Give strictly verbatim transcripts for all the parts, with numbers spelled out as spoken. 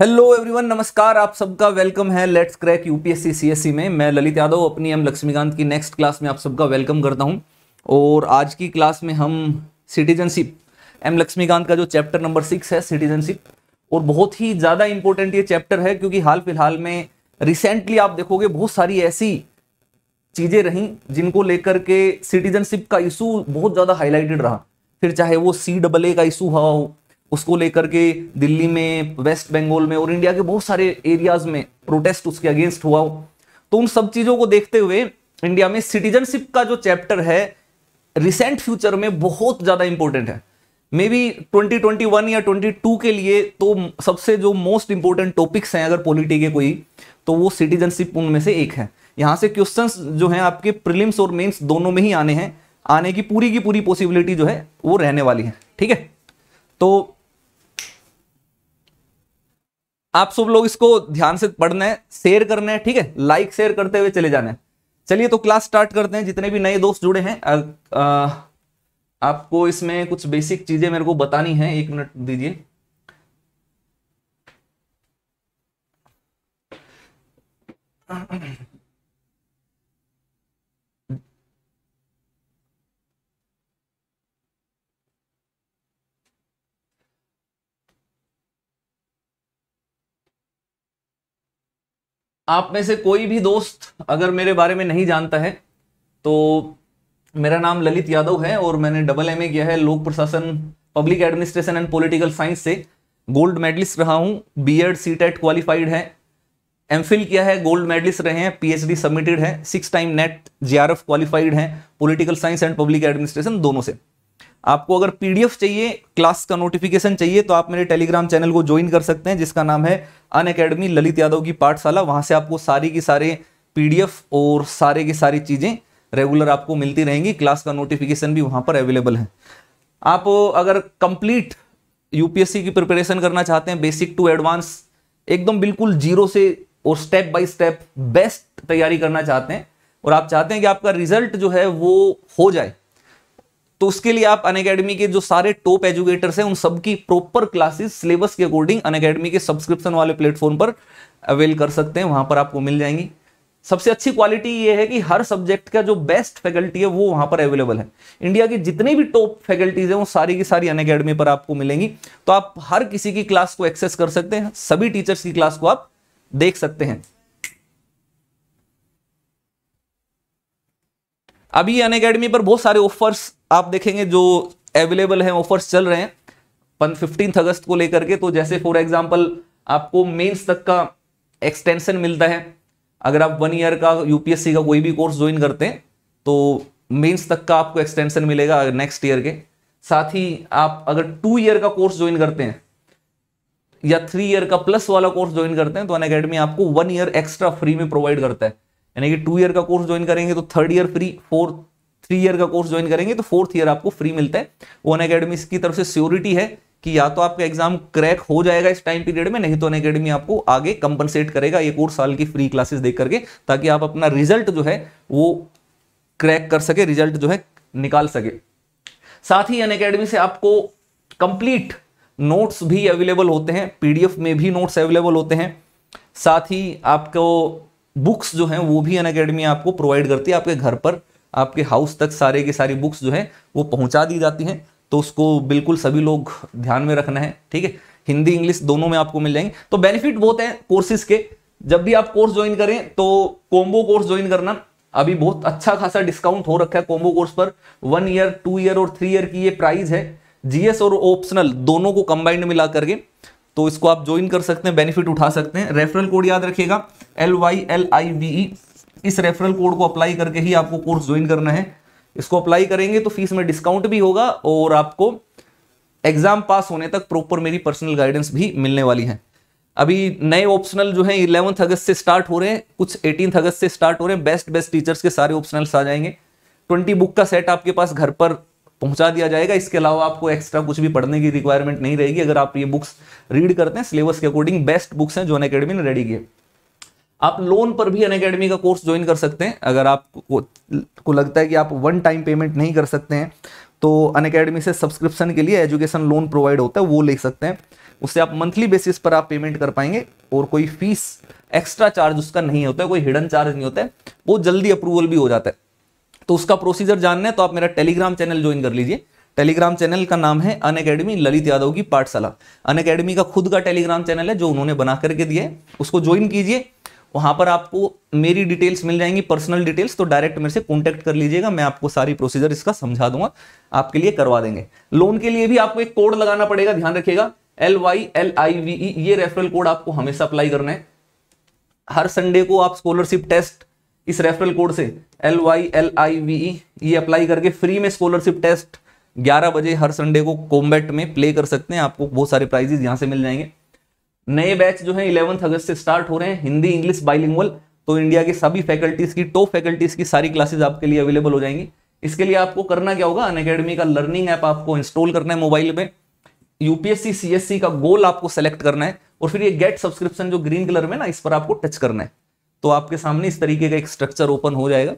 Hello everyone, नमस्कार, आप सबका वेलकम है लेट्स क्रैक यूपीएससी सीएससी में। मैं ललित यादव अपनी एम लक्ष्मीकांत की नेक्स्ट क्लास में आप सबका वेलकम करता हूं। और आज की क्लास में हम सिटीजनशिप, एम लक्ष्मीकांत का जो चैप्टर नंबर सिक्स है सिटीजनशिप, और बहुत ही ज़्यादा इंपॉर्टेंट ये चैप्टर है क्योंकि हाल फिलहाल में रिसेंटली आप देखोगे बहुत सारी ऐसी चीज़ें रहीं जिनको लेकर के सिटीजनशिप का इशू बहुत ज़्यादा हाईलाइटेड रहा। फिर चाहे वो सी डबल ए का इशू हुआ हो, उसको लेकर के दिल्ली में, वेस्ट बंगाल में और इंडिया के बहुत सारे एरियाज में प्रोटेस्ट उसके अगेंस्ट हुआ हो। तो उन सब चीज़ों को देखते हुए इंडिया में सिटीजनशिप का जो चैप्टर है रिसेंट फ्यूचर में बहुत ज़्यादा इंपॉर्टेंट है। Maybe twenty twenty one या ट्वेंटी टू के लिए तो सबसे जो मोस्ट इंपॉर्टेंट टॉपिक्स हैं अगर पॉलिटी के कोई, तो वो सिटीजनशिप उनमें से एक है। यहाँ से क्वेश्चन जो हैं आपके प्रिलिम्स और मेन्स दोनों में ही आने हैं, आने की पूरी की पूरी पॉसिबिलिटी जो है वो रहने वाली है। ठीक है, तो आप सब लोग इसको ध्यान से पढ़ना है, शेयर करना है, ठीक है, लाइक शेयर करते हुए चले जाना है। चलिए तो क्लास स्टार्ट करते हैं। जितने भी नए दोस्त जुड़े हैं, आ, आ, आपको इसमें कुछ बेसिक चीजें मेरे को बतानी है। एक मिनट दीजिए। आप में से कोई भी दोस्त अगर मेरे बारे में नहीं जानता है तो मेरा नाम ललित यादव है और मैंने डबल एम ए किया है लोक प्रशासन, public administration and political science से। गोल्ड मेडलिस्ट रहा हूँ, बीएड सीटेट क्वालिफाइड है, एमफिल किया है, गोल्ड मेडलिस्ट रहे हैं, पीएचडी सबमिटेड है, six time NET JRF qualified है political science and public administration दोनों से। आपको अगर पीडीएफ चाहिए, क्लास का नोटिफिकेशन चाहिए, तो आप मेरे टेलीग्राम चैनल को ज्वाइन कर सकते हैं जिसका नाम है अनअकैडमी ललित यादव की पाठशाला। वहां से आपको सारी की सारे पीडीएफ और सारे की सारी चीज़ें रेगुलर आपको मिलती रहेंगी। क्लास का नोटिफिकेशन भी वहां पर अवेलेबल है। आप अगर कंप्लीट यूपीएससी की प्रिपरेशन करना चाहते हैं, बेसिक टू एडवांस एकदम बिल्कुल जीरो से और स्टेप बाई स्टेप बेस्ट तैयारी करना चाहते हैं और आप चाहते हैं कि आपका रिजल्ट जो है वो हो जाए, तो उसके लिए आप अनअकैडमी के जो सारे टॉप एजुकेटर्स हैं उन सबकी प्रॉपर क्लासेस सिलेबस के अकॉर्डिंग अनअकैडमी के सब्सक्रिप्शन वाले प्लेटफॉर्म पर अवेल कर सकते हैं, वहां पर आपको मिल जाएंगी। सबसे अच्छी क्वालिटी ये है कि हर सब्जेक्ट का जो बेस्ट फैकल्टी है वो वहां पर अवेलेबल है। इंडिया की जितनी भी टॉप फैकल्टीज हैं वो सारी की सारी अनअकैडमी पर आपको मिलेंगी। तो आप हर किसी की क्लास को एक्सेस कर सकते हैं, सभी टीचर्स की क्लास को आप देख सकते हैं। अभी अनअकैडमी पर बहुत सारे ऑफर्स आप देखेंगे जो अवेलेबल हैं, ऑफर्स चल रहे हैं फिफ्टींथ अगस्त को लेकर के। तो जैसे फॉर एग्जांपल आपको मेंस तक का एक्सटेंशन मिलता है अगर आप वन ईयर का यूपीएससी का कोई भी कोर्स ज्वाइन करते हैं, तो मेंस तक का आपको एक्सटेंशन मिलेगा नेक्स्ट ईयर के। साथ ही आप अगर टू ईयर का कोर्स ज्वाइन करते हैं या थ्री ईयर का प्लस वाला कोर्स ज्वाइन करते हैं तो अनअकैडमी आपको वन ईयर एक्स्ट्रा फ्री में प्रोवाइड करता है। यानी कि टू ईयर का कोर्स ज्वाइन करेंगे तो third year free, fourth three year का कोर्स ज्वाइन करेंगे तो फोर्थ ईयर आपको फ्री मिलता है। वो अनअकैडमी की तरफ से सियोरिटी है कि या तो आपका एग्जाम क्रैक हो जाएगा इस टाइम पीरियड में, नहीं तो अनअकैडमी आपको आगे कंपनसेट करेगा एक और साल की फ्री क्लासेस दे करके, ताकि आप अपना रिजल्ट जो है वो क्रैक कर सके, रिजल्ट जो है निकाल सके। साथ ही अनअकैडमी से आपको कंप्लीट नोट्स भी अवेलेबल होते हैं, पीडीएफ में भी नोट्स अवेलेबल होते हैं। साथ ही आपको बुक्स जो हैं वो भी अनअकैडमी आपको प्रोवाइड करती है, आपके घर पर आपके हाउस तक सारे की सारी बुक्स जो हैं वो पहुंचा दी जाती हैं। तो उसको बिल्कुल सभी लोग ध्यान में रखना है, ठीक है। हिंदी इंग्लिश दोनों में आपको मिल जाएंगे। तो बेनिफिट बहुत हैं कोर्सेज के। जब भी आप कोर्स ज्वाइन करें तो कॉम्बो कोर्स ज्वाइन करना, अभी बहुत अच्छा खासा डिस्काउंट हो रखा है कॉम्बो कोर्स पर। वन ईयर, टू ईयर और थ्री ईयर की ये प्राइस है, जीएस और ऑप्शनल दोनों को कंबाइंड मिला करके। तो इसको आप ज्वाइन कर सकते हैं, बेनिफिट उठा सकते हैं। रेफरल कोड याद रखिएगा, L Y L I V E. इस रेफरल कोड को अप्लाई करके ही आपको कोर्स ज्वाइन करना है। इसको अप्लाई करेंगे तो फीस में डिस्काउंट भी होगा और आपको एग्जाम पास होने तक प्रॉपर मेरी पर्सनल गाइडेंस भी मिलने वाली है। अभी नए ऑप्शनल जो है इलेवंथ अगस्त से स्टार्ट हो रहे हैं, कुछ एटीन्थ अगस्त से स्टार्ट हो रहे हैं। बेस्ट बेस्ट टीचर्स के सारे ऑप्शनल्स आ जाएंगे। ट्वेंटी बुक का सेट आपके पास घर पर पहुंचा दिया जाएगा। इसके अलावा आपको एक्स्ट्रा कुछ भी पढ़ने की रिक्वायरमेंट नहीं रहेगी अगर आप ये बुक्स रीड करते हैं। सिलेबस के अकॉर्डिंग बेस्ट बुक्स हैं जो अनअकैडमी ने रेडी किए। आप लोन पर भी अनअकैडमी का कोर्स ज्वाइन कर सकते हैं। अगर आपको को लगता है कि आप वन टाइम पेमेंट नहीं कर सकते हैं तो अनअकैडमी से सब्सक्रिप्शन के लिए एजुकेशन लोन प्रोवाइड होता है, वो ले सकते हैं। उससे आप मंथली बेसिस पर आप पेमेंट कर पाएंगे और कोई फीस एक्स्ट्रा चार्ज उसका नहीं होता है, कोई हिडन चार्ज नहीं होता है, बहुत जल्दी अप्रूवल भी हो जाता है। तो उसका प्रोसीजर जानना है तो आप मेरा टेलीग्राम चैनल ज्वाइन कर लीजिए। टेलीग्राम चैनल का नाम है अनअकैडमी ललित यादव की पाठशाला। अनअकैडमी का खुद का टेलीग्राम चैनल है जो उन्होंने बना करके दिया है, उसको ज्वाइन कीजिए। वहाँ पर आपको मेरी डिटेल्स मिल जाएंगी, पर्सनल डिटेल्स, तो डायरेक्ट मेरे से कॉन्टैक्ट कर लीजिएगा। मैं आपको सारी प्रोसीजर इसका समझा दूंगा, आपके लिए करवा देंगे। लोन के लिए भी आपको एक कोड लगाना पड़ेगा, ध्यान रखिएगा, L Y L I V E, ये रेफरल कोड आपको हमेशा अप्लाई करना है। हर संडे को आप स्कॉलरशिप टेस्ट इस रेफरल कोड से L Y L I V E ये अप्लाई करके फ्री में स्कॉलरशिप टेस्ट ग्यारह बजे हर संडे को कॉम्बैट में प्ले कर सकते हैं। आपको बहुत सारे प्राइजेस यहाँ से मिल जाएंगे। नए बैच जो है ग्यारह अगस्त से स्टार्ट हो रहे हैं, हिंदी इंग्लिश बाइलिंगुअल, तो इंडिया के सभी फैकल्टीज की, टॉप फैकल्टीज की सारी क्लासेज आपके लिए अवेलेबल हो जाएंगी। इसके लिए आपको करना क्या होगा, अनअकैडमी का लर्निंग ऐप आपको इंस्टॉल करना है मोबाइल में, यूपीएससी सीएससी का गोल आपको सेलेक्ट करना है और फिर ये गेट सब्सक्रिप्शन जो ग्रीन कलर में ना, इस पर आपको टच करना है। तो आपके सामने इस तरीके का एक स्ट्रक्चर ओपन हो जाएगा।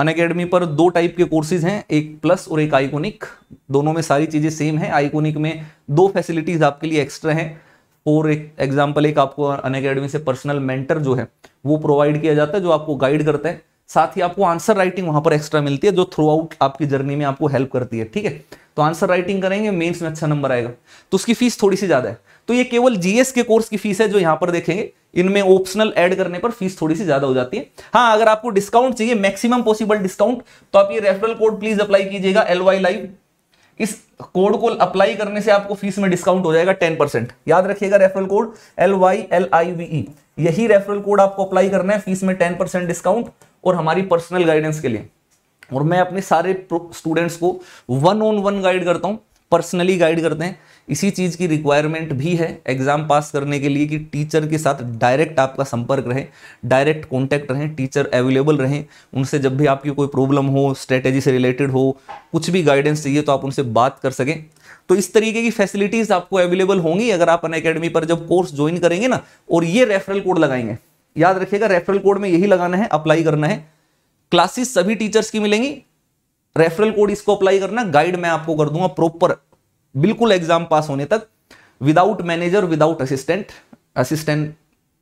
अनअकैडमी पर दो टाइप के कोर्सेज हैं, एक प्लस और एक आइकोनिक, दोनों में सारी चीज़ें सेम है। आइकोनिक में दो फैसिलिटीज आपके लिए एक्स्ट्रा हैं। और एक एग्जाम्पल, एक आपको अनअकैडमी से पर्सनल मेंटर जो है वो प्रोवाइड किया जाता है जो आपको गाइड करता है। साथ ही आपको आंसर राइटिंग वहाँ पर एक्स्ट्रा मिलती है जो थ्रू आउट आपकी जर्नी में आपको हेल्प करती है। ठीक है, तो आंसर राइटिंग करेंगे, मेंस में अच्छा नंबर आएगा तो उसकी फीस थोड़ी सी ज़्यादा है। तो ये केवल जीएस के कोर्स की फीस है जो यहाँ पर देखेंगे, इनमें ऑप्शनल ऐड करने पर फीस थोड़ी सी ज़्यादा हो जाती है। हाँ, अगर आपको डिस्काउंट चाहिए, मैक्सिमम पॉसिबल डिस्काउंट, तो आप ये रेफरल कोड प्लीज अप्लाई कीजिएगा, एल वाई लाइव। इस कोड को अप्लाई करने से आपको फीस में डिस्काउंट हो जाएगा टेन परसेंट। याद रखिएगा referral code L Y L I V E, यही रेफरल कोड आपको अप्लाई करना है, फीस में टेन परसेंट डिस्काउंट और हमारी पर्सनल गाइडेंस के लिए। और मैं अपने सारे स्टूडेंट्स को वन ऑन वन गाइड करता हूँ, पर्सनली गाइड करते हैं। इसी चीज़ की रिक्वायरमेंट भी है एग्जाम पास करने के लिए कि टीचर के साथ डायरेक्ट आपका संपर्क रहे, डायरेक्ट कांटेक्ट रहे, टीचर अवेलेबल रहें। उनसे जब भी आपकी कोई प्रॉब्लम हो, स्ट्रेटेजी से रिलेटेड हो, कुछ भी गाइडेंस चाहिए तो आप उनसे बात कर सकें। तो इस तरीके की फैसिलिटीज़ आपको अवेलेबल होंगी अगर आप अनअकैडमी पर जब कोर्स ज्वाइन करेंगे ना और ये रेफरल कोड लगाएंगे। याद रखिएगा, रेफरल कोड में यही लगाना है, अप्लाई करना है। क्लासेस सभी टीचर्स की मिलेंगी, रेफरल कोड इसको अप्लाई करना, गाइड मैं आपको कर दूंगा प्रॉपर, बिल्कुल एग्जाम पास होने तक, without manager, without assistant. Assistant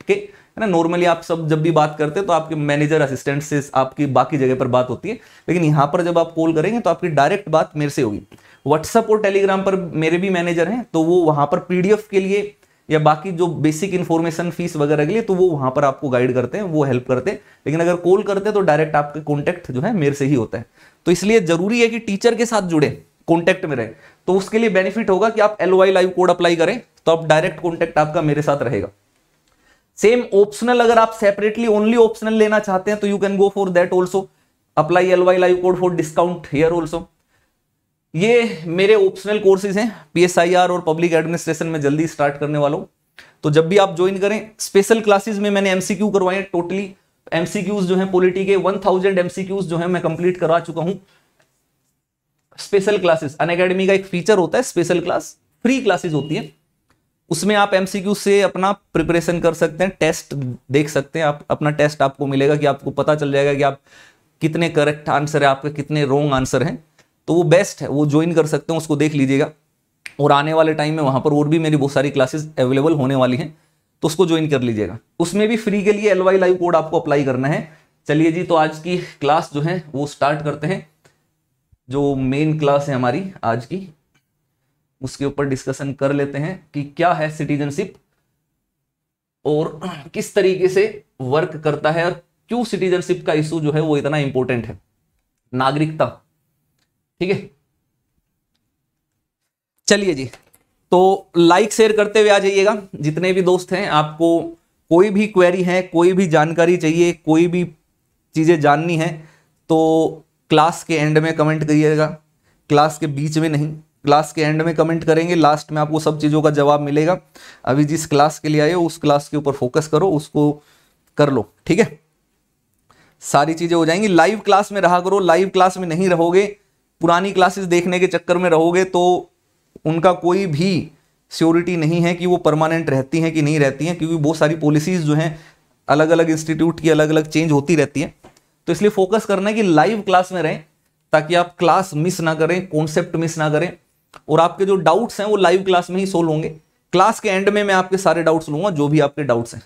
के है ना, नॉर्मली आप सब जब भी बात करते हैं तो आपके मैनेजर असिस्टेंट से आपकी बाकी जगह पर बात होती है, लेकिन यहाँ पर जब आप कॉल करेंगे तो आपकी डायरेक्ट बात मेरे से होगी। व्हाट्सअप और टेलीग्राम पर मेरे भी मैनेजर हैं तो वो वहाँ पर पीडीएफ के लिए या बाकी जो बेसिक इन्फॉर्मेशन फीस वगैरह के लिए, तो वो वहाँ पर आपको गाइड करते हैं, वो हेल्प करते हैं। लेकिन अगर कॉल करते हैं तो डायरेक्ट आपके कॉन्टैक्ट जो है मेरे से ही होता है। तो इसलिए ज़रूरी है कि टीचर के साथ जुड़े, कॉन्टैक्ट में रहे। तो उसके लिए बेनिफिट होगा कि आप L Y live code apply करें तो आप डायरेक्ट कॉन्टैक्ट आपका मेरे साथ रहेगा। सेम ऑप्शनल, अगर आप सेपरेटली ओनली ऑप्शनल लेना चाहते हैं तो you can go for that also, apply L Y live code for discount here also. ये मेरे ऑप्शनल कोर्सेज हैं, पीएसआईआर और पब्लिक एडमिनिस्ट्रेशन में जल्दी स्टार्ट करने वाला हूँ। तो जब भी आप ज्वाइन करें, स्पेशल क्लासेज में मैंने एमसीक्यू करवाए, टोटली एमसीक्यूज जो है पॉलिटी के वन थाउजेंड एमसीक्यूज जो है मैं कंप्लीट करवा चुका हूँ। स्पेशल क्लासेस, अनअकैडमी का एक फीचर होता है स्पेशल क्लास, फ्री क्लासेस होती है, उसमें आप एमसीक्यू से अपना प्रिपरेशन कर सकते हैं, टेस्ट देख सकते हैं आप, अपना टेस्ट आपको मिलेगा कि आपको पता चल जाएगा कि आप कितने करेक्ट आंसर है, आपके कितने रॉन्ग आंसर हैं। तो वो बेस्ट है, वो ज्वाइन कर सकते हैं, उसको देख लीजिएगा। और आने वाले टाइम में वहाँ पर और भी मेरी बहुत सारी क्लासेस अवेलेबल होने वाली हैं तो उसको ज्वाइन कर लीजिएगा। उसमें भी फ्री के लिए एल वाई लाइव कोड आपको अप्लाई करना है। चलिए जी, तो आज की क्लास जो है वो स्टार्ट करते हैं। जो मेन क्लास है हमारी आज की, उसके ऊपर डिस्कशन कर लेते हैं कि क्या है सिटीजनशिप और किस तरीके से वर्क करता है और क्यों सिटीजनशिप का इशू जो है वो इतना इंपॉर्टेंट है, नागरिकता। ठीक है, चलिए जी, तो लाइक शेयर करते हुए आ जाइएगा। जितने भी दोस्त हैं, आपको कोई भी क्वेरी है, कोई भी जानकारी चाहिए, कोई भी चीजें जाननी है तो क्लास के एंड में कमेंट करिएगा, क्लास के बीच में नहीं, क्लास के एंड में कमेंट करेंगे, लास्ट में आपको सब चीज़ों का जवाब मिलेगा। अभी जिस क्लास के लिए आए हो उस क्लास के ऊपर फोकस करो, उसको कर लो। ठीक है, सारी चीज़ें हो जाएंगी। लाइव क्लास में रहा करो, लाइव क्लास में नहीं रहोगे, पुरानी क्लासेस देखने के चक्कर में रहोगे तो उनका कोई भी श्योरिटी नहीं है कि वो परमानेंट रहती हैं कि नहीं रहती हैं, क्योंकि बहुत सारी पॉलिसीज़ जो हैं अलग अलग इंस्टीट्यूट की अलग अलग चेंज होती रहती है, तो इसलिए फोकस करना है कि लाइव क्लास में रहें ताकि आप क्लास मिस ना करें, कॉन्सेप्ट मिस ना करें, और आपके जो डाउट्स हैं वो लाइव क्लास में ही सोल्व होंगे। क्लास के एंड में मैं आपके सारे डाउट्स लूंगा जो भी आपके डाउट्स हैं।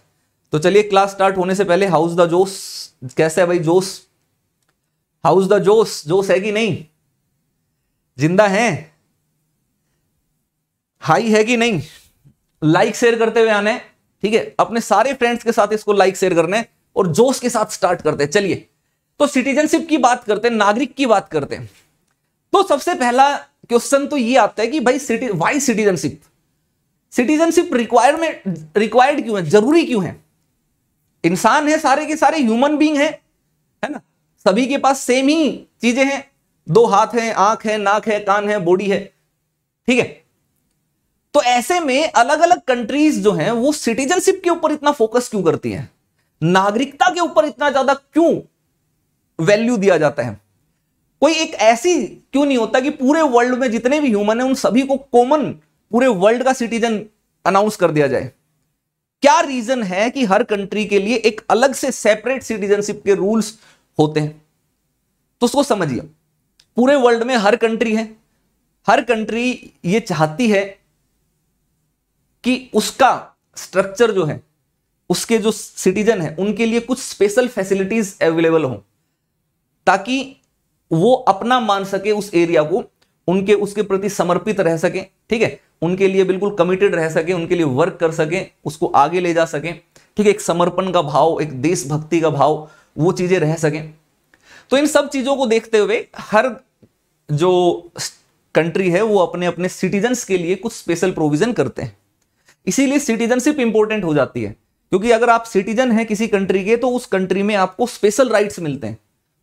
तो चलिए क्लास स्टार्ट होने से पहले हाउस द जोश, कैसा है भाई जोश? हाउस द जोश, जोश है कि नहीं? जिंदा है? हाई है कि नहीं? लाइक शेयर करते हुए आना है, ठीक है? अपने सारे फ्रेंड्स के साथ इसको लाइक शेयर करना है और जोश के साथ स्टार्ट करते हैं। चलिए तो सिटीजनशिप की बात करते हैं, नागरिक की बात करते हैं। तो सबसे पहला क्वेश्चन तो ये आता है कि भाई city why citizenship, citizenship requirement required क्यों है, जरूरी क्यों है? इंसान है, सारे के सारे ह्यूमन बीइंग है, है ना? सभी के पास सेम ही चीजें हैं, दो हाथ हैं, आंख है, नाक है, कान है, बॉडी है, ठीक है? तो ऐसे में अलग अलग कंट्रीज जो हैं वो सिटीजनशिप के ऊपर इतना फोकस क्यों करती है, नागरिकता के ऊपर इतना ज्यादा क्यों वैल्यू दिया जाता है? कोई एक ऐसी क्यों नहीं होता कि पूरे वर्ल्ड में जितने भी ह्यूमन है उन सभी को कॉमन पूरे वर्ल्ड का सिटीजन अनाउंस कर दिया जाए? क्या रीजन है कि हर कंट्री के लिए एक अलग से सेपरेट सिटीजनशिप के रूल्स होते हैं? तो उसको समझिए, पूरे वर्ल्ड में हर कंट्री है, हर कंट्री ये चाहती है कि उसका स्ट्रक्चर जो है, उसके जो सिटीजन है उनके लिए कुछ स्पेशल फैसिलिटीज अवेलेबल हो ताकि वो अपना मान सके उस एरिया को, उनके उसके प्रति समर्पित रह सके, ठीक है? उनके लिए बिल्कुल कमिटेड रह सके, उनके लिए वर्क कर सके, उसको आगे ले जा सके, ठीक है? एक समर्पण का भाव, एक देशभक्ति का भाव, वो चीजें रह सके। तो इन सब चीजों को देखते हुए हर जो कंट्री है वो अपने अपने सिटीजन्स के लिए कुछ स्पेशल प्रोविजन करते हैं, इसीलिए सिटीजनशिप इंपॉर्टेंट हो जाती है। क्योंकि अगर आप सिटीजन हैं किसी कंट्री के तो उस कंट्री में आपको स्पेशल राइट्स मिलते हैं,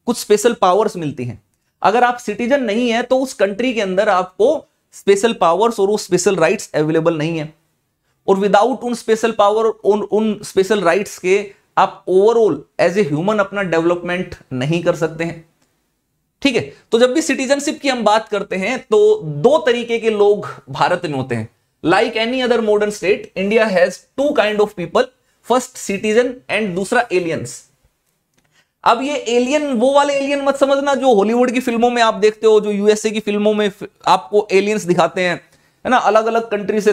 कुछ स्पेशल पावर्स मिलती हैं। अगर आप सिटीजन नहीं है तो उस कंट्री के अंदर आपको स्पेशल पावर्स और वो स्पेशल राइट्स अवेलेबल नहीं है, और विदाउट उन स्पेशल पावर उन उन स्पेशल राइट्स के आप ओवरऑल एज ए ह्यूमन अपना डेवलपमेंट नहीं कर सकते हैं, ठीक है? तो जब भी सिटीजनशिप की हम बात करते हैं तो दो तरीके के लोग भारत में होते हैं। Like any other modern state, India has two kind of people, first citizen and दूसरा एलियंस। अब ये एलियन, वो वाले एलियन मत समझना जो हॉलीवुड की फिल्मों में आप देखते हो, जो यूएसए की फिल्मों में आपको एलियंस दिखाते हैं, है ना? अलग अलग कंट्री से,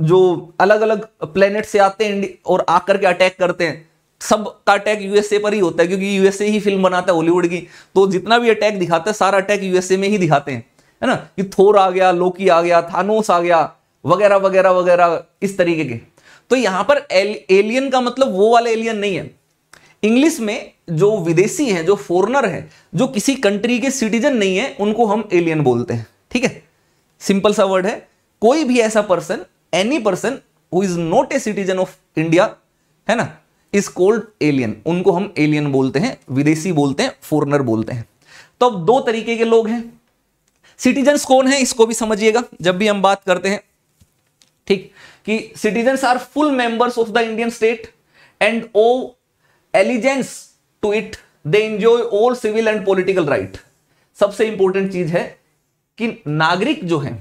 जो अलग अलग प्लेनेट से आते हैं और आकर के अटैक करते हैं। सब का अटैक यूएसए पर ही होता है क्योंकि यूएसए ही फिल्म बनाता है हॉलीवुड की, तो जितना भी अटैक दिखाता है सारा अटैक यूएसए में ही दिखाते हैं, है ना? कि थोर आ गया, लोकी आ गया, थानोस आ गया, वगैरह वगैरह वगैरह, इस तरीके के। तो यहाँ पर एलियन का मतलब वो वाला एलियन नहीं है। इंग्लिश में जो विदेशी हैं, जो फॉरेनर हैं, जो किसी कंट्री के सिटीजन नहीं है, उनको हम एलियन बोलते हैं, ठीक है? सिंपल सा वर्ड है। कोई भी ऐसा person, any person who is not a citizen of India, है ना, इज कॉल्ड एलियन। उनको हम एलियन बोलते हैं, विदेशी बोलते हैं, फॉरेनर बोलते हैं। तो अब दो तरीके के लोग हैं। सिटीजन्स कौन है, इसको भी समझिएगा जब भी हम बात करते हैं, ठीक? कि citizens are full members of the Indian state and owe allegiance to it, they enjoy all civil and political right. सबसे इंपॉर्टेंट चीज है कि नागरिक जो है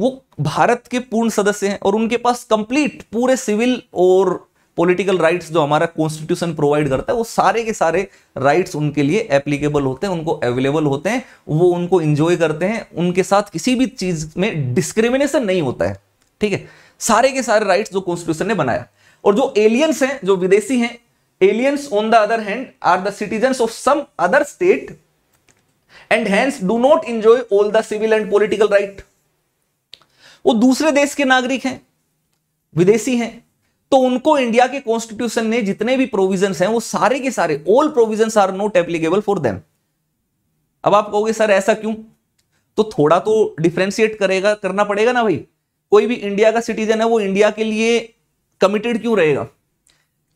वो भारत के पूर्ण सदस्य हैं और उनके पास कंप्लीट पूरे सिविल और पॉलिटिकल राइट्स जो हमारा कॉन्स्टिट्यूशन प्रोवाइड करता है, वो सारे के सारे राइट्स उनके लिए एप्लीकेबल होते हैं, उनको अवेलेबल होते हैं, वो उनको इंजॉय करते हैं। उनके साथ किसी भी चीज में डिस्क्रिमिनेशन नहीं होता है, ठीक है? सारे के सारे राइट्स जो कॉन्स्टिट्यूशन ने बनाया। और जो एलियंस हैं, जो विदेशी हैं, aliens on the other hand are the citizens of some other state and hence do not enjoy all the civil and political right। वो दूसरे देश के नागरिक हैं, विदेशी हैं, तो उनको इंडिया के कॉन्स्टिट्यूशन ने जितने भी प्रोविजंस हैं वो सारे के सारे, all provisions are not applicable for them। अब आप कहोगे सर ऐसा क्यों? तो थोड़ा तो डिफ्रेंशिएट करेगा करना पड़ेगा ना भाई। कोई भी इंडिया का सिटीजन है वो इंडिया के लिए कमिटेड क्यों रहेगा?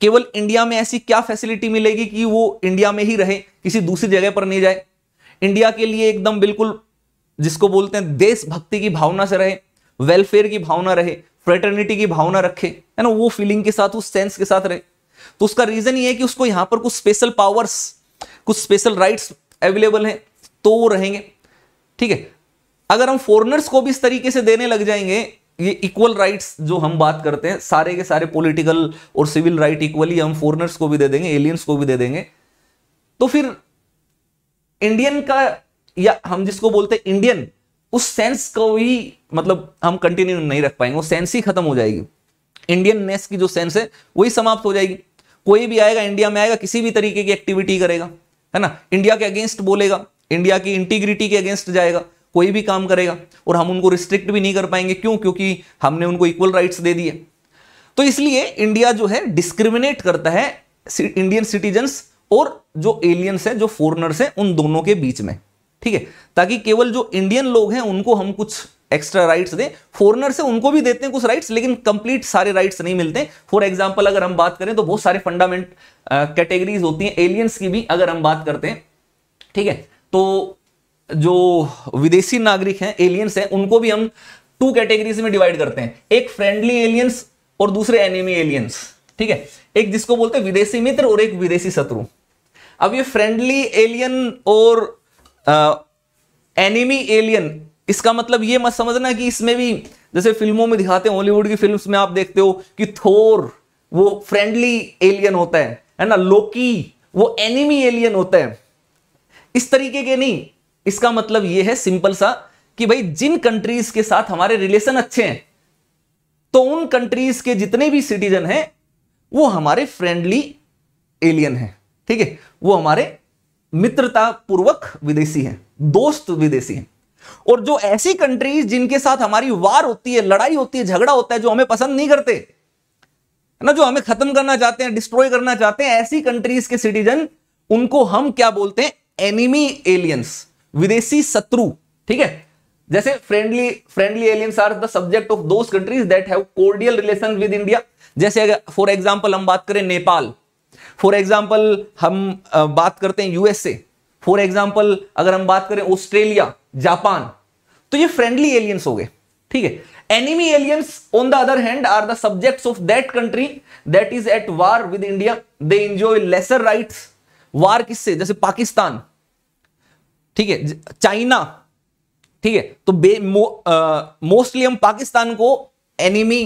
केवल इंडिया में ऐसी क्या फैसिलिटी मिलेगी कि वो इंडिया में ही रहे, किसी दूसरी जगह पर नहीं जाए? इंडिया के लिए एकदम बिल्कुल, जिसको बोलते हैं, देशभक्ति की भावना से रहे, वेलफेयर की भावना रहे, फ्रेटर्निटी की भावना रखे, है ना? वो फीलिंग के साथ, उस सेंस के साथ रहे। तो उसका रीजन ये है कि उसको यहाँ पर कुछ स्पेशल पावर्स, कुछ स्पेशल राइट्स अवेलेबल हैं, तो वो रहेंगे, ठीक है? अगर हम फॉरेनर्स को भी इस तरीके से देने लग जाएंगे, ये इक्वल राइट्स जो हम बात करते हैं, सारे के सारे पॉलिटिकल और सिविल राइट इक्वली हम फॉरेनर्स को भी दे देंगे, एलियंस को भी दे देंगे। तो फिर इंडियन का, या हम जिसको बोलते हैं इंडियन, उस सेंस को भी मतलब हम कंटिन्यू नहीं रख पाएंगे, वो सेंस ही खत्म हो जाएगी। इंडियन नेस की जो सेंस है वही समाप्त हो जाएगी। कोई भी आएगा इंडिया में आएगा, किसी भी तरीके की एक्टिविटी करेगा, है ना, इंडिया के अगेंस्ट बोलेगा, इंडिया की इंटीग्रिटी के अगेंस्ट जाएगा, कोई भी काम करेगा, और हम उनको रिस्ट्रिक्ट भी नहीं कर पाएंगे। क्यों? क्योंकि हमने उनको इक्वल राइट्स दे दिए। तो इसलिए इंडिया जो है डिस्क्रिमिनेट करता है इंडियन सिटीजन्स और जो एलियंस हैं, जो फॉरेनर्स हैं, उन दोनों के बीच में, ठीक है, ताकि केवल जो इंडियन लोग हैं उनको हम कुछ एक्स्ट्रा राइट्स दें। फॉरेनर्स हैं उनको भी देते हैं कुछ राइट्स, लेकिन कंप्लीट सारे राइट्स नहीं मिलते। फॉर एग्जाम्पल अगर हम बात करें तो बहुत सारे फंडामेंट कैटेगरीज होती हैं एलियंस की भी, अगर हम बात करते हैं, ठीक है। तो जो विदेशी नागरिक हैं, एलियंस हैं, उनको भी हम टू कैटेगरीज में डिवाइड करते हैं, एक फ्रेंडली एलियंस और दूसरे एनिमी एलियंस, ठीक है। एक जिसको बोलते हैं विदेशी मित्र और एक विदेशी शत्रु। अब ये फ्रेंडली एलियन और आ, एनिमी एलियन, इसका मतलब ये मत समझना कि इसमें भी जैसे फिल्मों में दिखाते हैं, हॉलीवुड की फिल्म्स में आप देखते हो कि थोर वो फ्रेंडली एलियन होता है है ना, लोकी वो एनिमी एलियन होता है, इस तरीके के नहीं। इसका मतलब यह है सिंपल सा कि भाई जिन कंट्रीज के साथ हमारे रिलेशन अच्छे हैं तो उन कंट्रीज के जितने भी सिटीजन हैं वो हमारे फ्रेंडली एलियन हैं, ठीक है, वो हमारे मित्रता पूर्वक विदेशी हैं, दोस्त विदेशी हैं। और जो ऐसी कंट्रीज जिनके साथ हमारी वार होती है, लड़ाई होती है, झगड़ा होता है, जो हमें पसंद नहीं करते, है ना, जो हमें खत्म करना चाहते हैं, डिस्ट्रॉय करना चाहते हैं, ऐसी कंट्रीज के सिटीजन, उनको हम क्या बोलते हैं? एनिमी एलियंस, विदेशी शत्रु, ठीक है। जैसे friendly friendly aliens are the subject of those countries that have cordial relation with India. जैसे अगर फॉर एग्जांपल हम बात करें नेपाल, फॉर एग्जांपल हम बात करते हैं यूएसए, फॉर एग्जांपल अगर हम बात करें ऑस्ट्रेलिया, जापान, तो ये फ्रेंडली एलियंस हो गए, ठीक है। Enemy aliens on the other hand are the subjects of that country that is at war with India, they enjoy lesser rights. War किससे? जैसे पाकिस्तान, ठीक है, चाइना, ठीक है। तो मोस्टली हम पाकिस्तान को एनिमी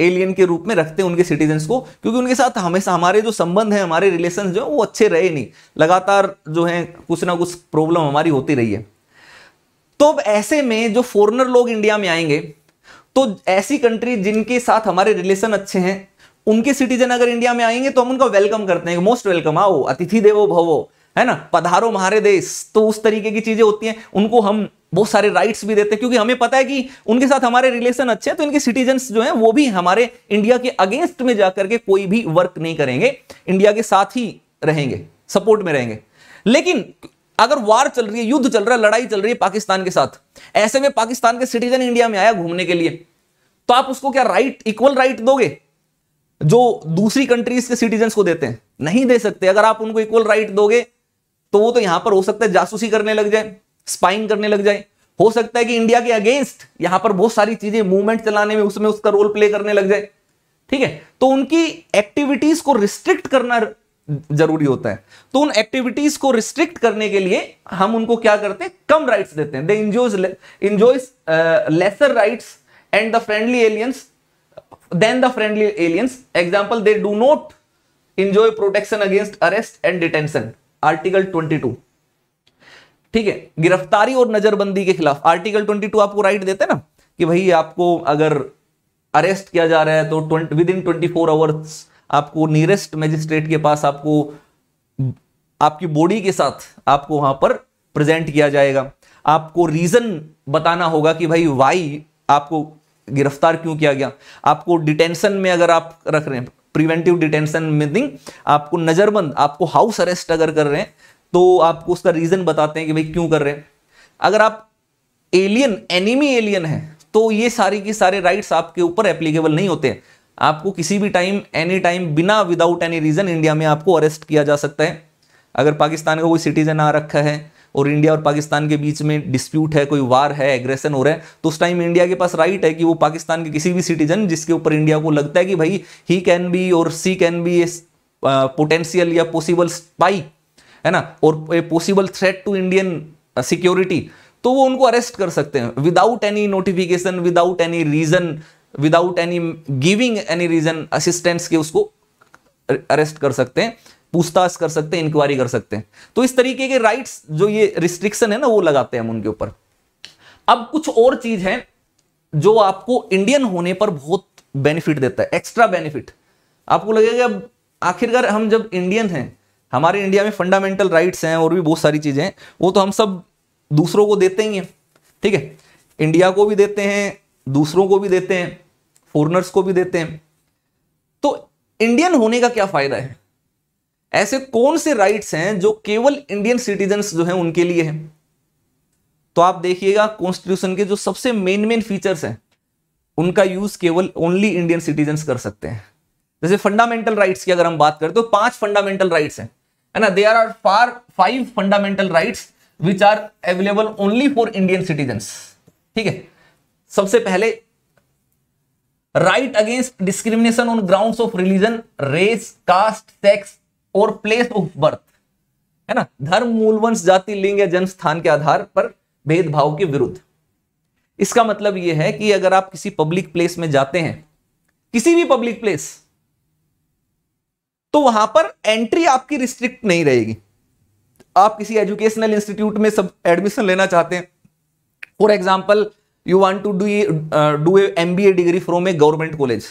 एलियन के रूप में रखते हैं उनके सिटीजन्स को, क्योंकि उनके साथ हमेशा हमारे जो संबंध है, हमारे रिलेशंस जो है वो अच्छे रहे नहीं, लगातार जो है कुछ ना कुछ प्रॉब्लम हमारी होती रही है। तो अब ऐसे में जो फॉरेनर लोग इंडिया में आएंगे तो ऐसी कंट्री जिनके साथ हमारे रिलेशन अच्छे हैं उनके सिटीजन अगर इंडिया में आएंगे तो हम उनका वेलकम करते हैं, मोस्ट वेलकम, आओ, अतिथि देवो भवो, है ना, पधारो हमारे देश। तो उस तरीके की चीजें होती हैं, उनको हम बहुत सारे राइट्स भी देते हैं क्योंकि हमें पता है कि उनके साथ हमारे रिलेशन अच्छे हैं, तो इनके सिटीजन्स जो हैं वो भी हमारे इंडिया के अगेंस्ट में जाकर के कोई भी वर्क नहीं करेंगे, इंडिया के साथ ही रहेंगे, सपोर्ट में रहेंगे। लेकिन अगर वार चल रही है, युद्ध चल रहा है, लड़ाई चल रही है पाकिस्तान के साथ, ऐसे में पाकिस्तान के सिटीजन इंडिया में आया घूमने के लिए, तो आप उसको क्या राइट, इक्वल राइट दोगे जो दूसरी कंट्रीज के सिटीजन्स को देते हैं? नहीं दे सकते। अगर आप उनको इक्वल राइट दोगे तो वो तो यहां पर हो सकता है जासूसी करने लग जाए, स्पाइंग करने लग जाए, हो सकता है कि इंडिया के अगेंस्ट यहां पर बहुत सारी चीजें, मूवमेंट चलाने में उसमें उसका रोल प्ले करने लग जाए, ठीक है। तो उनकी एक्टिविटीज को रिस्ट्रिक्ट करना जरूरी होता है। तो उन एक्टिविटीज को रिस्ट्रिक्ट करने के लिए हम उनको क्या करते हैं? कम राइट्स देते हैं। They enjoys lesser rights and the friendly aliens then the friendly aliens. Example, they do not enjoy protection against arrest and detention, article बाईस, ठीक है, गिरफ्तारी और नजरबंदी के खिलाफ। आर्टिकल बाईस आपको राइट देता है ना कि भाई आपको अगर अरेस्ट किया जा रहा है तो विद इन चौबीस आवर्स आपको नियरेस्ट मजिस्ट्रेट के पास आपको आपकी बॉडी के साथ आपको वहां पर प्रेजेंट किया जाएगा। आपको रीजन बताना होगा कि भाई वाई आपको गिरफ्तार क्यों किया गया। आपको डिटेंशन में अगर आप रख रहे हैं, प्रिवेंटिव डिटेंशन मीनिंग आपको नजरबंद, आपको हाउस अरेस्ट अगर कर रहे हैं तो आपको उसका रीजन बताते हैं कि भाई क्यों कर रहे हैं। अगर आप एलियन, एनिमी एलियन हैं तो ये सारी की सारे राइट्स आपके ऊपर एप्लीकेबल नहीं होते हैं। आपको किसी भी टाइम, एनी टाइम, बिना विदाउट एनी रीजन इंडिया में आपको अरेस्ट किया जा सकता है। अगर पाकिस्तान का कोई सिटीजन आ रखा है और इंडिया और पाकिस्तान के बीच में डिस्प्यूट है, कोई वार है, एग्रेशन हो रहा है, तो उस टाइम इंडिया के पास राइट है कि वो पाकिस्तान के किसी भी सिटीजन जिसके ऊपर इंडिया को लगता है कि भाई ही कैन बी और she can be a potential या पॉसिबल स्पाई, है ना, और a possible threat to Indian security, तो वो उनको अरेस्ट कर सकते हैं without any notification, without any reason, without any giving any reason assistance के उसको अरेस्ट कर सकते हैं, पूछताछ कर सकते हैं, इंक्वायरी कर सकते हैं। तो इस तरीके के राइट्स जो ये रिस्ट्रिक्शन है ना वो लगाते हैं हम उनके ऊपर। अब कुछ और चीज है जो आपको इंडियन होने पर बहुत बेनिफिट देता है, एक्स्ट्रा बेनिफिट। आपको लगेगा अब आखिरकार हम जब इंडियन हैं, हमारे इंडिया में फंडामेंटल राइट्स हैं और भी बहुत सारी चीजें हैं, वो तो हम सब दूसरों को देते ही हैं, ठीक है, इंडिया को भी देते हैं, दूसरों को भी देते हैं, फॉरेनर्स को भी देते हैं। तो इंडियन होने का क्या फायदा है? ऐसे कौन से राइट्स हैं जो केवल इंडियन सिटीजन्स जो हैं उनके लिए हैं? तो आप देखिएगा कॉन्स्टिट्यूशन के जो सबसे मेन मेन फीचर्स हैं उनका यूज केवल ओनली इंडियन सिटीजन्स कर सकते हैं। जैसे फंडामेंटल राइट्स की अगर हम बात करें तो पांच फंडामेंटल राइट्स हैं, है ना। There are four five fundamental rights which are available only for Indian citizens, ठीक है। सबसे पहले right against discrimination on grounds of religion, race, caste, sex और प्लेस ऑफ बर्थ, है ना। धर्म, मूलवंश, जाति, लिंग या जन्म स्थान के आधार पर भेदभाव के विरुद्ध। इसका मतलब यह है कि अगर आप किसी पब्लिक प्लेस में जाते हैं, किसी भी पब्लिक प्लेस, तो वहां पर एंट्री आपकी रिस्ट्रिक्ट नहीं रहेगी। आप किसी एजुकेशनल इंस्टीट्यूट में सब एडमिशन लेना चाहते हैं, for example you want to do do a MBA degree from a government college,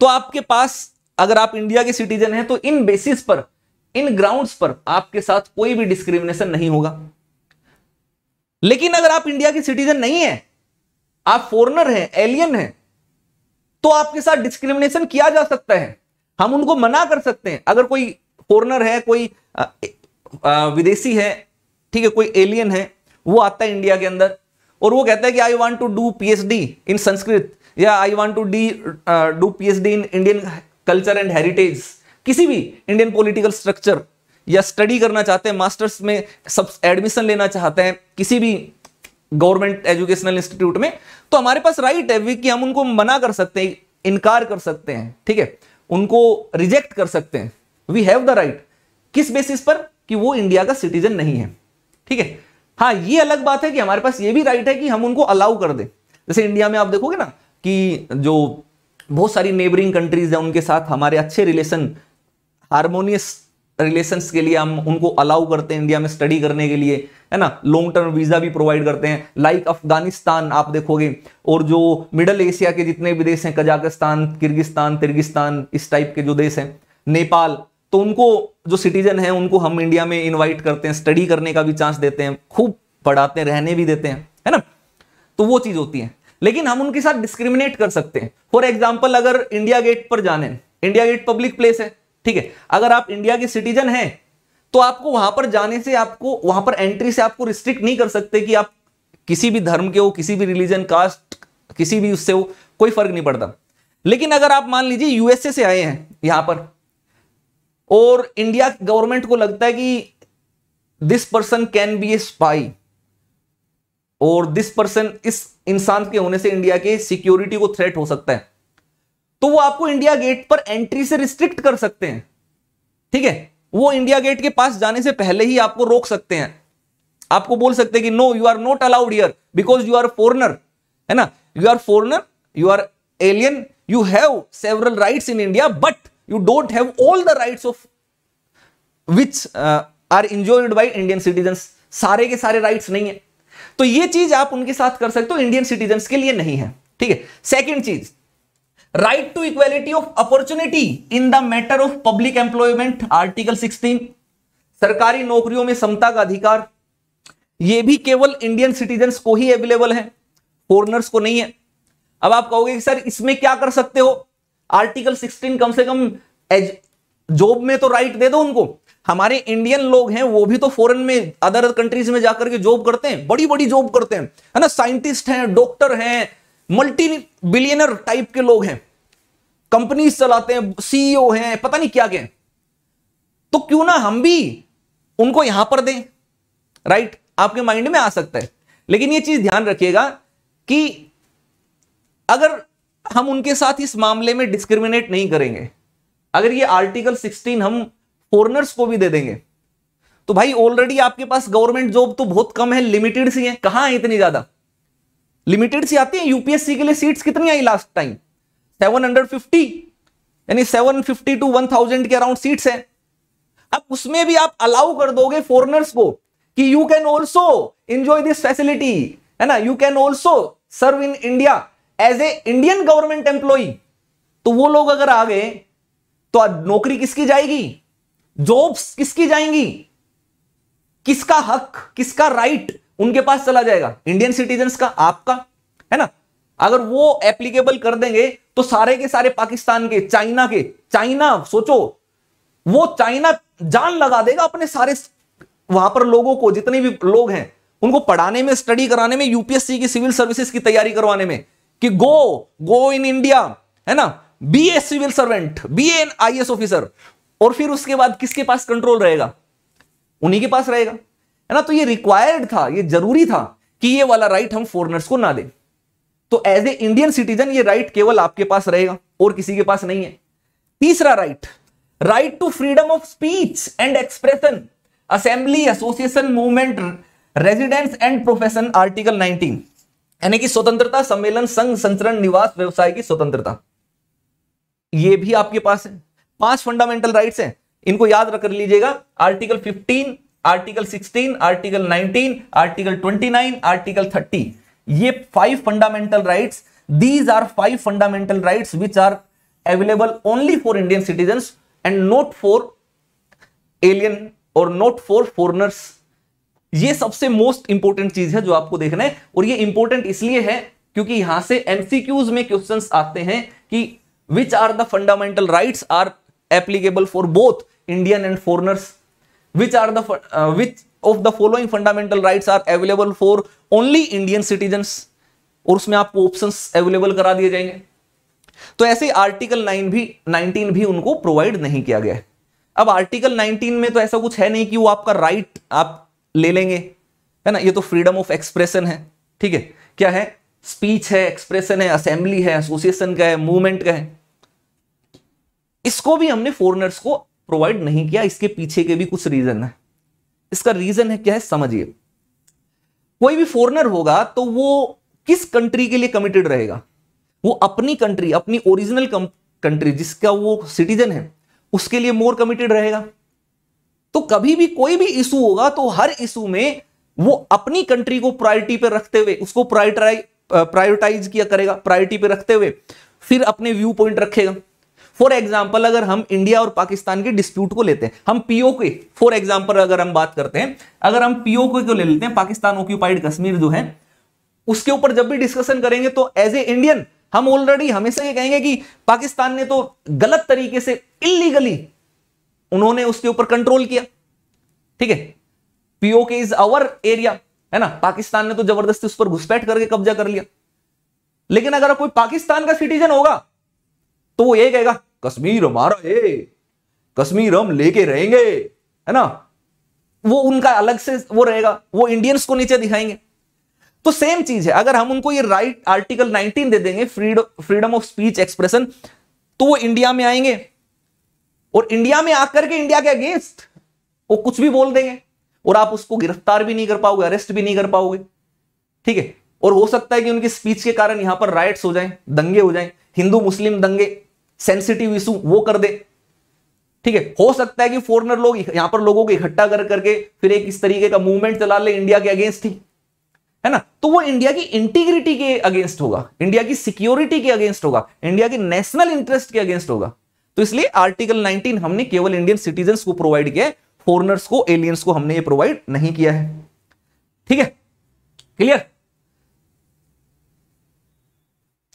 तो आपके पास, अगर आप इंडिया के सिटीजन हैं, तो इन बेसिस पर, इन ग्राउंड्स पर आपके साथ कोई भी डिस्क्रिमिनेशन नहीं होगा। लेकिन अगर आप इंडिया के सिटीजन नहीं है, आप फॉरेनर हैं, एलियन हैं, तो आपके साथ डिस्क्रिमिनेशन किया जा सकता है, हम उनको मना कर सकते हैं। अगर कोई फॉरेनर है, कोई आ, आ, विदेशी है, ठीक है, कोई एलियन है, वो आता है इंडिया के अंदर और वो कहता है कि I want to do PhD in Sanskrit या I want to D do PhD in Indian culture and heritage, किसी भी इंडियन पॉलिटिकल स्ट्रक्चर, या स्टडी करना चाहते हैं, मास्टर्स में सब एडमिशन लेना चाहते हैं किसी भी गवर्नमेंट एजुकेशनल इंस्टीट्यूट में, तो हमारे पास राइट है कि हम उनको मना कर सकते हैं, इनकार कर सकते हैं, ठीक है, उनको रिजेक्ट कर सकते हैं। वी हैव द राइट, किस बेसिस पर? कि वो इंडिया का सिटीजन नहीं है, ठीक है। हाँ, ये अलग बात है कि हमारे पास ये भी राइट है कि हम उनको अलाउ कर दें। जैसे इंडिया में आप देखोगे ना कि जो बहुत सारी नेबरिंग कंट्रीज हैं उनके साथ हमारे अच्छे रिलेशन, हार्मोनियस रिलेशंस के लिए हम उनको अलाउ करते हैं इंडिया में स्टडी करने के लिए, है ना। लॉन्ग टर्म वीजा भी प्रोवाइड करते हैं, लाइक अफगानिस्तान आप देखोगे, और जो मिडल एशिया के जितने भी देश हैं, कजाकिस्तान, किर्गिस्तान, तिर्गिस्तान, इस टाइप के जो देश हैं, नेपाल, तो उनको जो सिटीजन है उनको हम इंडिया में इन्वाइट करते हैं, स्टडी करने का भी चांस देते हैं, खूब पढ़ाते हैं, रहने भी देते हैं, है ना। तो वो चीज होती है, लेकिन हम उनके साथ डिस्क्रिमिनेट कर सकते हैं। फॉर एग्जाम्पल, अगर इंडिया गेट पर जाने, इंडिया गेट पब्लिक प्लेस है, ठीक है, अगर आप इंडिया के सिटीजन हैं तो आपको वहां पर जाने से, आपको वहां पर एंट्री से आपको रिस्ट्रिक्ट नहीं कर सकते कि आप किसी भी धर्म के हो, किसी भी रिलीजन, कास्ट, किसी भी उससे हो, कोई फर्क नहीं पड़ता। लेकिन अगर आप मान लीजिए यूएसए से आए हैं यहां पर, और इंडिया गवर्नमेंट को लगता है कि this person can be a spy, और दिस पर्सन, इस इंसान के होने से इंडिया के सिक्योरिटी को थ्रेट हो सकता है, तो वो आपको इंडिया गेट पर एंट्री से रिस्ट्रिक्ट कर सकते हैं, ठीक है। वो इंडिया गेट के पास जाने से पहले ही आपको रोक सकते हैं, आपको बोल सकते हैं कि no, you are not allowed here because you are foreigner, है ना, you are foreigner, you are alien, you have several rights in India but you don't have all the rights of which are enjoyed by Indian citizens. सारे के सारे rights नहीं है, तो ये चीज आप उनके साथ कर सकते हो, इंडियन सिटीजन्स के लिए नहीं है, ठीक है। सेकेंड चीज, right to equality of opportunity in the matter of public employment, article सोलह, सरकारी नौकरियों में समता का अधिकार, यह भी केवल इंडियन सिटीजन्स को ही अवेलेबल है, फॉरेनर्स को नहीं है। अब आप कहोगे कि सर इसमें क्या कर सकते हो, आर्टिकल सोलह कम से कम जॉब में तो राइट दे दो उनको, हमारे इंडियन लोग हैं वो भी तो फॉरेन में, अदर कंट्रीज में जाकर के जॉब करते हैं, बड़ी बड़ी जॉब करते हैं, है ना, साइंटिस्ट हैं, डॉक्टर हैं, मल्टी बिलियनर टाइप के लोग हैं, कंपनीज चलाते हैं, सीईओ हैं, पता नहीं क्या क्या हैं, तो क्यों ना हम भी उनको यहां पर दें, राइट, आपके माइंड में आ सकता है। लेकिन यह चीज ध्यान रखिएगा कि अगर हम उनके साथ इस मामले में डिस्क्रिमिनेट नहीं करेंगे, अगर ये आर्टिकल सोलह हम फॉरेनर्स को भी दे देंगे तो भाई ऑलरेडी आपके पास गवर्नमेंट जॉब तो बहुत कम है, लिमिटेड सी है, कहां है इतनी ज्यादा, लिमिटेड सी आती है। यूपीएससी के लिए सीट्स कितनी आई last time, seven hundred fifty, यानी seven fifty to one thousand के अराउंड सीट्स हैं। अब उसमें भी आप अलाउ कर दोगे फॉरेनर्स को कि you can also enjoy this facility, है ना, you can also serve in India as a Indian government employee, तो वो लोग अगर आ गए तो नौकरी किसकी जाएगी, जॉब्स किसकी जाएंगी, किसका हक, किसका राइट उनके पास चला जाएगा, इंडियन सिटीजन्स का, आपका, है ना। अगर वो एप्लीकेबल कर देंगे तो सारे के सारे पाकिस्तान के, चाइना के, चाइना सोचो, वो चाइना जान लगा देगा अपने सारे वहां पर लोगों को, जितने भी लोग हैं उनको पढ़ाने में, स्टडी कराने में, यूपीएससी की सिविल सर्विसेज की तैयारी करवाने में कि गो गो इन इंडिया, है ना, be a civil servant, be a I A S officer, और फिर उसके बाद किसके पास कंट्रोल रहेगा, उन्हीं के पास रहेगा, है ना। तो ये रिक्वायर्ड था, ये जरूरी था कि ये वाला राइट हम फॉरेनर्स को ना दें। तो एज ए इंडियन सिटीजन ये राइट केवल आपके पास रहेगा और किसी के पास नहीं है। तीसरा right, right to freedom of speech and expression, assembly, association, movement, residence and profession, article nineteen, यानी कि स्वतंत्रता, सम्मेलन, संघ, संचरण, निवास, व्यवसाय की स्वतंत्रता, ये भी आपके पास है। पांच फंडामेंटल राइट्स हैं, इनको याद रख लीजिएगा, article fifteen, article sixteen, article nineteen, article twenty nine, article thirty, ये five fundamental rights, these are five fundamental rights which are available only for Indian citizens and not for alien और not for foreigners. ये सबसे most important चीज है जो आपको देखना है, और ये इंपॉर्टेंट इसलिए है क्योंकि यहां से एमसीक्यूज में क्वेश्चंस आते हैं कि which are the fundamental rights are applicable for both Indian and foreigners, which are the which of the following fundamental rights are available for only Indian citizens, और उसमें आपको options available करा दिए जाएंगे। तो ऐसे आर्टिकल नाइन भी nineteen भी उनको प्रोवाइड नहीं किया गया है। अब आर्टिकल नाइनटीन में तो ऐसा कुछ है नहीं कि वो आपका राइट right आप ले लेंगे, है ना, ये तो फ्रीडम ऑफ एक्सप्रेशन है, ठीक है, क्या है, स्पीच है, एक्सप्रेशन है, असेंबली है, एसोसिएशन का है, मूवमेंट का है, इसको भी हमने फॉरेनर्स को प्रोवाइड नहीं किया। इसके पीछे के भी कुछ रीजन है, इसका रीजन है क्या है समझिए। कोई भी फॉरेनर होगा तो वो किस कंट्री के लिए कमिटेड रहेगा, वो अपनी कंट्री, अपनी ओरिजिनल कंट्री जिसका वो सिटीजन है, उसके लिए मोर कमिटेड रहेगा। तो कभी भी कोई भी इशू होगा तो हर इशू में वो अपनी कंट्री को प्रायोरिटी पे रखते हुए उसको प्रायोरिटाइज प्रायोरिटाइज किया करेगा, प्रायोरिटी पे रखते हुए फिर अपने व्यू पॉइंट रखेगा। फॉर एग्जाम्पल अगर हम इंडिया और पाकिस्तान के डिस्प्यूट को लेते हैं, हम पीओके, फॉर एग्जाम्पल अगर हम बात करते हैं, अगर हम पीओके को ले लेते हैं, पाकिस्तान ऑक्यूपाइड कश्मीर जो है, उसके ऊपर जब भी डिस्कशन करेंगे तो एज ए इंडियन हम ऑलरेडी हमेशा ये कहेंगे कि पाकिस्तान ने तो गलत तरीके से, इलीगली उन्होंने उसके ऊपर कंट्रोल किया, ठीक है, पीओके इज आवर एरिया, है ना, पाकिस्तान ने तो जबरदस्ती उस पर घुसपैठ करके कब्जा कर लिया। लेकिन अगर कोई पाकिस्तान का सिटीजन होगा तो वो ये कहेगा कश्मीर हमारा है, कश्मीर हम लेके रहेंगे, है ना, वो उनका अलग से वो रहेगा, वो इंडियंस को नीचे दिखाएंगे। तो सेम चीज है, अगर हम उनको ये राइट आर्टिकल नाइनटीन दे देंगे, फ्रीडम ऑफ स्पीच एक्सप्रेशन, तो वो इंडिया में आएंगे और इंडिया में आकर के इंडिया के अगेंस्ट वो कुछ भी बोल देंगे और आप उसको गिरफ्तार भी नहीं कर पाओगे, अरेस्ट भी नहीं कर पाओगे, ठीक है, और हो सकता है कि उनकी स्पीच के कारण यहां पर राइट्स हो जाएं, दंगे हो जाएं, हिंदू मुस्लिम दंगे, सेंसिटिव इशू वो कर दे, ठीक है, हो सकता है कि फॉरेनर लोग यहां पर लोगों को इकट्ठा कर करके फिर एक इस तरीके का मूवमेंट चला ले इंडिया के अगेंस्ट ही, है ना, तो वो इंडिया की इंटीग्रिटी के अगेंस्ट होगा, इंडिया की सिक्योरिटी के अगेंस्ट होगा, इंडिया के नेशनल इंटरेस्ट के अगेंस्ट होगा। तो इसलिए आर्टिकल नाइनटीन हमने केवल इंडियन सिटीजन को प्रोवाइड किया है, फॉरेनर्स को, एलियंस को हमने ये प्रोवाइड नहीं किया है, ठीक है, क्लियर।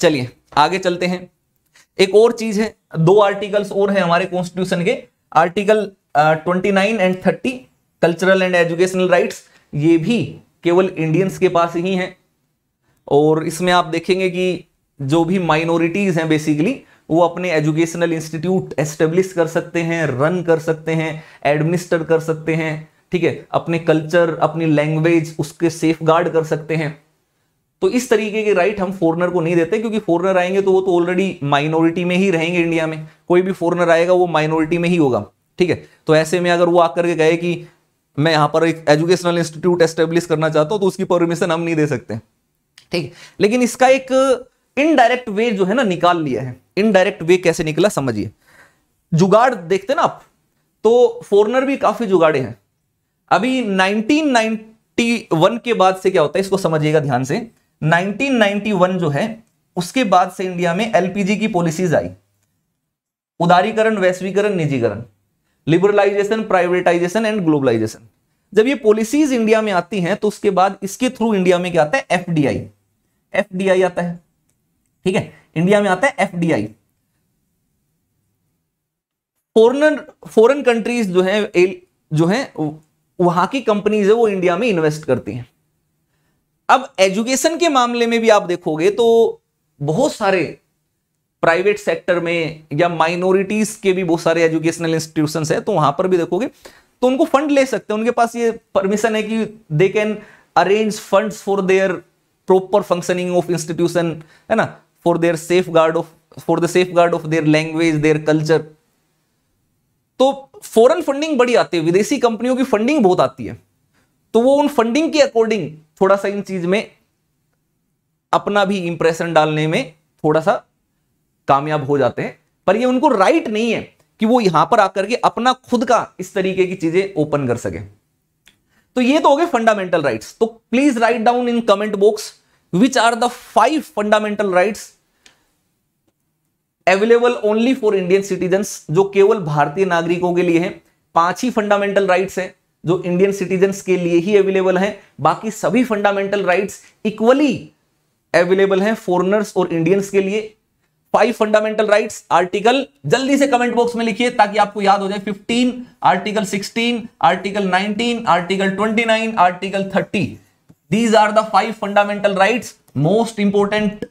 चलिए आगे चलते हैं। एक और चीज है, दो आर्टिकल्स और हैं हमारे कॉन्स्टिट्यूशन के, article twenty nine and thirty, cultural and educational rights, ये भी केवल इंडियंस के पास ही हैं। और इसमें आप देखेंगे कि जो भी माइनॉरिटीज हैं बेसिकली वो अपने एजुकेशनल इंस्टीट्यूट एस्टेब्लिश कर सकते हैं, रन कर सकते हैं, एडमिनिस्टर कर सकते हैं, ठीक है, अपने कल्चर, अपनी लैंग्वेज उसके सेफ गार्ड कर सकते हैं। तो इस तरीके के राइट हम फॉरेनर को नहीं देते क्योंकि फॉरेनर आएंगे तो वो तो ऑलरेडी माइनॉरिटी में ही रहेंगे। इंडिया में कोई भी फॉरेनर आएगा वो माइनॉरिटी में ही होगा, ठीक है। तो ऐसे में अगर वो आकर के कहे कि मैं यहाँ पर एक एजुकेशनल इंस्टीट्यूट एस्टेब्लिश करना चाहता हूँ तो उसकी परमिशन हम नहीं दे सकते, ठीक। लेकिन इसका एक इनडायरेक्ट वे जो है ना निकाल लिया है। इनडायरेक्ट वे कैसे निकला समझिए, जुगाड़ देखते ना आप तो फॉरनर भी काफी जुगाड़े हैं। अभी उन्नीस सौ इक्यानवे के बाद से क्या होता है इसको समझिएगा ध्यान से। उन्नीस सौ इक्यानवे जो है उसके बाद से इंडिया में एलपीजी की पॉलिसीज आई, उदारीकरण, वैश्वीकरण, निजीकरण, लिबरलाइजेशन, प्राइवेटाइजेशन एंड ग्लोबलाइजेशन। जब ये पॉलिसीज इंडिया में आती हैं तो उसके बाद इसके थ्रू इंडिया में क्या आता है, एफडीआई, एफडीआई आता है, ठीक है, इंडिया में आता है एफडीआई। फॉरेन फॉरेन कंट्रीज जो है जो है वहां की कंपनीज है वो इंडिया में इन्वेस्ट करती हैं। अब एजुकेशन के मामले में भी आप देखोगे तो बहुत सारे प्राइवेट सेक्टर में या माइनॉरिटीज के भी बहुत सारे एजुकेशनल इंस्टीट्यूशंस है तो वहां पर भी देखोगे तो उनको फंड ले सकते हैं, उनके पास ये परमिशन है कि they can arrange funds for their proper functioning of institution, है ना, for their safeguard of for the safeguard of their language, their culture. तो फॉरेन फंडिंग बड़ी आती है, विदेशी कंपनियों की फंडिंग बहुत आती है, तो वो उन फंडिंग के अकॉर्डिंग थोड़ा सा इन चीज में अपना भी इंप्रेशन डालने में थोड़ा सा कामयाब हो जाते हैं। पर ये उनको राइट नहीं है कि वो यहां पर आकर के अपना खुद का इस तरीके की चीजें ओपन कर सके। तो ये तो हो गए फंडामेंटल राइट्स। तो please write down in comment box which are the five fundamental rights available only for Indian citizens, जो केवल भारतीय नागरिकों के लिए है। पांच ही फंडामेंटल राइट्स हैं जो इंडियन सिटीजन्स के लिए ही अवेलेबल हैं, बाकी सभी फंडामेंटल राइट्स इक्वली अवेलेबल हैं फॉरेनर्स और इंडियंस के लिए। फाइव फंडामेंटल राइट्स आर्टिकल जल्दी से कमेंट बॉक्स में लिखिए ताकि आपको याद हो जाए। Fifteen, article sixteen, article nineteen, article twenty nine, article thirty, these are the five fundamental rights, most important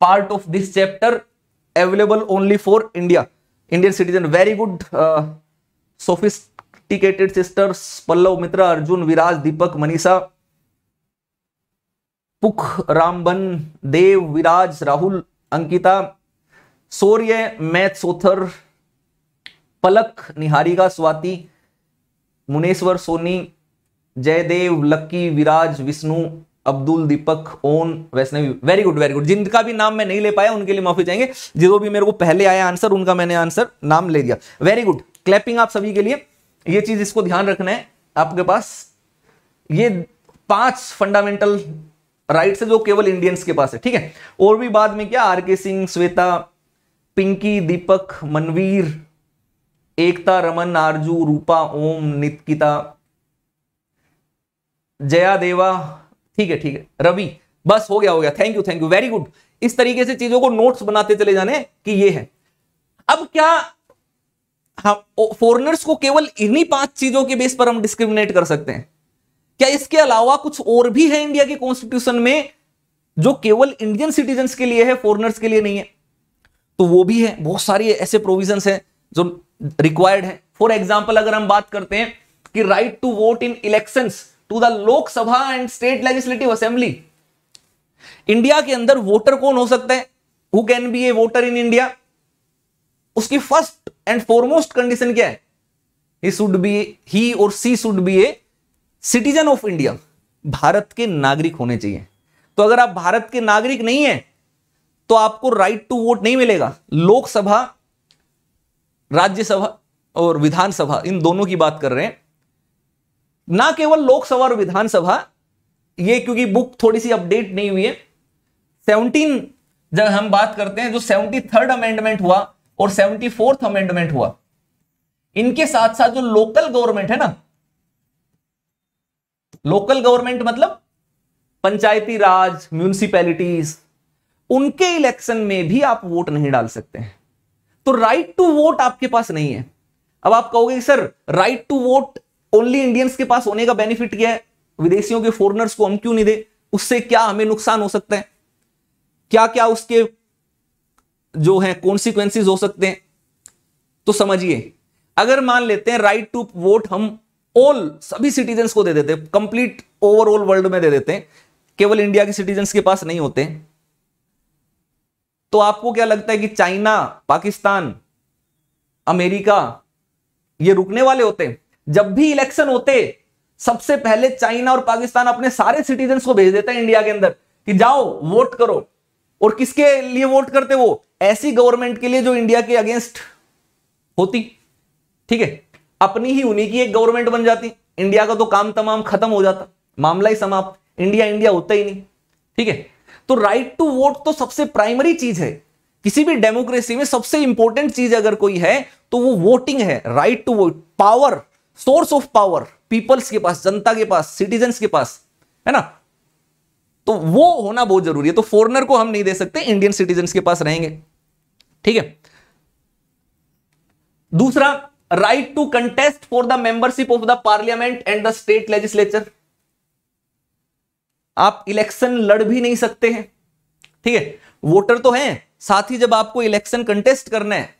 part of this chapter, available only for India, Indian citizen. Very good, uh, sophisticated sisters, Pallav, Mitra, Arjun, Viraj, Deepak, Manisha, Pukh, Ramban, Dev, Viraj, Rahul, Ankita, Sorye, Math, Sothar, Palak, Niharika, Swati, Muneshwar, Soni, Jaydev, Lucky, Viraj, Vishnu, Abdul, Deepak, ओन, Vaishnavi. Very good very good. जिनका भी नाम मैं नहीं ले पाया उनके लिए माफी चाहेंगे, जो भी मेरे को पहले आया आंसर उनका मैंने आंसर नाम ले दिया। वेरी गुड, क्लैपिंग आप सभी के लिए। ये चीज इसको ध्यान रखना है आपके पास, ये पांच फंडामेंटल राइट्स है जो केवल इंडियंस के पास है, ठीक है। और भी बाद में क्या, आर के सिंह, श्वेता, पिंकी, दीपक, मनवीर, एकता, रमन, आरजू, रूपा, ओम, नितिकिता, जया, देवा, ठीक है ठीक है, रवि, बस हो गया हो गया। Thank you thank you, very good. इस तरीके से चीजों को नोट्स बनाते चले जाने कि ये है। अब क्या हम फॉरेनर्स को केवल इन्हीं पांच चीजों के बेस पर हम डिस्क्रिमिनेट कर सकते हैं क्या? इसके अलावा कुछ और भी है इंडिया के कॉन्स्टिट्यूशन में जो केवल इंडियन सिटीजन्स के लिए है, फॉरेनर्स के लिए नहीं है? तो वो भी है, बहुत सारी ऐसे प्रोविजंस हैं जो रिक्वायर्ड है। फॉर एग्जाम्पल अगर हम बात करते हैं कि right to vote in elections to the Lok Sabha and state legislative assembly, India के अंदर वोटर कौन हो सकता है, who can be a voter in India, उसकी फर्स्ट एंड फॉरमोस्ट कंडीशन क्या है, ही शुड बी, ही और she should be a citizen of India, Bharat के नागरिक होने चाहिए। तो अगर आप भारत के नागरिक नहीं है तो आपको राइट टू वोट नहीं मिलेगा। लोकसभा, राज्यसभा और विधानसभा, इन दोनों की बात कर रहे हैं, ना केवल लोकसभा और विधानसभा। ये क्योंकि बुक थोड़ी सी अपडेट नहीं हुई है। सेवनटीन जब हम बात करते हैं, जो सेवेंटी थर्ड अमेंडमेंट हुआ और सेवेंटी फोर्थ अमेंडमेंट हुआ, इनके साथ साथ जो लोकल गवर्नमेंट है ना, लोकल गवर्नमेंट मतलब पंचायती राज, म्यूनिसिपैलिटीज, उनके इलेक्शन में भी आप वोट नहीं डाल सकते हैं। तो राइट टू वोट आपके पास नहीं है। अब आप कहोगे sir right to vote only Indians के पास होने का बेनिफिट क्या है, विदेशियों के फॉरेनर्स को हम क्यों नहीं दे, उससे क्या हमें नुकसान हो सकता है, क्या क्या उसके जो है कॉन्सिक्वेंसेस हो सकते हैं? तो समझिए, अगर मान लेते हैं राइट टू वोट हम ऑल सभी सिटीजन्स को दे देते, कंप्लीट ओवरऑल वर्ल्ड में दे देते हैं, केवल इंडिया के सिटीजन्स के पास नहीं होते, तो आपको क्या लगता है कि चाइना, पाकिस्तान, अमेरिका ये रुकने वाले होते हैं? जब भी इलेक्शन होते सबसे पहले चाइना और पाकिस्तान अपने सारे सिटीजन को भेज देता है इंडिया के अंदर कि जाओ वोट करो। और किसके लिए वोट करते? वो ऐसी गवर्नमेंट के लिए जो इंडिया के अगेंस्ट होती, ठीक है, अपनी ही उन्हीं की एक गवर्नमेंट बन जाती, इंडिया का तो काम तमाम खत्म हो जाता, मामला ही समाप्त, इंडिया इंडिया होता ही नहीं, ठीक है। तो राइट टू वोट तो सबसे प्राइमरी चीज है किसी भी डेमोक्रेसी में, सबसे इंपॉर्टेंट चीज अगर कोई है तो वो वोटिंग है, right to vote. Power, source of power peoples के पास, जनता के पास, सिटीजन के पास, है ना, तो वो होना बहुत जरूरी है। तो फॉरेनर को हम नहीं दे सकते, इंडियन सिटीजन के पास रहेंगे, ठीक है। दूसरा, right to contest for the membership of the parliament and the state legislature. आप इलेक्शन लड़ भी नहीं सकते हैं, ठीक है, वोटर तो हैं, साथ ही जब आपको इलेक्शन कंटेस्ट करना है,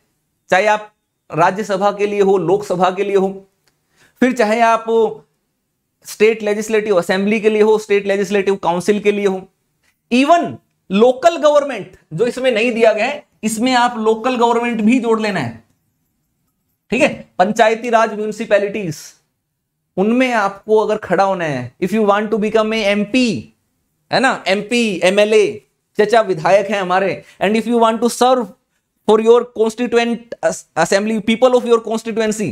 चाहे आप राज्यसभा के लिए हो, लोकसभा के लिए हो, फिर चाहे आप स्टेट लेजिस्लेटिव असेंबली के लिए हो, स्टेट लेजिस्लेटिव काउंसिल के लिए हो, इवन लोकल गवर्नमेंट जो इसमें नहीं दिया गया है, इसमें आप लोकल गवर्नमेंट भी जोड़ लेना है, ठीक है, पंचायती राज म्यूनिसिपैलिटीज, उनमें आपको अगर खड़ा होना है, if you want to become a MP, है ना, एमपी, एमएलए, चचा विधायक हैं हमारे, and if you want to serve for your constituent assembly, people of your constituency,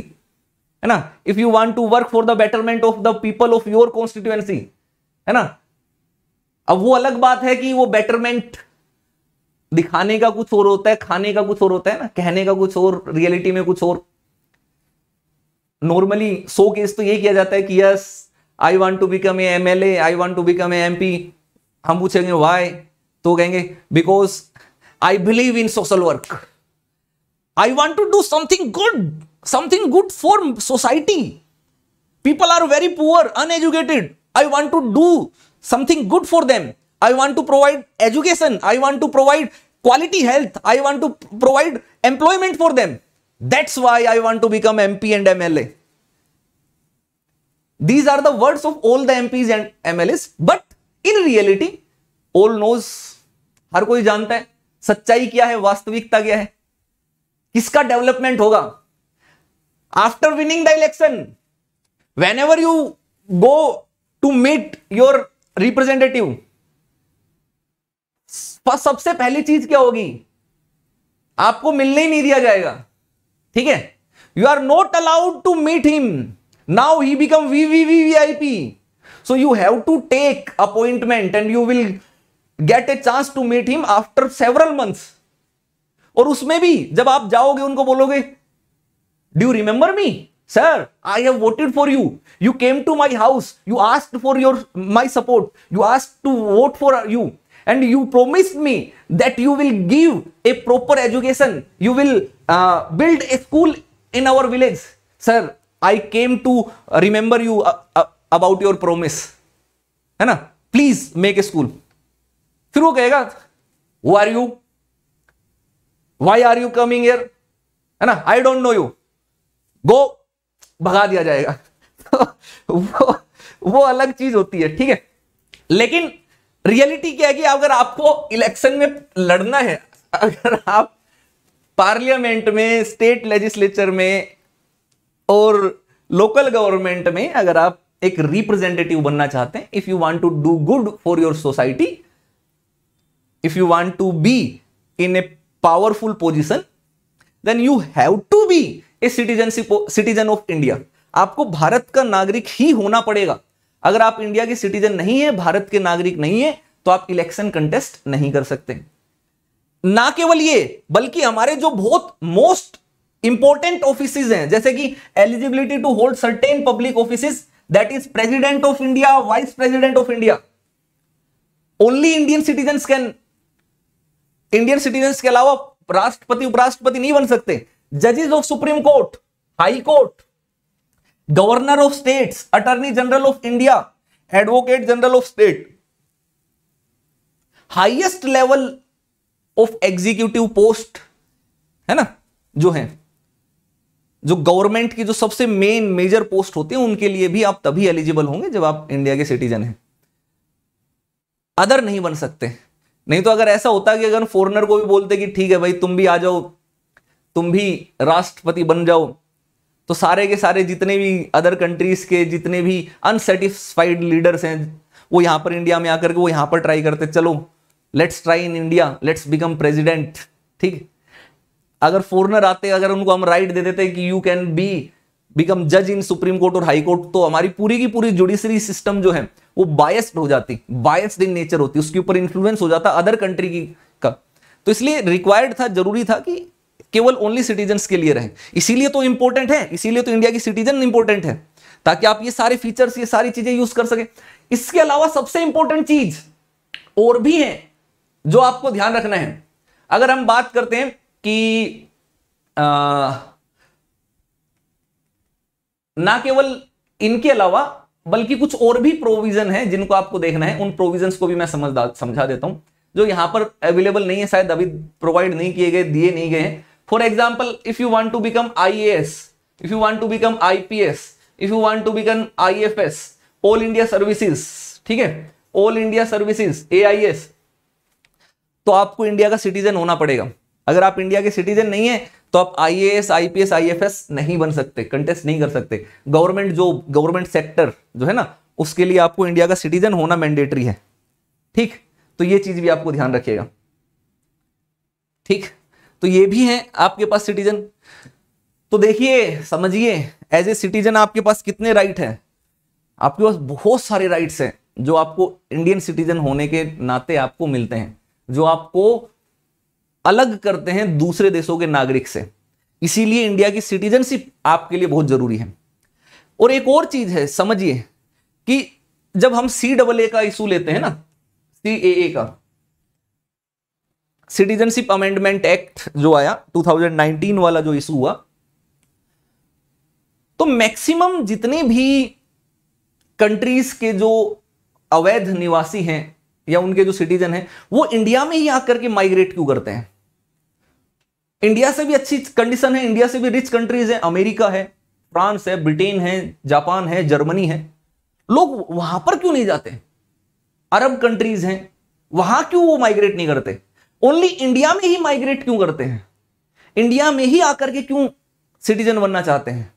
है ना, if you want to work for the betterment of the people of your constituency, है ना। अब वो अलग बात है कि वो बेटरमेंट दिखाने का कुछ और होता है, खाने का कुछ और होता है ना, कहने का कुछ और, रियलिटी में कुछ और। नॉर्मली सो केस तो ये किया जाता है कि yes I want to become a MLA, I want to become a MP. हम पूछेंगे व्हाई, तो कहेंगे because I believe in social work, I want to do something good, something good for society, people are very poor, uneducated, I want to do something good for them, I want to provide education, I want to provide quality health, I want to provide employment for them, that's why I want to become M P and M L A. These are the words of all the M Ps and M L As, but in reality, all knows, हर कोई जानता है सच्चाई क्या है, वास्तविकता क्या है, किसका डेवलपमेंट होगा। After winning the election, whenever you go to meet your representative, सबसे पहली चीज क्या होगी? आपको मिलने ही नहीं दिया जाएगा, ठीक है, you are not allowed to meet him, now he become V V V V I P, so you have to take appointment and you will get a chance to meet him after several months. और उसमें भी जब आप जाओगे उनको बोलोगे, do you remember me sir, I have voted for you, you came to my house, you asked for your my support, you asked to vote for you, and you promised me that you will give a proper education, you will uh, build a school in our village. Sir, I came to remember you uh, uh, about your promise, है ना, please make a school. फिर वो कहेगा, who are you, why are you coming here, है ना, I don't know you, go, भगा दिया जाएगा। वो, वो अलग चीज होती है, ठीक है। लेकिन रियलिटी क्या है कि अगर आपको इलेक्शन में लड़ना है, अगर आप पार्लियामेंट में, स्टेट लेजिस्लेचर में और लोकल गवर्नमेंट में अगर आप एक रिप्रेजेंटेटिव बनना चाहते हैं, if you want to do good for your society, if you want to be in a powerful position, then you have to be a citizenship citizen of India. आपको भारत का नागरिक ही होना पड़ेगा। अगर आप इंडिया के सिटीजन नहीं है, भारत के नागरिक नहीं है, तो आप इलेक्शन कंटेस्ट नहीं कर सकते। ना केवल ये, बल्कि हमारे जो बहुत मोस्ट इंपॉर्टेंट ऑफिसेज हैं, जैसे कि eligibility to hold certain public offices, that is president of India, vice president of India, only Indian citizen can, Indian citizen के अलावा राष्ट्रपति उपराष्ट्रपति नहीं बन सकते। जजेस of supreme court, high court, governor of states, attorney general of India, advocate general of state, highest level of executive post, है ना, जो है, जो गवर्नमेंट की जो सबसे मेन मेजर पोस्ट होती है, उनके लिए भी आप तभी एलिजिबल होंगे जब आप इंडिया के सिटीजन हैं, अदर नहीं बन सकते। नहीं तो अगर ऐसा होता कि अगर फॉरेनर को भी बोलते कि ठीक है भाई, तुम भी आ जाओ, तुम भी राष्ट्रपति बन जाओ, तो सारे के सारे जितने भी अदर कंट्रीज के जितने भी अनसेटिस्फाइड लीडर्स हैं वो यहाँ पर इंडिया में आकर के वो यहाँ पर ट्राई करते, चलो let's try in India, let's become president. ठीक, अगर फॉरनर आते, अगर उनको हम राइट दे देते कि यू कैन बी बिकम जज इन सुप्रीम कोर्ट और हाई कोर्ट, तो हमारी पूरी की पूरी जुडिशरी सिस्टम जो है वो बायस्ड हो जाती, बायस्ड इन नेचर होती, उसके ऊपर इन्फ्लुएंस हो जाता अदर कंट्री की का। तो इसलिए रिक्वायर्ड था, जरूरी था कि केवल ओनली सिटीजन्स के लिए रहे। इसीलिए तो इंपॉर्टेंट है, इसीलिए तो इंडिया की सिटीजन इंपॉर्टेंट है, ताकि आप ये सारे फीचर्स, ये सारी चीजें यूज कर सके। इसके अलावा सबसे इंपॉर्टेंट चीज और भी है जो आपको ध्यान रखना है। अगर हम बात करते हैं कि आ, ना केवल इनके अलावा बल्कि कुछ और भी प्रोविजन है जिनको आपको देखना है, उन प्रोविजंस को भी मैं समझा समझा देता हूं, जो यहां पर अवेलेबल नहीं है, शायद अभी प्रोवाइड नहीं किए गए, दिए नहीं गए हैं। For example, if you want to become I A S, if you want to become I P S, if you want to become I F S, all India services, ठीक है, all India services, A I S, तो आपको India का citizen होना पड़ेगा। अगर आप India के सिटीजन नहीं है तो आप I A S, I P S, I F S नहीं बन सकते, कंटेस्ट नहीं कर सकते। गवर्नमेंट जॉब, गवर्नमेंट सेक्टर जो है ना, उसके लिए आपको इंडिया का सिटीजन होना मैंडेटरी है। ठीक, तो ये चीज भी आपको ध्यान रखिएगा। ठीक, तो ये भी है आपके पास सिटीजन। तो देखिए, समझिए, एज ए सिटीजन आपके पास कितने राइट हैं। आपके पास बहुत सारे राइट्स हैं जो आपको इंडियन सिटीजन होने के नाते आपको मिलते हैं, जो आपको अलग करते हैं दूसरे देशों के नागरिक से। इसीलिए इंडिया की सिटीजनशिप आपके लिए बहुत जरूरी है। और एक और चीज है, समझिए कि जब हम सी डबल ए का इशू लेते हैं ना, सी ए ए का, सिटीजनशिप अमेंडमेंट एक्ट जो आया दो हज़ार उन्नीस वाला जो इशू हुआ, तो मैक्सिमम जितने भी कंट्रीज के जो अवैध निवासी हैं या उनके जो सिटीजन हैं वो इंडिया में ही आकर के माइग्रेट क्यों करते हैं। इंडिया से भी अच्छी कंडीशन है, इंडिया से भी रिच कंट्रीज है, अमेरिका है, फ्रांस है, ब्रिटेन है, जापान है, जर्मनी है, लोग वहां पर क्यों नहीं जाते। अरब कंट्रीज हैं, वहां क्यों वो माइग्रेट नहीं करते, ओनली इंडिया में ही माइग्रेट क्यों करते हैं, इंडिया में ही आकर के क्यों सिटीजन बनना चाहते हैं।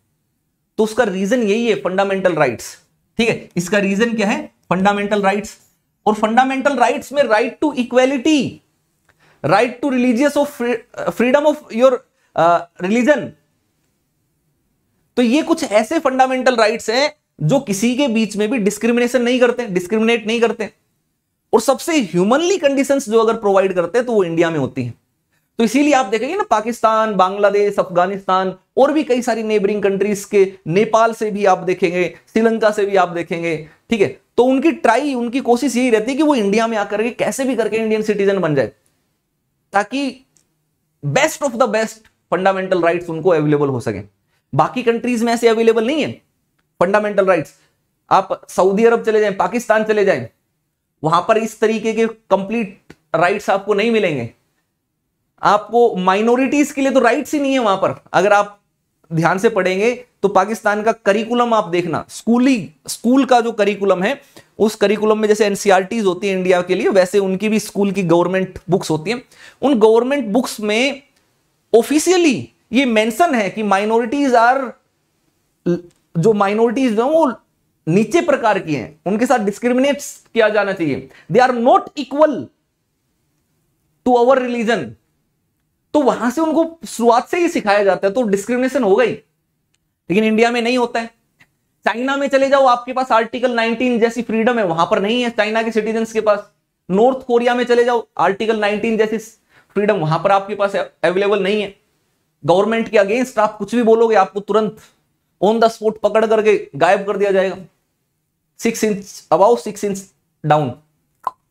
तो उसका रीजन यही है, फंडामेंटल राइट्स। ठीक है, इसका रीजन क्या है, फंडामेंटल राइट्स। और फंडामेंटल राइट्स में right to equality, right to religious of freedom of your religion, तो ये कुछ ऐसे फंडामेंटल राइट्स हैं जो किसी के बीच में भी डिस्क्रिमिनेशन नहीं करते, डिस्क्रिमिनेट नहीं करते, और सबसे ह्यूमनली कंडीशंस जो अगर प्रोवाइड करते हैं तो वो इंडिया में होती है। तो इसीलिए आप देखेंगे ना, पाकिस्तान, बांग्लादेश, अफगानिस्तान और भी कई सारी नेबरिंग कंट्रीज के, नेपाल से भी आप देखेंगे, श्रीलंका से भी आप देखेंगे, ठीक है, तो उनकी ट्राई, उनकी कोशिश यही रहती है कि वो इंडिया में आकर के कैसे भी करके इंडियन सिटीजन बन जाए, ताकि best of the best fundamental rights उनको अवेलेबल हो सके। बाकी कंट्रीज में ऐसे अवेलेबल नहीं है फंडामेंटल राइट्स। आप सऊदी अरब चले जाएं, पाकिस्तान चले जाएं, वहां पर इस तरीके के कंप्लीट राइट्स आपको नहीं मिलेंगे। आपको माइनॉरिटीज के लिए तो राइट्स ही नहीं है वहां पर। अगर आप ध्यान से पढ़ेंगे तो पाकिस्तान का करिकुलम आप देखना, स्कूली स्कूल का जो करिकुलम है, उस करिकुलम में जैसे एनसीईआरटीज होती है इंडिया के लिए, वैसे उनकी भी स्कूल की गवर्नमेंट बुक्स होती हैं। उन गवर्नमेंट बुक्स में ऑफिशियली ये मेंशन है कि माइनॉरिटीज आर, जो माइनॉरिटीज हैं वो नीचे प्रकार की हैं, उनके साथ डिस्क्रिमिनेट किया जाना चाहिए, they are not equal to our religion. तो वहां से उनको शुरुआत से ही सिखाया जाता है, तो डिस्क्रिमिनेशन हो गई। लेकिन इंडिया में नहीं होता है। चाइना में चले जाओ, आपके पास आर्टिकल उन्नीस जैसी फ्रीडम है, वहां पर नहीं है चाइना के सिटीजन्स के पास। नॉर्थ कोरिया में चले जाओ, आर्टिकल उन्नीस जैसी फ्रीडम वहां पर आपके पास अवेलेबल नहीं है। गवर्नमेंट के अगेंस्ट आप कुछ भी बोलोगे, आपको तुरंत ऑन द स्पॉट पकड़ करके गायब कर दिया जाएगा। Six inch above, six inch down,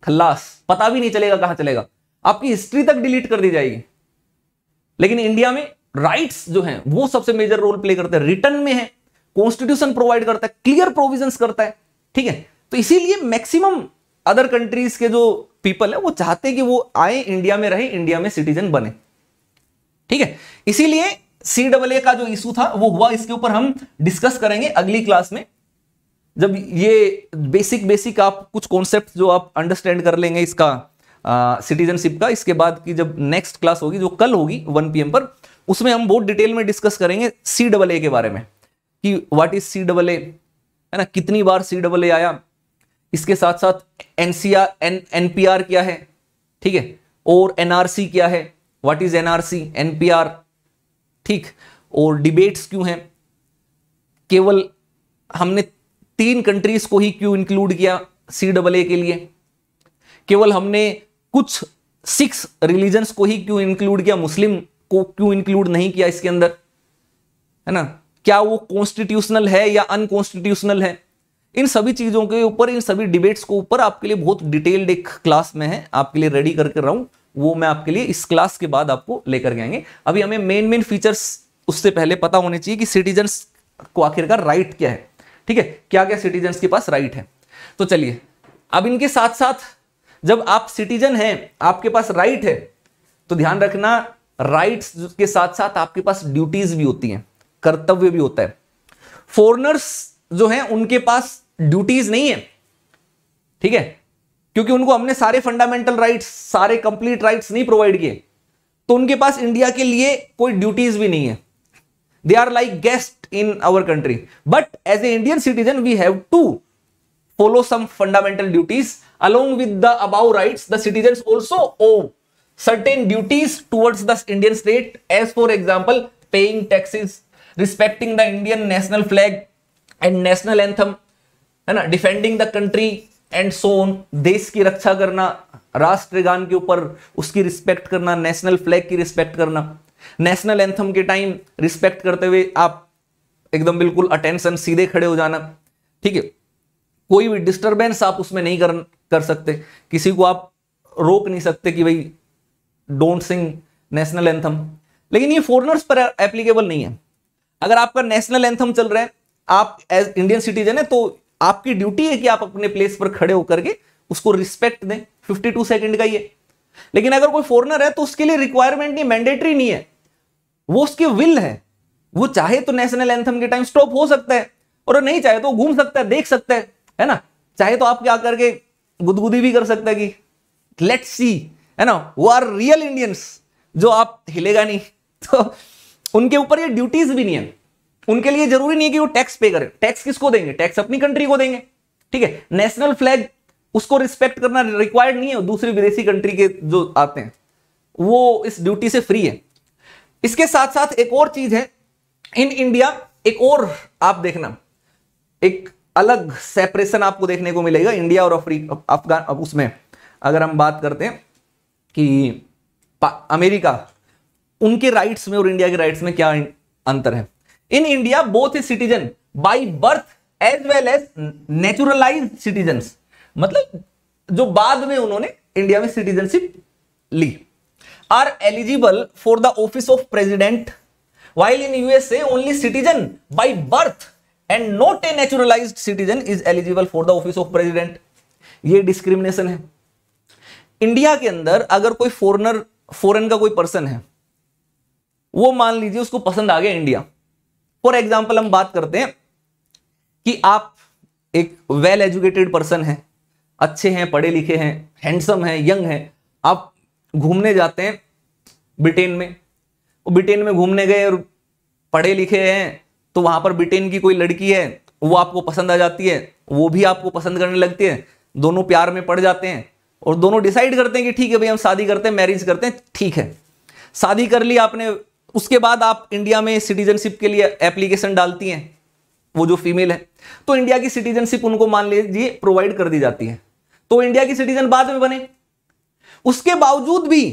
खल्लास, पता भी नहीं चलेगा कहां चलेगा, आपकी हिस्ट्री तक डिलीट कर दी जाएगी। लेकिन इंडिया में राइट्स जो हैं वो सबसे मेजर रोल प्ले करते हैं, रिटर्न में है, कॉन्स्टिट्यूशन प्रोवाइड करता है, क्लियर प्रोविजंस करता है। ठीक है, तो इसीलिए मैक्सिमम अदर कंट्रीज के जो पीपल है वो चाहते हैं कि वो आए, इंडिया में रहे, इंडिया में सिटीजन बने। ठीक है, इसीलिए सी डबल ए का जो इशू था वो हुआ, इसके ऊपर हम डिस्कस करेंगे अगली क्लास में, जब ये बेसिक बेसिक आप कुछ कॉन्सेप्ट जो आप अंडरस्टैंड कर लेंगे इसका, सिटीजनशिप uh, का, इसके बाद की जब नेक्स्ट क्लास होगी जो कल होगी वन पी एम पर, उसमें हम बहुत डिटेल में डिस्कस करेंगे सी डबल ए के बारे में कि what is C double A, है ना, कितनी बार सी डबल ए आया, इसके साथ साथ एनसीआर एन एनपीआर क्या है, ठीक है, और एनआरसी क्या है, व्हाट इज एनआरसी एनपीआर, ठीक, और डिबेट्स क्यों हैं, केवल हमने तीन कंट्रीज को ही क्यों इंक्लूड किया सी डबल ए के लिए, केवल हमने कुछ सिक्स रिलीजन्स को ही क्यों इंक्लूड किया, मुस्लिम को क्यों इंक्लूड नहीं किया इसके अंदर, है ना, क्या वो कॉन्स्टिट्यूशनल है या अनकॉन्स्टिट्यूशनल है, इन सभी चीजों के ऊपर, इन सभी डिबेट्स को ऊपर आपके लिए बहुत डिटेल्ड एक क्लास में है आपके लिए रेडी करके रहा हूं, वो मैं आपके लिए इस क्लास के बाद आपको लेकर जाएंगे। अभी हमें मेन मेन फीचर्स उससे पहले पता होने चाहिए कि सिटीजन्स को आखिरकार राइट क्या है, ठीक है, क्या क्या सिटीजन्स के पास राइट है। तो चलिए, अब इनके साथ साथ जब आप सिटीजन हैं, आपके पास राइट है, तो ध्यान रखना राइट्स के साथ साथ आपके पास ड्यूटीज भी होती हैं, कर्तव्य भी होता है। फॉरेनर्स जो हैं उनके पास ड्यूटीज नहीं है, ठीक है, क्योंकि उनको हमने सारे फंडामेंटल राइट्स, सारे कंप्लीट राइट्स नहीं प्रोवाइड किए, तो उनके पास इंडिया के लिए कोई ड्यूटीज भी नहीं है, they are like guest in our country, but as a Indian citizen we have to follow some fundamental duties along with the above rights. The citizens also owe certain duties towards the Indian state, as for example paying taxes, respecting the Indian national flag and national anthem, है ना, defending the country and so on. देश की रक्षा करना, राष्ट्रगान के ऊपर उसकी respect करना, नेशनल फ्लैग की रिस्पेक्ट करना, नेशनल एंथम के टाइम रिस्पेक्ट करते हुए आप एकदम बिल्कुल अटेंशन सीधे खड़े हो जाना, ठीक है, कोई भी डिस्टरबेंस आप उसमें नहीं कर कर सकते, किसी को आप रोक नहीं सकते कि भाई डोंट सिंग नेशनल एंथम। लेकिन ये फॉरेनर्स पर एप्लीकेबल नहीं है। अगर आपका नेशनल एंथम चल रहा है, आप एज इंडियन सिटीजन है, तो आपकी ड्यूटी है कि आप अपने प्लेस पर खड़े होकर के उसको रिस्पेक्ट दें, बावन सेकंड का ही है। लेकिन अगर कोई फॉरेनर है तो उसके लिए रिक्वायरमेंट नहीं, मैंडेटरी नहीं है, वो उसके विल है, वो चाहे तो नेशनल एंथम के टाइम स्टॉप हो सकता है और नहीं चाहे तो घूम सकता है, देख सकता है, है ना, चाहे तो आप क्या करके गुदगुदी भी कर सकते हैं कि लेट्स सी, है ना, वो आर रियल इंडियंस, जो आप हिलेगा नहीं। तो उनके ऊपर ये ड्यूटीज भी नहीं है, उनके लिए जरूरी नहीं है कि वो टैक्स पे करें। टैक्स किसको देंगे? टैक्स अपनी कंट्री को देंगे, ठीक है। नेशनल फ्लैग उसको रिस्पेक्ट करना रिक्वायर्ड नहीं है, दूसरी विदेशी कंट्री के जो आते हैं वो इस ड्यूटी से फ्री है। इसके साथ साथ एक और चीज है, इन इंडिया एक और आप देखना एक अलग सेपरेशन आपको देखने को मिलेगा इंडिया और अफगान। उसमें अगर हम बात करते हैं कि अमेरिका, उनके राइट्स में और इंडिया के राइट्स में क्या अंतर है। In India both a citizen by birth as well as naturalised citizens, मतलब जो बाद में उन्होंने इंडिया में सिटीजनशिप ली, are eligible for the office of president, while in USA only citizen by birth And not a naturalized citizen is eligible for the office of president. ये discrimination है। India के अंदर अगर कोई फॉरेनर, फॉरेन का कोई person है, वो मान लीजिए उसको पसंद आ गया इंडिया। फॉर एग्जाम्पल हम बात करते हैं कि आप एक वेल एजुकेटेड पर्सन है, अच्छे हैं, पढ़े लिखे हैं, हैंडसम है, यंग है, आप घूमने जाते हैं ब्रिटेन में, ब्रिटेन में घूमने गए और पढ़े लिखे हैं तो वहां पर ब्रिटेन की कोई लड़की है, वो आपको पसंद आ जाती है, वो भी आपको पसंद करने लगती है, दोनों प्यार में पड़ जाते हैं और दोनों डिसाइड करते हैं कि ठीक है भाई हम शादी करते हैं, मैरिज करते हैं, ठीक है, शादी कर ली आपने। उसके बाद आप इंडिया में सिटीजनशिप के लिए एप्लीकेशन डालती हैं, वो जो फीमेल है, तो इंडिया की सिटीजनशिप उनको मान लीजिए प्रोवाइड कर दी जाती है, तो इंडिया की सिटीजन बाद में बने। उसके बावजूद भी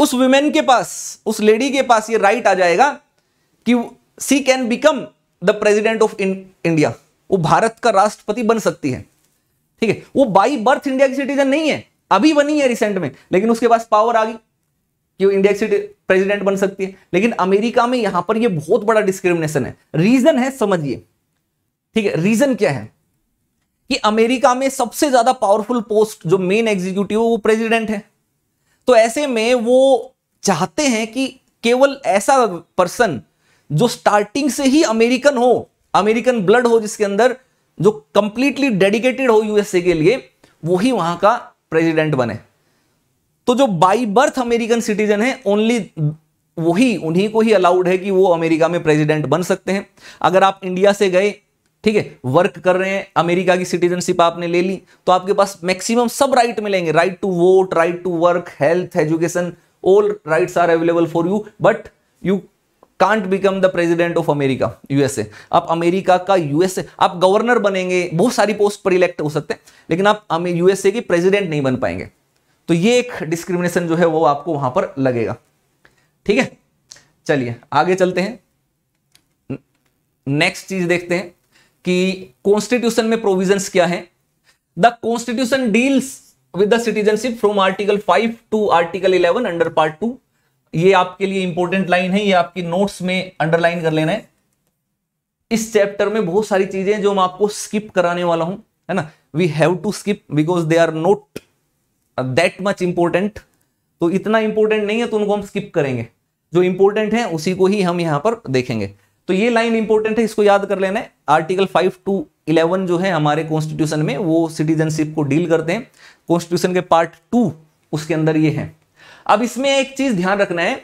उस वुमेन के पास, उस लेडी के पास ये राइट आ जाएगा कि she can become the president of India, वो भारत का राष्ट्रपति बन सकती है, ठीक है। वो बाई बर्थ इंडिया की सिटीजन नहीं है, अभी बनी है रिसेंट में, लेकिन उसके पास पावर आ गई कि वो इंडिया की प्रेजिडेंट बन सकती है। लेकिन अमेरिका में यहां पर ये बहुत बड़ा डिस्क्रिमिनेशन है। रीजन है, समझिए, ठीक है, रीजन क्या है कि अमेरिका में सबसे ज्यादा पावरफुल पोस्ट जो मेन एग्जीक्यूटिव है वो प्रेजिडेंट है, तो ऐसे में वो चाहते हैं कि केवल ऐसा पर्सन जो स्टार्टिंग से ही अमेरिकन हो, अमेरिकन ब्लड हो, जिसके अंदर जो कंप्लीटली डेडिकेटेड हो यूएसए के लिए, वो ही वहां का प्रेसिडेंट बने। तो जो बाई बर्थ अमेरिकन सिटीजन है, ओनली वही उन्हीं को ही अलाउड है कि वो अमेरिका में प्रेसिडेंट बन सकते हैं। अगर आप इंडिया से गए, ठीक है, वर्क कर रहे हैं, अमेरिका की सिटीजनशिप आपने ले ली, तो आपके पास मैक्सिमम सब राइट मिलेंगे, right to vote, right to work, health, education, all rights are available for you, but you can't become the president of America, USA. आप अमेरिका का यूएसए, आप गवर्नर बनेंगे, बहुत सारी पोस्ट पर इलेक्ट हो सकते हैं, लेकिन आप यूएसए के प्रेसिडेंट नहीं बन पाएंगे। तो ये एक डिस्क्रिमिनेशन जो है वो आपको वहां पर लगेगा, ठीक है। चलिए आगे चलते हैं, नेक्स्ट चीज देखते हैं कि कॉन्स्टिट्यूशन में प्रोविजंस क्या है। The constitution deals with the citizenship from article five to article eleven under part two. ये आपके लिए इंपॉर्टेंट लाइन है, ये आपकी नोट्स में अंडरलाइन कर लेना है। इस चैप्टर में बहुत सारी चीजें जो मैं आपको स्किप कराने वाला हूं, है ना, we have to skip because they are not that much important. तो इतना इंपॉर्टेंट नहीं है तो उनको हम स्किप करेंगे, जो इंपॉर्टेंट है उसी को ही हम यहां पर देखेंगे। तो ये लाइन इंपॉर्टेंट है, इसको याद कर लेना है। आर्टिकल फाइव टू इलेवन जो है हमारे कॉन्स्टिट्यूशन में, वो सिटीजनशिप को डील करते हैं। कॉन्स्टिट्यूशन के पार्ट टू उसके अंदर ये है। अब इसमें एक चीज ध्यान रखना है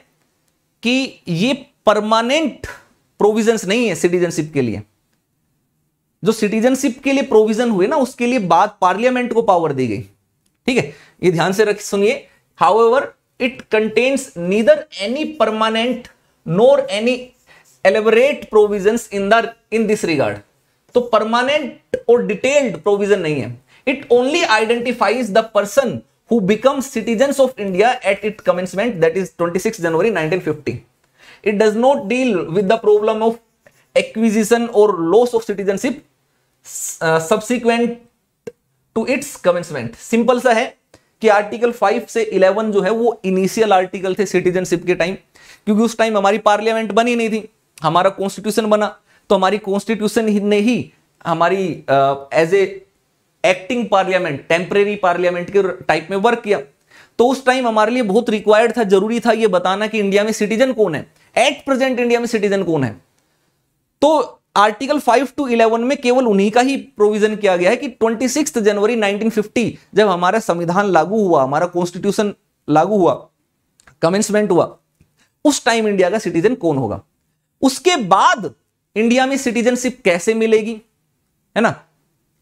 कि ये परमानेंट प्रोविजंस नहीं है सिटीजनशिप के लिए। जो सिटीजनशिप के लिए प्रोविजन हुए ना, उसके लिए बाद पार्लियामेंट को पावर दी गई, ठीक है, ये ध्यान से रख सुनिए। However it contains neither any permanent nor any elaborate provisions in the in this regard. तो परमानेंट और डिटेल्ड प्रोविजन नहीं है। It only identifies the person who becomes citizens of India at its commencement, that is twenty-sixth January nineteen fifty. It does not deal with the problem of acquisition or loss of citizenship uh, subsequent to its commencement. Simple सा है कि article five से eleven जो है वो initial article थे citizenship के time, क्योंकि उस टाइम हमारी पार्लियामेंट बनी नहीं थी, हमारा कॉन्स्टिट्यूशन बना। तो हमारी कॉन्स्टिट्यूशन ने ही हमारी as a acting parliament, temporary parliament के टाइप में वर्क किया। तो उस टाइम हमारे लिए बहुत रिक्वायर्ड था, जरूरी था ये बताना कि इंडिया में सिटीजन कौन है, एट प्रेजेंट इंडिया में सिटीजन कौन है। तो आर्टिकल फाइव टू इलेवन में केवल उन्हीं का ही प्रोविजन किया गया है कि छब्बीस जनवरी नाइनटीन फिफ्टी जब हमारा संविधान लागू हुआ, हमारा कॉन्स्टिट्यूशन लागू हुआ, कमेंसमेंट हुआ, उस टाइम इंडिया का सिटीजन कौन होगा। उसके बाद इंडिया में सिटीजनशिप कैसे मिलेगी, है ना,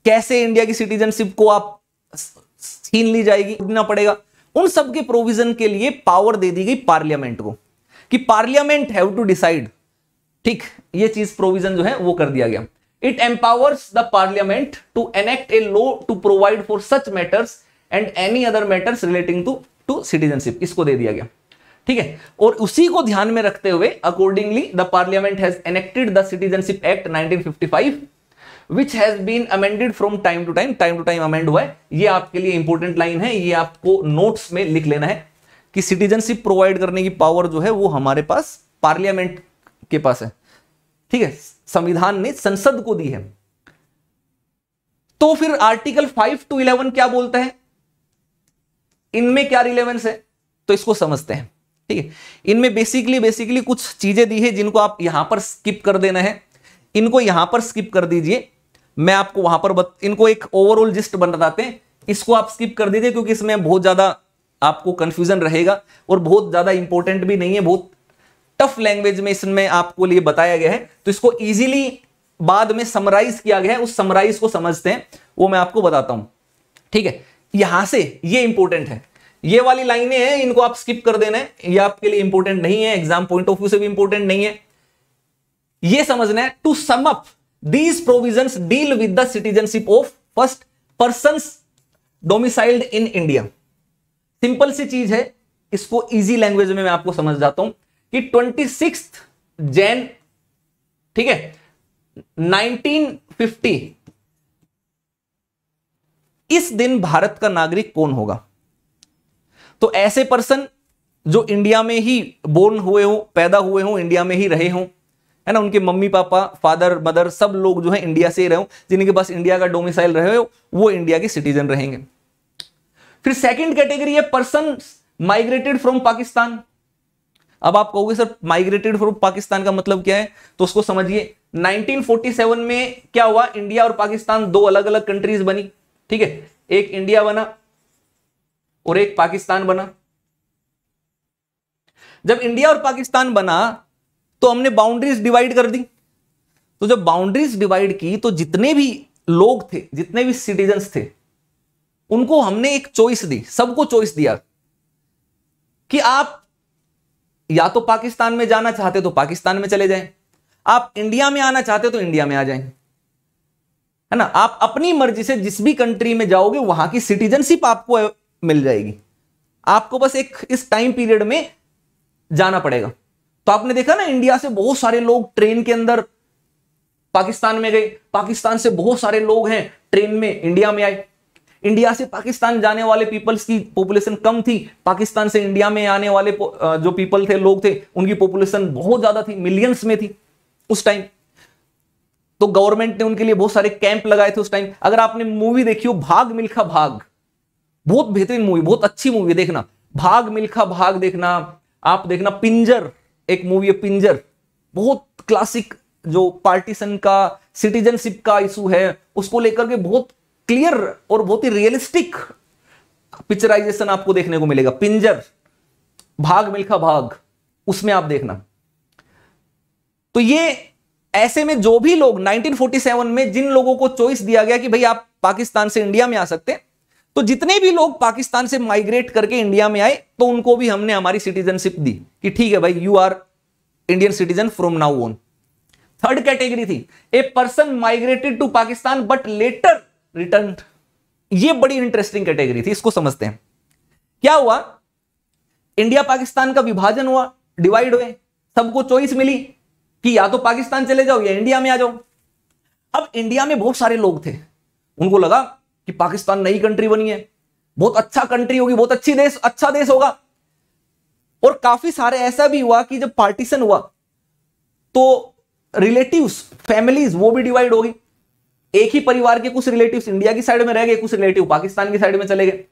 कैसे इंडिया की सिटीजनशिप को आप छीन ली जाएगी, उठना पड़ेगा, उन सब के प्रोविजन के लिए पावर दे दी गई पार्लियामेंट को कि पार्लियामेंट हैव टू डिसाइड, ठीक, ये चीज प्रोविजन जो है वो कर दिया गया। It empowers the parliament to enact a law to provide for such matters and any other matters relating to to citizenship, इसको दे दिया गया, ठीक है। और उसी को ध्यान में रखते हुए accordingly the parliament has enacted the citizenship act nineteen fifty five which has been amended from time to time, time to time amend हुआ है। ये आपके लिए इंपॉर्टेंट लाइन है, ये आपको नोट्स में लिख लेना है कि सिटीजनशिप प्रोवाइड करने की पावर जो है वो हमारे पास पार्लियामेंट के पास है, ठीक है, संविधान ने संसद को दी है। तो फिर आर्टिकल फाइव टू इलेवन क्या बोलता है, इनमें क्या रिलेवेंस है, तो इसको समझते हैं, ठीक है। इनमें बेसिकली बेसिकली कुछ चीजें दी है जिनको आप यहां पर स्किप कर देना है, इनको यहां पर स्किप कर दीजिए, मैं आपको वहां पर बत, इनको एक ओवरऑल जिस्ट बताते हैं, इसको आप स्किप कर दीजिए क्योंकि इसमें बहुत ज्यादा आपको कंफ्यूजन रहेगा और बहुत ज्यादा इंपॉर्टेंट भी नहीं है, बहुत टफ लैंग्वेज में इसमें आपको लिए बताया गया है। तो इसको इजीली बाद में समराइज किया गया है, उस समराइज को समझते हैं, वो मैं आपको बताता हूं, ठीक है। यहां से ये इंपॉर्टेंट है, ये वाली लाइनें हैं, इनको आप स्किप कर देना है, ये आपके लिए इंपॉर्टेंट नहीं है, एग्जाम पॉइंट ऑफ व्यू से भी इंपॉर्टेंट नहीं है, ये समझना है। To sum up, These provisions deal with the citizenship of first persons domiciled in India. Simple सी चीज है, इसको इजी लैंग्वेज में मैं आपको समझ जाता हूं कि छब्बीस जनवरी, ठीक है, नाइनटीन फिफ्टी, इस दिन भारत का नागरिक कौन होगा। तो ऐसे पर्सन जो इंडिया में ही बोर्न हुए हो, पैदा हुए हो, इंडिया में ही रहे हो, है ना, उनके मम्मी पापा, फादर, मदर, सब लोग जो है इंडिया से ही रहे हो, जिनके पास इंडिया का डोमिसाइल रहे हो, वो इंडिया के सिटीजन रहेंगे। फिर सेकंड कैटेगरी है पर्सन माइग्रेटेड फ्रॉम पाकिस्तान। अब आप कहोगे सर माइग्रेटेड फ्रॉम पाकिस्तान का मतलब क्या है, तो उसको समझिए। नाइनटीन फोर्टी सेवन में क्या हुआ, इंडिया और पाकिस्तान दो अलग अलग कंट्रीज बनी, ठीक है, एक इंडिया बना और एक पाकिस्तान बना। जब इंडिया और पाकिस्तान बना तो हमने बाउंड्रीज डिवाइड कर दी। तो जब बाउंड्रीज डिवाइड की तो जितने भी लोग थे, जितने भी सिटीजन्स थे, उनको हमने एक चॉइस दी, सबको चॉइस दिया कि आप या तो पाकिस्तान में जाना चाहते तो पाकिस्तान में चले जाएं, आप इंडिया में आना चाहते तो इंडिया में आ जाएं, है ना। आप अपनी मर्जी से जिस भी कंट्री में जाओगे वहां की सिटीजनशिप आपको मिल जाएगी, आपको बस एक इस टाइम पीरियड में जाना पड़ेगा। तो आपने देखा ना, इंडिया से बहुत सारे लोग ट्रेन के अंदर पाकिस्तान में गए, पाकिस्तान से बहुत सारे लोग हैं ट्रेन में इंडिया में आए। इंडिया से पाकिस्तान जाने वाले पीपल्स की पॉपुलेशन कम थी, पाकिस्तान से इंडिया में आने वाले जो पीपल थे, लोग थे, उनकी पॉपुलेशन बहुत ज्यादा थी, मिलियंस में थी उस टाइम। तो गवर्नमेंट ने उनके लिए बहुत सारे कैंप लगाए थे उस टाइम। अगर आपने मूवी देखी हो भाग मिल्खा भाग, बहुत बेहतरीन मूवी, बहुत अच्छी मूवी, देखना भाग मिल्खा भाग देखना आप, देखना पिंजर, एक मूवी है पिंजर, बहुत क्लासिक, जो पार्टीशन का, सिटीजनशिप का इशू है उसको लेकर के बहुत क्लियर और बहुत ही रियलिस्टिक पिक्चराइजेशन आपको देखने को मिलेगा। पिंजर, भाग मिल्खा भाग, उसमें आप देखना। तो ये ऐसे में जो भी लोग उन्नीस सौ सैंतालीस में जिन लोगों को चॉइस दिया गया कि भाई आप पाकिस्तान से इंडिया में आ सकते हैं, तो जितने भी लोग पाकिस्तान से माइग्रेट करके इंडिया में आए तो उनको भी हमने हमारी सिटीजनशिप दी कि ठीक है भाई, you are Indian citizen from now on. Third category थी a person migrated to Pakistan but later return. ये बड़ी इंटरेस्टिंग कैटेगरी थी, इसको समझते हैं। क्या हुआ, इंडिया पाकिस्तान का विभाजन हुआ, डिवाइड हुए, सबको चॉइस मिली कि या तो पाकिस्तान चले जाओ या इंडिया में आ जाओ। अब इंडिया में बहुत सारे लोग थे, उनको लगा कि पाकिस्तान नई कंट्री बनी है, बहुत अच्छा कंट्री होगी, बहुत अच्छी देश, अच्छा देश होगा। और काफी सारे ऐसा भी हुआ कि जब पार्टीशन हुआ तो रिलेटिव्स, फैमिलीज, वो भी डिवाइड हो गई। एक ही परिवार के कुछ रिलेटिव्स इंडिया की साइड में रह गए, कुछ रिलेटिव पाकिस्तान की साइड में चले गए।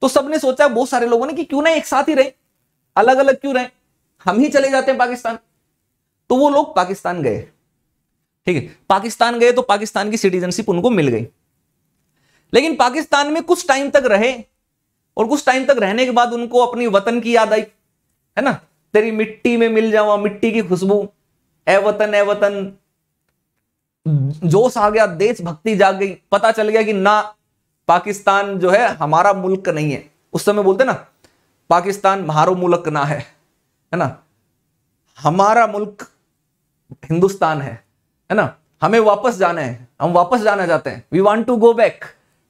तो सबने सोचा, बहुत सारे लोगों ने, कि क्यों ना एक साथ ही रहे, अलग अलग क्यों रहे, हम ही चले जाते हैं पाकिस्तान। तो वो लोग पाकिस्तान गए, ठीक है, पाकिस्तान गए तो पाकिस्तान की सिटीजनशिप उनको मिल गई। लेकिन पाकिस्तान में कुछ टाइम तक रहे और कुछ टाइम तक रहने के बाद उनको अपनी वतन की याद आई, है ना, तेरी मिट्टी में मिल जाऊं, मिट्टी की खुशबू, ए वतन ए वतन, जोश आ गया, देशभक्ति जाग गई। पता चल गया कि ना, पाकिस्तान जो है हमारा मुल्क नहीं है। उस समय बोलते ना, पाकिस्तान हमारो मुल्क ना है, है ना, हमारा मुल्क हिंदुस्तान है, है ना, हमें वापस जाना है, हम वापस जाना चाहते हैं, we want to go back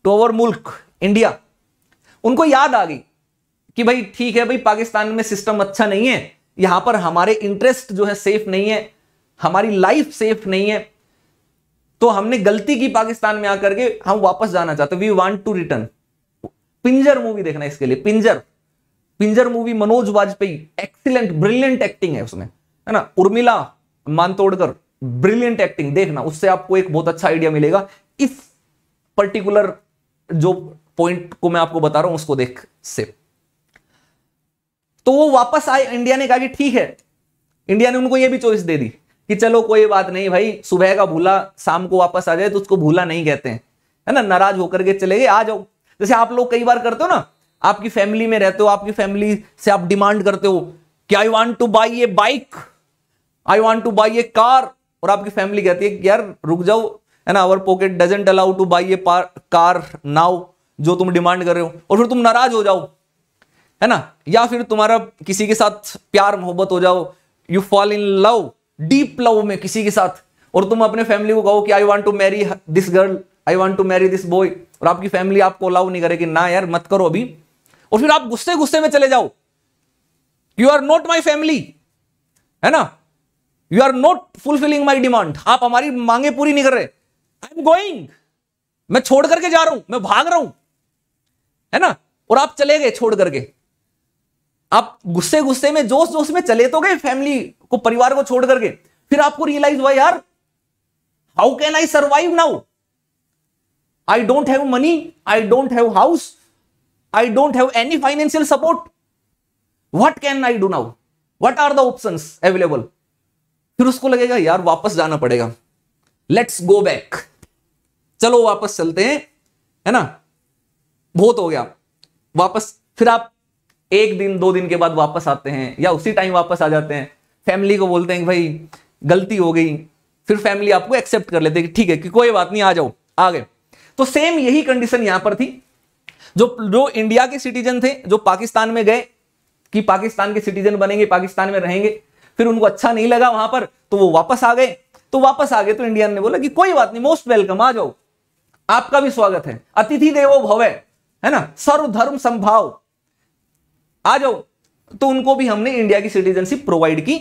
to our मुल्क इंडिया। उनको याद आ गई कि भाई ठीक है भाई, पाकिस्तान में सिस्टम अच्छा नहीं है, यहां पर हमारे इंटरेस्ट जो है सेफ नहीं है, हमारी लाइफ सेफ नहीं है, तो हमने गलती की पाकिस्तान में आकर के, हम वापस जाना चाहते हैं, we want to return. Pinjar movie देखना इसके लिए, Pinjar. Pinjar movie Manoj Vajpayee, excellent, brilliant acting है उसमें, है ना, उर्मिला मानतोड़कर, ब्रिलियंट एक्टिंग, देखना। उससे आपको एक बहुत अच्छा आइडिया मिलेगा, इस पर्टिकुलर जो पॉइंट को मैं आपको बता रहा हूं उसको देख से। तो वो वापस आए, इंडिया ने कहा कि ठीक है, इंडिया ने उनको यह भी चॉइस दे दी कि चलो कोई बात नहीं भाई, सुबह का भूला शाम को वापस आ जाए तो उसको भूला नहीं कहते हैं, है ना। नाराज होकर के चले गए, आ जाओ। जैसे आप लोग कई बार करते हो ना, आपकी फैमिली में रहते हो, आपकी फैमिली से आप डिमांड करते हो कि I want to buy a bike, I want to buy a car, और आपकी फैमिली कहती है कि यार रुक जाओ, है ना, our pocket doesn't allow to buy a car now, जो तुम डिमांड कर रहे हो। और फिर तुम नाराज हो जाओ, है ना, या फिर तुम्हारा किसी के साथ प्यार मोहब्बत हो जाओ, you fall in love, deep love में किसी के साथ, और तुम अपने फैमिली को कहो कि I want to marry this girl, I want to marry this boy, और आपकी फैमिली आपको अलाउ नहीं करेगी, ना यार मत करो अभी। और फिर आप गुस्से गुस्से में चले जाओ, you are not my family, है ना, you are not fulfilling my demand, आप हमारी मांगे पूरी नहीं कर रहे, आई एम गोइंग, मैं छोड़ करके जा रहा हूं, मैं भाग रहा हूं, है ना। और आप चले गए छोड़ करके, आप गुस्से गुस्से में, जोश जोश में चले तो गए फैमिली को, परिवार को छोड़ करके। फिर आपको रियलाइज हुआ, यार how can I survive now, I don't have money, I don't have house, I don't have any financial support, what can I do now, what are the options available. फिर उसको लगेगा यार वापस जाना पड़ेगा, लेट्स गो बैक, चलो वापस चलते हैं, है ना, बहुत हो गया वापस। फिर आप एक दिन दो दिन के बाद वापस आते हैं या उसी टाइम वापस आ जाते हैं, फैमिली को बोलते हैं कि भाई गलती हो गई, फिर फैमिली आपको एक्सेप्ट कर लेते हैं कि ठीक है कि कोई बात नहीं आ जाओ, आ गए। तो सेम यही कंडीशन यहां पर थी, जो जो इंडिया के सिटीजन थे जो पाकिस्तान में गए कि पाकिस्तान के सिटीजन बनेंगे, पाकिस्तान में रहेंगे, फिर उनको अच्छा नहीं लगा वहां पर तो वो वापस आ गए। तो वापस आ गए तो इंडियन ने बोला कि कोई बात नहीं, मोस्ट वेलकम, आ जाओ, आपका भी स्वागत है, अतिथि देवो भव है ना, सर्वधर्म संभाव, आ जाओ। तो उनको भी हमने इंडिया की सिटीजनशिप प्रोवाइड की।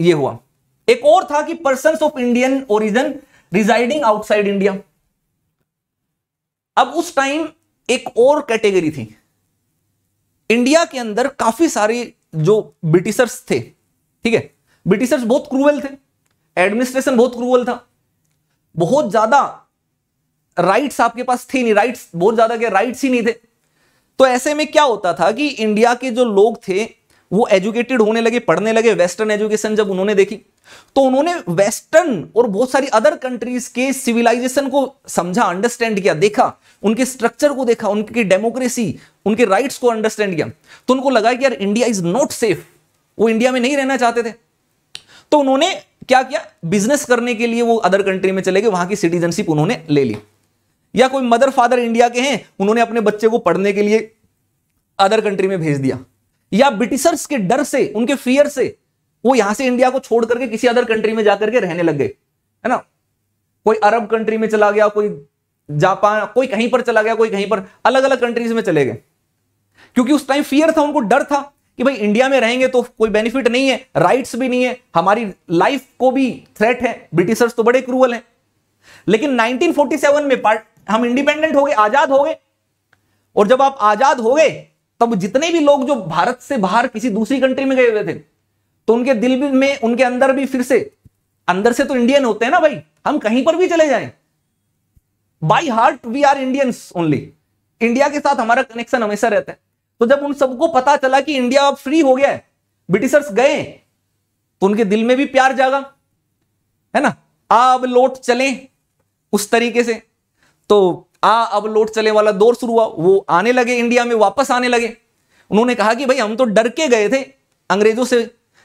ये हुआ। एक और था कि persons of Indian origin residing outside India. अब उस टाइम एक और कैटेगरी थी इंडिया के अंदर, काफी सारे जो ब्रिटिशर्स थे, ठीक है, ब्रिटिशर्स बहुत क्रूएल थे, एडमिनिस्ट्रेशन बहुत क्रूएल था, बहुत ज्यादा राइट्स आपके पास थे नहीं, राइट्स बहुत ज्यादा के राइट्स ही नहीं थे। तो ऐसे में क्या होता था कि इंडिया के जो लोग थे वो एजुकेटेड होने लगे, पढ़ने लगे, वेस्टर्न एजुकेशन जब उन्होंने देखी तो उन्होंने वेस्टर्न और बहुत सारी अदर कंट्रीज के सिविलाइजेशन को समझा, अंडरस्टैंड किया, देखा, उनके स्ट्रक्चर को देखा, उनकी डेमोक्रेसी, उनके राइट्स को अंडरस्टैंड किया। तो उनको लगा कि यार इंडिया इज नॉट सेफ, वो इंडिया में नहीं रहना चाहते थे। तो उन्होंने क्या किया, बिजनेस करने के लिए वो अदर कंट्री में चले गए, वहां की सिटीजनशिप उन्होंने ले ली। या कोई मदर फादर इंडिया के हैं, उन्होंने अपने बच्चे को पढ़ने के लिए अदर कंट्री में भेज दिया, या ब्रिटिशर्स के डर से, उनके फियर से वो यहां से इंडिया को छोड़ करके किसी अदर कंट्री में जाकर के रहने लग गए, है ना। कोई अरब कंट्री में चला गया, कोई जापान, कोई कहीं पर चला गया, कोई कहीं पर, अलग अलग कंट्रीज में चले गए, क्योंकि उस टाइम फियर था, उनको डर था कि भाई इंडिया में रहेंगे तो कोई बेनिफिट नहीं है, राइट्स भी नहीं है, हमारी लाइफ को भी थ्रेट है, ब्रिटिशर्स तो बड़े क्रूअल हैं। लेकिन नाइनटीन फोर्टी सेवन में पार्ट हम इंडिपेंडेंट हो गए, आजाद हो गए। और जब आप आजाद हो गए तब जितने भी लोग जो भारत से बाहर किसी दूसरी कंट्री में गए हुए थे तो उनके दिल भी में, उनके अंदर भी फिर से, अंदर से तो इंडियन होते हैं ना भाई, हम कहीं पर भी चले जाएं, by heart we are Indians only, India के साथ हमारा कनेक्शन हमेशा रहता है। तो जब उन सबको पता चला कि इंडिया अब फ्री हो गया है, ब्रिटिशर्स गए, तो उनके दिल में भी प्यार जागा, है ना, अब लौट चले, उस तरीके से। तो आ अब लौट चले वाला दौर शुरू हुआ, वो आने लगे इंडिया में, वापस आने लगे। उन्होंने कहा कि भाई हम तो डर के गए थे अंग्रेजों से,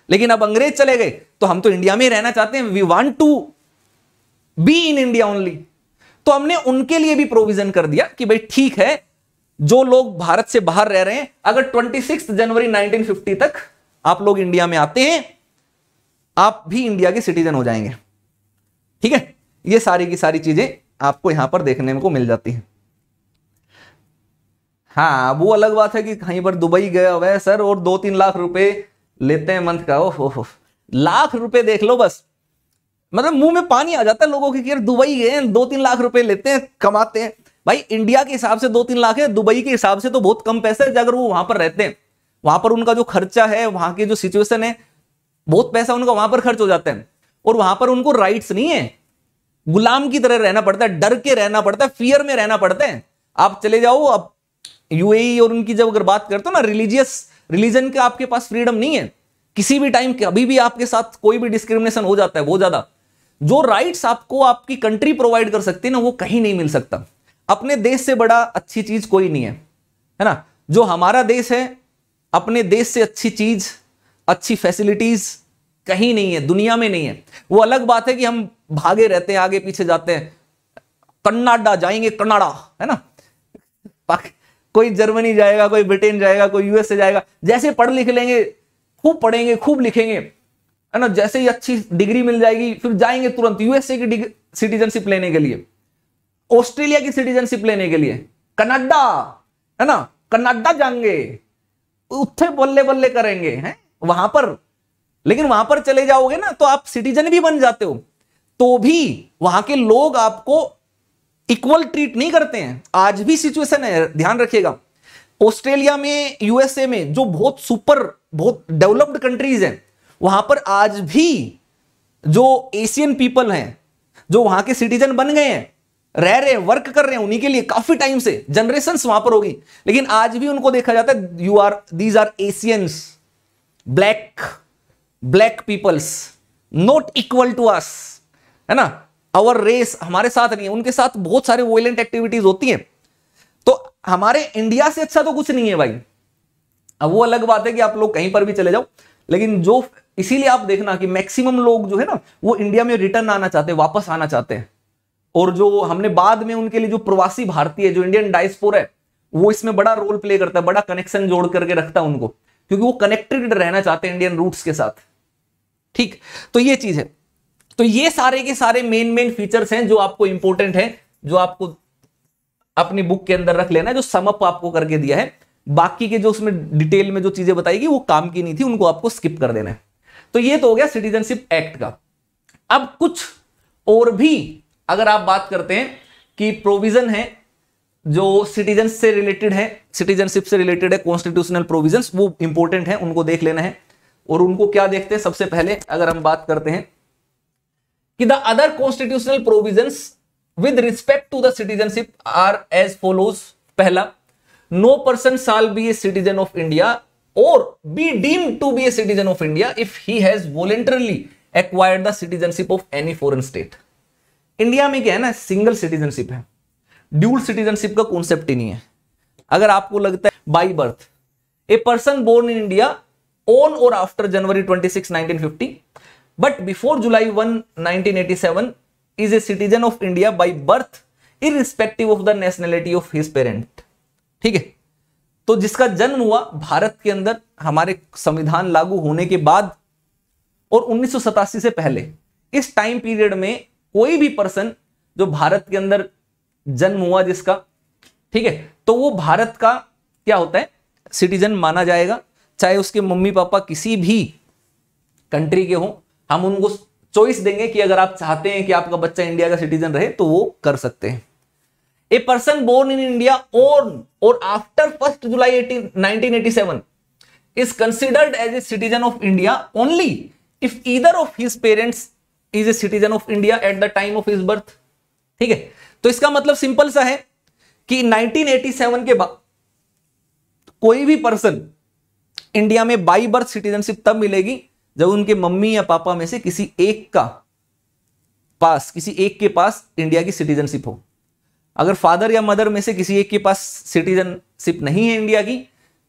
लेकिन अब अंग्रेज चले गए तो हम तो इंडिया में ही रहना चाहते हैं, we want to be in India only. तो हमने उनके लिए भी प्रोविजन कर दिया कि भाई ठीक है, जो लोग भारत से बाहर रह रहे हैं, अगर छब्बीस जनवरी नाइनटीन फिफ्टी तक आप लोग इंडिया में आते हैं, आप भी इंडिया के सिटीजन हो जाएंगे, ठीक है। ये सारी की सारी चीजें आपको यहां पर देखने को मिल जाती है। हाँ, वो अलग बात है कि कहीं पर दुबई गया हुआ है सर और दो तीन लाख रुपए लेते हैं मंथ का, ओह हो, लाख रुपए देख लो बस, मतलब मुंह में पानी आ जाता है लोगों के कि यार दुबई गए, दो तीन लाख रुपए लेते हैं, कमाते हैं। भाई इंडिया के हिसाब से दो तीन लाख है, दुबई के हिसाब से तो बहुत कम पैसा है। अगर वो वहां पर रहते हैं, वहां पर उनका जो खर्चा है, वहां की जो सिचुएशन है, बहुत पैसा उनका वहां पर खर्च हो जाता है। और वहां पर उनको राइट्स नहीं है, गुलाम की तरह रहना पड़ता है, डर के रहना पड़ता है, फियर में रहना पड़ता है। आप चले जाओ, अब यूएई और उनकी जब अगर बात करते हो ना, रिलीजियस रिलीजन का आपके पास फ्रीडम नहीं है, किसी भी टाइम कभी भी आपके साथ कोई भी डिस्क्रिमिनेशन हो जाता है बहुत ज्यादा। जो राइट्स आपको आपकी कंट्री प्रोवाइड कर सकती है ना, वो कहीं नहीं मिल सकता। अपने देश से बड़ा अच्छी चीज कोई नहीं है, है ना। जो हमारा देश है, अपने देश से अच्छी चीज, अच्छी फैसिलिटीज कहीं नहीं है, दुनिया में नहीं है। वो अलग बात है कि हम भागे रहते हैं, आगे पीछे जाते हैं, कनाडा जाएंगे, कनाडा है ना, कोई जर्मनी जाएगा, कोई ब्रिटेन जाएगा, कोई यूएसए जाएगा। जैसे पढ़ लिख लेंगे, खूब पढ़ेंगे, खूब लिखेंगे, है ना, जैसे ही अच्छी डिग्री मिल जाएगी फिर जाएंगे तुरंत यूएसए की सिटीजनशिप लेने के लिए, ऑस्ट्रेलिया की सिटीजनशिप लेने के लिए, कनाडा है ना, कनाडा जाएंगे, उत्थे बल्ले बल्ले करेंगे हैं वहां पर। लेकिन वहां पर चले जाओगे ना तो आप सिटीजन भी बन जाते हो, तो भी वहां के लोग आपको इक्वल ट्रीट नहीं करते हैं। आज भी सिचुएशन है, ध्यान रखिएगा। ऑस्ट्रेलिया में, यूएसए में, जो बहुत सुपर, बहुत डेवलप्ड कंट्रीज हैं, वहां पर आज भी जो एशियन पीपल हैं, जो वहां के सिटीजन बन गए हैं, रह रहे हैं, वर्क कर रहे हैं, उन्हीं के लिए काफी टाइम से, जनरेशंस वहां पर होगी, लेकिन आज भी उनको देखा जाता है, you are, these are Asians, black black peoples, not equal to us, है ना, अवर रेस हमारे साथ नहीं है। उनके साथ बहुत सारे वायलेंट एक्टिविटीज होती हैं। तो हमारे इंडिया से अच्छा तो कुछ नहीं है भाई, अब वो अलग बात है कि आप लोग कहीं पर भी चले जाओ, लेकिन जो इसीलिए आप देखना कि मैक्सिमम लोग जो है ना वो इंडिया में रिटर्न आना चाहते हैं, वापस आना चाहते हैं, और जो हमने बाद में उनके लिए जो प्रवासी भारतीय जो इंडियन डायस्पोरा है वो इसमें बड़ा रोल प्ले करता है, बड़ा कनेक्शन जोड़ करके रखता है उनको, क्योंकि वो कनेक्टेड रहना चाहते हैं इंडियन रूट्स के साथ। ठीक, तो ये चीज है। तो ये सारे के सारे मेन मेन फीचर्स हैं जो आपको इंपॉर्टेंट हैं, जो आपको अपनी बुक के अंदर रख लेना है, जो समअप आपको करके दिया है। बाकी के जो उसमें डिटेल में जो चीजें बताएगी वो काम की नहीं थी, उनको आपको स्किप कर देना है। तो ये तो हो गया सिटीजनशिप एक्ट का। अब कुछ और भी अगर आप बात करते हैं कि प्रोविजन है जो सिटीजन से रिलेटेड है, सिटीजनशिप से रिलेटेड है, कॉन्स्टिट्यूशनल प्रोविजंस, वो इंपॉर्टेंट है, उनको देख लेना है। और उनको क्या देखते हैं, सबसे पहले अगर हम बात करते हैं कि the other constitutional provisions with respect to the citizenship are as follows. पहला, no person shall be a citizen of India or be deemed to be a citizen of India if he has voluntarily acquired the citizenship of any foreign state। India में क्या है ना, single citizenship है, dual citizenship का concept ही नहीं है। अगर आपको लगता है by birth a person born in India on or after January twenty six nineteen fifty but before July one nineteen eighty seven is a citizen of India by birth irrespective of the nationality of his parent. ठीक है, तो जिसका जन्म हुआ भारत के अंदर हमारे संविधान लागू होने के बाद और उन्नीस सौ सतासी से पहले, इस टाइम पीरियड में कोई भी पर्सन जो भारत के अंदर जन्म हुआ जिसका, ठीक है, तो वो भारत का क्या होता है, सिटीजन माना जाएगा, चाहे उसके मम्मी पापा किसी भी कंट्री के हों। हम उनको चॉइस देंगे कि अगर आप चाहते हैं कि आपका बच्चा इंडिया का सिटीजन रहे तो वो कर सकते हैं। A person born in India on or after first July nineteen eighty-seven is considered as a citizen of India only if either of his parents is a citizen of India at the time of his birth। ठीक है, तो इसका मतलब simple सा है कि nineteen eighty seven के बाद कोई भी पर्सन इंडिया में बाई बर्थ सिटीजनशिप तब मिलेगी जब उनके मम्मी या पापा में से किसी एक का पास किसी एक के पास इंडिया की सिटीजनशिप हो। अगर फादर या मदर में से किसी एक के पास सिटीजनशिप नहीं है इंडिया की,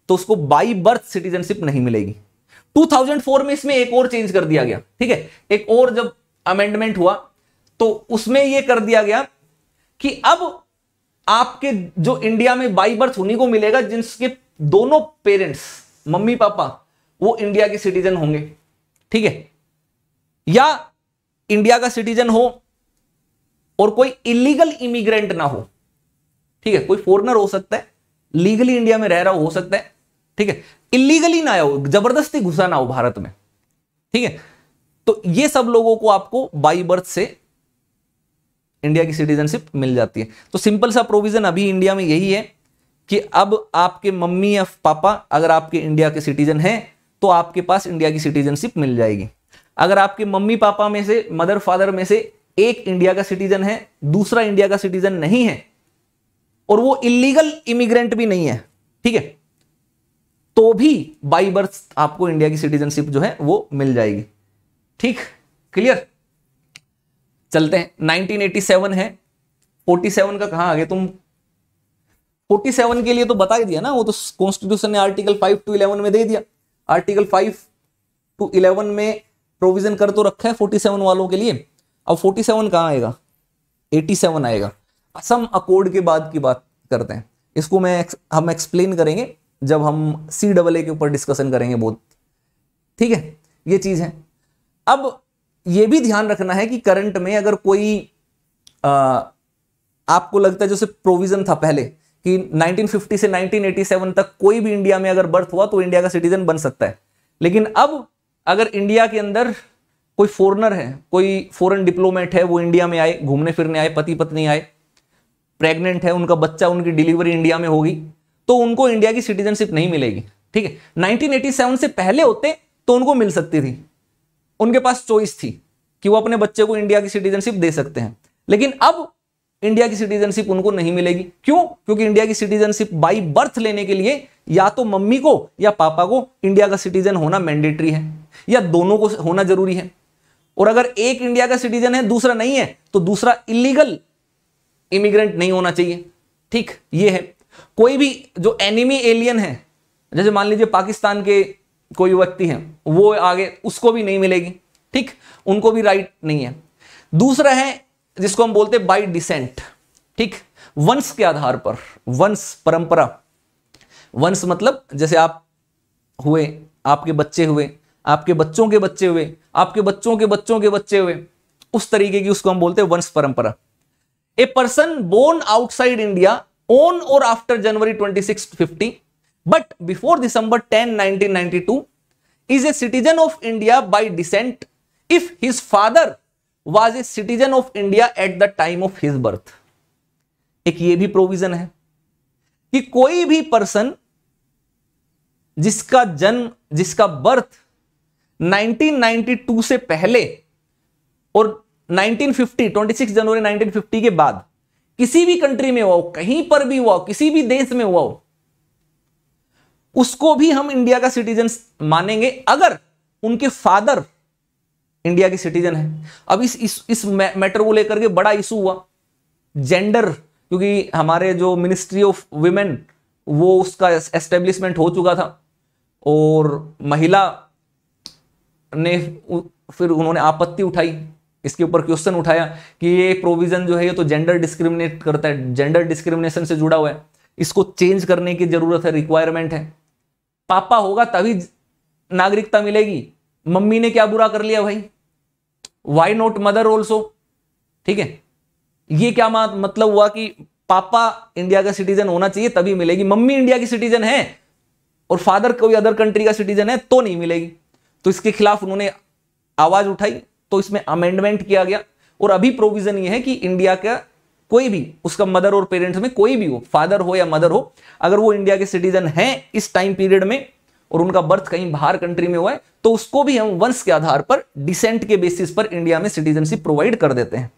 तो उसको बाई बर्थ सिटीजनशिप नहीं मिलेगी। दो हज़ार चार में इसमें एक और चेंज कर दिया गया, ठीक है, एक और जब अमेंडमेंट हुआ तो उसमें यह कर दिया गया कि अब आपके जो इंडिया में बाई बर्थ उन्हीं को मिलेगा जिनके दोनों पेरेंट्स मम्मी पापा वो इंडिया के सिटीजन होंगे। ठीक है, या इंडिया का सिटीजन हो और कोई इलीगल इमिग्रेंट ना हो। ठीक है, कोई फॉरनर हो सकता है, लीगली इंडिया में रह रहा हो सकता है, ठीक है, इलीगली ना हो, जबरदस्ती घुसा ना हो भारत में। ठीक है, तो ये सब लोगों को आपको बाई बर्थ से इंडिया की सिटीजनशिप मिल जाती है। तो सिंपल सा प्रोविजन अभी इंडिया में यही है कि अब आपके मम्मी या पापा अगर आपके इंडिया के सिटीजन हैं तो आपके पास इंडिया की सिटीजनशिप मिल जाएगी। अगर आपके मम्मी पापा में से, मदर फादर में से एक इंडिया का सिटीजन है, दूसरा इंडिया का सिटीजन नहीं है और वो इलीगल इमिग्रेंट भी नहीं है, ठीक है, तो भी बाई बर्थ आपको इंडिया की सिटीजनशिप जो है वो मिल जाएगी। ठीक, क्लियर। चलते हैं, नाइनटीन एटी सेवन है, सैंतालीस का कहां आ गया तुम? सैंतालीस के लिए तो बता ही दिया ना, वो तो कॉन्स्टिट्यूशन ने आर्टिकल फाइव टू इलेवन में दे दिया। आर्टिकल फाइव टू इलेवन में प्रोविजन कर तो रखा है फोर्टी सेवन वालों के लिए। अब सैंतालीस कहाँ आएगा, सत्तासी आएगा। असम अकॉर्ड के बाद की बात करते हैं, इसको मैं हम एक्सप्लेन करेंगे जब हम सी डबल ए के ऊपर डिस्कशन करेंगे बहुत। ठीक है, ये चीज़ है। अब ये भी ध्यान रखना है कि करंट में अगर कोई आ, आपको लगता है जैसे प्रोविज़न था पहले कि नाइनटीन फिफ्टी से नाइनटीन एटी सेवन तक कोई भी इंडिया में अगर बर्थ हुआ तो इंडिया का सिटीजन बन सकता है, लेकिन अब अगर इंडिया के अंदर कोई फॉरनर है, कोई फॉरेन डिप्लोमेट है, वो इंडिया में आए, घूमने फिरने आए, पति पत्नी आए, प्रेग्नेंट है, उनका बच्चा, उनकी डिलीवरी इंडिया में होगी, तो उनको इंडिया की सिटीजनशिप नहीं मिलेगी। ठीक है, नाइनटीन एटी सेवन से पहले होते तो उनको मिल सकती थी, उनके पास चॉइस थी कि वो अपने बच्चे को इंडिया की सिटीजनशिप दे सकते हैं, लेकिन अब इंडिया की सिटीजनशिप उनको नहीं मिलेगी। क्यों? क्योंकि इंडिया की सिटीजनशिप बाई बर्थ लेने के लिए या तो मम्मी को या पापा को इंडिया का सिटीजन होना मैंडेटरी है, या दोनों को होना जरूरी है। और अगर एक इंडिया का सिटीजन है दूसरा नहीं है तो दूसरा इलीगल इमिग्रेंट नहीं होना चाहिए। ठीक, ये है। कोई भी जो एनिमी एलियन है जैसे मान लीजिए पाकिस्तान के कोई व्यक्ति हैं, वो आगे उसको भी नहीं मिलेगी, ठीक, उनको भी राइट नहीं है। दूसरा है जिसको हम बोलते हैं बाई डिसेंट, ठीक, वंश के आधार पर, वंश परंपरा, वंश मतलब जैसे आप हुए, आपके बच्चे हुए, आपके बच्चों के बच्चे हुए, आपके बच्चों के बच्चों के बच्चे हुए, उस तरीके की उसको हम बोलते हैं वंश परंपरा। A person born outside India on or after January twenty six fifty but before December ten nineteen ninety two is a citizen of India by descent if his father was a citizen of India at the time of his birth. एक ये भी provision है कि कोई भी person जिसका जन्म, जिसका बर्थ नाइनटीन नाइंटी टू से पहले और नाइनटीन फिफ्टी, छब्बीस जनवरी नाइनटीन फिफ्टी के बाद किसी भी कंट्री में हुआ हो, कहीं पर भी हुआ हो, किसी भी देश में हुआ हो, उसको भी हम इंडिया का सिटीजन मानेंगे अगर उनके फादर इंडिया के सिटीजन है। अब इस इस, इस मैटर को लेकर के बड़ा इशू हुआ, जेंडर, क्योंकि हमारे जो मिनिस्ट्री ऑफ वुमेन वो उसका एस्टेब्लिशमेंट हो चुका था और महिला ने फिर उन्होंने आपत्ति उठाई, इसके ऊपर क्वेश्चन उठाया कि ये प्रोविजन जो है ये तो जेंडर डिस्क्रिमिनेट करता है, जेंडर डिस्क्रिमिनेशन से जुड़ा हुआ है, इसको चेंज करने की जरूरत है, रिक्वायरमेंट है। पापा होगा तभी नागरिकता मिलेगी, मम्मी ने क्या बुरा कर लिया भाई, वाई नॉट मदर ऑल्सो, ठीक है। ये क्या मतलब हुआ कि पापा इंडिया का सिटीजन होना चाहिए तभी मिलेगी, मम्मी इंडिया की सिटीजन है और फादर कोई अदर कंट्री का सिटीजन है तो नहीं मिलेगी। तो इसके खिलाफ उन्होंने आवाज उठाई, तो इसमें अमेंडमेंट किया गया और अभी प्रोविजन ये है कि इंडिया का कोई भी, उसका मदर और पेरेंट्स में कोई भी हो, फादर हो या मदर हो, अगर वो इंडिया के सिटीजन हैं इस टाइम पीरियड में और उनका बर्थ कहीं बाहर कंट्री में हुआ है तो उसको भी हम वंश के आधार पर, डिसेंट के बेसिस पर इंडिया में सिटीजनशिप प्रोवाइड कर देते हैं,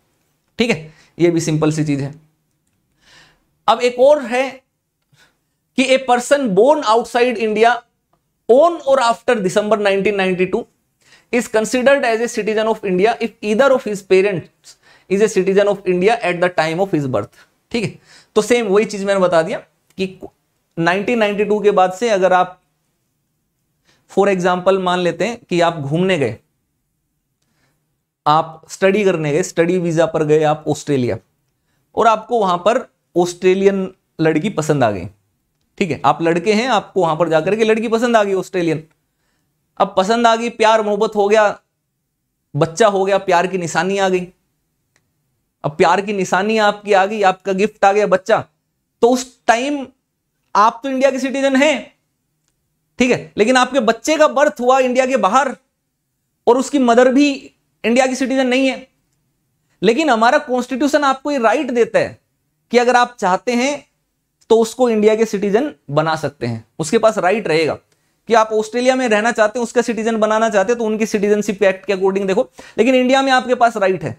ठीक है। यह भी सिंपल सी चीज है। अब एक और है कि a person born outside India on or after December nineteen ninety-two is considered as a citizen of India if either of his parents is a citizen of India at the time of his birth, ठीक है। तो same वही चीज मैंने बता दिया कि nineteen ninety to के बाद से अगर आप फॉर एग्जाम्पल मान लेते हैं कि आप घूमने गए, आप स्टडी करने गए, स्टडी वीजा पर गए आप ऑस्ट्रेलिया और आपको वहां पर ऑस्ट्रेलियन लड़की पसंद आ गई, ठीक है, आप लड़के हैं, आपको वहां पर जाकर के लड़की पसंद आ गई ऑस्ट्रेलियन। अब पसंद आ गई, प्यार मोहब्बत हो गया, बच्चा हो गया, प्यार की निशानी आ गई। अब प्यार की निशानी आपकी आ गई, आपका गिफ्ट आ गया बच्चा, तो उस टाइम आप तो इंडिया के सिटीजन हैं, ठीक है, लेकिन आपके बच्चे का बर्थ हुआ इंडिया के बाहर और उसकी मदर भी इंडिया की सिटीजन नहीं है। लेकिन हमारा कॉन्स्टिट्यूशन आपको ये राइट देता है कि अगर आप चाहते हैं तो उसको इंडिया के सिटीजन बना सकते हैं, उसके पास राइट रहेगा कि आप ऑस्ट्रेलिया में रहना चाहते हैं, उसका सिटीजन बनाना चाहते हैं तो उनकी सिटीजनशिप एक्ट के अकॉर्डिंग देखो, लेकिन इंडिया में आपके पास राइट है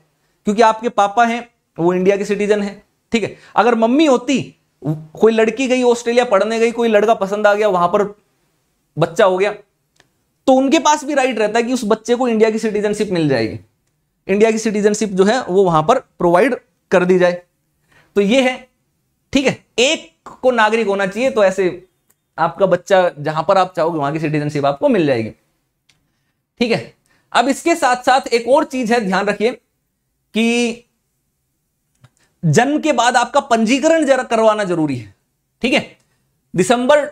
क्योंकि आपके पापा हैं वो इंडिया के सिटीजन हैं, ठीक है। अगर मम्मी होती, कोई लड़की गई ऑस्ट्रेलिया पढ़ने गई, कोई लड़का पसंद आ गया, वहां पर बच्चा हो गया, तो उनके पास भी राइट रहता है कि उस बच्चे को इंडिया की सिटीजनशिप मिल जाएगी, इंडिया की सिटीजनशिप जो है वो वहां पर प्रोवाइड कर दी जाए। तो ये है, ठीक है, एक को नागरिक होना चाहिए तो ऐसे आपका बच्चा जहां पर आप चाहोगे वहां की सिटीजनशिप आपको मिल जाएगी, ठीक है। अब इसके साथ साथ एक और चीज है, ध्यान रखिए कि जन्म के बाद आपका पंजीकरण जरा करवाना जरूरी है, ठीक है। December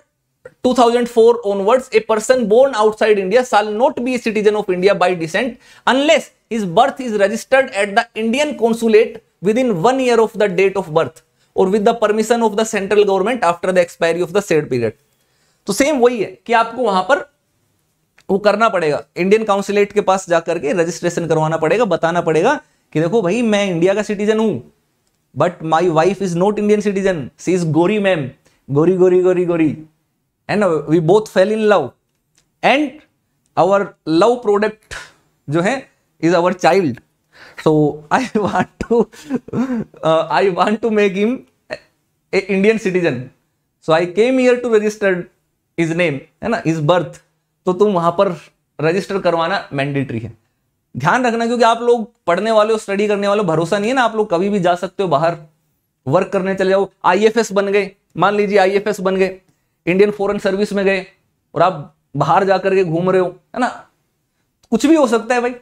two thousand four onwards a person born outside India shall not be a citizen of India by descent unless his birth is registered at the Indian consulate within one year of the date of birth or with the permission of the central government after the expiry of the said period. तो same वही है कि आपको वहां पर वो करना पड़ेगा, इंडियन काउंसुलेट के पास जाकर के रजिस्ट्रेशन करवाना पड़ेगा, बताना पड़ेगा कि देखो भाई मैं इंडिया का सिटीजन हूं but my wife is not Indian citizen, she is गोरी मैम, गोरी गोरी गोरी गोरी, and we both fell in love and our love product जो है is our child, so i want to uh, i want to make him a indian citizen, so I came here to register his name, है ना, his birth, तो तुम वहां पर register करवाना mandatory है, ध्यान रखना, क्योंकि आप लोग पढ़ने वाले हो, स्टडी करने वाले हो, भरोसा नहीं है ना, आप लोग कभी भी जा सकते हो बाहर वर्क करने चले जाओ, आईएफएस बन गए, मान लीजिए आईएफएस बन गए, इंडियन फॉरेन सर्विस में गए और आप बाहर जाकर के घूम रहे हो, है ना, कुछ भी हो सकता है भाई।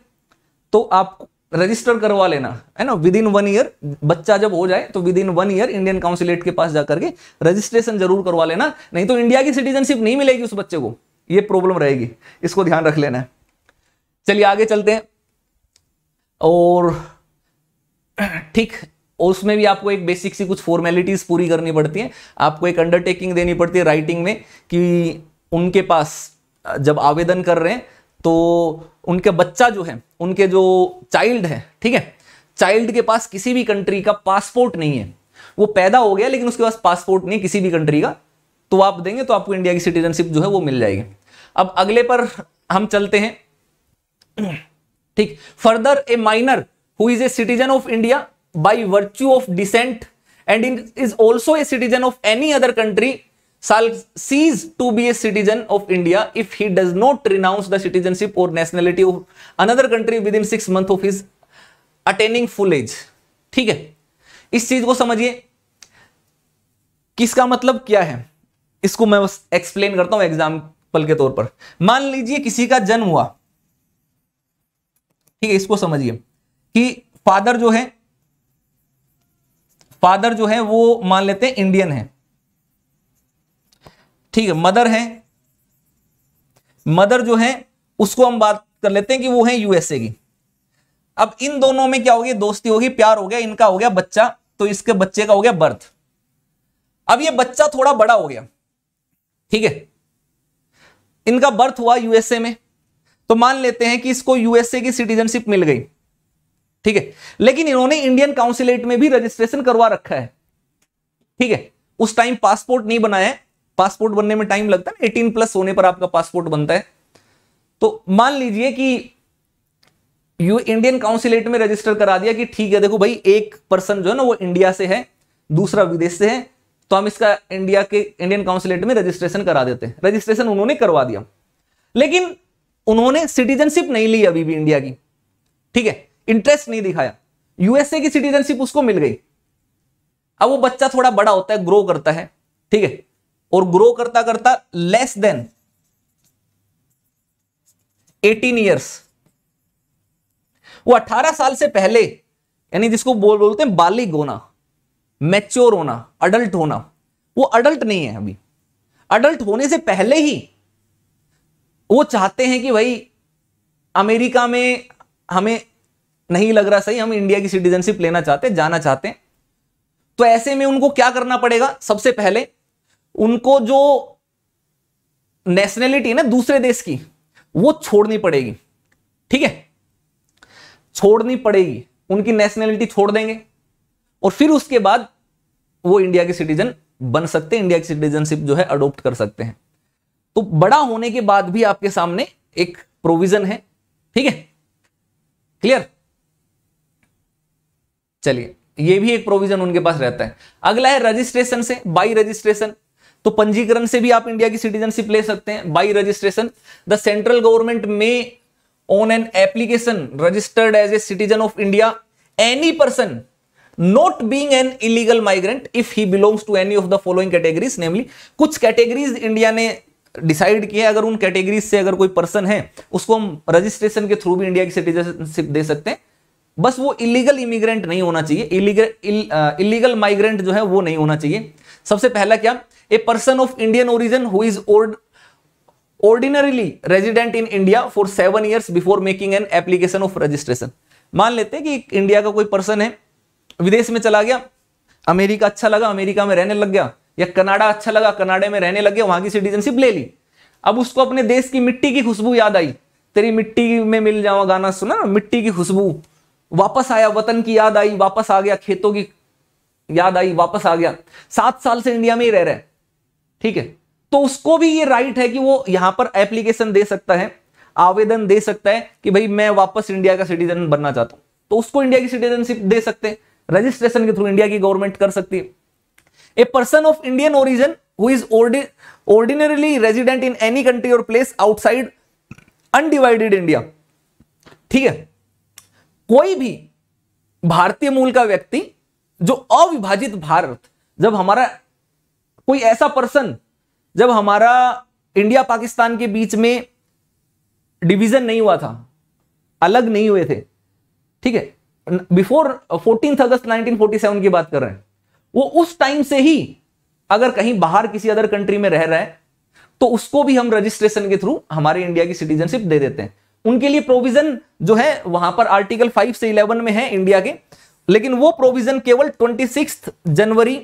तो आप रजिस्टर करवा लेना, है ना, विद इन वन ईयर बच्चा जब हो जाए तो within one year Indian consulate के पास जाकर के रजिस्ट्रेशन जरूर करवा लेना, नहीं तो इंडिया की सिटीजनशिप नहीं मिलेगी उस बच्चे को, ये प्रॉब्लम रहेगी, इसको ध्यान रख लेना है। चलिए आगे चलते हैं। और ठीक, उसमें भी आपको एक बेसिक सी कुछ फॉर्मेलिटीज पूरी करनी पड़ती है, आपको एक अंडरटेकिंग देनी पड़ती है राइटिंग में कि उनके पास जब आवेदन कर रहे हैं तो उनके बच्चा जो है, उनके जो चाइल्ड है, ठीक है, चाइल्ड के पास किसी भी कंट्री का पासपोर्ट नहीं है, वो पैदा हो गया लेकिन उसके पास पासपोर्ट नहीं है किसी भी कंट्री का, तो आप देंगे तो आपको इंडिया की सिटीजनशिप जो है वो मिल जाएगी। अब अगले पर हम चलते हैं, ठीक। Further a minor who is a citizen of India by virtue of descent and is also a citizen of any other country shall cease to be a citizen of India if he does not renounce the citizenship or nationality of another country within six months of his attaining full age। ठीक है, इस चीज को समझिए, किसका मतलब क्या है, इसको मैं बस एक्सप्लेन करता हूं एग्जाम्पल के तौर पर। मान लीजिए किसी का जन्म हुआ, ठीक है, इसको समझिए कि फादर जो है फादर जो है वो मान लेते हैं इंडियन है, ठीक है, मदर है, मदर जो है उसको हम बात कर लेते हैं कि वो है यूएसए की। अब इन दोनों में क्या होगी, दोस्ती होगी, प्यार हो गया, इनका हो गया बच्चा, तो इसके बच्चे का हो गया बर्थ। अब ये बच्चा थोड़ा बड़ा हो गया, ठीक है, इनका बर्थ हुआ यूएसए में, तो मान लेते हैं कि इसको यूएसए की सिटीजनशिप मिल गई, ठीक है, लेकिन इन्होंने इंडियन काउंसिलेट में भी रजिस्ट्रेशन करवा रखा है, ठीक है, उस टाइम पासपोर्ट नहीं बनाया है, पासपोर्ट बनने में टाइम लगता है, अठारह प्लस होने पर आपका पासपोर्ट बनता है। तो मान लीजिए कि यू इंडियन काउंसिलेट में रजिस्टर करा दिया कि ठीक है देखो भाई, एक पर्सन जो है ना वो इंडिया से है, दूसरा विदेश से है, तो हम इसका इंडिया के इंडियन काउंसिलेट में रजिस्ट्रेशन करा देते हैं, रजिस्ट्रेशन उन्होंने करवा दिया, लेकिन उन्होंने सिटीजनशिप नहीं ली अभी भी इंडिया की, ठीक है, इंटरेस्ट नहीं दिखाया, यूएसए की सिटीजनशिप उसको मिल गई। अब वो बच्चा थोड़ा बड़ा होता है, ग्रो करता है, ठीक है, और ग्रो करता करता लेस देन अठारह इयर्स, वो अठारह साल से पहले, यानी जिसको बोल बोलते हैं बालिग होना, मैच्योर होना, अडल्ट होना, वो अडल्ट नहीं है अभी, अडल्ट होने से पहले ही वो चाहते हैं कि भाई अमेरिका में हमें नहीं लग रहा सही, हम इंडिया की सिटीजनशिप लेना चाहते हैं, जाना चाहते हैं, तो ऐसे में उनको क्या करना पड़ेगा, सबसे पहले उनको जो नेशनलिटी है ना दूसरे देश की, वो छोड़नी पड़ेगी, ठीक है, छोड़नी पड़ेगी, उनकी नेशनलिटी छोड़ देंगे और फिर उसके बाद वो इंडिया के सिटीजन बन सकते हैं, इंडिया की सिटीजनशिप जो है अडोप्ट कर सकते हैं। तो बड़ा होने के बाद भी आपके सामने एक प्रोविजन है, ठीक है, क्लियर। चलिए, ये भी एक प्रोविजन उनके पास रहता है। अगला है रजिस्ट्रेशन से, बाई रजिस्ट्रेशन, तो पंजीकरण से भी आप इंडिया की सिटीजनशिप ले सकते हैं by registration. The central government may on an application registered as a citizen of India any person not being an illegal migrant if he belongs to any of the following categories, namely कुछ categories India ने decide किया, अगर उन categories से अगर कोई person है उसको हम रजिस्ट्रेशन के थ्रू भी इंडिया की सिटीजनशिप दे सकते हैं, बस वो इलीगल इमिग्रेंट नहीं होना चाहिए, इलीगल इलीगल माइग्रेंट जो है वो नहीं होना चाहिए। सबसे पहला क्या, a person of Indian origin who is ordinarily resident in India for seven years before making an application of registration. मान लेते हैं कि इंडिया का कोई पर्सन है, विदेश में चला गया, अमेरिका अच्छा लगा, अमेरिका में रहने लग गया, या कनाडा अच्छा लगा, कनाडा में रहने लग गया, वहां की सिटीजनशिप ले ली। अब उसको अपने देश की मिट्टी की खुशबू याद आई, तेरी मिट्टी में मिल जाओ गाना सुना ना, मिट्टी की खुशबू, वापस आया, वतन की याद आई, वापस आ गया, खेतों की याद आई, वापस आ गया, सात साल से इंडिया में ही रह रहा है, ठीक है, तो उसको भी ये राइट है कि वो यहां पर एप्लीकेशन दे सकता है, आवेदन दे सकता है कि भाई मैं वापस इंडिया का सिटीजन बनना चाहता हूं, तो उसको इंडिया की सिटीजनशिप दे सकते हैं, रजिस्ट्रेशन के थ्रू इंडिया की गवर्नमेंट कर सकती है। A person of Indian origin who is ordinarily resident in any country or place outside undivided India, ठीक है, कोई भी भारतीय मूल का व्यक्ति जो अविभाजित भारत, जब हमारा कोई ऐसा पर्सन जब हमारा इंडिया पाकिस्तान के बीच में डिवीजन नहीं हुआ था, अलग नहीं हुए थे, ठीक है, before fourteenth August nineteen forty seven की बात कर रहे हैं, वो उस टाइम से ही अगर कहीं बाहर किसी अदर कंट्री में रह रहा है तो उसको भी हम रजिस्ट्रेशन के थ्रू हमारे इंडिया की सिटीजनशिप दे देते हैं। उनके लिए प्रोविजन जो है वहां पर आर्टिकल फाइव से इलेवन में है इंडिया के, लेकिन वो प्रोविजन केवल छब्बीस जनवरी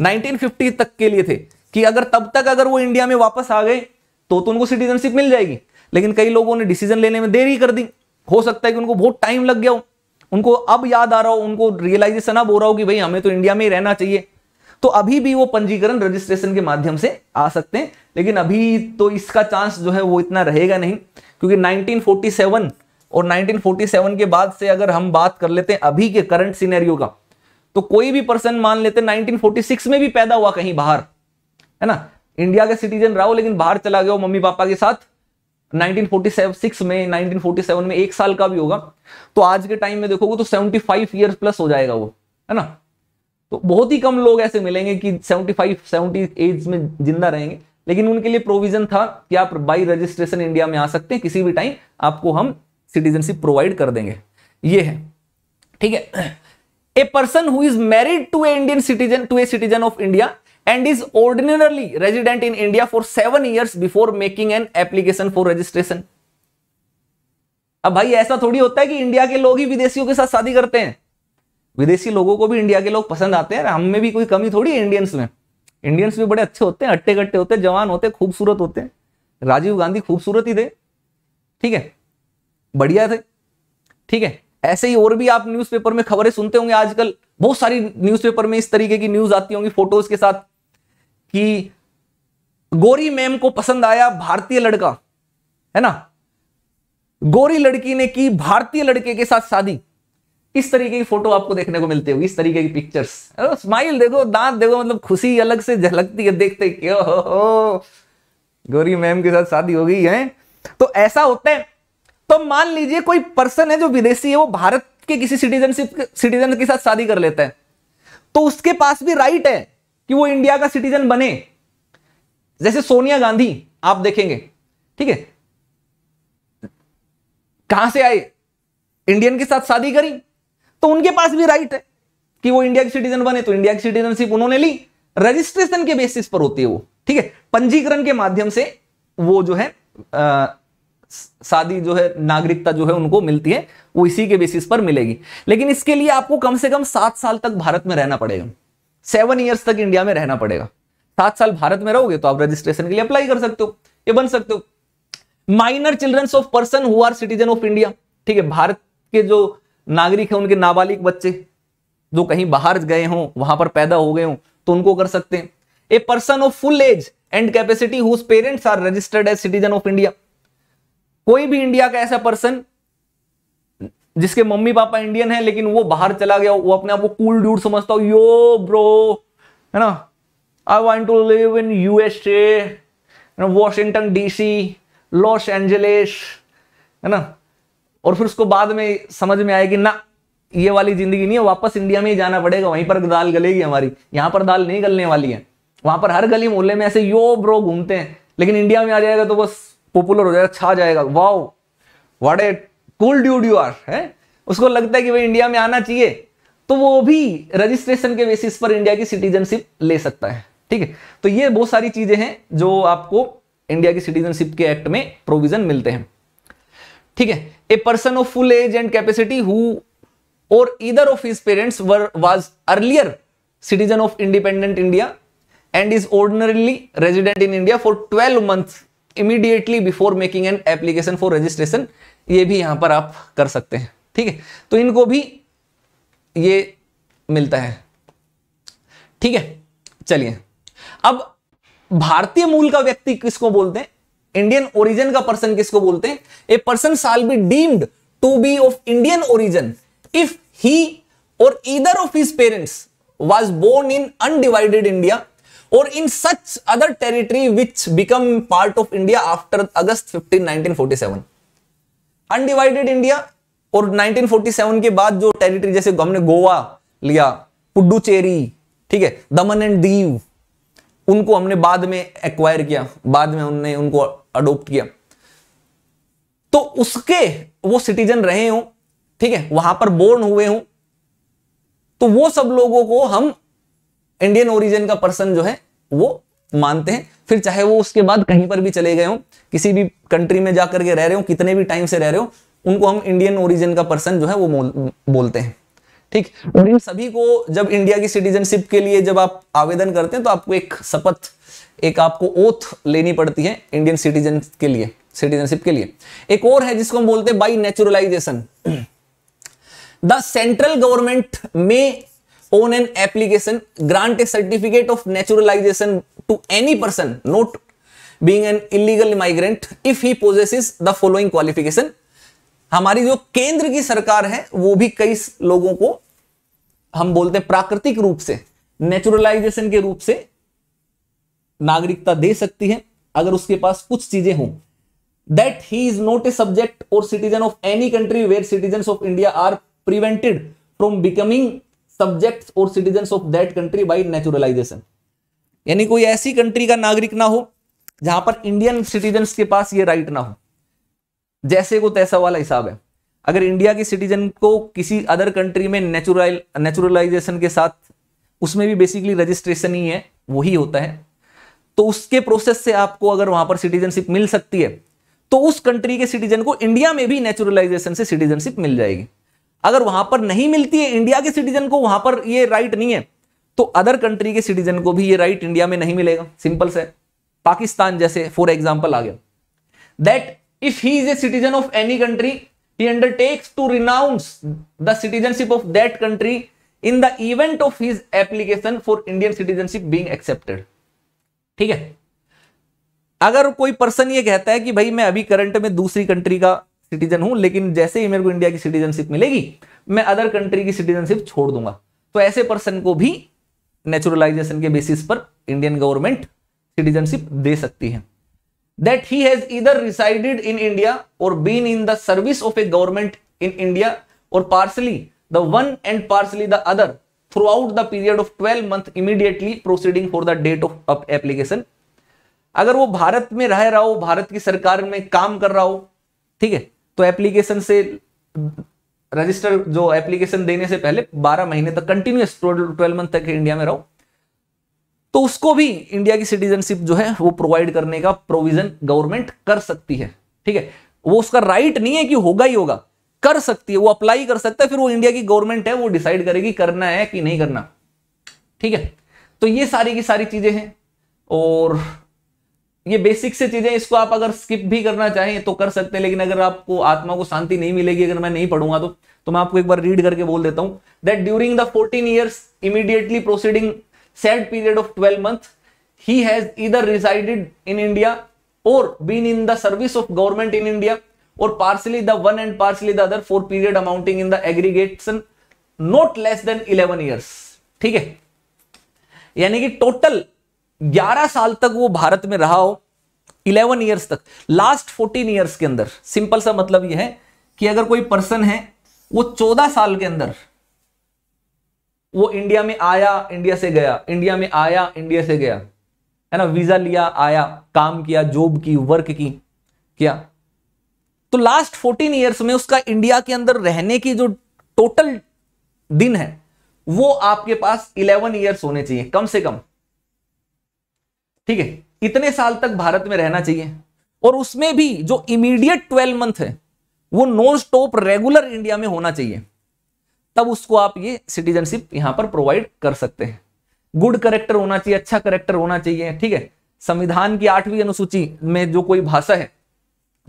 नाइनटीन फिफ्टी तक के लिए थे कि अगर तब तक अगर वो इंडिया में वापस आ गए तो तो उनको सिटीजनशिप मिल जाएगी। लेकिन कई लोगों ने डिसीजन लेने में देरी कर दी, हो सकता है कि उनको बहुत टाइम लग गया हो, उनको अब याद आ रहा हो, उनको रियलाइजेशन अब हो रहा हो कि भाई हमें तो इंडिया में ही रहना चाहिए, तो अभी भी वो पंजीकरण रजिस्ट्रेशन के माध्यम से आ सकते हैं। लेकिन अभी तो इसका चांस जो है वो इतना रहेगा नहीं, क्योंकि नाइनटीन फोर्टी सेवन और नाइनटीन फोर्टी सेवन के बाद से अगर हम बात कर लेते हैं अभी के करंट सिनेरियो का, तो कोई भी पर्सन मान लेते नाइनटीन फोर्टी सिक्स में भी पैदा हुआ कहीं बाहर, है ना, इंडिया का सिटीजन रहा हो लेकिन बाहर चला गया हो मम्मी पापा के साथ नाइनटीन फोर्टी सिक्स में, नाइनटीन फोर्टी सेवन में एक साल का भी होगा, तो आज के टाइम में देखोगे तो सेवेंटी फाइव ईयर्स प्लस हो जाएगा वो, है ना। तो बहुत ही कम लोग ऐसे मिलेंगे कि सेवेंटी फाइव, सेवेंटी एज में जिंदा रहेंगे, लेकिन उनके लिए प्रोविजन था कि आप बाई रजिस्ट्रेशन इंडिया में आ सकते हैं, किसी भी टाइम आपको हम सिटीजनशिप प्रोवाइड कर देंगे। ये है, ठीक है। A person who is married to a Indian citizen to a citizen of India and is ordinarily resident in India for seven years before making an application for registration। अब भाई ऐसा थोड़ी होता है कि इंडिया के लोग ही विदेशियों के साथ शादी करते हैं, विदेशी लोगों को भी इंडिया के लोग पसंद आते हैं, हम में भी कोई कमी थोड़ी है इंडियंस में। इंडियंस भी बड़े अच्छे होते हैं, अट्टे कट्टे होते हैं, जवान होते हैं, खूबसूरत होते हैं। राजीव गांधी खूबसूरत ही थे, ठीक है, बढ़िया थे, ठीक है। ऐसे ही और भी आप न्यूज़पेपर में खबरें सुनते होंगे आजकल, बहुत सारी न्यूज़पेपर में इस तरीके की न्यूज आती होंगी फोटोज के साथ कि गोरी मैम को पसंद आया भारतीय लड़का, है ना, गोरी लड़की ने की भारतीय लड़के के साथ शादी। इस तरीके की फोटो आपको देखने को मिलती होगी, इस तरीके की पिक्चर्स, स्माइल देखो, दांत देखो, मतलब खुशी अलग से झलकती है देखते ही, ओ हो हो गोरी मैम के साथ शादी हो गई है। तो ऐसा होता है। तो मान लीजिए कोई पर्सन है जो विदेशी है, वो भारत के किसी सिटीजनशिप सिटीजन के साथ शादी कर लेता है, तो उसके पास भी राइट है कि वो इंडिया का सिटीजन बने। जैसे सोनिया गांधी आप देखेंगे, ठीक है, कहां से आए, इंडियन के साथ शादी करी, तो उनके पास भी राइट है कि वो इंडिया के सिटीजन बने, तो इंडिया की सिटीजनशिप उन्होंने ली। रजिस्ट्रेशन के बेसिस पर होती है वो, ठीक है, पंजीकरण के माध्यम से वो जो है शादी जो है नागरिकता जो है उनको मिलती है, वो इसी के बेसिस पर मिलेगी। लेकिन इसके लिए आपको कम से कम सात साल तक भारत में रहना पड़ेगा, सेवन ईयर्स तक इंडिया में रहना पड़ेगा। सात साल भारत में रहोगे तो आप रजिस्ट्रेशन के लिए अप्लाई कर सकते हो, ये बन सकते हो। Minor childrens of person who are citizen of India, ठीक है, भारत के जो नागरिक हैं उनके नाबालिग बच्चे जो कहीं बाहर गए हों, वहां पर पैदा हो गए हों, तो उनको कर सकते हैं। A person of full age and capacity whose parents are registered as citizen of India, कोई भी इंडिया का ऐसा पर्सन जिसके मम्मी पापा इंडियन है लेकिन वो बाहर चला गया, वो अपने आप को कूल ड्यूड समझता हो, यो ब्रो, है ना, I want to live in USA, Washington DC, Los Angeles, है ना, और फिर उसको बाद में समझ में आया कि ना ये वाली जिंदगी नहीं है, वापस इंडिया में ही जाना पड़ेगा, वहीं पर दाल गलेगी हमारी, यहाँ पर दाल नहीं गलने वाली है। वहां पर हर गली मोहल्ले में ऐसे यो ब्रो घूमते हैं, लेकिन इंडिया में आ जाएगा तो बस पॉपुलर हो जाएगा, छा जाएगा, wow what a cool dude you are, है, उसको लगता है कि भाई इंडिया में आना चाहिए, तो वो भी रजिस्ट्रेशन के बेसिस पर इंडिया की सिटीजनशिप ले सकता है, ठीक है। तो ये बहुत सारी चीजें हैं जो आपको इंडिया की सिटीजनशिप के एक्ट में प्रोविजन मिलते हैं, ठीक है। A person of full age and capacity who or either of his parents were was earlier citizen of independent India and is ordinarily resident in India for twelve month immediately before making an application for registration, ये भी यहां पर आप कर सकते हैं, ठीक है। तो इनको भी ये मिलता है, ठीक है। चलिए, अब भारतीय मूल का व्यक्ति किसको बोलते हैं, इंडियन ओरिजिन का पर्सन किसको बोलते हैं। A person shall be deemed to be of Indian origin if he or either of his parents was born in undivided India or in such other territory which become part of India after August fifteen nineteen forty seven. Undivided India और nineteen forty seven के बाद जो territory, जैसे हमने गोवा लिया, पुडुचेरी, ठीक है, दमन and Diu, उनको हमने बाद में एक्वायर किया, बाद में उनने उनको अडोप्ट किया, तो उसके वो सिटीजन रहे हों, ठीक है, वहां पर बोर्न हुए हों, तो वो सब लोगों को हम इंडियन ओरिजिन का पर्सन जो है वो मानते हैं। फिर चाहे वो उसके बाद कहीं पर भी चले गए हों, किसी भी कंट्री में जाकर के रह रहे हो, कितने भी टाइम से रह रहे हो, उनको हम इंडियन ओरिजिन का पर्सन जो है वो बोलते हैं, ठीक। और इन सभी को जब इंडिया की सिटीजनशिप के लिए जब आप आवेदन करते हैं तो आपको एक शपथ, एक आपको ओथ लेनी पड़ती है इंडियन सिटीजन के लिए, सिटीजनशिप के लिए। एक और है जिसको हम बोलते हैं by naturalisation. The central government may on an application grant a certificate of naturalisation to any person not being an illegal migrant if he possesses the following qualification. हमारी जो केंद्र की सरकार है वो भी कई लोगों को हम बोलते हैं प्राकृतिक रूप से, नेचुरलाइजेशन के रूप से नागरिकता दे सकती है अगर उसके पास कुछ चीजें हों। That he is not a subject or citizen of any country where citizens of India are prevented from becoming subjects or citizens of that country by naturalisation. यानी कोई ऐसी कंट्री का नागरिक ना हो जहां पर इंडियन सिटीजन्स के पास ये राइट ना हो, जैसे को तैसा वाला हिसाब है। अगर इंडिया के सिटीजन को किसी अदर कंट्री में नेचुरल नेचुरलाइजेशन के साथ, उसमें भी बेसिकली रजिस्ट्रेशन ही है, वही होता है, तो उसके प्रोसेस से आपको अगर वहां पर सिटीजनशिप मिल सकती है तो उस कंट्री के सिटीजन को इंडिया में भी नेचुरलाइजेशन से सिटीजनशिप मिल जाएगी। अगर वहां पर नहीं मिलती है, इंडिया के सिटीजन को वहां पर ये राइट नहीं है, तो अदर कंट्री के सिटीजन को भी ये राइट इंडिया में नहीं मिलेगा। सिंपल सा है। पाकिस्तान जैसे फॉर एग्जाम्पल आ गया, that if he is a citizen of any country he undertakes to renounce the citizenship of that country in the event of his application for Indian citizenship being accepted। ठीक है, अगर कोई person ये कहता है कि भाई मैं अभी करंट में दूसरी कंट्री का सिटीजन हूं, लेकिन जैसे ही मेरे को इंडिया की सिटीजनशिप मिलेगी मैं अदर कंट्री की सिटीजनशिप छोड़ दूंगा, तो ऐसे पर्सन को भी नेचुरलाइजेशन के बेसिस पर इंडियन गवर्नमेंट सिटीजनशिप दे सकती है। That he has either resided in India or been in the service of a government in India or partially the one and partially the other throughout the period of twelve months immediately proceeding for the date of application। अगर वो भारत में रह रहा हो, भारत की सरकार में काम कर रहा हो, ठीक है, तो एप्लीकेशन से रजिस्टर जो एप्लीकेशन देने से पहले बारह महीने तक कंटिन्यूस बारह मंथ तक इंडिया में रहो, तो उसको भी इंडिया की सिटीजनशिप जो है वो प्रोवाइड करने का प्रोविजन गवर्नमेंट कर सकती है। ठीक है, वो उसका राइट नहीं है कि होगा ही होगा, कर सकती है, वो अप्लाई कर सकता है, फिर वो इंडिया की गवर्नमेंट है वो डिसाइड करेगी करना है कि नहीं करना। ठीक है, तो ये सारी की सारी चीजें हैं और ये बेसिक से चीजें, इसको आप अगर स्किप भी करना चाहें तो कर सकते हैं, लेकिन अगर आपको आत्मा को शांति नहीं मिलेगी अगर मैं नहीं पढ़ूंगा तो तो मैं आपको एक बार रीड करके बोल देता हूं। That during the fourteen years immediately proceeding said period of twelve months he has either resided in India or been in the service of government in India or partially the one and partially the other for period amounting in the aggregation not less than eleven years। ठीक है, यानी कि total ग्यारह साल तक वो भारत में रहा हो, eleven years तक, लास्ट fourteen years के अंदर। सिंपल सा मतलब ये है कि अगर कोई पर्सन है वो चौदह साल के अंदर वो इंडिया में आया, इंडिया से गया, इंडिया में आया, इंडिया से गया, है ना, वीजा लिया, आया, काम किया, जॉब की, वर्क की, किया, तो लास्ट fourteen years में उसका इंडिया के अंदर रहने की जो टोटल दिन है वो आपके पास eleven years होने चाहिए कम से कम। ठीक है, इतने साल तक भारत में रहना चाहिए और उसमें भी जो इमीडिएट twelve month है वो नॉन स्टॉप रेगुलर इंडिया में होना चाहिए, तब उसको आप ये सिटीजनशिप यहां पर प्रोवाइड कर सकते हैं। गुड करेक्टर होना चाहिए, अच्छा करेक्टर होना चाहिए। ठीक है, संविधान की आठवीं अनुसूची में जो कोई भाषा है,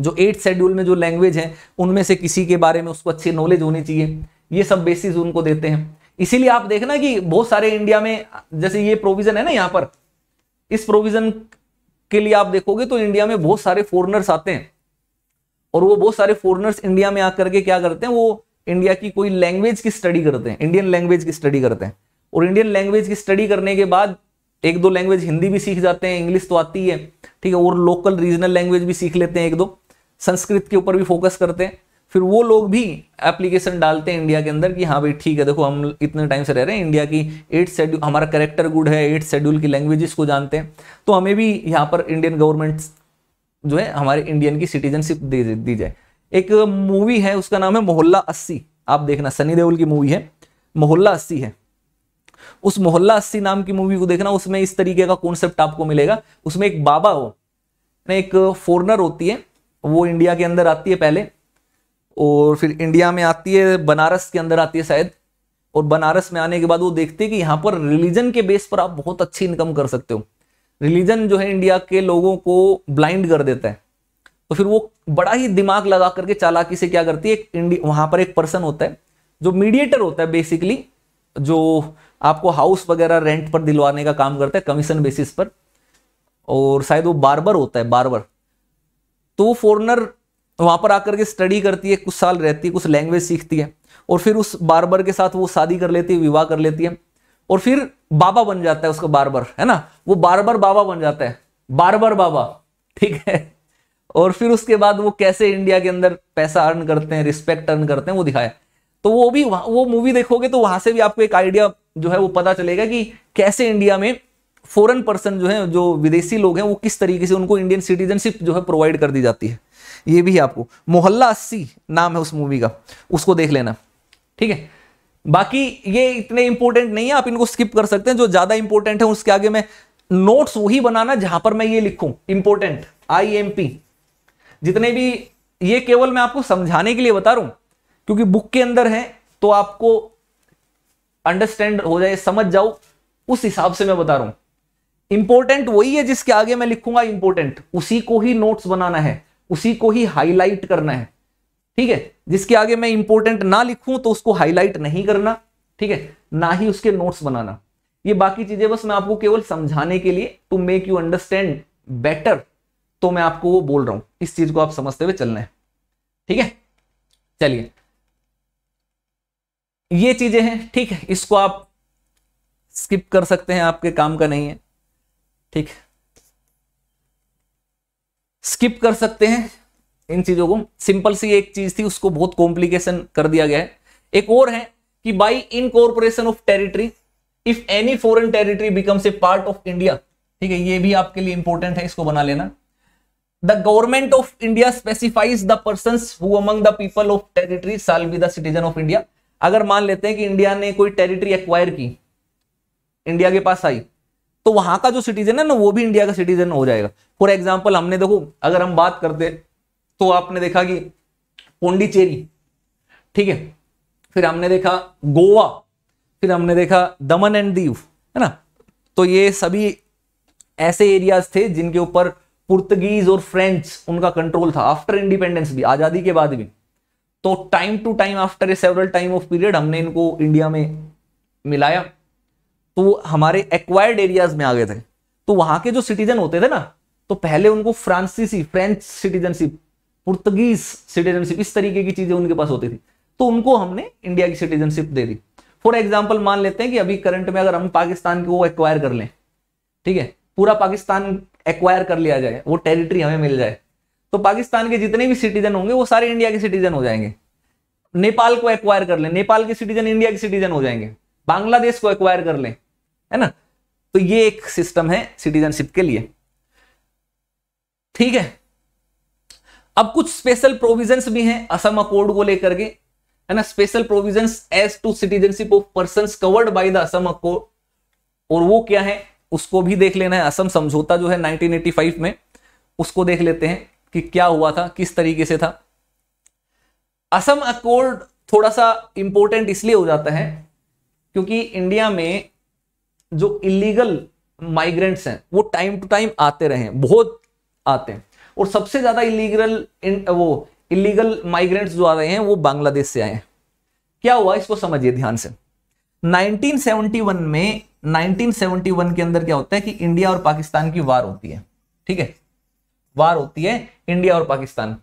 जो एट शेड्यूल में जो लैंग्वेज है, उनमें से किसी के बारे में उसको अच्छी नॉलेज होनी चाहिए। ये सब बेसिस उनको देते हैं, इसीलिए आप देखना कि बहुत सारे इंडिया में जैसे ये प्रोविजन है ना, यहाँ पर इस प्रोविजन के लिए आप देखोगे तो इंडिया में बहुत सारे फॉरेनर्स आते हैं और वो बहुत सारे फॉरेनर्स इंडिया में आकर के क्या करते हैं, वो इंडिया की कोई लैंग्वेज की स्टडी करते हैं, इंडियन लैंग्वेज की स्टडी करते हैं और इंडियन लैंग्वेज की स्टडी करने के बाद एक दो लैंग्वेज हिंदी भी सीख जाते हैं, इंग्लिश तो आती है, ठीक है, और लोकल रीजनल लैंग्वेज भी सीख लेते हैं एक दो, संस्कृत के ऊपर भी फोकस करते हैं, फिर वो लोग भी एप्लीकेशन डालते हैं इंडिया के अंदर कि हाँ भाई ठीक है, देखो हम इतने टाइम से रह रहे हैं इंडिया की एट शेड्यूल, हमारा करेक्टर गुड है, एट शेड्यूल की लैंग्वेजेस को जानते हैं, तो हमें भी यहाँ पर इंडियन गवर्नमेंट जो है हमारे इंडियन की सिटीजनशिप दे दी जाए। एक मूवी है उसका नाम है मोहल्ला अस्सी, आप देखना, सनी देओल की मूवी है, मोहल्ला अस्सी है। उस मोहल्ला अस्सी नाम की मूवी को देखना, उसमें इस तरीके का कॉन्सेप्ट आपको मिलेगा। उसमें एक बाबा हो, एक फॉरनर होती है, वो इंडिया के अंदर आती है पहले और फिर इंडिया में आती है, बनारस के अंदर आती है शायद, और बनारस में आने के बाद वो देखते हैं कि यहाँ पर रिलीजन के बेस पर आप बहुत अच्छी इनकम कर सकते हो। रिलीजन जो है इंडिया के लोगों को ब्लाइंड कर देता है, तो फिर वो बड़ा ही दिमाग लगा करके चालाकी से क्या करती है, इंडिया वहाँ पर एक पर्सन होता है जो मीडिएटर होता है बेसिकली, जो आपको हाउस वगैरह रेंट पर दिलवाने का काम करता है कमीशन बेसिस पर, और शायद वो बार्बर होता है, बार्बर। तो वो फॉरनर वहाँ पर आकर के स्टडी करती है, कुछ साल रहती है, कुछ लैंग्वेज सीखती है, और फिर उस बार्बर के साथ वो शादी कर लेती है, विवाह कर लेती है, और फिर बाबा बन जाता है उसका बार्बर, है ना, वो बार्बर बाबा बन जाता है, बार्बर बाबा, ठीक है। और फिर उसके बाद वो कैसे इंडिया के अंदर पैसा अर्न करते हैं, रिस्पेक्ट अर्न करते हैं, वो दिखाया। तो वो भी वो मूवी देखोगे तो वहाँ से भी आपको एक आइडिया जो है वो पता चलेगा कि कैसे इंडिया में फॉरेन पर्सन जो है, जो विदेशी लोग हैं, वो किस तरीके से उनको इंडियन सिटीजनशिप जो है प्रोवाइड कर दी जाती है। ये भी आपको मोहल्ला अस्सी नाम है उस मूवी का, उसको देख लेना, ठीक है। बाकी ये इतने इंपॉर्टेंट नहीं है, आप इनको स्किप कर सकते हैं। जो ज्यादा इंपॉर्टेंट है उसके आगे मैं नोट्स वही बनाना जहां पर मैं ये लिखूं इंपॉर्टेंट आई एम पी, जितने भी, ये केवल मैं आपको समझाने के लिए बता रहा हूं, क्योंकि बुक के अंदर है तो आपको अंडरस्टैंड हो जाए, समझ जाओ, उस हिसाब से मैं बता रहा हूं। इंपॉर्टेंट वही है जिसके आगे मैं लिखूंगा इंपॉर्टेंट, उसी को ही नोट्स बनाना है, उसी को ही हाईलाइट करना है, ठीक है। जिसके आगे मैं इंपॉर्टेंट ना लिखूं तो उसको हाईलाइट नहीं करना, ठीक है, ना ही उसके नोट्स बनाना। ये बाकी चीजें बस मैं आपको केवल समझाने के लिए, to make you understand better, तो मैं आपको वो बोल रहा हूं, इस चीज को आप समझते हुए चलना है, ठीक है। चलिए, ये चीजें हैं, ठीक है, इसको आप स्किप कर सकते हैं, आपके काम का नहीं है, ठीक है, स्किप कर सकते हैं इन चीजों को। सिंपल सी एक चीज थी, उसको बहुत कॉम्प्लिकेशन कर दिया गया है। एक और है कि by incorporation of territory if any foreign territory becomes a part of India, ठीक है, ये भी आपके लिए इंपॉर्टेंट है, इसको बना लेना। The government of India specifies the persons who among the people of territory shall be the citizen of India. अगर मान लेते हैं कि इंडिया ने कोई टेरिटरी एक्वायर की, इंडिया के पास आई, तो वहां का जो सिटीजन है ना वो भी इंडिया का सिटीजन हो जाएगा। फॉर एग्जाम्पल, हमने देखो, अगर हम बात करते तो आपने देखा कि पोंडीचेरी, ठीक है, फिर हमने देखा गोवा, फिर हमने देखा दमन एंड दीव, है ना, तो ये सभी ऐसे एरियाज थे जिनके ऊपर पुर्तगीज और फ्रेंच उनका कंट्रोल था, आफ्टर इंडिपेंडेंस भी, आजादी के बाद भी। तो time to time, after a several time of period, हमने इनको इंडिया में मिलाया, तो हमारे एक्वायर्ड एरियाज में आ गए थे। तो वहां के जो सिटीजन होते थे ना, तो पहले उनको फ्रांसीसी, फ्रेंच सिटीजनशिप, पुर्तगीज सिटीजनशिप, इस तरीके की चीजें उनके पास होती थी, तो उनको हमने इंडिया की सिटीजनशिप दे दी। फॉर एग्जाम्पल, मान लेते हैं कि अभी करंट में अगर हम पाकिस्तान को एक्वायर कर लें, ठीक है, पूरा पाकिस्तान एक्वायर कर लिया जाए, वो टेरिटरी हमें मिल जाए, तो पाकिस्तान के जितने भी सिटीजन होंगे वो सारे इंडिया के सिटीजन हो जाएंगे। नेपाल को एक्वायर कर लें, नेपाल के सिटीजन इंडिया के सिटीजन हो जाएंगे। बांग्लादेश को एक्वायर कर लें, है ना, तो ये एक सिस्टम है सिटीजनशिप के लिए, ठीक है। अब कुछ स्पेशल प्रोविजंस भी हैं असम अकॉर्ड को लेकर के, है ना, special provisions as to citizenship of persons covered by the Assam accord, और वो क्या है उसको भी देख लेना है। असम समझौता जो है नाइनटीन एटी फाइव में, उसको देख लेते हैं कि क्या हुआ था, किस तरीके से था। असम अकॉर्ड थोड़ा सा इंपॉर्टेंट इसलिए हो जाता है क्योंकि इंडिया में जो इलीगल माइग्रेंट्स हैं वो टाइम टू टाइम आते रहे हैं, बहुत आते हैं, और सबसे ज्यादा इलीगल वो इलीगल माइग्रेंट्स जो आ रहे हैं वो बांग्लादेश से आए हैं। क्या हुआ इसको समझिए ध्यान से। नाइनटीन सेवेंटी वन में नाइनटीन सेवेंटी वन के अंदर क्या होता है कि इंडिया और पाकिस्तान की वार होती है, ठीक है, वार होती है इंडिया और पाकिस्तान।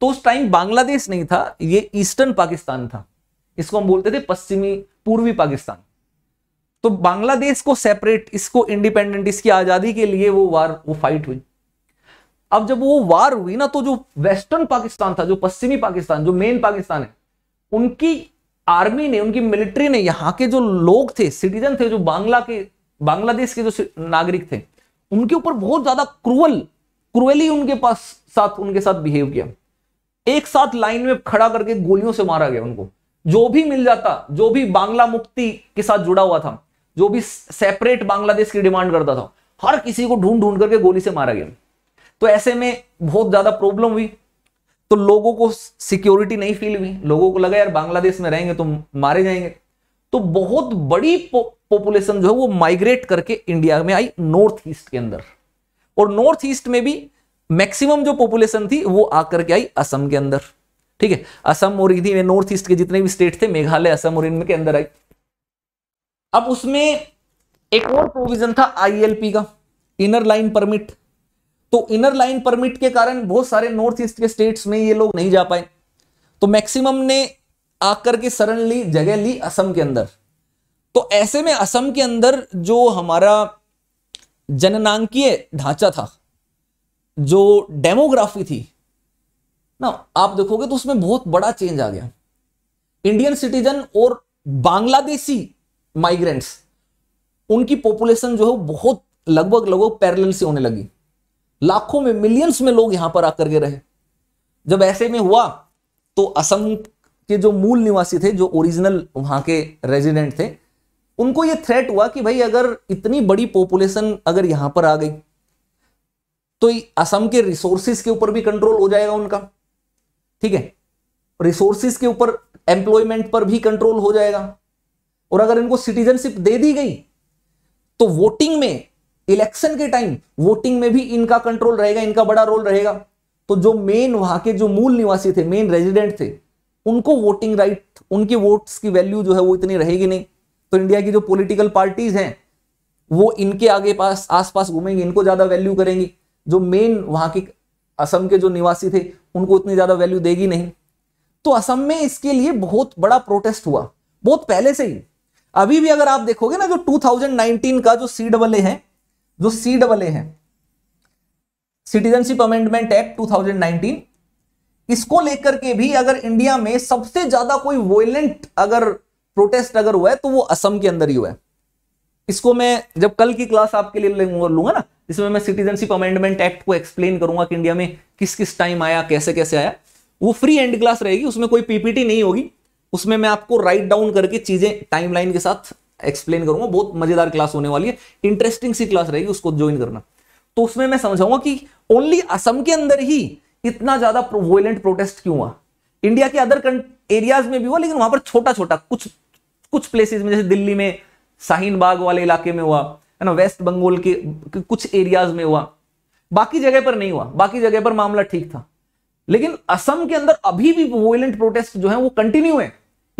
तो उस टाइम बांग्लादेश नहीं था, ये ईस्टर्न पाकिस्तान था, इसको हम बोलते थे पश्चिमी पूर्वी पाकिस्तान। तो बांग्लादेश को सेपरेट, इसको इंडिपेंडेंट, इसकी आजादी के लिए वो वार, वो फाइट हुई। अब जब वो वार हुई ना, तो जो वेस्टर्न पाकिस्तान था, जो पश्चिमी पाकिस्तान, जो मेन पाकिस्तान है, उनकी आर्मी ने, उनकी मिलिट्री ने यहाँ के जो लोग थे, सिटीजन थे, जो बांग्ला के बांग्लादेश के जो नागरिक थे, उनके ऊपर बहुत ज्यादा क्रूअल क्रूअली उनके पास साथ उनके साथ बिहेव किया। एक साथ लाइन में खड़ा करके गोलियों से मारा गया उनको। जो भी मिल जाता, जो भी बांग्ला मुक्ति के साथ जुड़ा हुआ था, जो भी सेपरेट बांग्लादेश की डिमांड करता था, हर किसी को ढूंढ ढूंढ करके गोली से मारा गया। तो ऐसे में बहुत ज्यादा प्रॉब्लम हुई, तो लोगों को सिक्योरिटी नहीं फील हुई, लोगों को लगा यार बांग्लादेश में रहेंगे तो मारे जाएंगे। तो बहुत बड़ी पॉपुलेशन जो है वो माइग्रेट करके इंडिया में आई, नॉर्थ ईस्ट के अंदर। और नॉर्थ ईस्ट में भी मैक्सिमम जो पॉपुलेशन थी वो आकर के आई असम के अंदर। ठीक है, असम और इधर में नॉर्थ ईस्ट के जितने भी स्टेट थे, मेघालय, असम और इनमें के अंदर आई। अब उसमें एक और प्रोविजन था आईएलपी का, इनर लाइन परमिट। तो इनर लाइन परमिट के कारण बहुत सारे नॉर्थ ईस्ट के स्टेट्स में ये लोग नहीं जा पाए, तो मैक्सिमम ने आकर के शरण ली, जगह ली असम के अंदर। तो ऐसे में असम के अंदर जो हमारा जननांकीय ढांचा था, जो डेमोग्राफी थी ना, आप देखोगे तो उसमें बहुत बड़ा चेंज आ गया। इंडियन सिटीजन और बांग्लादेशी माइग्रेंट्स, उनकी पॉपुलेशन जो है बहुत लगभग लगभग पैरेलल से होने लगी। लाखों में, मिलियंस में लोग यहां पर आकर के रहे। जब ऐसे में हुआ तो असम के जो मूल निवासी थे, जो ओरिजिनल वहां के रेजिडेंट थे, उनको ये थ्रेट हुआ कि भाई अगर इतनी बड़ी पॉपुलेशन अगर यहां पर आ गई तो असम के रिसोर्सिस के ऊपर भी कंट्रोल हो जाएगा उनका। ठीक है, रिसोर्सिस के ऊपर, एम्प्लॉयमेंट पर भी कंट्रोल हो जाएगा। और अगर इनको सिटीजनशिप दे दी गई तो वोटिंग में, इलेक्शन के टाइम वोटिंग में भी इनका कंट्रोल रहेगा, इनका बड़ा रोल रहेगा। तो जो मेन वहां के जो मूल निवासी थे, मेन रेजिडेंट थे, उनको वोटिंग राइट, उनके वोट्स की वैल्यू जो है वो इतनी रहेगी नहीं। तो इंडिया की जो पॉलिटिकल पार्टीज हैं वो इनके आगे पास आसपास घूमेंगी, इनको ज्यादा वैल्यू करेंगी। जो मेन वहां के असम के जो निवासी थे उनको इतनी ज्यादा वैल्यू देगी नहीं। तो असम में इसके लिए बहुत बड़ा प्रोटेस्ट हुआ, बहुत पहले से ही। अभी भी अगर आप देखोगे ना, जो दो हज़ार उन्नीस का जो सी डबल ए है, जो सी डबल ए है, सिटीजनशिप अमेंडमेंट एक्ट दो हज़ार उन्नीस, इसको लेकर के भी अगर इंडिया में सबसे ज्यादा कोई वोयलेंट अगर प्रोटेस्ट अगर हुआ है तो वो असम के अंदर ही हुआ है। इसको मैं जब कल की क्लास आपके लिए लूंगा ना, इसमें मैं सिटीजनशिप अमेंडमेंट एक्ट को एक्सप्लेन करूंगा कि इंडिया में किस किस टाइम आया, कैसे कैसे आया। वो फ्री एंड क्लास रहेगी, उसमें कोई पीपीटी नहीं होगी, उसमें मैं आपको राइट डाउन करके चीजें टाइमलाइन के साथ एक्सप्लेन करूंगा। बहुत मजेदार क्लास होने वाली है, इंटरेस्टिंग सी क्लास रहेगी, उसको ज्वाइन करना। तो उसमें मैं समझाऊंगा कि ओनली असम के अंदर ही इतना ज्यादा वोयलेंट प्रोटेस्ट क्यों हुआ। इंडिया के अदर एरियाज में भी हुआ, लेकिन वहां पर छोटा छोटा कुछ कुछ प्लेसेस में, जैसे दिल्ली में शाहीन बाग वाले इलाके में हुआ है ना, वेस्ट बंगाल के कुछ एरियाज में हुआ, बाकी जगह पर नहीं हुआ। बाकी जगह पर मामला ठीक था, लेकिन असम के अंदर अभी भी वोयलेंट प्रोटेस्ट जो है वो कंटिन्यू है।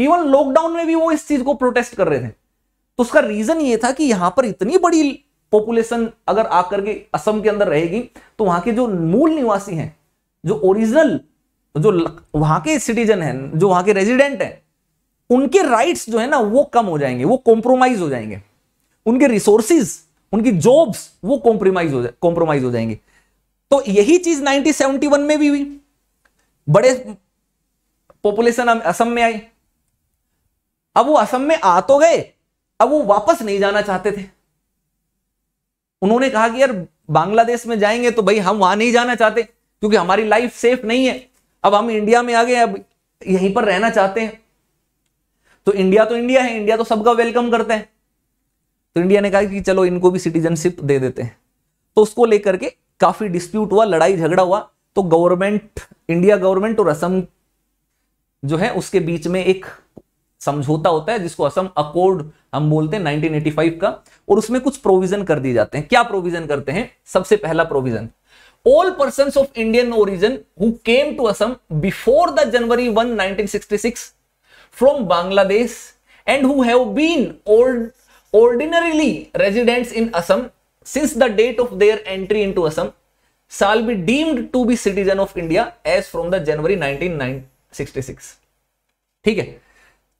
इवन लॉकडाउन में भी वो इस चीज को प्रोटेस्ट कर रहे थे। तो उसका रीजन ये था कि यहां पर इतनी बड़ी पॉपुलेशन अगर आकर के असम के अंदर रहेगी तो वहां के जो मूल निवासी हैं, जो ओरिजिनल, जो वहां के सिटीजन हैं, जो वहां के रेजिडेंट हैं, उनके राइट्स जो है ना वो कम हो जाएंगे, वो कॉम्प्रोमाइज हो जाएंगे। उनके रिसोर्सिस, उनकी जॉब्स वो कॉम्प्रोमाइज हो कॉम्प्रोमाइज हो जाएंगे। तो यही चीज उन्नीस सौ इकहत्तर में भी हुई। बड़े पॉपुलेशन असम में आई। अब वो असम में आ तो गए, अब वो वापस नहीं जाना चाहते थे। उन्होंने कहा कि यार बांग्लादेश में जाएंगे तो भाई हम वहां नहीं जाना चाहते, क्योंकि हमारी लाइफ सेफ नहीं है। अब हम इंडिया में आ गए, अब यहीं पर रहना चाहते हैं। तो इंडिया तो इंडिया है, इंडिया तो सबका वेलकम करता है। तो इंडिया ने कहा कि चलो इनको भी सिटीजनशिप दे देते हैं। तो उसको लेकर के काफी डिस्प्यूट हुआ, लड़ाई झगड़ा हुआ। तो गवर्नमेंट, इंडिया गवर्नमेंट और असम जो है उसके बीच में एक समझौता होता है, जिसको असम अकॉर्ड हम बोलते हैं, नाइनटीन एटी फाइव का। और उसमें कुछ प्रोविजन कर दिए जाते हैं। क्या प्रोविजन करते हैं? सबसे पहला provision, all persons of Indian origin who came to Assam before the January one nineteen sixty six from Bangladesh and who have been old, ordinarily residents in Assam since the date of their entry into Assam shall be deemed to be citizen of India as from the January nineteen sixty six. ठीक है,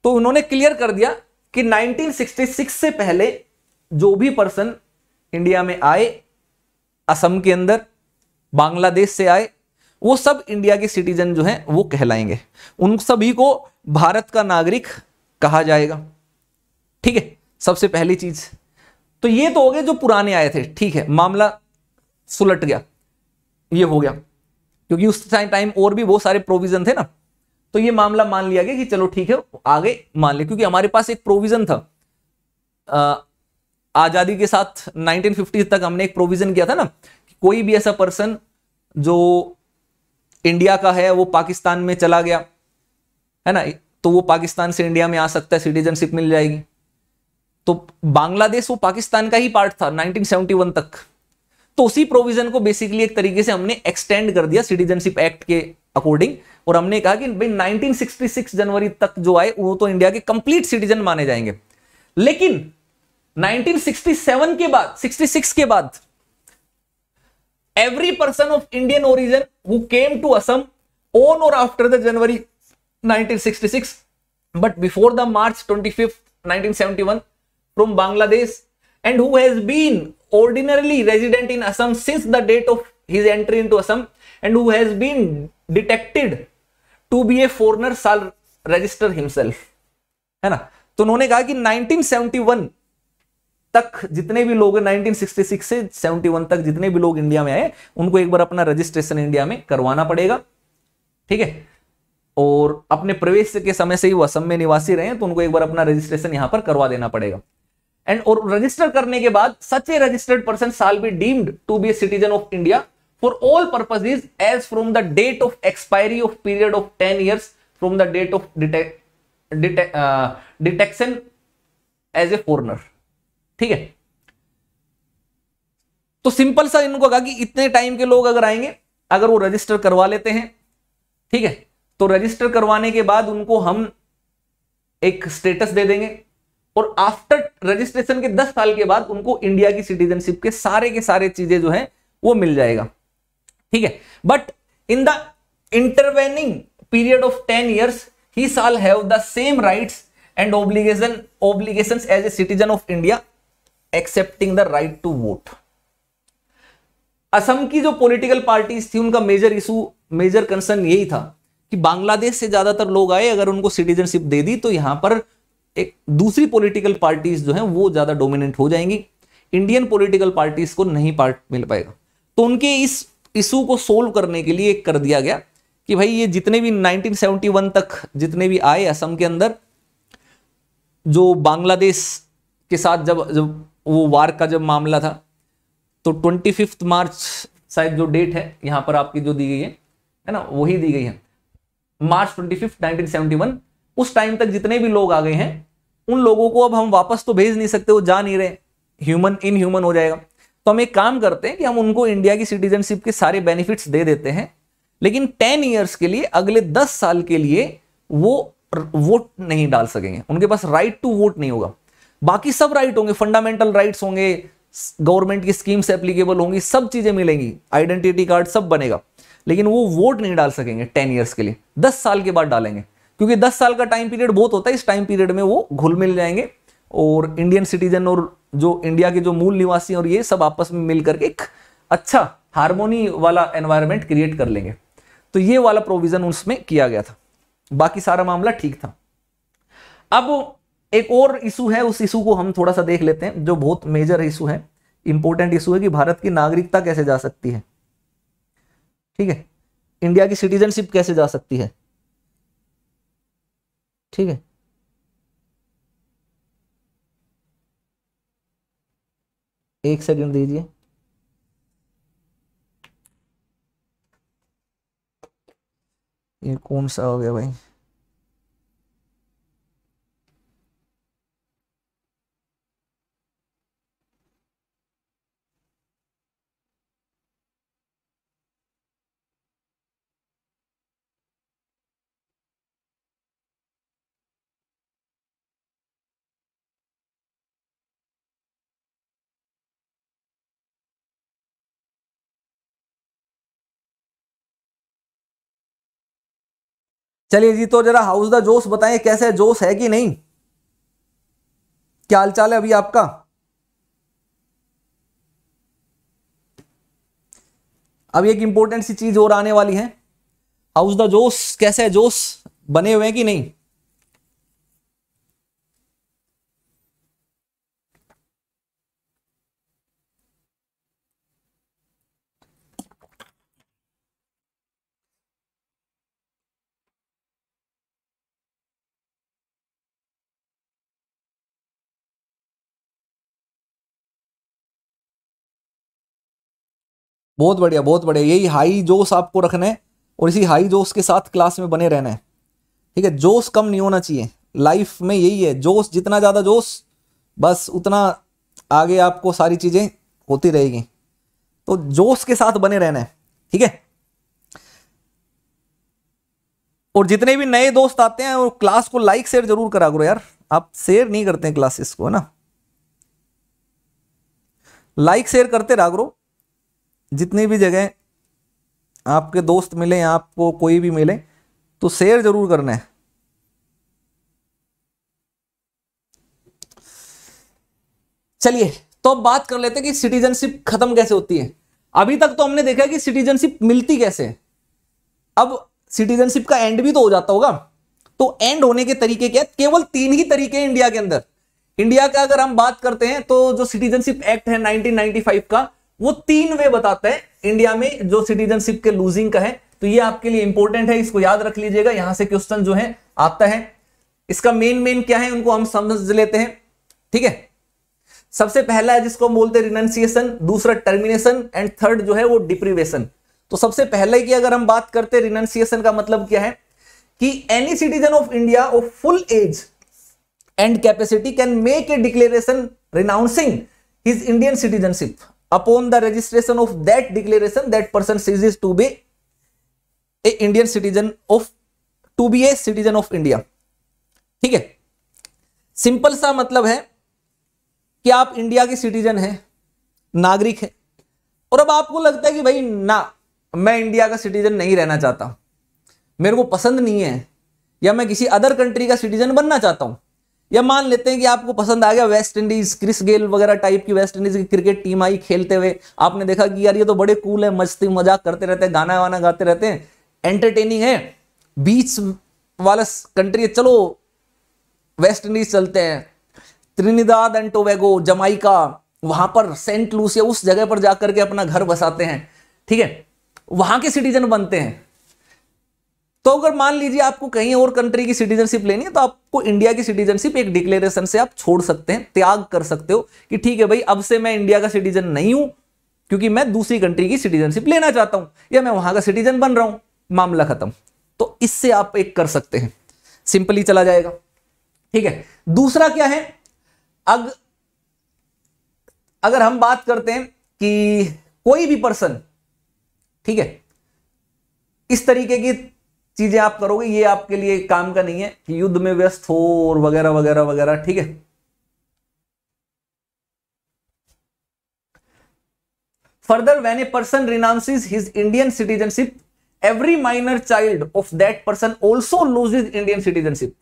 तो उन्होंने clear कर दिया कि nineteen sixty six से पहले जो भी पर्सन इंडिया में आए असम के अंदर, बांग्लादेश से आए, वो सब इंडिया के सिटीजन जो हैं वो कहलाएंगे, उन सभी को भारत का नागरिक कहा जाएगा। ठीक है, सबसे पहली चीज तो ये तो हो गए जो पुराने आए थे। ठीक है, मामला सुलट गया, ये हो गया, क्योंकि उस टाइम और भी बहुत सारे प्रोविजन थे ना, तो ये मामला मान लिया गया कि चलो ठीक है आगे मान लिया, क्योंकि हमारे पास एक प्रोविजन था आ, आजादी के साथ नाइनटीन फिफ्टीज़ तक हमने एक प्रोविजन किया था ना कि कोई भी ऐसा पर्सन जो इंडिया का है वो पाकिस्तान में चला गया है ना, तो वो पाकिस्तान से इंडिया में आ सकता है, सिटीजनशिप मिल जाएगी। तो बांग्लादेश वो पाकिस्तान का ही पार्ट था नाइनटीन सेवेंटी वन तक, तो उसी प्रोविजन को बेसिकली एक तरीके से हमने एक्सटेंड कर दिया सिटीजनशिप एक्ट के अकॉर्डिंग, और हमने कहा कि भाई नाइनटीन सिक्सटी सिक्स जनवरी तक जो आए वो तो इंडिया के कंप्लीट सिटीजन माने जाएंगे। लेकिन नाइनटीन सिक्सटी सेवन के बाद सिक्सटी सिक्स के बाद every person of Indian origin who came to Assam on or after the January nineteen sixty six but before the March twenty fifth nineteen seventy one from Bangladesh and who has been ordinarily resident in Assam since the date of his entry into Assam and who has been detected to be a foreigner shall register himself, है ना। तो उन्होंने कहा कि nineteen seventy one तक जितने भी लोग नाइनटीन सिक्सटी सिक्स से सेवेंटी वन तक जितने भी लोग इंडिया में आए उनको एक बार अपना रजिस्ट्रेशन इंडिया में करवाना पड़ेगा। ठीक है, और अपने प्रवेश के समय से ही वो असम में निवासी रहे हैं तो उनको एक बार अपना रजिस्ट्रेशन यहां पर करवा देना पड़ेगा। एंड और रजिस्टर करने के बाद such a registered person shall be deemed to be a citizen of India for all purposes as from the date of expiry of period of ten years from the date of detection as a foreigner. ठीक है, तो simple सा इनको कहा कि इतने time के लोग अगर आएंगे, अगर वो रजिस्टर करवा लेते हैं, ठीक है, तो रजिस्टर करवाने के बाद उनको हम एक स्टेटस दे देंगे और आफ्टर रजिस्ट्रेशन के दस साल के बाद उनको इंडिया की सिटीजनशिप के सारे के सारे चीजें जो हैं वो मिल जाएगा। ठीक है, but in the intervening period of ten years he shall have the same rights and obligation obligations as a citizen of India excepting the right to vote. Assam की जो पॉलिटिकल पार्टीज थी उनका मेजर इशू मेजर कंसर्न यही था कि बांग्लादेश से ज्यादातर लोग आए, अगर उनको सिटीजनशिप दे दी तो यहां पर एक दूसरी पॉलिटिकल पार्टीज जो हैं वो ज्यादा डोमिनेंट हो जाएंगी, इंडियन पॉलिटिकल पार्टीज को नहीं पार्ट मिल पाएगा। तो उनके इस इशू को सोल्व करने के लिए कर दिया गया कि भाई ये जितने भी नाइनटीन सेवेंटी वन तक जितने भी आए असम के अंदर, जो बांग्लादेश के साथ जब जब वो वार का जब मामला था तो ट्वेंटी फिफ्थ मार्च शायद जो डेट है यहाँ पर आपकी जो दी गई है है ना, वही दी गई है March twenty fifth nineteen seventy one. उस टाइम तक जितने भी लोग आ गए हैं उन लोगों को अब हम वापस तो भेज नहीं सकते, वो जा नहीं रहे, ह्यूमन इन ह्यूमन हो जाएगा। तो हम एक काम करते हैं कि हम उनको इंडिया की सिटीजनशिप के सारे बेनिफिट्स दे देते हैं, लेकिन टेन इयर्स के लिए, अगले दस साल के लिए वो वोट नहीं डाल सकेंगे, उनके पास राइट टू वोट नहीं होगा। बाकी सब राइट होंगे, फंडामेंटल राइट्स होंगे, गवर्नमेंट की स्कीम्स एप्लीकेबल होंगी, सब चीजें मिलेंगी, आइडेंटिटी कार्ड सब बनेगा, लेकिन वो वोट नहीं डाल सकेंगे टेन ईयर्स के लिए, दस साल के बाद डालेंगे, क्योंकि दस साल का टाइम पीरियड बहुत होता है। इस टाइम पीरियड में वो घुल मिल जाएंगे और इंडियन सिटीजन और जो इंडिया के जो मूल निवासी और ये सब आपस में मिलकर के एक अच्छा हार्मोनी वाला एनवायरनमेंट क्रिएट कर लेंगे। तो ये वाला प्रोविजन उसमें किया गया था, बाकी सारा मामला ठीक था। अब एक और इशू है, उस इशू को हम थोड़ा सा देख लेते हैं, जो बहुत मेजर इशू है, इंपॉर्टेंट इशू है कि भारत की नागरिकता कैसे जा सकती है। ठीक है, इंडिया की सिटीजनशिप कैसे जा सकती है। ठीक है, एक सेकंड दीजिए। ये कौन सा हो गया भाई, चलिए जी। तो जरा हाउस द जोश बताएं, कैसे जोश है कि नहीं, क्या हालचाल है अभी आपका। अब एक इंपॉर्टेंट सी चीज और आने वाली है, हाउस द जोश। कैसे जोश बने हुए हैं कि नहीं, बहुत बढ़िया बहुत बढ़िया। यही हाई जोश आपको रखना है और इसी हाई जोश के साथ क्लास में बने रहना है, ठीक है। जोश कम नहीं होना चाहिए, लाइफ में यही है जोश, जितना ज़्यादा जोश बस उतना आगे आपको सारी चीज़ें होती रहेगी, तो जोश के साथ बने रहना है, ठीक है। और जितने भी नए दोस्त आते हैं वो क्लास को लाइक शेयर जरूर करा करो यार, आप शेयर नहीं करते हैं क्लासेस को, है ना, लाइक शेयर करते रहा करो। जितनी भी जगह आपके दोस्त मिले, आपको कोई भी मिले तो शेयर जरूर करना है। चलिए तो अब बात कर लेते हैं कि सिटीजनशिप खत्म कैसे होती है। अभी तक तो हमने देखा कि सिटीजनशिप मिलती कैसे है, अब सिटीजनशिप का एंड भी तो हो जाता होगा। तो एंड होने के तरीके क्या है, केवल तीन ही तरीके हैं इंडिया के अंदर। इंडिया का अगर हम बात करते हैं तो जो सिटीजनशिप एक्ट है नाइनटीन नाइंटी फाइव का, वो तीन वे बताता है इंडिया में जो सिटीजनशिप के लूजिंग का है। तो ये आपके लिए इंपॉर्टेंट है, इसको याद रख लीजिएगा, यहां से क्वेश्चन जो है आता है। इसका मेन मेन क्या है उनको हम समझ लेते हैं, ठीक है। सबसे पहला है जिसको हम बोलते हैं रिनंसिएशन, दूसरा टर्मिनेशन एंड थर्ड जो है वो डिप्रीवेशन। तो सबसे पहले की अगर हम बात करते हैं रिनंसिएशन का मतलब क्या है कि any citizen of India of full age and capacity can make a declaration renouncing his Indian citizenship upon the registration of that declaration that person ceases to be a Indian citizen of to be a citizen of India, ठीक है। Simple सा मतलब है कि आप India के citizen हैं, नागरिक हैं, और अब आपको लगता है कि भाई ना मैं इंडिया का सिटीजन नहीं रहना चाहता, मेरे को पसंद नहीं है, या मैं किसी अदर कंट्री का सिटीजन बनना चाहता हूं, या मान लेते हैं कि आपको पसंद आ गया वेस्ट इंडीज, क्रिस गेल वगैरह टाइप की वेस्ट इंडीज की क्रिकेट टीम आई खेलते हुए, आपने देखा कि यार ये तो बड़े कूल है, मस्ती मजाक करते रहते हैं, गाना वाना गाते रहते हैं, एंटरटेनिंग है, बीच वाला कंट्री है, चलो वेस्ट इंडीज चलते हैं, त्रिनिदाद एंड टोबैगो, जमाइका, वहां पर सेंट लूसिया, उस जगह पर जाकर के अपना घर बसाते हैं, ठीक है, वहां के सिटीजन बनते हैं। तो अगर मान लीजिए आपको कहीं और कंट्री की सिटीजनशिप लेनी है तो आपको इंडिया की सिटीजनशिप एक डिक्लेरेशन से आप छोड़ सकते हैं, त्याग कर सकते हो कि ठीक है भाई अब से मैं इंडिया का सिटीजन नहीं हूं क्योंकि मैं दूसरी कंट्री की सिटीजनशिप लेना चाहता हूं, या मैं वहां का सिटीजन बन रहा हूं, मामला खत्म। तो इससे आप एक कर सकते हैं, सिंपली चला जाएगा, ठीक है। दूसरा क्या है, अग, अगर हम बात करते हैं कि कोई भी पर्सन, ठीक है, इस तरीके की चीजें आप करोगे, ये आपके लिए काम का नहीं है कि युद्ध में व्यस्त हो और वगैरह वगैरह वगैरह, ठीक है। Further when a person renounces his Indian citizenship every minor child of that person also loses Indian citizenship.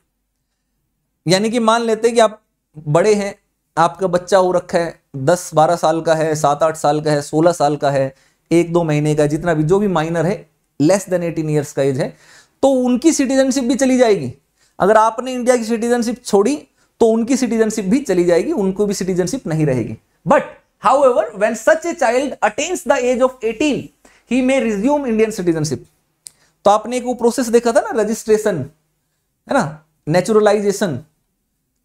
यानी कि मान लेते हैं कि आप बड़े हैं, आपका बच्चा हो रखा है, दस बारह साल का है, सात आठ साल का है, सोलह साल का है, एक दो महीने का, जितना भी जो भी माइनर है लेस देन एटीन ईयर्स का एज है, तो उनकी सिटीजनशिप भी चली जाएगी। अगर आपने इंडिया की सिटीजनशिप छोड़ी तो उनकी सिटीजनशिप भी चली जाएगी, उनको भी सिटीजनशिप नहीं रहेगी। But however when such a child attains the age of eighteen he may resume Indian citizenship. तो आपने एक वो प्रोसेस देखा था ना, रजिस्ट्रेशन है ना, नेचुरलाइजेशन,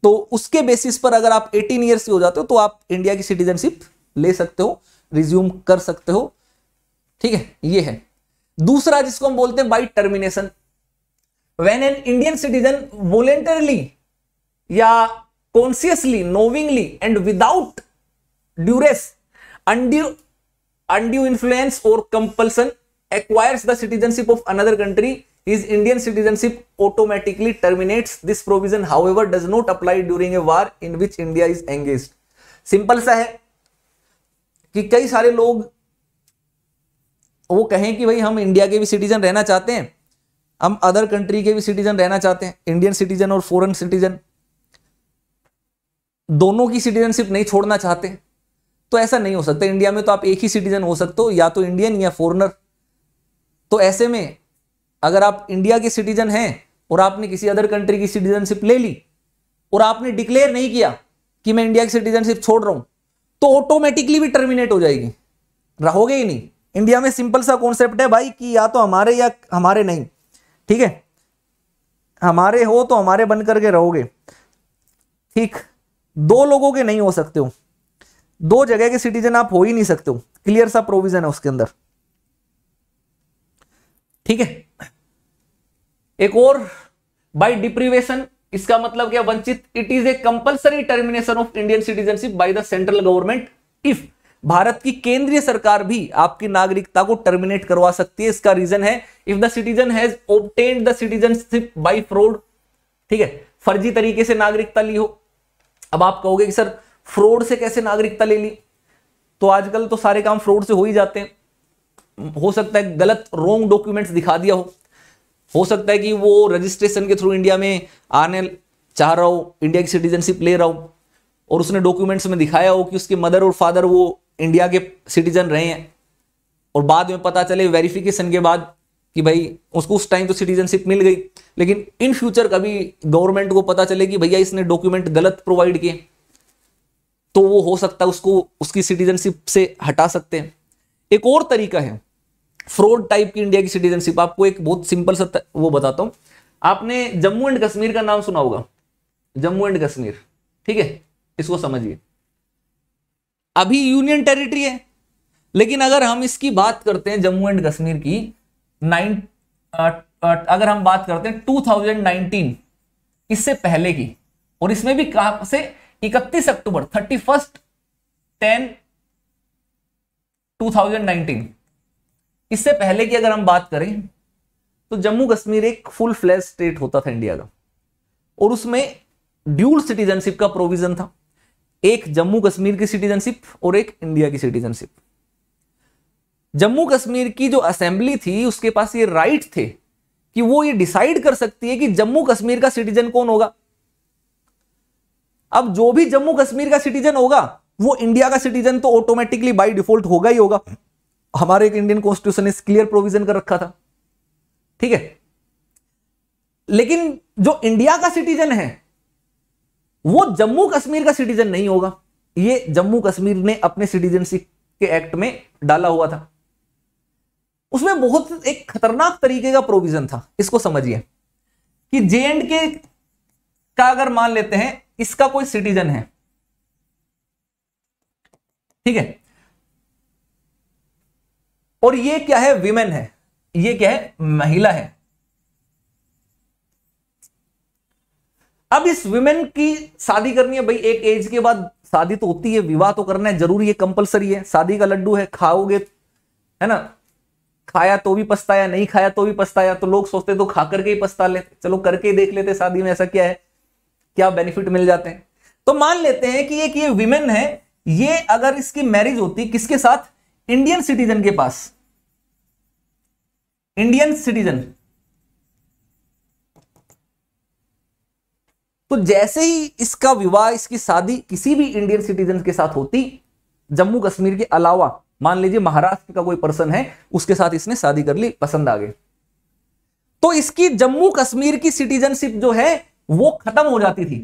तो उसके बेसिस पर अगर आप एटीन ईयर्स के हो जाते हो तो आप इंडिया की सिटीजनशिप ले सकते हो, रिज्यूम कर सकते हो, ठीक है, ये है। दूसरा जिसको हम बोलते हैं by termination, when an Indian citizen voluntarily या consciously, knowingly and without duress, undue undue influence और compulsion acquires the citizenship of another country, his Indian citizenship automatically terminates. This provision however does not apply during a war in which India is engaged. Simple सा है कि कई सारे लोग वो कहें कि भाई हम इंडिया के भी सिटीजन रहना चाहते हैं, हम अदर कंट्री के भी सिटीजन रहना चाहते हैं, इंडियन सिटीजन और फॉरेन सिटीजन दोनों की सिटीजनशिप नहीं छोड़ना चाहते, तो तो ऐसा नहीं हो सकता। इंडिया में तो आप एक ही सिटीजन हो सकते हो, या तो इंडियन या फॉरनर। तो ऐसे में अगर आप इंडिया के सिटीजन हैं और आपने किसी अदर कंट्री की सिटीजनशिप ले ली और आपने डिक्लेयर नहीं किया कि मैं इंडिया की सिटीजनशिप छोड़ रहा हूं, तो ऑटोमेटिकली भी टर्मिनेट हो जाएगी, रहोगे ही नहीं। इंडिया में सिंपल सा कॉन्सेप्ट है भाई कि या तो हमारे या हमारे नहीं, ठीक है, हमारे हो तो हमारे बन करके रहोगे, ठीक। दो लोगों के नहीं हो सकते हो, दो जगह के सिटीजन आप हो ही नहीं सकते हो, क्लियर सा प्रोविजन है उसके अंदर, ठीक है। एक और, बाय डिप्रीवेशन, इसका मतलब क्या, वंचित, it is a compulsory termination of Indian citizenship by the central government if, Bharat की केंद्रीय सरकार भी आपकी नागरिकता को टर्मिनेट करवा सकती है। इसका रीजन है if the citizen has obtained the citizenship by fraud, ठीक है, फर्जी तरीके से नागरिकता ली हो। अब आप कहोगे कि सर फ्रॉड से कैसे नागरिकता ले ली, तो आजकल तो सारे काम फ्रॉड से हो ही जाते हैं। हो सकता है गलत रॉन्ग डॉक्यूमेंट्स दिखा दिया हो हो सकता है कि वो रजिस्ट्रेशन के थ्रू इंडिया में आने चाह रहा हो, इंडिया की सिटीजनशिप ले रहा हो, और उसने डॉक्यूमेंट्स में दिखाया हो कि उसके मदर और फादर वो इंडिया के सिटीजन रहे हैं, और बाद में पता चले वेरिफिकेशन के बाद कि भाई उसको उस टाइम तो सिटीजनशिप मिल गई, लेकिन इन फ्यूचर कभी गवर्नमेंट को पता चले कि भैया इसने डॉक्यूमेंट गलत प्रोवाइड किए, तो वो हो सकता है उसको उसकी सिटीजनशिप से हटा सकते हैं। एक और तरीका है फ्रॉड टाइप की इंडिया की सिटीजनशिप, आपको एक बहुत सिंपल सा वो बताता हूं। आपने जम्मू एंड कश्मीर का नाम सुना होगा, जम्मू एंड कश्मीर, ठीक है, इसको समझिए अभी यूनियन टेरिटरी है, लेकिन अगर हम इसकी बात करते हैं जम्मू एंड कश्मीर की नाइन अगर हम बात करते हैं टू थाउजेंड नाइनटीन, इससे पहले की, और इसमें भी कहां से इकतीस अक्टूबर, thirty first ten two thousand nineteen, इससे पहले की अगर हम बात करें तो जम्मू कश्मीर एक फुल फ्लैश स्टेट होता था इंडिया का, और उसमें ड्यूल सिटीजनशिप का प्रोविजन था, एक जम्मू कश्मीर की सिटीजनशिप और एक इंडिया की सिटीजनशिप। जम्मू कश्मीर की जो असेंबली थी उसके पास ये राइट थे कि वो ये डिसाइड कर सकती है कि जम्मू कश्मीर का सिटीजन कौन होगा। अब जो भी जम्मू कश्मीर का सिटीजन होगा वो इंडिया का सिटीजन तो ऑटोमेटिकली बाय डिफॉल्ट होगा ही होगा, हमारे एक इंडियन कॉन्स्टिट्यूशन ने क्लियर प्रोविजन कर रखा था, ठीक है। लेकिन जो इंडिया का सिटीजन है वो जम्मू कश्मीर का सिटीजन नहीं होगा, ये जम्मू कश्मीर ने अपने सिटीजनशिप के एक्ट में डाला हुआ था। उसमें बहुत एक खतरनाक तरीके का प्रोविजन था, इसको समझिए कि जे एंड के का अगर मान लेते हैं इसका कोई सिटीजन है, ठीक है, और ये क्या है, विमेन है, ये क्या है, महिला है। अब इस विमेन की शादी करनी है, भाई एक एज के बाद शादी तो होती है, विवाह तो करना है, जरूरी है, कंपलसरी है, शादी का लड्डू है, खाओगे है ना, खाया तो भी पछताया, नहीं खाया तो भी पछताया, तो लोग सोचते तो खा करके ही पछता लेते, चलो करके ही देख लेते शादी में, ऐसा क्या है, क्या बेनिफिट मिल जाते हैं। तो मान लेते हैं कि एक ये विमेन है, ये अगर इसकी मैरिज होती किसके साथ, इंडियन सिटीजन के पास, इंडियन सिटीजन, तो जैसे ही इसका विवाह, इसकी शादी किसी भी इंडियन सिटीजन के साथ होती, जम्मू कश्मीर के अलावा मान लीजिए महाराष्ट्र का कोई पर्सन है, उसके साथ इसने शादी कर ली, पसंद आ गई, तो इसकी जम्मू कश्मीर की सिटीजनशिप जो है वो खत्म हो जाती थी,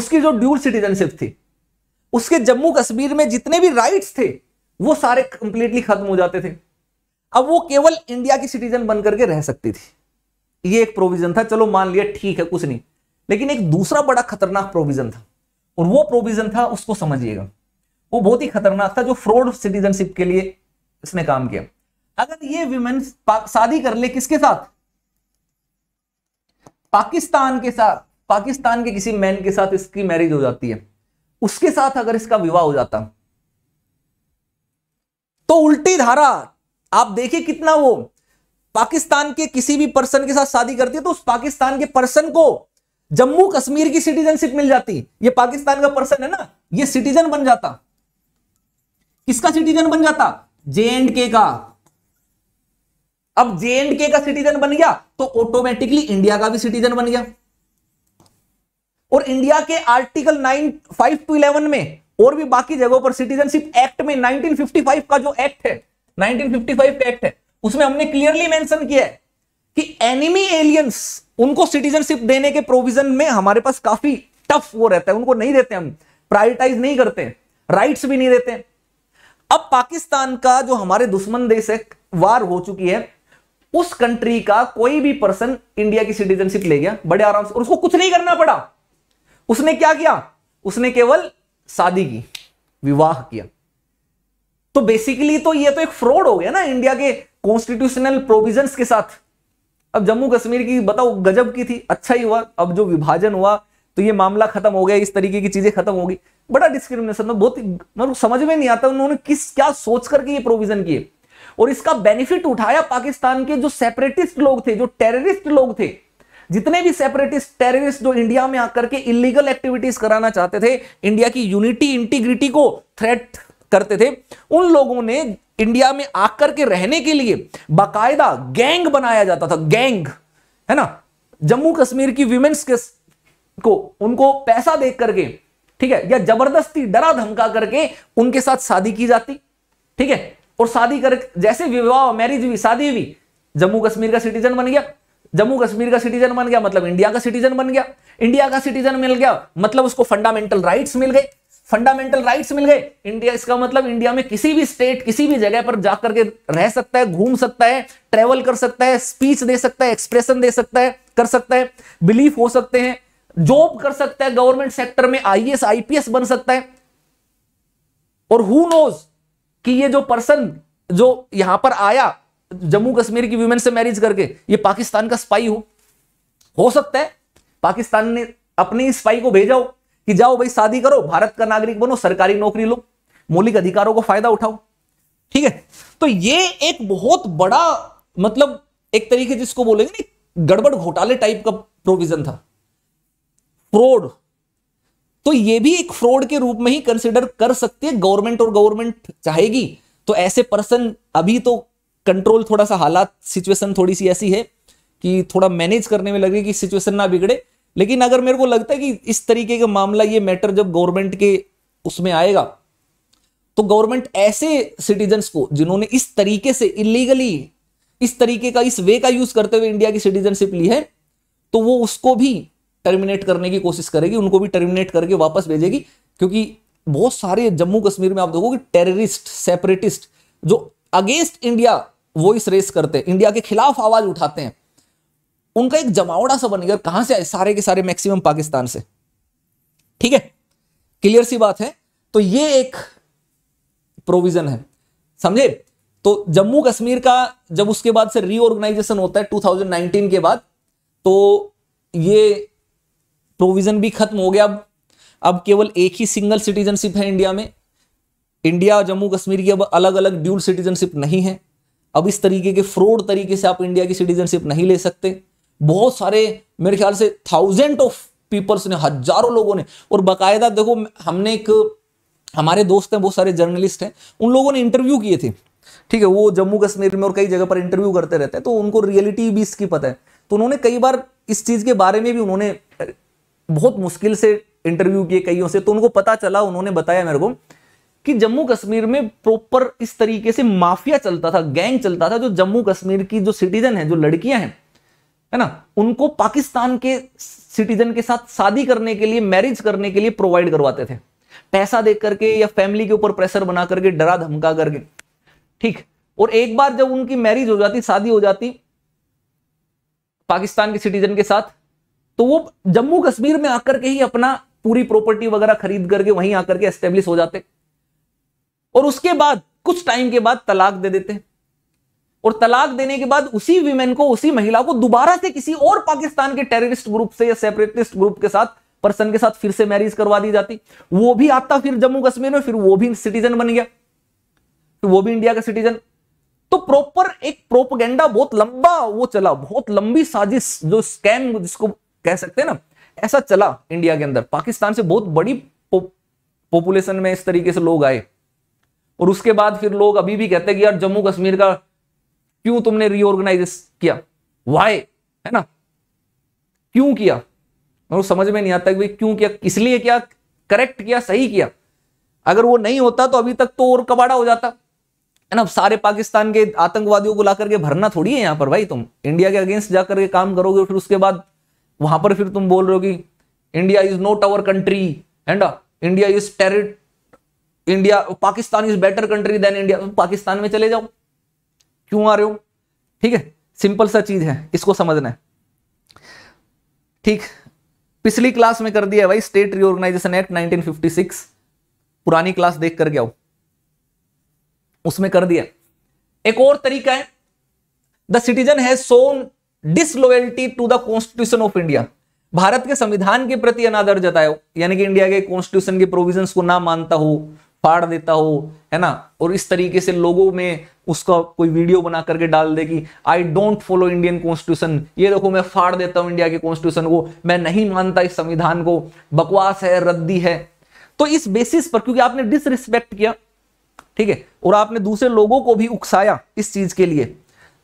उसकी जो ड्यूल सिटीजनशिप थी, उसके जम्मू कश्मीर में जितने भी राइट्स थे वो सारे कंप्लीटली खत्म हो जाते थे। अब वो केवल इंडिया की सिटीजन बनकर के रह सकती थी, ये एक प्रोविजन था, चलो मान लिया ठीक है, कुछ नहीं। लेकिन एक दूसरा बड़ा खतरनाक प्रोविजन था, और वो प्रोविजन था, उसको समझिएगा, वो बहुत ही खतरनाक था, जो फ्रॉड सिटीजनशिप के लिए इसने काम किया। अगर ये विमेन शादी कर ले किसके साथ, पाकिस्तान के साथ, पाकिस्तान के किसी मैन के साथ इसकी मैरिज हो जाती है, उसके साथ अगर इसका विवाह हो जाता तो उल्टी धारा आप देखिए कितना, वो पाकिस्तान के किसी भी पर्सन के साथ शादी करती है तो उस पाकिस्तान के पर्सन को जम्मू कश्मीर की सिटीजनशिप मिल जाती, ये पाकिस्तान का पर्सन है ना, ये सिटीजन बन जाता, किसका सिटीजन बन जाता, जे एंड के का। अब जे एंड के का सिटीजन बन गया तो ऑटोमेटिकली इंडिया का भी सिटीजन बन गया, और इंडिया के article nine five two eleven में और भी बाकी जगहों पर सिटीजनशिप एक्ट में नाइनटीन फिफ्टी फाइव का जो एक्ट है, नाइनटीन फिफ्टी फाइव का एक्ट है, उसमें हमने क्लियरली मेंशन किया है कि एनिमी एलियंस उनको सिटीजनशिप देने के प्रोविजन में हमारे पास काफी टफ वो रहता है, उनको नहीं देते, हम प्रायोरिटाइज नहीं करते, राइट्स भी नहीं देते। अब पाकिस्तान का जो हमारे दुश्मन देश है, वार हो चुकी है, उस कंट्री का कोई भी पर्सन इंडिया की सिटीजनशिप ले गया बड़े आराम से और उसको कुछ नहीं करना पड़ा। उसने क्या किया, उसने केवल शादी की, विवाह किया। तो बेसिकली तो ये तो एक फ्रॉड हो गया ना इंडिया के कॉन्स्टिट्यूशनल प्रोविजंस के साथ। अब जम्मू कश्मीर की बताओ गजब की थी, अच्छा ही हुआ अब जो विभाजन हुआ तो ये मामला खत्म हो गया, इस तरीके की चीजें खत्म होगी। बड़ा डिस्क्रिमिनेशन, बहुत मतलब समझ में नहीं आता उन्होंने किस क्या सोच करके ये प्रोविजन किए और इसका बेनिफिट उठाया पाकिस्तान के जो सेपरेटिस्ट लोग थे, जो टेररिस्ट लोग थे, जितने भी सेपरेटिस्ट टेररिस्ट जो इंडिया में आकर के इलीगल एक्टिविटीज कराना चाहते थे, इंडिया की यूनिटी इंटीग्रिटी को थ्रेट करते थे, उन लोगों ने इंडिया में आकर के रहने के लिए बाकायदा गैंग बनाया जाता था, गैंग है ना, जम्मू कश्मीर की विमेन्स के को उनको पैसा दे करके, ठीक है, या जबरदस्ती डरा धमका करके उनके साथ शादी की जाती, ठीक है, और शादी कर जैसे विवाह मैरिज हुई, शादी हुई, जम्मू कश्मीर का सिटीजन बन गया, जम्मू कश्मीर का सिटीजन बन गया मतलब इंडिया का सिटीजन बन गया, इंडिया का सिटीजन मिल गया मतलब उसको फंडामेंटल राइट्स मिल गए, फंडामेंटल राइट्स मिल गए इंडिया, इसका मतलब इंडिया में किसी भी स्टेट किसी भी जगह पर जाकर के रह सकता है, घूम सकता है, ट्रेवल कर सकता है, स्पीच दे सकता है, एक्सप्रेशन दे सकता है, कर सकता है, बिलीफ हो सकते हैं, जॉब कर सकता है, गवर्नमेंट सेक्टर में आईएएस आईपीएस बन सकता है। और हु नोज कि ये जो पर्सन जो यहां पर आया जम्मू कश्मीर की वुमेन से मैरिज करके, ये पाकिस्तान का स्पाई हो हो सकता है, पाकिस्तान ने अपनी स्पाई को भेजा हो कि जाओ भाई शादी करो, भारत का नागरिक बनो, सरकारी नौकरी लो, मौलिक अधिकारों को फायदा उठाओ, ठीक है। तो ये एक बहुत बड़ा मतलब एक तरीके जिसको बोलेंगे ना गड़बड़ घोटाले टाइप का प्रोविजन था, फ्रॉड। तो ये भी एक फ्रॉड के रूप में ही कंसिडर कर सकती है गवर्नमेंट, और गवर्नमेंट चाहेगी तो ऐसे पर्सन, अभी तो कंट्रोल थोड़ा सा, हालात सिचुएशन थोड़ी सी ऐसी है कि थोड़ा मैनेज करने में लगे कि सिचुएशन ना बिगड़े, लेकिन अगर मेरे को लगता है कि इस तरीके का मामला, ये मैटर जब गवर्नमेंट के उसमें आएगा तो गवर्नमेंट ऐसे सिटीजन्स को जिन्होंने इस तरीके से इलीगली इस तरीके का इस वे का यूज करते हुए इंडिया की सिटीजनशिप ली है, तो वो उसको भी टर्मिनेट करने की कोशिश करेगी, उनको भी टर्मिनेट करके वापस भेजेगी। क्योंकि बहुत सारे जम्मू कश्मीर में आप देखोगे टेररिस्ट सेपरेटिस्ट जो अगेंस्ट इंडिया वॉइस रेस करते हैं, इंडिया के खिलाफ आवाज उठाते हैं, उनका एक जमावड़ा सा बन गया। कहां से आए? सारे के सारे मैक्सिमम पाकिस्तान से, ठीक है, क्लियर सी बात है। तो ये एक प्रोविजन है, समझे। तो जम्मू कश्मीर का जब उसके बाद से रीऑर्गेनाइजेशन होता है टू थाउजेंड नाइनटीन के बाद, तो ये प्रोविजन भी खत्म हो गया। अब अब केवल एक ही सिंगल सिटीजनशिप है इंडिया में, इंडिया जम्मू कश्मीर की अब अलग अलग ड्यूल सिटीजनशिप नहीं है। अब इस तरीके के फ्रॉड तरीके से आप इंडिया की सिटीजनशिप नहीं ले सकते। बहुत सारे मेरे ख्याल से थाउजेंड ऑफ पीपल्स ने, हजारों लोगों ने, और बाकायदा देखो हमने एक हमारे दोस्त हैं बहुत सारे जर्नलिस्ट हैं, उन लोगों ने इंटरव्यू किए थे, ठीक है, वो जम्मू कश्मीर में और कई जगह पर इंटरव्यू करते रहते हैं, तो उनको रियलिटी भी इसकी पता है। तो उन्होंने कई बार इस चीज़ के बारे में भी उन्होंने बहुत मुश्किल से इंटरव्यू किए कईयों से, तो उनको पता चला, उन्होंने बताया मेरे को कि जम्मू कश्मीर में प्रॉपर इस तरीके से माफिया चलता था, गैंग चलता था, जो जम्मू कश्मीर की जो सिटीजन है, जो लड़कियां हैं, है ना, उनको पाकिस्तान के सिटीजन के साथ शादी करने के लिए, मैरिज करने के लिए प्रोवाइड करवाते थे, पैसा दे करके या फैमिली के ऊपर प्रेशर बना करके, डरा धमका करके, ठीक। और एक बार जब उनकी मैरिज हो जाती, शादी हो जाती पाकिस्तान के सिटीजन के साथ, तो वो जम्मू कश्मीर में आकर के ही अपना पूरी प्रॉपर्टी वगैरह खरीद करके वहीं आकर के एस्टेब्लिश हो जाते, और उसके बाद कुछ टाइम के बाद तलाक दे देते, और तलाक देने के बाद उसी विमेन को, उसी महिला को दोबारा से किसी और पाकिस्तान के टेररिस्ट ग्रुप से या सेपरेटिस्ट ग्रुप के साथ, पर्सन के साथ फिर से मैरिज करवा दी जाती। वो भी आता फिर जम्मू कश्मीर में, फिर वो भी सिटीजन बन गया, फिर वो भी इंडिया का सिटीजन। तो प्रॉपर एक प्रोपेगेंडा बहुत लंबा वो चला, बहुत लंबी साजिश, जो स्कैम जिसको कह सकते हैं ना, ऐसा चला इंडिया के अंदर। पाकिस्तान से बहुत बड़ी पॉपुलेशन में इस तरीके से लोग आए, और उसके बाद फिर लोग अभी भी कहते हैं कि यार जम्मू कश्मीर का क्यों तुमने रीऑर्गेनाइज किया, वाई, है ना, क्यों किया। और समझ में नहीं आता कि भाई क्यों किया, इसलिए किया, करेक्ट किया, सही किया। अगर वो नहीं होता तो अभी तक तो और कबाड़ा हो जाता है ना। अब सारे पाकिस्तान के आतंकवादियों को ला करके भरना थोड़ी है यहाँ पर भाई। तुम इंडिया के अगेंस्ट जाकर के काम करोगे, फिर उसके बाद वहां पर फिर तुम बोल रहे हो कि India is not our country and India is टेरिट India Pakistan is better country than India. Pakistan में चले जाओ, क्यों आ रहे हो? ठीक है, सिंपल सा चीज है, इसको समझना है। ठीक, पिछली क्लास में कर दिया भाई state reorganisation act nineteen fifty six, पुरानी क्लास देख करके आओ, उसमें कर दिया। एक और तरीका है, the citizen has shown disloyalty to the constitution of India. Bharat के संविधान के प्रति अनादर जताओ, यानी कि इंडिया के कॉन्स्टिट्यूशन के प्रोविजंस को ना मानता हो, फाड़ देता हो, है ना। और इस तरीके से लोगों में उसका कोई वीडियो बना करके डाल दे कि I don't follow Indian constitution, ये देखो मैं फाड़ देता हूं इंडिया के कॉन्स्टिट्यूशन को, मैं नहीं मानता इस संविधान को, बकवास है, रद्दी है। तो इस बेसिस पर, क्योंकि आपने डिसरिस्पेक्ट किया, ठीक है, और आपने दूसरे लोगों को भी उकसाया इस चीज के लिए,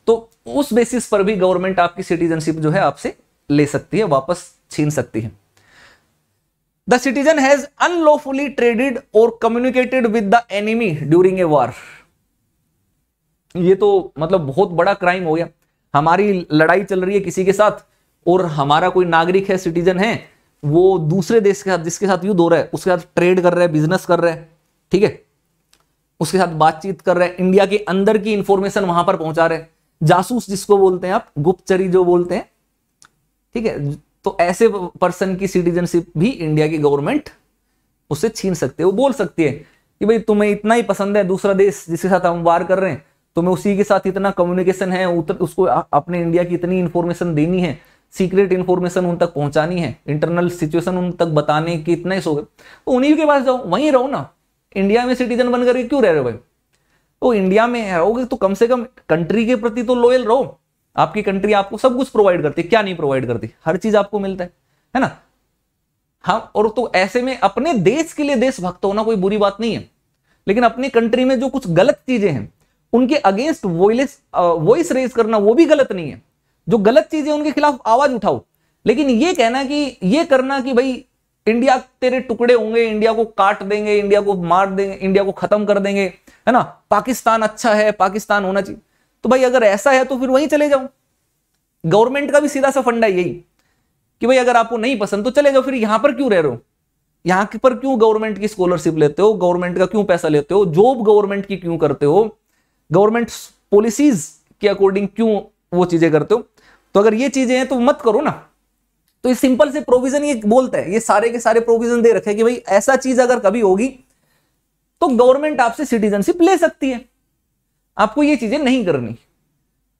तो उस बेसिस पर भी गवर्नमेंट आपकी सिटीजनशिप जो है आपसे ले सकती है, वापस छीन सकती है। The citizen has unlawfully traded और communicated with the enemy during a war. ये तो मतलब बहुत बड़ा क्राइम हो गया। हमारी लड़ाई चल रही है किसी के साथ और हमारा कोई नागरिक है, सिटीजन है, वो दूसरे देश के साथ जिसके साथ युद्ध हो रहा है उसके साथ ट्रेड कर रहा है, बिजनेस कर रहा है, ठीक है, उसके साथ बातचीत कर रहा है, इंडिया के अंदर की इंफॉर्मेशन वहां पर पहुंचा रहे हैं, जासूस जिसको बोलते हैं आप, गुप्तचरी जो बोलते हैं, ठीक है। तो ऐसे पर्सन की सिटीजनशिप भी इंडिया की गवर्नमेंट उससे छीन सकती है। वो बोल सकती है कि भाई तुम्हें इतना ही पसंद है दूसरा देश जिसके साथ हम वार कर रहे हैं, तुम्हें उसी के साथ इतना कम्युनिकेशन है, उसको अपने इंडिया की इतनी इंफॉर्मेशन देनी है, सीक्रेट इंफॉर्मेशन उन तक पहुंचानी है, इंटरनल सिचुएशन उन तक बताने की इतना ही सो गए, तो उन्हीं के पास जाओ, वहीं रहो ना। इंडिया में सिटीजन बनकर के क्यों रह रहे हो भाई? तो इंडिया में रहोगे तो कम से कम कंट्री के प्रति तो लॉयल रहो। आपकी कंट्री आपको सब कुछ प्रोवाइड करती है, क्या नहीं प्रोवाइड करती, हर चीज आपको मिलता है, है ना। हाँ, और तो ऐसे में अपने देश के लिए देशभक्त होना कोई बुरी बात नहीं है, लेकिन अपनी कंट्री में जो कुछ गलत चीजें हैं उनके अगेंस्ट वॉइस वॉइस रेज करना वो भी गलत नहीं है। जो गलत चीजें उनके खिलाफ आवाज उठाओ, लेकिन ये कहना कि ये करना कि भाई इंडिया तेरे टुकड़े होंगे, इंडिया को काट देंगे, इंडिया को मार देंगे, इंडिया को खत्म कर देंगे, है ना, पाकिस्तान अच्छा है, पाकिस्तान होना चाहिए, तो भाई अगर ऐसा है तो फिर वहीं चले जाओ। गवर्नमेंट का भी सीधा सा फंडा यही कि भाई अगर आपको नहीं पसंद तो चले जाओ, फिर यहां पर क्यों रह रहे हो, यहां पर क्यों गवर्नमेंट की स्कॉलरशिप लेते हो, गवर्नमेंट का क्यों पैसा लेते हो, जॉब गवर्नमेंट की क्यों करते हो, गवर्नमेंट पॉलिसीज के अकॉर्डिंग क्यों वो चीजें करते हो। तो अगर ये चीजें हैं तो मत करो ना। तो ये सिंपल से प्रोविजन ये बोलता है, ये सारे के सारे प्रोविजन दे रखे कि भाई ऐसा चीज अगर कभी होगी तो गवर्नमेंट आपसे सिटीजनशिप ले सकती है, आपको ये चीजें नहीं करनी।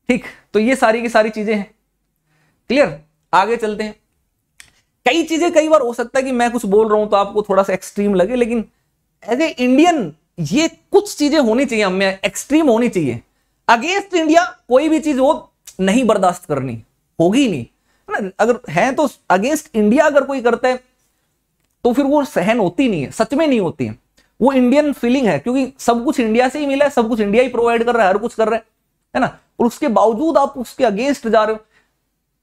ठीक, तो ये सारी की सारी चीजें हैं, क्लियर। आगे चलते हैं। कई चीजें, कई बार हो सकता है कि मैं कुछ बोल रहा हूं तो आपको थोड़ा सा एक्सट्रीम लगे, लेकिन एज ए इंडियन ये कुछ चीजें होनी चाहिए हमें, एक्सट्रीम होनी चाहिए। अगेंस्ट इंडिया कोई भी चीज हो नहीं बर्दाश्त करनी, होगी नहीं, है ना। अगर है तो अगेंस्ट इंडिया अगर कोई करता है तो फिर वो सहन होती नहीं है, सच में नहीं होती है। वो इंडियन फीलिंग है, क्योंकि सब कुछ इंडिया से ही मिला है, सब कुछ इंडिया ही प्रोवाइड कर रहा है, हर कुछ कर रहा है, है ना। और उसके बावजूद आप उसके अगेंस्ट जा रहे हो,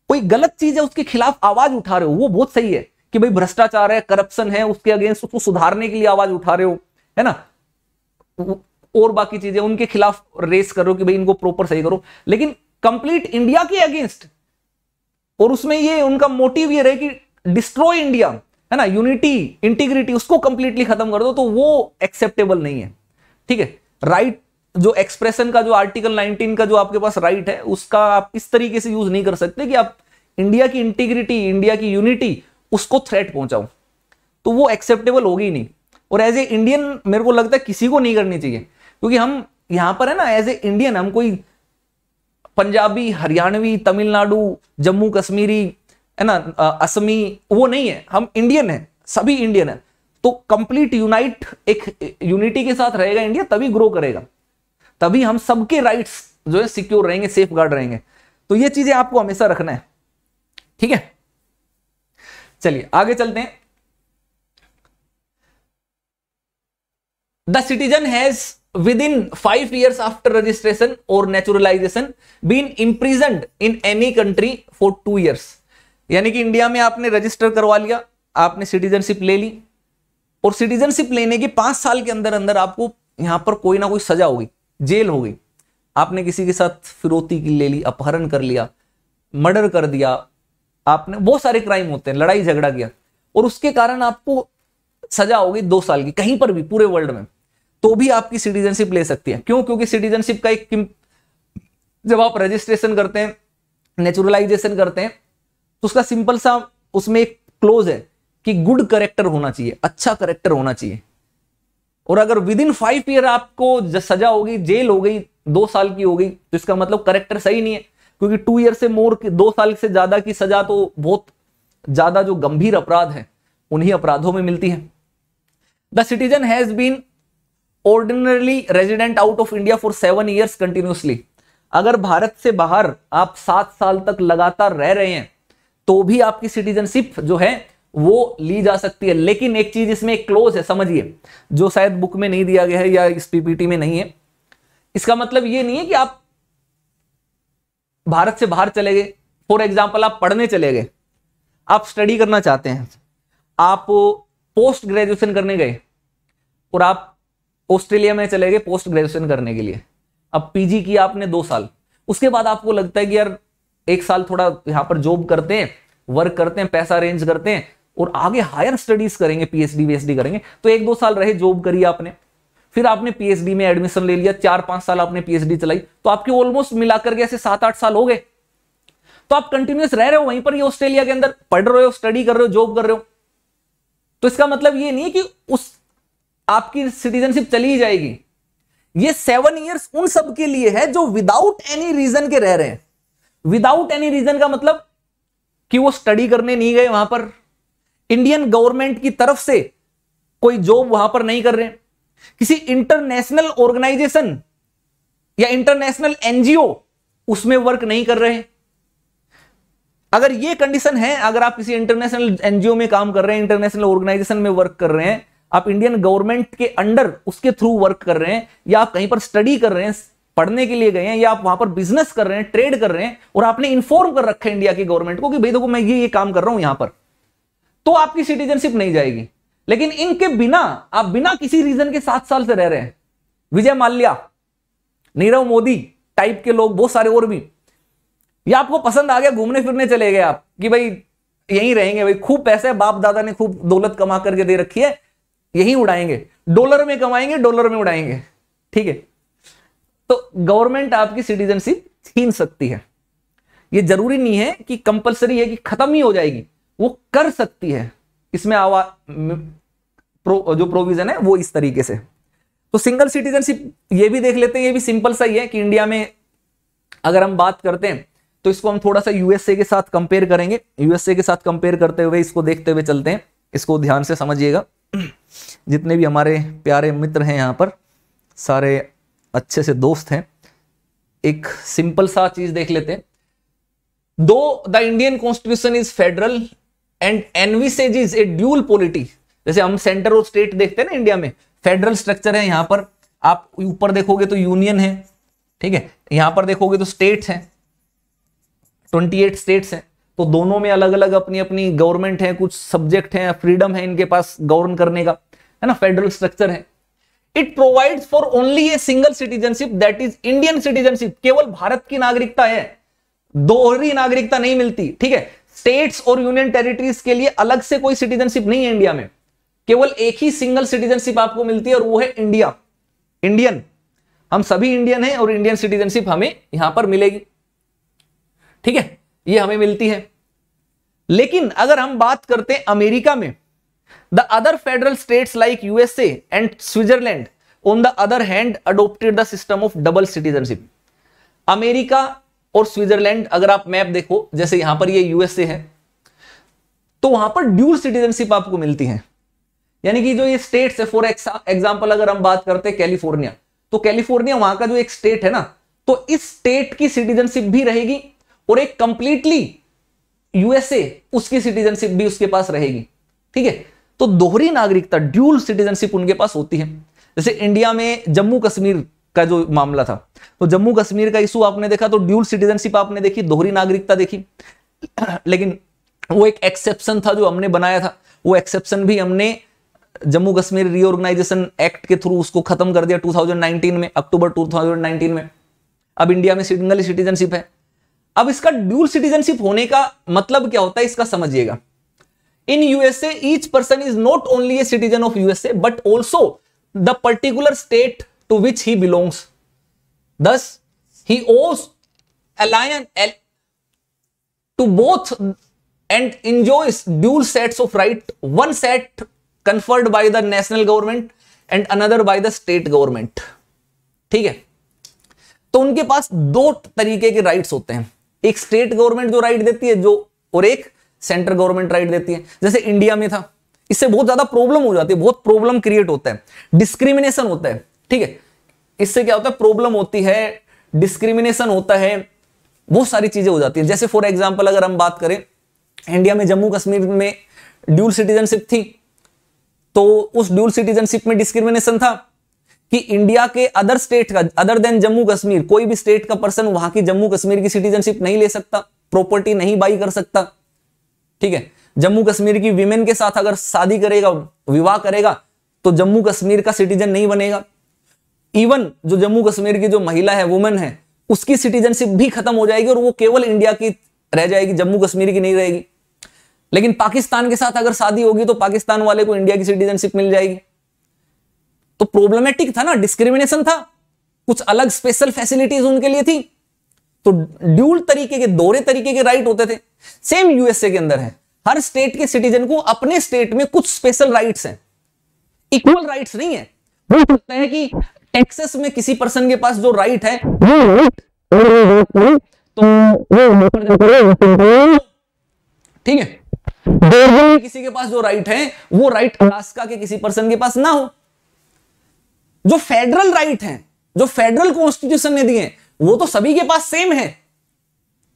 कोई गलत चीज है उसके खिलाफ आवाज उठा रहे हो, वो बहुत सही है कि भाई भ्रष्टाचार है, करप्शन है, उसके अगेंस्ट उसको सुधारने के लिए आवाज उठा रहे हो, है ना, और बाकी चीजें उनके खिलाफ रेस करो कि भाई इनको प्रॉपर सही करो। लेकिन कंप्लीट इंडिया के अगेंस्ट, और उसमें ये उनका मोटिव ये रहे कि डिस्ट्रॉय इंडिया, है ना, यूनिटी इंटीग्रिटी, उसको कंप्लीटली खत्म कर दो, तो वो एक्सेप्टेबल नहीं है। ठीक है, राइट जो एक्सप्रेशन का जो आर्टिकल नाइनटीन का जो आपके पास राइट है उसका आप इस तरीके से यूज नहीं कर सकते कि आप इंडिया की इंटीग्रिटी, इंडिया की यूनिटी उसको थ्रेट पहुंचाओ, तो वो एक्सेप्टेबल होगी नहीं। और एज ए इंडियन मेरे को लगता है किसी को नहीं करनी चाहिए, क्योंकि हम यहां पर, है ना, एज ए इंडियन हम कोई पंजाबी, हरियाणवी, तमिलनाडु, जम्मू कश्मीरी, है ना, असमी, वो नहीं है, हम इंडियन हैं, सभी इंडियन हैं। तो कंप्लीट यूनाइट एक यूनिटी के साथ रहेगा इंडिया, तभी ग्रो करेगा, तभी हम सबके राइट्स जो है सिक्योर रहेंगे, सेफ गार्ड रहेंगे। तो ये चीजें आपको हमेशा रखना है, ठीक है। चलिए आगे चलते हैं। The citizen has within five years after registration or naturalization been imprisoned in any country for two years, यानी कि इंडिया में आपने रजिस्टर करवा लिया, आपने सिटीजनशिप ले ली, और सिटीजनशिप लेने के पांच साल के अंदर अंदर आपको यहां पर कोई ना कोई सजा होगी, जेल हो गई, आपने किसी के साथ फिरौती की ले ली, अपहरण कर लिया, मर्डर कर दिया, आपने बहुत सारे क्राइम होते हैं, लड़ाई झगड़ा किया, और उसके कारण आपको सजा होगी दो साल की, कहीं पर भी पूरे वर्ल्ड में, तो भी आपकी सिटीजनशिप ले सकती है। क्यों? क्योंकि सिटीजनशिप का एक, जब आप रजिस्ट्रेशन करते हैं, नेचुरलाइजेशन करते हैं, तो उसका सिंपल सा उसमें एक क्लोज है कि गुड करेक्टर होना चाहिए, अच्छा करेक्टर होना चाहिए, और अगर विद इन फाइव ईयर आपको सजा होगी, जेल हो गई, दो साल की हो गई, तो इसका मतलब करेक्टर सही नहीं है, क्योंकि टू ईयर से मोर, दो साल से ज्यादा की सजा तो बहुत ज्यादा जो गंभीर अपराध है उन्हीं अपराधों में मिलती है। The citizen has been ordinarily resident out of India for seven years continuously, अगर भारत से बाहर आप सात साल तक लगातार रह रहे हैं तो भी आपकी सिटीजनशिप जो है वो ली जा सकती है। लेकिन एक चीज इसमें एक क्लोज है, समझिए, जो शायद बुक में नहीं दिया गया है या इस पीपीटी में नहीं है। इसका मतलब ये नहीं है कि आप भारत से बाहर चले गए, फॉर एग्जाम्पल आप पढ़ने चले गए, आप स्टडी करना चाहते हैं, आप पोस्ट ग्रेजुएशन करने गए और आप ऑस्ट्रेलिया में चले गए पोस्ट ग्रेजुएशन करने के लिए, अब पीजी किया आपने दो साल, उसके बाद आपको लगता है कि यार एक साल थोड़ा यहाँ पर जॉब करते हैं, वर्क करते हैं, पैसा अरेंज करते हैं और आगे हायर स्टडीज करेंगे, पीएचडी वीएचडी करेंगे, तो एक दो साल रहे, जॉब करी आपने, फिर आपने पीएचडी में एडमिशन ले लिया, चार पांच साल आपने पीएचडी चलाई, तो आपके ऑलमोस्ट मिलाकर के ऐसे सात आठ साल हो गए। तो आप कंटिन्यूस रह रहे हो वहीं पर, ये ऑस्ट्रेलिया के अंदर पढ़ रहे हो, स्टडी कर रहे हो, जॉब कर रहे हो, तो इसका मतलब ये नहीं है कि उस आपकी सिटीजनशिप चली जाएगी। ये सेवन ईयर्स उन सब के लिए है जो विदाउट एनी रीजन के रह रहे हैं। विदाउट एनी रीजन का मतलब कि वो स्टडी करने नहीं गए वहां पर, इंडियन गवर्नमेंट की तरफ से कोई जॉब वहां पर नहीं कर रहे हैं, किसी इंटरनेशनल ऑर्गेनाइजेशन या इंटरनेशनल एनजीओ उसमें वर्क नहीं कर रहे हैं। अगर ये कंडीशन है, अगर आप किसी इंटरनेशनल एनजीओ में काम कर रहे हैं, इंटरनेशनल ऑर्गेनाइजेशन में वर्क कर रहे हैं, आप इंडियन गवर्नमेंट के अंडर उसके थ्रू वर्क कर रहे हैं, या आप कहीं पर स्टडी कर रहे हैं, पढ़ने के लिए गए हैं, या आप वहां पर बिजनेस कर रहे हैं, ट्रेड कर रहे हैं, और आपने इन्फॉर्म कर रखा है इंडिया की गवर्नमेंट को कि भाई देखो मैं ये ये काम कर रहा हूं यहां पर, तो आपकी सिटीजनशिप नहीं जाएगी। लेकिन इनके बिना आप बिना किसी रीजन के सात साल से रह रहे हैं, विजय माल्या, नीरव मोदी टाइप के लोग, बहुत सारे और भी, या आपको पसंद आ गया, घूमने फिरने चले गए आप कि भाई यहीं रहेंगे, भाई खूब पैसा है, बाप दादा ने खूब दौलत कमा करके दे रखी है, यही उड़ाएंगे, डॉलर में कमाएंगे, डॉलर में उड़ाएंगे, ठीक है, तो गवर्नमेंट आपकी सिटीजनशिप छीन सकती है। ये जरूरी नहीं है कि कंपलसरी है कि खत्म ही हो जाएगी, वो कर सकती है, इसमें आवा प्रो, जो प्रोविजन है वो इस तरीके से। तो सिंगल सिटीजनशिप ये भी देख लेते हैं, ये भी सिंपल सा ही है कि इंडिया में अगर हम बात करते हैं तो इसको हम थोड़ा सा यूएसए के साथ कंपेयर करेंगे, यूएसए के साथ कंपेयर करते हुए इसको देखते हुए चलते हैं, इसको ध्यान से समझिएगा, जितने भी हमारे प्यारे मित्र हैं यहाँ पर सारे अच्छे से दोस्त हैं। एक सिंपल सा चीज देख लेते हैं, दो the Indian constitution is federal and envisages a dual polity, जैसे हम सेंटर और स्टेट देखते हैं ना इंडिया में, फेडरल स्ट्रक्चर है यहाँ पर, आप ऊपर देखोगे तो यूनियन है, ठीक है, यहाँ पर देखोगे तो स्टेट है, अट्ठाईस स्टेट्स हैं, तो दोनों में अलग अलग अपनी अपनी गवर्नमेंट है, कुछ सब्जेक्ट हैं, फ्रीडम है इनके पास गवर्न करने का, है ना, फेडरल स्ट्रक्चर है। It provides for only a single citizenship that is Indian citizenship, केवल भारत की नागरिकता है, दोहरी नागरिकता नहीं मिलती, ठीक है, स्टेट्स और यूनियन टेरिटरीज के लिए अलग से कोई सिटीजनशिप नहीं है इंडिया में, केवल एक ही सिंगल सिटीजनशिप आपको मिलती है और वो है इंडिया, इंडियन, हम सभी इंडियन हैं और इंडियन सिटीजनशिप हमें यहां पर मिलेगी, ठीक है, ये हमें मिलती है। लेकिन अगर हम बात करते हैं अमेरिका में, the other federal states like USA and Switzerland on the other hand adopted the system of double citizenship. America और स्विट्जरलैंड, अगर आप मैप देखो, जैसे यहां पर ये यूएसए है, तो वहां पर ड्यूल सिटीजनशिप आपको मिलती है, यानी कि जो ये स्टेट्स है, फॉर एग्जाम्पल अगर हम बात करते हैं कैलिफोर्निया, तो कैलिफोर्निया वहां का जो एक स्टेट है ना, तो इस स्टेट की सिटीजनशिप भी रहेगी और एक कंप्लीटली यूएसए उसकी सिटीजनशिप भी उसके पास रहेगी, ठीक है, तो दोहरी नागरिकता, ड्यूल सिटीजनशिप उनके पास होती है। जैसे इंडिया में जम्मू कश्मीर का जो मामला था, तो जम्मू कश्मीर का इशू आपने देखा, तो ड्यूल सिटीजनशिप आपने देखी, दोहरी नागरिकता देखी, लेकिन वो एक एक्सेप्शन था जो हमने बनाया था, वो एक्सेप्शन भी हमने जम्मू कश्मीर रीऑर्गेनाइजेशन एक्ट के थ्रू उसको खत्म कर दिया दो हज़ार उन्नीस में, अक्टूबर दो हज़ार उन्नीस में। अब इंडिया में सिंगल सिटीजनशिप है। अब इसका ड्यूल सिटीजनशिप होने का मतलब क्या होता है, इसका समझिएगा। In USA each person is not only a citizen of USA but also the particular state to which he belongs, thus he owes allegiance to both and enjoys dual sets of right, one set conferred by the national government and another by the state government। ठीक है, तो उनके पास दो तरीके के rights होते हैं, एक स्टेट गवर्नमेंट जो राइट देती है जो, और एक सेंट्रल गवर्नमेंट राइट देती है। जैसे इंडिया में था, इससे बहुत ज्यादा प्रॉब्लम हो जाती है, बहुत प्रॉब्लम क्रिएट होता है, डिस्क्रिमिनेशन होता है। ठीक है, इससे क्या होता है, प्रॉब्लम होती है, डिस्क्रिमिनेशन होता है, बहुत सारी चीजें हो जाती है। जैसे फॉर एग्जाम्पल अगर हम बात करें इंडिया में जम्मू कश्मीर में ड्यूल सिटीजनशिप थी, तो उस ड्यूल सिटीजनशिप में डिस्क्रिमिनेशन था कि इंडिया के अदर स्टेट का, अदर देन जम्मू कश्मीर, कोई भी स्टेट का पर्सन वहां की जम्मू कश्मीर की सिटीजनशिप नहीं ले सकता, प्रॉपर्टी नहीं बाई कर सकता। ठीक है, जम्मू कश्मीर की विमेन के साथ अगर शादी करेगा, विवाह करेगा, तो जम्मू कश्मीर का सिटीजन नहीं बनेगा। इवन जो जम्मू कश्मीर की जो महिला है, वुमेन है, उसकी सिटीजनशिप भी खत्म हो जाएगी और वो केवल इंडिया की रह जाएगी, जम्मू कश्मीर की नहीं रहेगी। लेकिन पाकिस्तान के साथ अगर शादी होगी तो पाकिस्तान वाले को इंडिया की सिटीजनशिप मिल जाएगी। तो प्रॉब्लमेटिक था ना, डिस्क्रिमिनेशन था, कुछ अलग स्पेशल फैसिलिटीज उनके लिए थी। तो ड्यूल तरीके के, दोहरे तरीके के राइट होते थे। सेम यूएसए के अंदर है, हर स्टेट के सिटीजन को अपने स्टेट में कुछ स्पेशल राइट्स हैं, इक्वल राइट्स नहीं है। हो सकता है कि टेक्सास में किसी पर्सन के पास जो राइट है तो, ठीक है, में किसी के पास जो राइट है वो राइट अलास्का के किसी पर्सन के पास ना हो। जो फेडरल राइट हैं, जो फेडरल कॉन्स्टिट्यूशन ने दिए हैं, वो तो सभी के पास सेम है।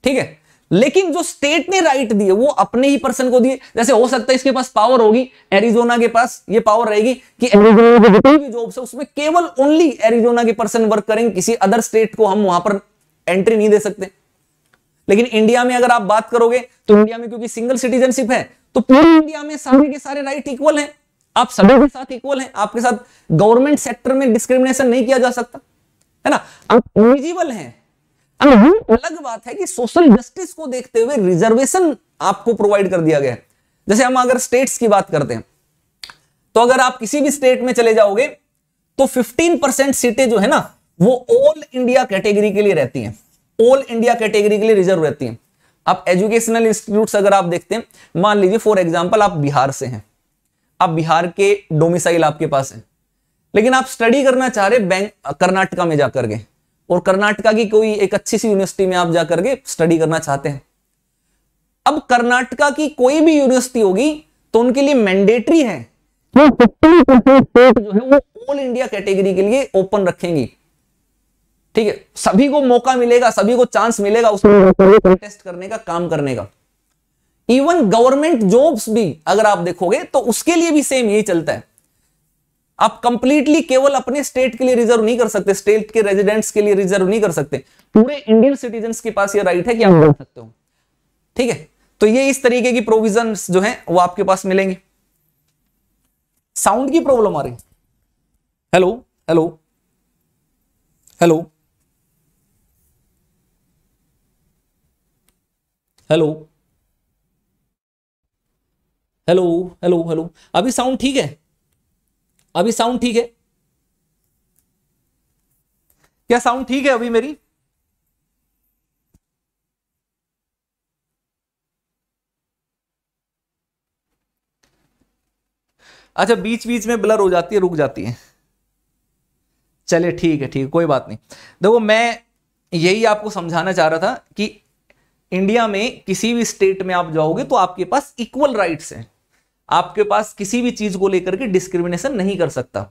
ठीक है, लेकिन जो स्टेट ने राइट दिए वो अपने ही पर्सन को दिए। जैसे हो सकता है इसके पास पावर होगी, एरिजोना के पास ये पावर रहेगी कि एरिजोना के जितनी भी जॉब्स है उसमें केवल ओनली एरिजोना के पर्सन वर्क करेंगे, किसी अदर स्टेट को हम वहां पर एंट्री नहीं दे सकते। लेकिन इंडिया में अगर आप बात करोगे तो इंडिया में क्योंकि सिंगल सिटीजनशिप है तो पूरी इंडिया में सारे के सारे राइट इक्वल हैं, आप सभी के साथ इक्वल हैं, आपके साथ गवर्नमेंट सेक्टर में डिस्क्रिमिनेशन नहीं किया जा सकता, है ना, आप एलिजिबल हैं। अलग बात है कि सोशल जस्टिस को देखते हुए रिजर्वेशन आपको प्रोवाइड कर दिया गया है। जैसे हम अगर स्टेट्स की बात करते हैं तो अगर आप किसी भी स्टेट में चले जाओगे तो फिफ्टीन परसेंट सीटें जो है ना वो ऑल इंडिया कैटेगरी के लिए रहती है, ऑल इंडिया कैटेगरी के लिए रिजर्व रहती हैं। आप एजुकेशनल इंस्टीट्यूट्स अगर आप देखते हैं, मान लीजिए फॉर एग्जांपल आप बिहार से हैं, आप बिहार के डोमिसाइल आपके पास है, लेकिन आप स्टडी करना चाह रहे बैंक कर्नाटका में जाकर गए और कर्नाटका की कोई एक अच्छी सी यूनिवर्सिटी में आप जाकर के स्टडी करना चाहते हैं। अब कर्नाटका की कोई भी यूनिवर्सिटी होगी तो उनके लिए मैंडेटरी है वो फिफ्टी परसेंट सीट जो है वो ऑल इंडिया कैटेगरी के लिए ओपन रखेंगी। ठीक है, सभी को मौका मिलेगा, सभी को चांस मिलेगा उसमें टेस्ट करने का, काम करने का। इवन गवर्नमेंट जॉब्स भी अगर आप देखोगे तो उसके लिए भी सेम यही चलता है, आप कंप्लीटली केवल अपने स्टेट के लिए रिजर्व नहीं कर सकते, स्टेट के रेजिडेंट्स के लिए रिजर्व नहीं कर सकते, पूरे इंडियन सिटीजन के पास ये राइट है कि आप कर सकते हो। ठीक है, तो ये इस तरीके की प्रोविजन जो है वो आपके पास मिलेंगे। साउंड की प्रॉब्लम आ रही है? Hello hello hello hello hello hello hello अभी साउंड ठीक है? अभी साउंड ठीक है क्या? साउंड ठीक है अभी मेरी? अच्छा, बीच बीच में ब्लर हो जाती है, रुक जाती है। चलिए ठीक है, ठीक है, कोई बात नहीं। देखो, मैं यही आपको समझाना चाह रहा था कि इंडिया में किसी भी स्टेट में आप जाओगे तो आपके पास इक्वल राइट्स हैं, आपके पास किसी भी चीज को लेकर के डिस्क्रिमिनेशन नहीं कर सकता,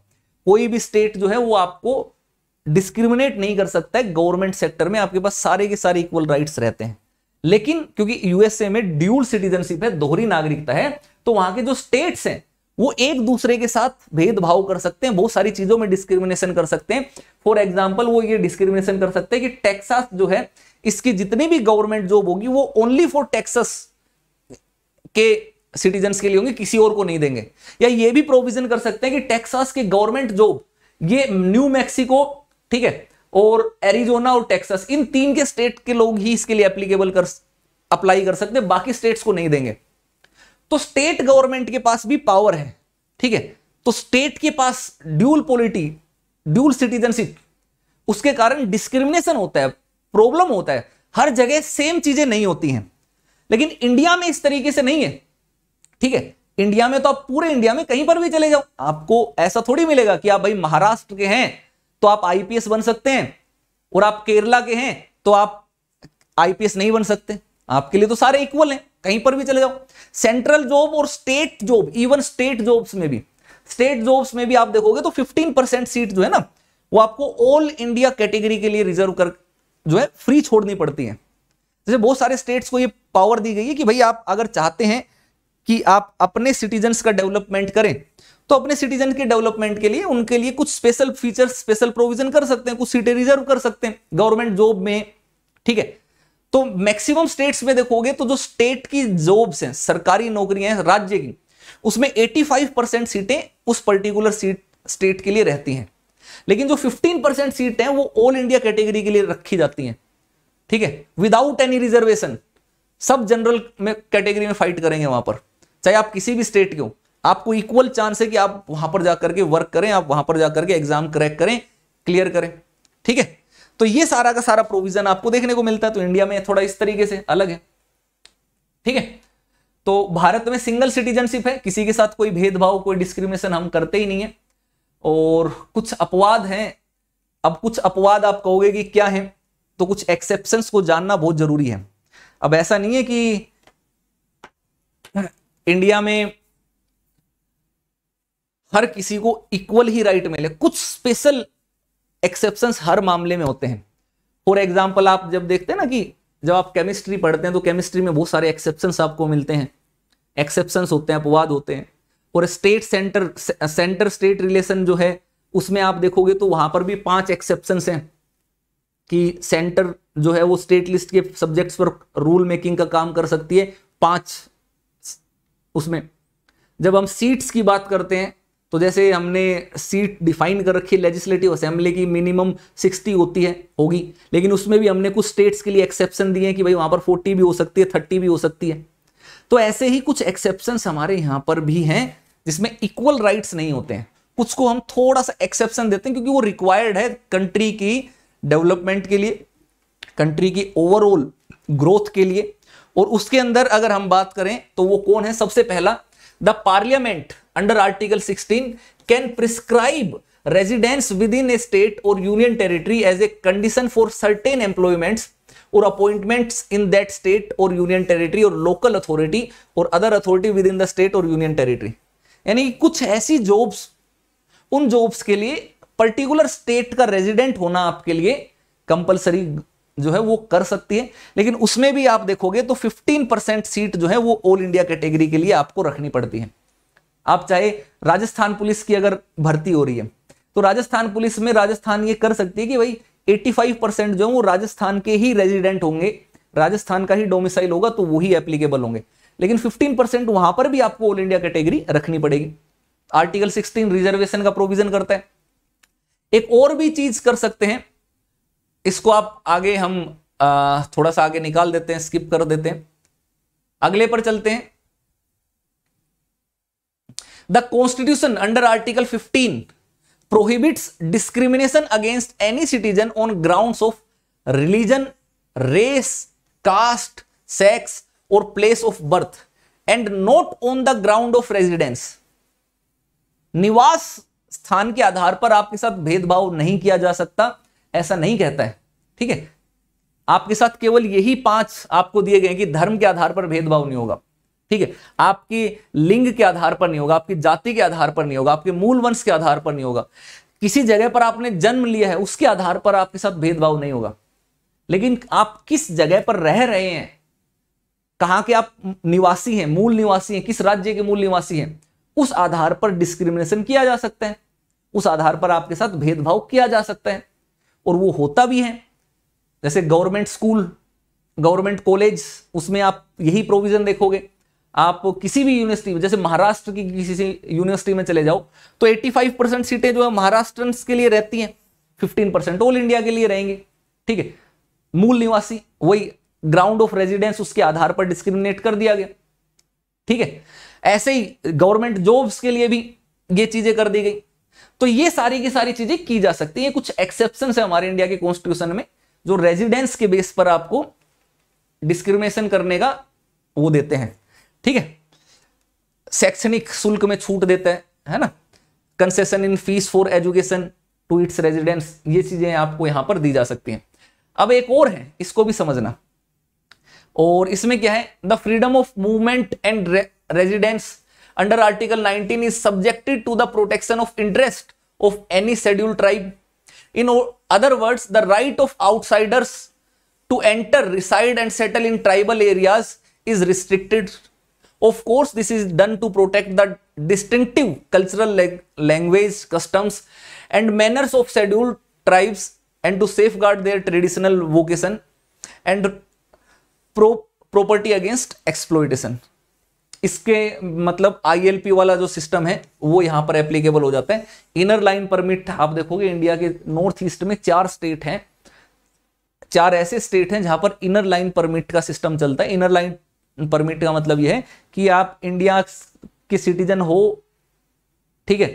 कोई भी स्टेट जो है वो आपको डिस्क्रिमिनेट नहीं कर सकता है। गवर्नमेंट सेक्टर में आपके पास सारे के सारे इक्वल राइट्स रहते हैं। लेकिन क्योंकि यूएसए में ड्यूल सिटीजनशिप है, दोहरी नागरिकता है, तो वहां के जो स्टेट्स हैं वो एक दूसरे के साथ भेदभाव कर सकते हैं, बहुत सारी चीजों में डिस्क्रिमिनेशन कर सकते हैं। फॉर एग्जाम्पल वो ये डिस्क्रिमिनेशन कर सकते हैं कि टेक्सास जो है इसकी जितनी भी गवर्नमेंट जॉब होगी वो ओनली फॉर टेक्सास के सिटीजन्स के लिए होंगे, किसी और को नहीं देंगे। या ये भी प्रोविजन कर सकते हैं कि टेक्सास के गवर्नमेंट जॉब, ये न्यू मैक्सिको, ठीक है, और एरिजोना और टेक्सास, इन तीन के स्टेट के लोग ही इसके लिए एप्लीकेबल कर अप्लाई कर सकते हैं, बाकी स्टेट्स को नहीं देंगे। तो स्टेट गवर्नमेंट के पास भी पावर है, ठीक है। तो स्टेट के पास ड्यूल पॉलिटी, ड्यूल सिटीजनशिप, उसके कारण डिस्क्रिमिनेशन होता है, प्रॉब्लम होता है, हर जगह सेम चीजें नहीं होती हैं। लेकिन इंडिया में इस तरीके से नहीं है, ठीक है। इंडिया में तो आप पूरे इंडिया में कहीं पर भी चले जाओ, आपको ऐसा थोड़ी मिलेगा कि आप भाई महाराष्ट्र के हैं तो आप आईपीएस बन सकते हैं, और आप केरला के हैं तो आप आईपीएस नहीं बन सकते। आपके लिए तो सारे इक्वल हैं, कहीं पर भी चले जाओ। सेंट्रल जॉब और state job, even state jobs में भी स्टेट जॉब्स में भी आप देखोगे तो पंद्रह परसेंट सीट जो है ना, वो आपको ऑल इंडिया कैटेगरी के लिए रिजर्व कर जो है फ्री छोड़नी पड़ती है। जैसे बहुत सारे स्टेट्स को ये पावर दी गई है कि भाई आप अगर चाहते हैं कि आप अपने सिटीजन्स का डेवलपमेंट करें, तो अपने सिटीजन के डेवलपमेंट के लिए उनके लिए कुछ स्पेशल फीचर्स, स्पेशल प्रोविजन कर सकते हैं, कुछ सीटें रिजर्व कर सकते हैं गवर्नमेंट जॉब में, ठीक है। तो मैक्सिमम स्टेट्स में देखोगे तो जो स्टेट की जॉब्स हैं, सरकारी नौकरियां हैं राज्य की, उसमें पचासी परसेंट सीटें उस पर्टिकुलर सीट स्टेट के लिए रहती हैं। लेकिन जो पंद्रह परसेंट सीट हैं वो ऑल इंडिया कैटेगरी के लिए रखी जाती हैं, ठीक है, विदाउट एनी रिजर्वेशन। सब जनरल में कैटेगरी में फाइट करेंगे वहां पर, चाहे आप किसी भी स्टेट के हो, आपको इक्वल चांस है कि आप वहां पर जाकर के वर्क करें, आप वहां पर जाकर के एग्जाम क्रैक करें, क्लियर करें, ठीक है। तो ये सारा का सारा प्रोविजन आपको देखने को मिलता है। तो इंडिया में थोड़ा इस तरीके से अलग है, ठीक है। तो भारत में सिंगल सिटीजनशिप है, किसी के साथ कोई भेदभाव, कोई डिस्क्रिमिनेशन हम करते ही नहीं है। और कुछ अपवाद हैं, अब कुछ अपवाद आप कहोगे कि क्या है, तो कुछ एक्सेप्शंस को जानना बहुत जरूरी है। अब ऐसा नहीं है कि इंडिया में हर किसी को इक्वल ही राइट मिले, कुछ स्पेशल एक्सेप्शंस हर मामले में होते हैं। फॉर एग्जाम्पल, आप जब देखते हैं ना कि जब आप केमिस्ट्री पढ़ते हैं तो केमिस्ट्री में बहुत सारे एक्सेप्शंस आपको मिलते हैं, एक्सेप्शंस होते हैं, अपवाद होते हैं। और state centre centre state relation जो है उसमें आप देखोगे तो वहां पर भी पांच एक्सेप्शंस हैं कि सेंटर जो है वो स्टेट लिस्ट के सब्जेक्ट्स पर रूल मेकिंग का काम कर सकती है, पांच उसमें। जब हम सीट्स की बात करते हैं तो जैसे हमने सीट डिफाइन कर रखी है लेजिस्लेटिव असेंबली की, मिनिमम साठ होती है होगी, लेकिन उसमें भी हमने कुछ स्टेट्स के लिए एक्सेप्शन दिए हैं कि भाई वहां पर चालीस भी हो सकती है, तीस भी हो सकती है। तो ऐसे ही कुछ एक्सेप्शंस हमारे यहाँ पर भी हैं जिसमें इक्वल राइट्स नहीं होते हैं, कुछ को हम थोड़ा सा एक्सेप्शन देते हैं क्योंकि वो रिक्वायर्ड है कंट्री की डेवलपमेंट के लिए, कंट्री की ओवरऑल ग्रोथ के लिए। और उसके अंदर अगर हम बात करें तो वो कौन है, सबसे पहला, the parliament under article sixteen can prescribe residence within a state और union territory as a condition for certain employments और अपॉइंटमेंट्स इन दैट स्टेट और यूनियन टेरिटरी और लोकल अथॉरिटी और other authority within the state और union territory. यानी कुछ ऐसी jobs, उन जॉब्स के लिए पर्टिकुलर स्टेट का रेजिडेंट होना आपके लिए कंपल्सरी जो है वो कर सकती है। लेकिन उसमें भी आप देखोगे तो पंद्रह परसेंट सीट जो है वो ऑल इंडिया कैटेगरी के लिए आपको रखनी पड़ती है। आप चाहे राजस्थान पुलिस की अगर भर्ती हो रही है तो राजस्थान पुलिस में राजस्थान ये कर सकती है कि भाई पचासी परसेंट जो है वो राजस्थान के ही रेजिडेंट होंगे, राजस्थान का ही डोमिसाइल होगा तो वो ही एप्लीकेबल होंगे। लेकिन पंद्रह परसेंट वहां पर भी आपको ऑल इंडिया कैटेगरी रखनी पड़ेगी। आर्टिकल सिक्सटीन रिजर्वेशन का प्रोविजन करता है। एक और भी चीज कर सकते हैं, इसको आप आगे हम आ, थोड़ा सा आगे निकाल देते हैं, स्किप कर देते हैं, अगले पर चलते हैं। The constitution under article fifteen prohibits discrimination against any citizen on grounds of religion, race, caste, sex और place of birth and not on the ground of residence. निवास स्थान के आधार पर आपके साथ भेदभाव नहीं किया जा सकता, ऐसा नहीं कहता है, ठीक है। आपके साथ केवल यही पांच आपको दिए गए कि धर्म के आधार पर भेदभाव नहीं होगा, ठीक है, आपके लिंग के आधार पर नहीं होगा, आपकी जाति के आधार पर नहीं होगा, आपके मूल वंश के आधार पर नहीं होगा, किसी जगह पर आपने जन्म लिया है उसके आधार पर आपके साथ भेदभाव नहीं होगा। लेकिन आप किस जगह पर रह रहे हैं, कहाँ के आप निवासी हैं, मूल निवासी हैं, किस राज्य के मूल निवासी हैं, उस आधार पर डिस्क्रिमिनेशन किया जा सकता है, उस आधार पर आपके साथ भेदभाव किया जा सकता है, और वो होता भी है। जैसे गवर्नमेंट स्कूल, गवर्नमेंट कॉलेज, उसमें आप यही प्रोविजन देखोगे। आप किसी भी यूनिवर्सिटी में, जैसे महाराष्ट्र की किसी यूनिवर्सिटी में चले जाओ तो पचासी परसेंट सीटें जो है महाराष्ट्रंस के लिए रहती हैं, पंद्रह परसेंट ऑल इंडिया के लिए रहेंगे। ठीक है, मूल निवासी, वही ग्राउंड ऑफ रेजिडेंस, उसके आधार पर डिस्क्रिमिनेट कर दिया गया। ठीक है, ऐसे ही गवर्नमेंट जॉब्स के लिए भी ये चीजें कर दी गई। तो ये सारी की सारी चीजें की जा सकती है। कुछ एक्सेप्शन है हमारे इंडिया के कॉन्स्टिट्यूशन में जो रेजिडेंस के बेस पर आपको डिस्क्रिमिनेशन करने का वो देते हैं। ठीक है, शैक्षणिक शुल्क में छूट देता है, है ना, concession in fees for education to its residence, ये चीजें आपको यहां पर दी जा सकती हैं। अब एक और है, इसको भी समझना, और इसमें क्या है, the freedom of movement and residence under article nineteen is subjected to the protection of interest of any scheduled tribe. In other words, the right of outsiders to enter, reside and settle in tribal areas is restricted. Of course, this is done to protect the distinctive cultural la- language, customs and manners of scheduled tribes and to safeguard their traditional vocation and pro- property against exploitation. इसके मतलब आई L P वाला जो system है वो यहाँ पर applicable हो जाता है। इनर लाइन परमिट आप देखोगे इंडिया के नॉर्थ ईस्ट में चार स्टेट हैं, चार ऐसे स्टेट हैं जहां पर इनर लाइन परमिट का सिस्टम चलता है। इनर लाइन परमिट का मतलब यह है कि आप इंडिया के सिटीजन हो, ठीक है,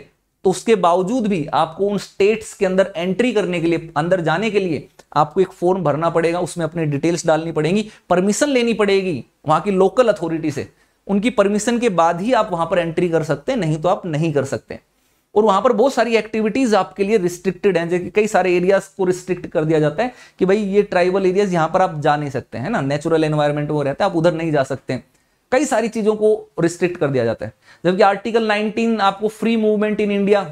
तो उसके बावजूद भी आपको उन स्टेट्स के अंदर एंट्री करने के लिए, अंदर जाने के लिए आपको एक फॉर्म भरना पड़ेगा, उसमें अपनी डिटेल्स डालनी पड़ेंगी, परमिशन लेनी पड़ेगी वहां की लोकल अथॉरिटी से, उनकी परमिशन के बाद ही आप वहां पर एंट्री कर सकते हैं, नहीं तो आप नहीं कर सकते। और वहां पर बहुत सारी एक्टिविटीज आपके लिए रिस्ट्रिक्टेड हैं, जैसे कई सारे एरियाज को रिस्ट्रिक्ट कर दिया जाता है कि भाई ये ट्राइबल एरियाज यहाँ पर आप जा नहीं सकते हैं, है ना, नेचुरल एनवायरनमेंट वो रहता है, आप उधर नहीं जा सकते हैं, कई सारी चीजों को रिस्ट्रिक्ट कर दिया जाता है। जबकि आर्टिकल नाइनटीन आपको फ्री मूवमेंट इन इंडिया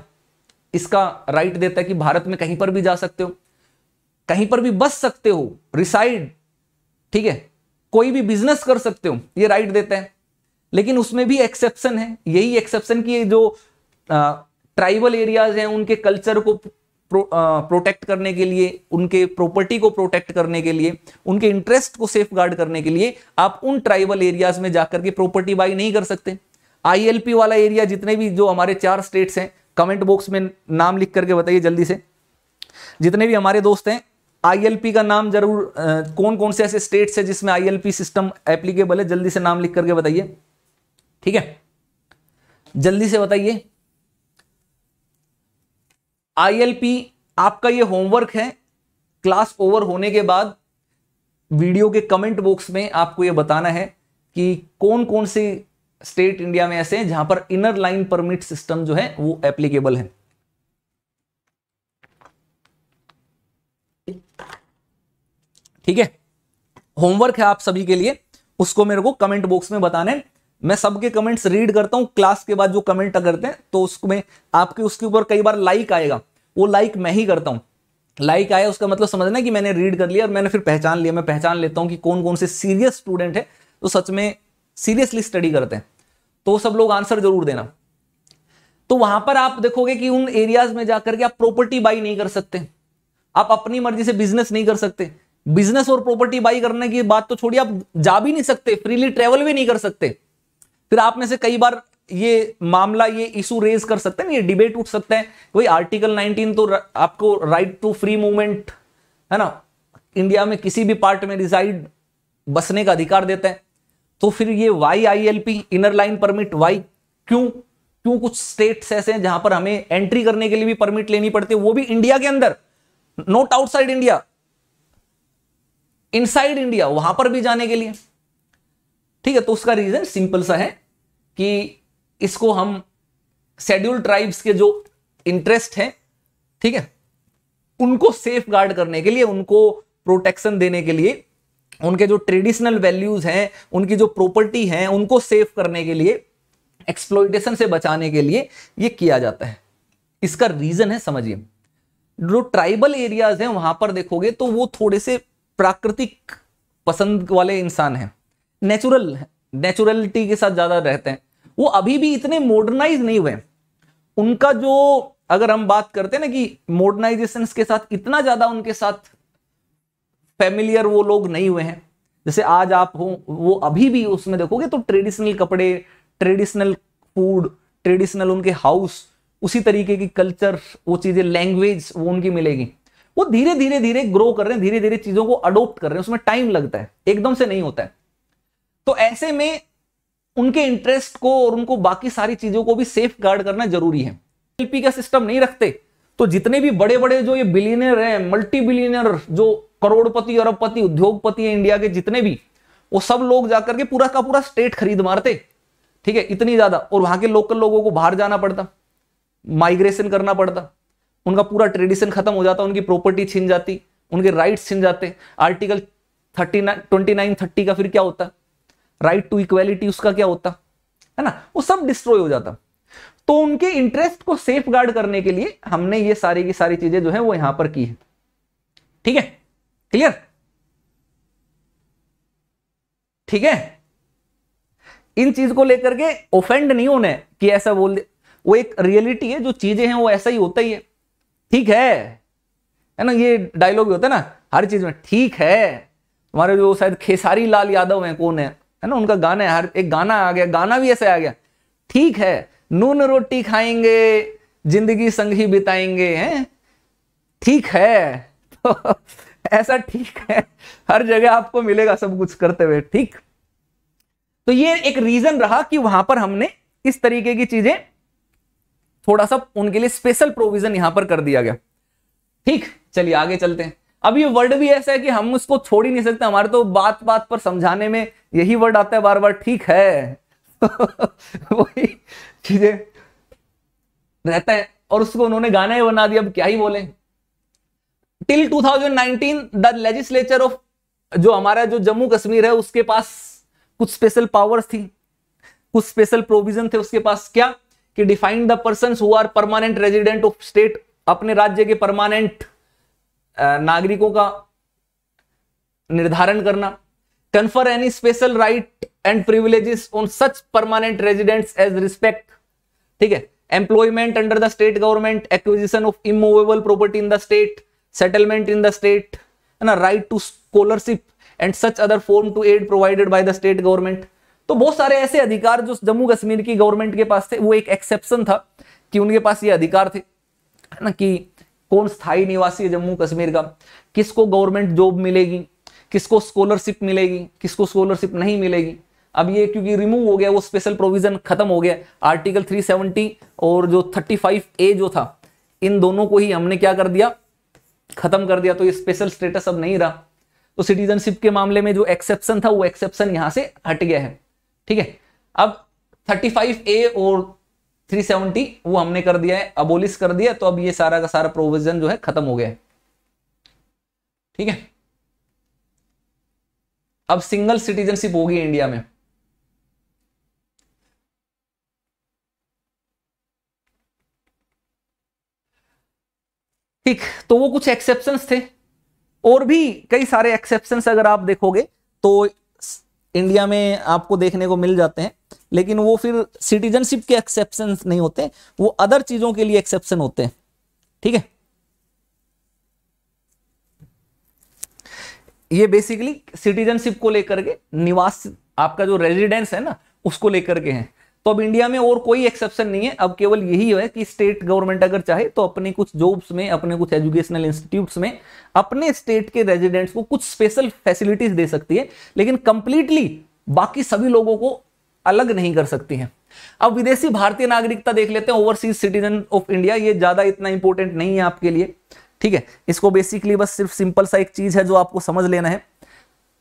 इसका राइट देता है कि भारत में कहीं पर भी जा सकते हो, कहीं पर भी बस सकते हो, रिसाइड, ठीक है, कोई भी बिजनेस कर सकते हो, ये राइट देता है। लेकिन उसमें भी एक्सेप्शन है, यही एक्सेप्शन की जो आ, ट्राइबल एरियाज हैं उनके कल्चर को प्रो, आ, प्रोटेक्ट करने के लिए, उनके प्रॉपर्टी को प्रोटेक्ट करने के लिए, उनके इंटरेस्ट को सेफगार्ड करने के लिए आप उन ट्राइबल एरियाज में जाकर के प्रॉपर्टी बाई नहीं कर सकते। आईएलपी वाला एरिया जितने भी जो हमारे चार स्टेट्स हैं, कमेंट बॉक्स में नाम लिख करके बताइए जल्दी से, जितने भी हमारे दोस्त हैं आईएलपी का नाम जरूर, आ, कौन कौन से ऐसे स्टेट्स है जिसमें आईएलपी सिस्टम एप्लीकेबल है, जल्दी से नाम लिख करके बताइए। ठीक है, जल्दी से बताइए। आई एल पी आपका ये होमवर्क है, क्लास ओवर होने के बाद वीडियो के कमेंट बॉक्स में आपको ये बताना है कि कौन कौन से स्टेट इंडिया में ऐसे हैं जहां पर इनर लाइन परमिट सिस्टम जो है वो एप्लीकेबल है। ठीक है, होमवर्क है आप सभी के लिए, उसको मेरे को कमेंट बॉक्स में बताना है। मैं सबके कमेंट्स रीड करता हूं क्लास के बाद, जो कमेंट करते हैं तो उसमें आपके उसके ऊपर कई बार लाइक आएगा, वो लाइक मैं ही करता हूँ। लाइक आया उसका मतलब समझना कि मैंने रीड कर लिया और मैंने फिर पहचान लिया, मैं पहचान लेता हूँ कि कौन कौन से सीरियस स्टूडेंट है तो सच में सीरियसली स्टडी करते हैं, तो सब लोग आंसर जरूर देना। तो वहां पर आप देखोगे कि उन एरियाज में जाकर के आप प्रॉपर्टी बाई नहीं कर सकते, आप अपनी मर्जी से बिजनेस नहीं कर सकते, बिजनेस और प्रॉपर्टी बाई करने की बात तो छोड़िए, आप जा भी नहीं सकते, फ्रीली ट्रेवल भी नहीं कर सकते। फिर आप में से कई बार ये मामला, ये इशू रेज कर सकते हैं, ये डिबेट उठ सकता है, वही आर्टिकल नाइनटीन तो आपको राइट टू फ्री मूवमेंट, है ना, इंडिया में किसी भी पार्ट में रिजाइड बसने का अधिकार देता है। तो फिर ये why I L P inner line permit, why क्यों क्यों कुछ स्टेट्स ऐसे हैं जहां पर हमें एंट्री करने के लिए भी परमिट लेनी पड़ती है, वो भी इंडिया के अंदर, not outside India, inside India, वहां पर भी जाने के लिए। ठीक है, तो उसका रीजन सिंपल सा है कि इसको हम शेड्यूल्ड ट्राइब्स के जो इंटरेस्ट हैं, ठीक है, उनको सेफ गार्ड करने के लिए, उनको प्रोटेक्शन देने के लिए, उनके जो ट्रेडिशनल वैल्यूज हैं, उनकी जो प्रॉपर्टी है उनको सेफ करने के लिए, एक्सप्लॉयटेशन से बचाने के लिए ये किया जाता है। इसका रीजन है, समझिए, जो ट्राइबल एरियाज हैं वहां पर देखोगे तो वो थोड़े से प्राकृतिक पसंद वाले इंसान हैं, नेचुरल नेचुरलिटी के साथ ज्यादा रहते हैं, वो अभी भी इतने मॉडर्नाइज नहीं हुए। उनका जो, अगर हम बात करते हैं ना कि मॉडर्नाइजेशन के साथ इतना ज्यादा उनके साथ फैमिलियर वो लोग नहीं हुए हैं, जैसे आज आप हो वो अभी भी उसमें देखोगे तो ट्रेडिशनल कपड़े, ट्रेडिशनल फूड, ट्रेडिशनल उनके हाउस, उसी तरीके की कल्चर, वो चीजें, लैंग्वेज वो उनकी मिलेगी। वो धीरे धीरे धीरे ग्रो कर रहे हैं, धीरे धीरे चीजों को अडोप्ट कर रहे हैं, उसमें टाइम लगता है, एकदम से नहीं होता है। तो ऐसे में उनके इंटरेस्ट को और उनको बाकी सारी चीजों को भी सेफ गार्ड करना जरूरी है। आईएलपी का सिस्टम नहीं रखते तो जितने भी बड़े बड़े जो ये बिलियनियर हैं, मल्टी बिलियनियर, जो करोड़पति, अरबपति, उद्योगपति हैं इंडिया के जितने भी, वो सब लोग जाकर के पूरा का पूरा स्टेट खरीद मारते, ठीक है, इतनी ज्यादा। और वहां के लोकल लोगों को बाहर जाना पड़ता, माइग्रेशन करना पड़ता, उनका पूरा ट्रेडिशन खत्म हो जाता, उनकी प्रॉपर्टी छिन जाती, उनके राइट्स छिन जाते। Article thirty nine, twenty nine, thirty का फिर क्या होता, राइट टू इक्वेलिटी, उसका क्या होता है ना, वो सब डिस्ट्रॉय हो जाता। तो उनके इंटरेस्ट को सेफ गार्ड करने के लिए हमने ये सारी की सारी चीजें जो है वो यहां पर की है। ठीक है, क्लियर? ठीक है, इन चीज को लेकर के ऑफेंड नहीं होने कि ऐसा बोल दे, वो एक रियलिटी है, जो चीजें हैं वो ऐसा ही होता ही है। ठीक है, है ना, ये डायलॉग भी होता है ना हर चीज में, ठीक है। हमारे जो शायद खेसारी लाल यादव हैं, कौन है, है ना, उनका गाना है, हर एक गाना आ गया, गाना भी ऐसा आ गया, ठीक है, नून रोटी खाएंगे जिंदगी संग ही बिताएंगे, हैं, ठीक है। तो ऐसा ठीक है हर जगह आपको मिलेगा, सब कुछ करते हुए, ठीक। तो ये एक रीजन रहा कि वहां पर हमने इस तरीके की चीजें, थोड़ा सा उनके लिए स्पेशल प्रोविजन यहां पर कर दिया गया। ठीक, चलिए आगे चलते हैं। अब ये वर्ड भी ऐसा है कि हम उसको छोड़ ही नहीं सकते, हमारे तो बात बात पर समझाने में यही वर्ड आता है बार बार, ठीक है। वही चीजें रहता है और उसको उन्होंने गाना ही बना दिया, अब क्या ही बोले। Till two thousand nineteen the legislature of, जो हमारा जो जम्मू कश्मीर है उसके पास कुछ स्पेशल पावर्स थी, कुछ स्पेशल प्रोविजन थे उसके पास, क्या कि define the persons who are permanent resident of state, अपने राज्य के परमानेंट नागरिकों का निर्धारण करना, confer any special right and privileges on such permanent residents as respect, ठीक है, employment under the state government, acquisition of immovable property in the state, settlement in the state, है ना, right to scholarship and such other form to aid provided by the state government. तो बहुत सारे ऐसे अधिकार जो जम्मू कश्मीर की गवर्नमेंट के पास थे, वो एक एक्सेप्शन था कि उनके पास ये अधिकार थे, है ना, कि कौन स्थायी निवासी है जम्मू कश्मीर का, किसको गवर्नमेंट जॉब मिलेगी, किसको स्कॉलरशिप मिलेगी, किसको स्कॉलरशिप नहीं मिलेगी। अब ये क्योंकि रिमूव हो गया, वो स्पेशल प्रोविजन खत्म हो गया, आर्टिकल थ्री सेवेंटी और जो थर्टी फाइव ए जो था, इन दोनों को ही हमने क्या कर दिया, खत्म कर दिया। तो ये स्पेशल स्टेटस अब नहीं रहा। तो सिटीजनशिप के मामले में जो एक्सेप्शन था, वो एक्सेप्शन यहाँ से हट गया है। ठीक है, अब थर्टी फाइव ए और थ्री सेवेंटी वो हमने कर दिया है, अबोलिश कर दिया, तो अब ये सारा का सारा प्रोविजन जो है खत्म हो गया है। ठीक है, अब सिंगल सिटीजनशिप होगी इंडिया में। ठीक, तो वो कुछ एक्सेप्शंस थे, और भी कई सारे एक्सेप्शंस अगर आप देखोगे तो इंडिया में आपको देखने को मिल जाते हैं, लेकिन वो फिर सिटीजनशिप के एक्सेप्शन नहीं होते, वो अदर चीजों के लिए एक्सेप्शन होते हैं। ठीक है, ये बेसिकली सिटीजनशिप को लेकर के, निवास आपका जो रेजिडेंस है ना उसको लेकर के हैं। तो अब इंडिया में और कोई एक्सेप्शन नहीं है, अब केवल यही है कि स्टेट गवर्नमेंट अगर चाहे तो अपने कुछ जॉब्स में, अपने कुछ एजुकेशनल इंस्टीट्यूट्स में अपने स्टेट के रेजिडेंट्स को कुछ स्पेशल फैसिलिटीज दे सकती है, लेकिन कंप्लीटली बाकी सभी लोगों को अलग नहीं कर सकती है। अब विदेशी भारतीय नागरिकता देख लेते हैं, ओवरसीज सिटीजन ऑफ इंडिया, ये ज्यादा इतना इंपॉर्टेंट नहीं है आपके लिए। ठीक है, इसको बेसिकली बस सिर्फ सिंपल सा एक चीज है जो आपको समझ लेना है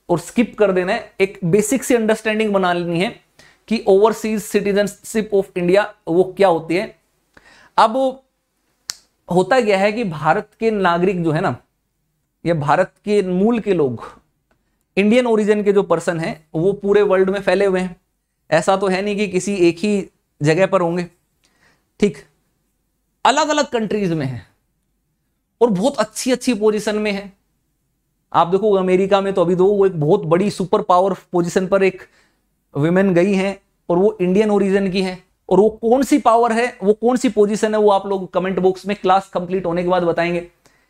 और स्किप कर देना है, एक बेसिक सी अंडरस्टैंडिंग बना लेनी है कि ओवरसीज सिटीजनशिप ऑफ इंडिया वो क्या होती है। अब होता क्या है कि भारत के नागरिक जो है ना, या भारत के मूल के लोग, इंडियन ओरिजिन के जो पर्सन हैं, वो पूरे वर्ल्ड में फैले हुए हैं। ऐसा तो है नहीं कि किसी एक ही जगह पर होंगे, ठीक, अलग अलग कंट्रीज में हैं और बहुत अच्छी अच्छी पोजीशन में हैं। आप देखो अमेरिका में तो अभी दो वो एक बहुत बड़ी सुपर पावर पोजीशन पर एक विमेन गई हैं और वो इंडियन ओरिजिन की हैं, और वो कौन सी पावर है, वो कौन सी पोजीशन है, वो आप लोग कमेंट बॉक्स में क्लास कंप्लीट होने के बाद बताएंगे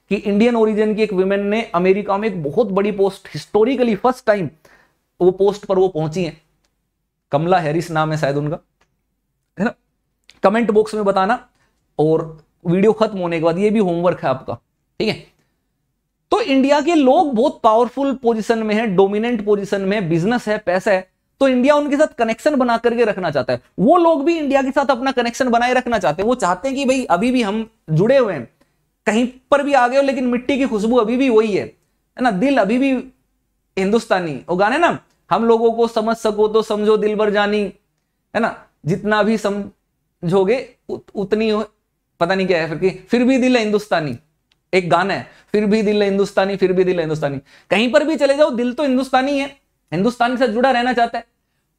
कि इंडियन ओरिजिन की एक विमेन ने अमेरिका में एक बहुत बड़ी पोस्ट, हिस्टोरिकली फर्स्ट टाइम तो वो पोस्ट पर वो पहुंची हैं, कमला हैरिस नाम है शायद उनका, है ना। कमेंट बॉक्स में बताना, और वीडियो खत्म होने के बाद ये भी होमवर्क है आपका, ठीक है। तो इंडिया के लोग बहुत पावरफुल पोजीशन में है, डोमिनेंट पोजीशन में, बिजनेस है, पैसा है, तो इंडिया उनके साथ कनेक्शन बना करके रखना चाहता है। वो लोग भी इंडिया के साथ अपना कनेक्शन बनाए रखना चाहते हैं। वो चाहते हैं कि भाई अभी भी हम जुड़े हुए हैं, कहीं पर भी आ गए हो लेकिन मिट्टी की खुशबू अभी भी वही है, है ना, दिल अभी भी हिंदुस्तानी। वो गाने ना, हम लोगों को समझ सको तो समझो दिल भर जानी, है ना, जितना भी समझोगे उतनी, पता नहीं क्या है फिर कि फिर भी दिल है हिंदुस्तानी। एक गाना है, फिर भी दिल है हिंदुस्तानी, फिर भी दिल है हिंदुस्तानी। कहीं पर भी चले जाओ, दिल तो हिंदुस्तानी है, हिंदुस्तान के साथ जुड़ा रहना चाहता है।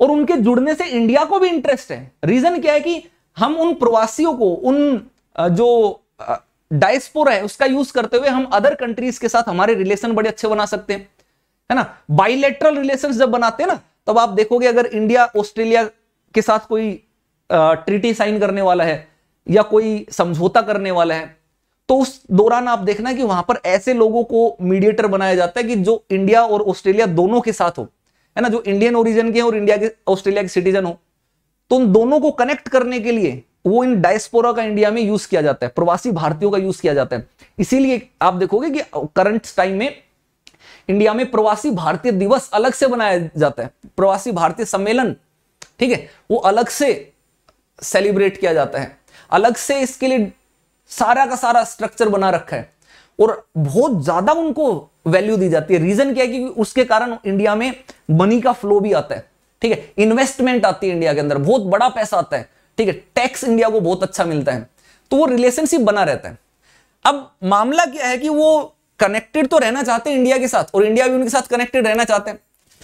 और उनके जुड़ने से इंडिया को भी इंटरेस्ट है। रीजन क्या है कि हम उन प्रवासियों को, उन जो डायस्पोरा है उसका यूज करते हुए हम अदर कंट्रीज के साथ हमारे रिलेशन बड़े अच्छे बना सकते हैं, है ना। बाइलेटरल रिलेशन जब बनाते हैं ना, तब आप देखोगे अगर इंडिया ऑस्ट्रेलिया के साथ कोई ट्रीटी साइन करने वाला है या कोई समझौता करने वाला है, तो उस दौरान आप देखना कि वहां पर ऐसे लोगों को मीडिएटर बनाया जाता है कि जो इंडिया और ऑस्ट्रेलिया दोनों के साथ हो, है ना, जो इंडियन ओरिजिन के हैं और इंडिया के ऑस्ट्रेलिया के सिटीजन हो, तो उन दोनों को कनेक्ट करने के लिए वो इन डायस्पोरा का इंडिया में यूज किया जाता है, प्रवासी भारतीयों का यूज किया जाता है। इसीलिए आप देखोगे कि करंट टाइम में इंडिया में प्रवासी भारतीय दिवस अलग से बनाया जाता है, प्रवासी भारतीय सम्मेलन, ठीक है, वो अलग से सेलिब्रेट किया जाता है, अलग से इसके लिए सारा का सारा स्ट्रक्चर बना रखा है और बहुत ज्यादा उनको वैल्यू दी जाती है। रीजन क्या है कि उसके कारण इंडिया में मनी का फ्लो भी आता है, ठीक है, इन्वेस्टमेंट आती है इंडिया के अंदर, बहुत बड़ा पैसा आता है, ठीक है, टैक्स इंडिया को बहुत अच्छा मिलता है, तो वो रिलेशनशिप बना रहता है। अब मामला क्या है कि वो कनेक्टेड तो रहना चाहते हैं इंडिया के साथ और इंडिया भी उनके साथ कनेक्टेड रहना चाहते हैं,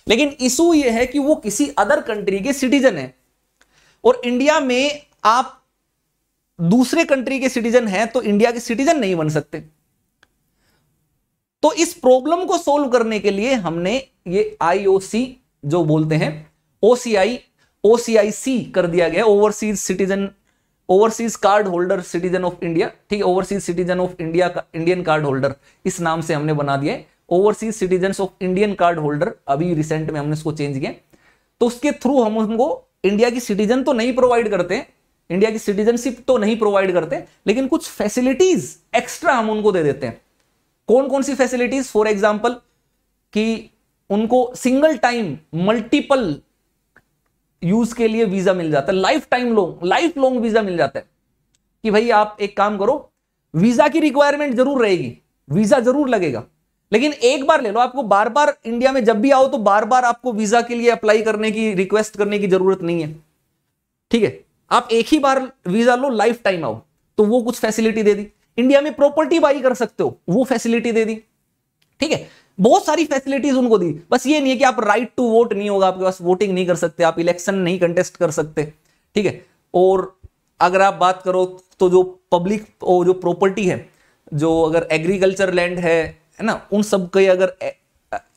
लेकिन इशू ये है कि वो किसी अदर कंट्री के सिटीजन है और इंडिया में आप दूसरे कंट्री के सिटीजन हैं तो इंडिया के सिटीजन नहीं बन सकते। तो इस प्रॉब्लम को सोल्व करने के लिए हमने ये आईओसी जो बोलते हैं, ओसीआई ओसीआईसी कर दिया गया, overseas citizen, overseas card holder citizen of India, ठीक है, ओवरसीज सिटीजन ऑफ इंडिया का इंडियन कार्ड होल्डर, इस नाम से हमने बना दिया है overseas citizen of Indian card holder. अभी रिसेंट में हमने इसको चेंज किया। तो उसके थ्रू हम उनको इंडिया की सिटीजन तो नहीं प्रोवाइड करते, इंडिया की सिटीजनशिप तो नहीं प्रोवाइड करते, लेकिन कुछ फैसिलिटीज एक्स्ट्रा हम उनको दे देते हैं। कौन कौन सी फैसिलिटीज? फॉर एग्जांपल कि उनको सिंगल टाइम मल्टीपल यूज के लिए वीजा मिल जाता है, life time long life long visa मिल जाता है कि भाई आप एक काम करो, वीजा की रिक्वायरमेंट जरूर रहेगी, वीजा जरूर लगेगा, लेकिन एक बार ले लो, आपको बार बार इंडिया में जब भी आओ तो बार बार आपको वीजा के लिए अप्लाई करने की, रिक्वेस्ट करने की जरूरत नहीं है, ठीक है, आप एक ही बार वीजा लो, लाइफ टाइम आओ। तो वो कुछ फैसिलिटी दे दी। इंडिया में प्रॉपर्टी बाई कर सकते हो, वो फैसिलिटी दे दी, ठीक है, बहुत सारी फैसिलिटीज उनको दी। बस ये नहीं है कि आप राइट टू वोट नहीं होगा, आपके पास वोटिंग नहीं कर सकते, आप इलेक्शन नहीं कंटेस्ट कर सकते, ठीक है। और अगर आप बात करो तो जो पब्लिक जो प्रॉपर्टी है, जो अगर एग्रीकल्चर लैंड है ना, उन सब के अगर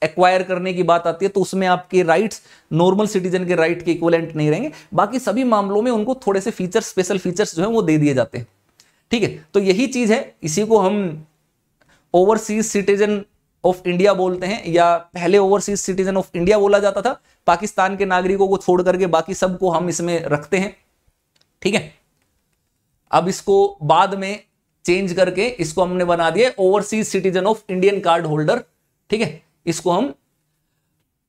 एक्वायर करने की बात आती है तो उसमें आपके राइट्स नॉर्मल सिटीजन के राइट के इक्विवेलेंट नहीं रहेंगे। बाकी सभी मामलों में उनको थोड़े से फीचर्स, स्पेशल फीचर्स जो है वो दे दिए जाते हैं, ठीक है। तो यही चीज है, इसी को हम ओवरसीज सिटीजन ऑफ इंडिया बोलते हैं, या पहले ओवरसीज सिटीजन ऑफ इंडिया बोला जाता था। पाकिस्तान के नागरिकों को छोड़ करके बाकी सबको हम इसमें रखते हैं, ठीक है। अब इसको बाद में चेंज करके इसको हमने बना दिया overseas citizen of Indian card holder, ठीक है, इसको हम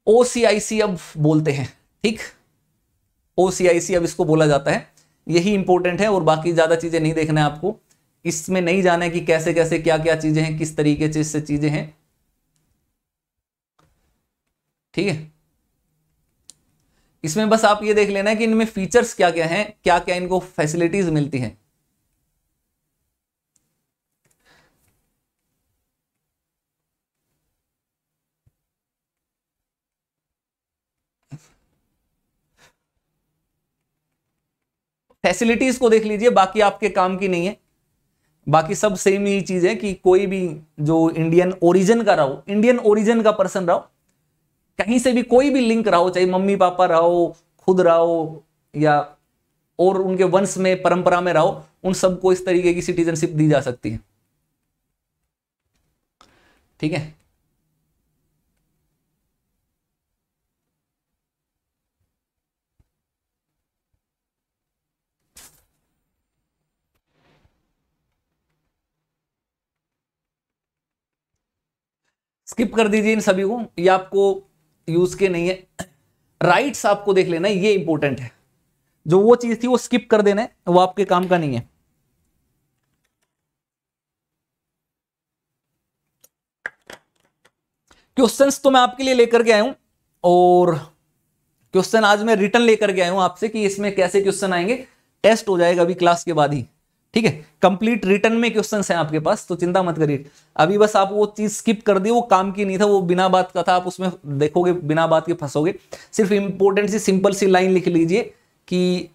ओसीआईसी अब बोलते हैं, ठीक, ओसीआईसी अब इसको बोला जाता है। यही इंपॉर्टेंट है और बाकी ज्यादा चीजें नहीं देखना है आपको, इसमें नहीं जाना है कि कैसे कैसे क्या क्या चीजें हैं, किस तरीके से चीजें हैं, ठीक है। इसमें बस आप ये देख लेना है कि इनमें फीचर्स क्या क्या हैं, क्या क्या इनको फैसिलिटीज मिलती हैं। फैसिलिटीज को देख लीजिए, बाकी आपके काम की नहीं है, बाकी सब सेम ही चीज है कि कोई भी जो इंडियन ओरिजिन का रहो, इंडियन ओरिजिन का पर्सन रहो, कहीं से भी कोई भी लिंक रहो, चाहे मम्मी पापा रहो, खुद रहो या और उनके वंश में परंपरा में रहो, उन सबको इस तरीके की सिटीजनशिप दी जा सकती है, ठीक है। स्किप कर दीजिए इन सभी को, ये आपको यूज के नहीं है। राइट्स आपको देख लेना है, ये इंपॉर्टेंट है। जो वो चीज थी वो स्किप कर देना है, वो आपके काम का नहीं है। क्वेश्चंस तो मैं आपके लिए लेकर के आया हूं, और क्वेश्चन आज मैं रिटर्न लेकर के आया हूं आपसे कि इसमें कैसे क्वेश्चन आएंगे। टेस्ट हो जाएगा अभी क्लास के बाद ही, ठीक है। कंप्लीट रिटर्न में क्वेश्चंस हैं आपके पास, तो चिंता मत करिए। अभी बस आप वो चीज स्किप कर दी, वो काम की नहीं था, वो बिना बात का था। आप उसमें देखोगे बिना बात के फंसोगे। सिर्फ इंपॉर्टेंट सी सिंपल सी लाइन लिख लीजिए कि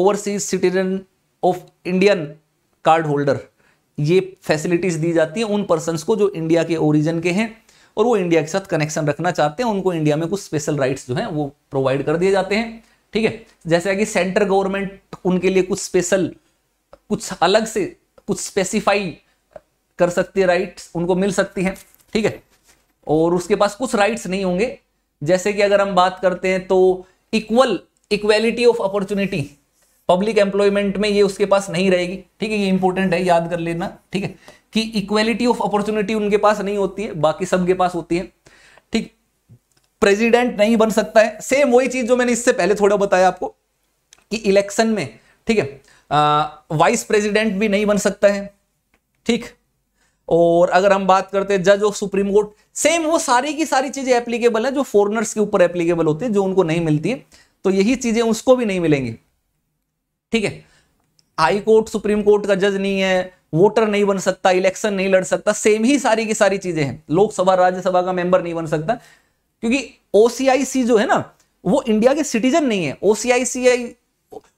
overseas citizen of Indian card holder, ये फैसिलिटीज दी जाती है उन पर्सनस को जो इंडिया के ओरिजिन के हैं और वो इंडिया के साथ कनेक्शन रखना चाहते हैं। उनको इंडिया में कुछ स्पेशल राइट्स जो हैं वो प्रोवाइड कर दिए जाते हैं, ठीक है। जैसे कि सेंट्रल गवर्नमेंट उनके लिए कुछ स्पेशल, कुछ अलग से कुछ स्पेसिफाई कर सकती है, राइट्स उनको मिल सकती हैं, ठीक है। और उसके पास कुछ राइट्स नहीं होंगे। जैसे कि अगर हम बात करते हैं तो equal equality of opportunity public employment में ये उसके पास नहीं रहेगी, ठीक है। ये इंपॉर्टेंट है, याद कर लेना, ठीक है, कि इक्वेलिटी ऑफ अपॉर्चुनिटी उनके पास नहीं होती है, बाकी सबके पास होती है, ठीक। प्रेसिडेंट नहीं बन सकता है, सेम वही चीज जो मैंने इससे पहले थोड़ा बताया आपको कि इलेक्शन में, ठीक है, वाइस प्रेसिडेंट भी नहीं बन सकता है, ठीक। और अगर हम बात करते हैं जज ऑफ सुप्रीम कोर्ट, सेम वो सारी की सारी चीजें एप्लीकेबल है जो फॉरनर्स के ऊपर एप्लीकेबल होती है, जो उनको नहीं मिलती है, तो यही चीजें उसको भी नहीं मिलेंगी, ठीक है। हाई कोर्ट सुप्रीम कोर्ट का जज नहीं है, वोटर नहीं बन सकता, इलेक्शन नहीं लड़ सकता, सेम ही सारी की सारी चीजें हैं। लोकसभा राज्यसभा का मेंबर नहीं बन सकता, क्योंकि ओसीआईसी जो है ना वो इंडिया के सिटीजन नहीं है। ओसीआईसी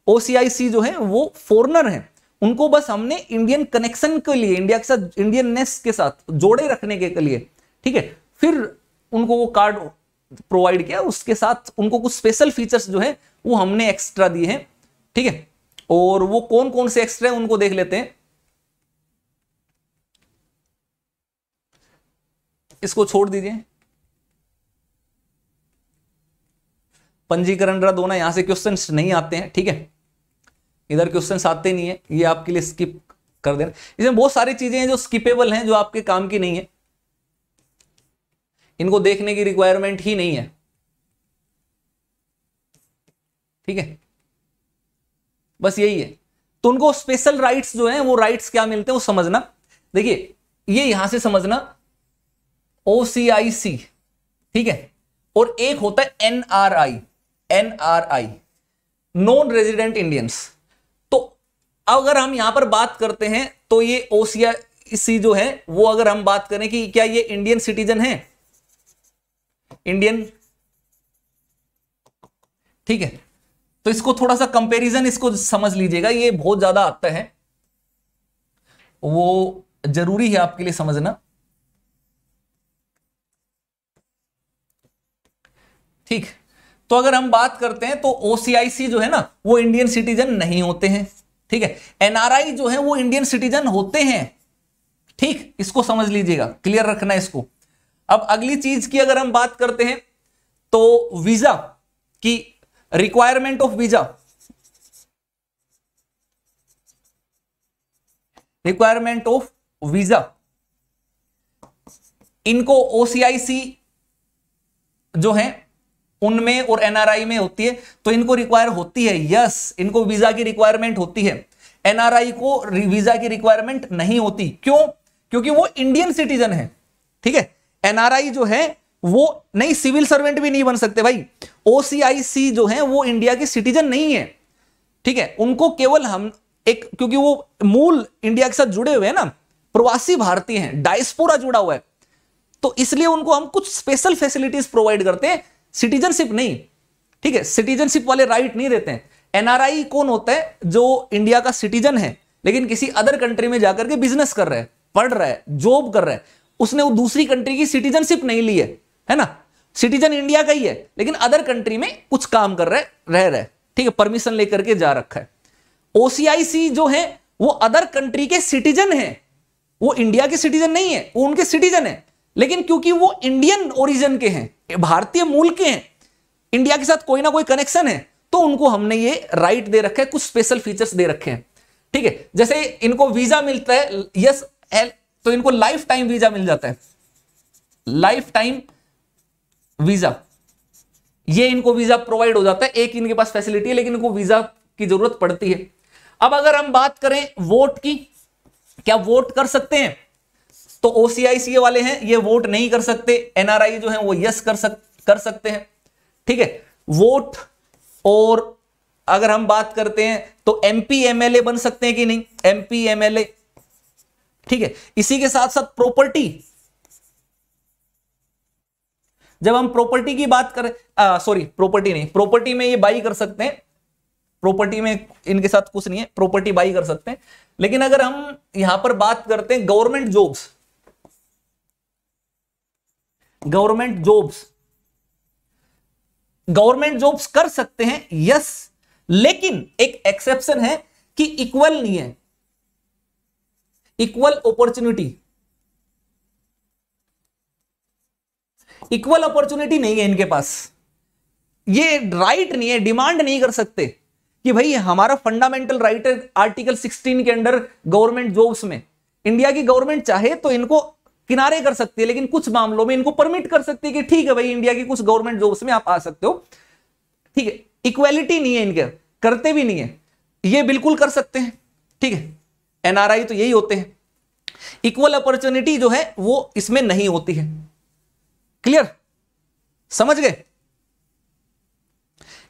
ओसीआईसी जो है वो फॉरेनर हैं, उनको बस हमने इंडियन कनेक्शन के लिए, इंडिया के साथ, इंडियननेस के साथ जोड़े रखने के लिए, ठीक है, फिर उनको वो कार्ड प्रोवाइड किया। उसके साथ उनको कुछ स्पेशल फीचर्स जो है वो हमने एक्स्ट्रा दिए हैं, ठीक है। और वो कौन कौन से एक्स्ट्रा है उनको देख लेते हैं। इसको छोड़ दीजिए, पंजीकरण रद्द होना, यहां से क्वेश्चंस नहीं आते हैं, ठीक है, इधर क्वेश्चंस आते नहीं है, ये आपके लिए स्किप कर देना। इसमें बहुत सारी चीजें हैं जो स्किपेबल हैं, जो आपके काम की नहीं है, इनको देखने की रिक्वायरमेंट ही नहीं है, ठीक है, बस यही है। तो उनको स्पेशल राइट्स जो हैं वो राइट्स क्या मिलते हैं वो समझना। देखिए ये यहां से समझना ओ सी आई सी, ठीक है, और एक होता है N R I N R I, non resident Indians. तो अगर हम यहां पर बात करते हैं तो ये ओ सी आई सी जो है वो, अगर हम बात करें कि क्या ये इंडियन सिटीजन है, इंडियन, ठीक है, तो इसको थोड़ा सा कंपैरिजन इसको समझ लीजिएगा, ये बहुत ज्यादा आता है, वो जरूरी है आपके लिए समझना, ठीक। तो अगर हम बात करते हैं तो ओ सी आई सी जो है ना वो इंडियन सिटीजन नहीं होते हैं, ठीक है। एन आर आई जो है वो इंडियन सिटीजन होते हैं, ठीक, इसको समझ लीजिएगा, क्लियर रखना इसको। अब अगली चीज की अगर हम बात करते हैं तो वीजा की requirement of visa, requirement of visa, इनको ओ सी आई सी जो है उनमें और एन आर आई में होती है, तो इनको रिक्वायर होती है, यस, इनको वीजा की रिक्वायरमेंट होती है। एन आर आई को वीजा की रिक्वायरमेंट नहीं होती, क्यों? क्योंकि वो इंडियन सिटीजन है, ठीक है। एन आर आई जो है वो नहीं, सिविल सर्वेंट भी नहीं बन सकते भाई। ओ सी आई सी जो है वो इंडिया के सिटीजन नहीं है, ठीक है, उनको केवल हम एक, क्योंकि वो मूल इंडिया के साथ जुड़े हुए हैं ना, प्रवासी भारतीय हैं, डायस्पोरा जुड़ा हुआ है, तो इसलिए उनको हम कुछ स्पेशल फैसिलिटीज प्रोवाइड करते हैं, सिटीजनशिप नहीं, ठीक है, सिटीजनशिप वाले राइट नहीं देते हैं। एन आर आई कौन होता है? जो इंडिया का सिटीजन है लेकिन किसी अदर कंट्री में जाकर के बिजनेस कर रहा है, पढ़ रहा है, जॉब कर रहा है, उसने वो दूसरी कंट्री की सिटीजनशिप नहीं ली है, है ना, सिटीजन इंडिया का ही है लेकिन अदर कंट्री में कुछ काम कर रहा है, रह रहा है, ठीक है, परमिशन लेकर के जा रखा है। ओ सी आई सी जो है वो अदर कंट्री के सिटीजन है, वो इंडिया के सिटीजन नहीं है, वो उनके सिटीजन है लेकिन क्योंकि वो इंडियन ओरिजिन के हैं, भारतीय मूल के हैं, इंडिया के साथ कोई ना कोई कनेक्शन है, तो उनको हमने ये राइट दे रखे हैं, कुछ स्पेशल फीचर्स दे रखे हैं, ठीक है। जैसे इनको वीजा मिलता है, यस, तो इनको लाइफ टाइम वीजा मिल जाता है, लाइफ टाइम वीजा, ये इनको वीजा प्रोवाइड हो जाता है। एक इनके पास फैसिलिटी है लेकिन इनको वीजा की जरूरत पड़ती है। अब अगर हम बात करें वोट की, क्या वोट कर सकते हैं? तो ओसीआईसी वाले हैं ये वोट नहीं कर सकते, एनआरआई जो है वो यस कर सक कर सकते हैं, ठीक है वोट। और अगर हम बात करते हैं तो एमपी एमएलए बन सकते हैं कि नहीं, एमपी एमएलए, ठीक है। इसी के साथ साथ प्रॉपर्टी, जब हम प्रॉपर्टी की बात करें, सॉरी प्रॉपर्टी नहीं, प्रॉपर्टी में ये बाई कर सकते हैं, प्रॉपर्टी में इनके साथ कुछ नहीं है, प्रॉपर्टी बाई कर सकते हैं। लेकिन अगर हम यहां पर बात करते हैं government jobs, government jobs government jobs कर सकते हैं यस, लेकिन एक एक्सेप्शन है कि इक्वल नहीं है, इक्वल अपॉर्चुनिटी, इक्वल अपॉर्चुनिटी नहीं है इनके पास, ये राइट नहीं है, डिमांड नहीं कर सकते कि भाई हमारा फंडामेंटल राइट है आर्टिकल सिक्सटीन के अंडर गवर्नमेंट जॉब्स में। इंडिया की गवर्नमेंट चाहे तो इनको किनारे कर सकती है, लेकिन कुछ मामलों में इनको परमिट कर सकती है कि ठीक है भाई इंडिया की कुछ गवर्नमेंट जॉब्स में आप आ सकते हो, ठीक है। इक्वालिटी नहीं है इनके, करते भी नहीं है, ये बिल्कुल कर सकते हैं, ठीक है। एनआरआई तो यही होते हैं, इक्वल अपॉर्चुनिटी जो है वो इसमें नहीं होती है। क्लियर, समझ गए,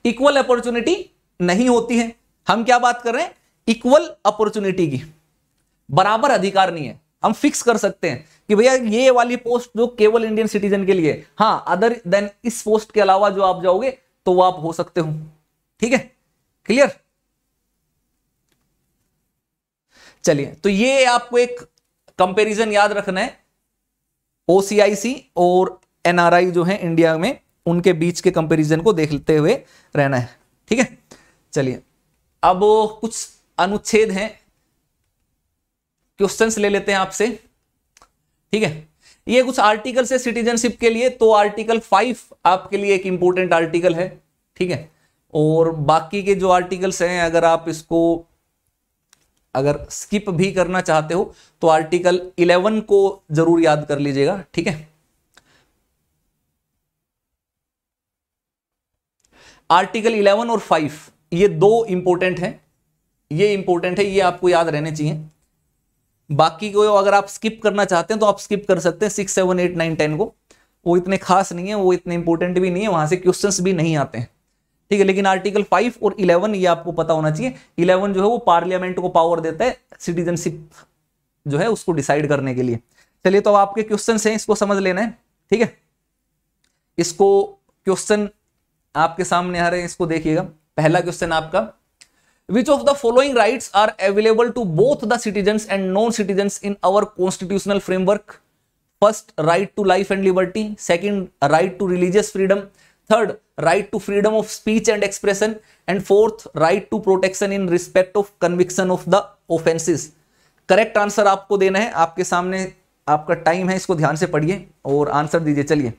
इक्वल अपॉर्चुनिटी नहीं होती है। हम क्या बात कर रहे हैं, इक्वल अपॉर्चुनिटी की, बराबर अधिकार नहीं है। हम फिक्स कर सकते हैं कि भैया ये वाली पोस्ट जो केवल इंडियन सिटीजन के लिए, हाँ अदर देन इस पोस्ट के अलावा जो आप जाओगे तो वो आप हो सकते हो, ठीक है। क्लियर, चलिए तो ये आपको एक कंपैरिजन याद रखना है, ओसीआईसी और एनआरआई जो है इंडिया में उनके बीच के कंपैरिजन को देखते हुए रहना है, ठीक है। चलिए अब कुछ अनुच्छेद हैं, क्वेश्चंस ले लेते हैं आपसे, ठीक है। ये कुछ आर्टिकल से सिटीजनशिप के लिए, तो आर्टिकल फाइव आपके लिए एक इंपॉर्टेंट आर्टिकल है, ठीक है। और बाकी के जो आर्टिकल्स हैं अगर आप इसको अगर स्किप भी करना चाहते हो तो आर्टिकल इलेवन को जरूर याद कर लीजिएगा, ठीक है। आर्टिकल इलेवन और फाइव ये दो इंपॉर्टेंट हैं, ये इंपॉर्टेंट है, ये आपको याद रहने चाहिए। बाकी को अगर आप स्किप करना चाहते हैं तो आप स्किप कर सकते हैं six seven eight nine ten को, वो इतने खास नहीं है, वो इतने इंपॉर्टेंट भी नहीं है, वहां से क्वेश्चंस भी नहीं आते हैं, ठीक है। लेकिन आर्टिकल फाइव और इलेवन ये आपको पता होना चाहिए। इलेवन जो है वो पार्लियामेंट को पावर देता है सिटीजनशिप जो है उसको डिसाइड करने के लिए। चलिए तो अब आपके क्वेश्चन हैं, इसको समझ लेना है, ठीक है। इसको क्वेश्चन आपके सामने आ रहे हैं, इसको देखिएगा। पहला क्वेश्चन आपका, which of the following rights are available to both the citizens and non citizens in our constitutional framework? First, right to life and liberty, second, right to religious freedom, third, right to freedom of speech and expression, and fourth, right to protection in respect of conviction of the offences. Correct answer आपको देना है, आपके सामने आपका time है, इसको ध्यान से पढ़िए और आंसर दीजिए। चलिए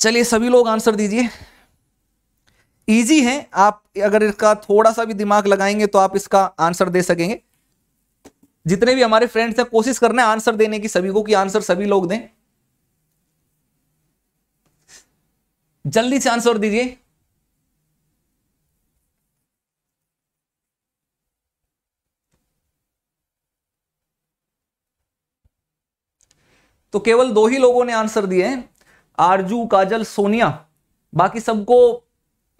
चलिए सभी लोग आंसर दीजिए। इजी है, आप अगर इसका थोड़ा सा भी दिमाग लगाएंगे तो आप इसका आंसर दे सकेंगे। जितने भी हमारे फ्रेंड्स हैं कोशिश करना है आंसर देने की सभी को, कि आंसर सभी लोग दें, जल्दी से आंसर दीजिए। तो केवल दो ही लोगों ने आंसर दिए हैं, आरजू, काजल, सोनिया, बाकी सबको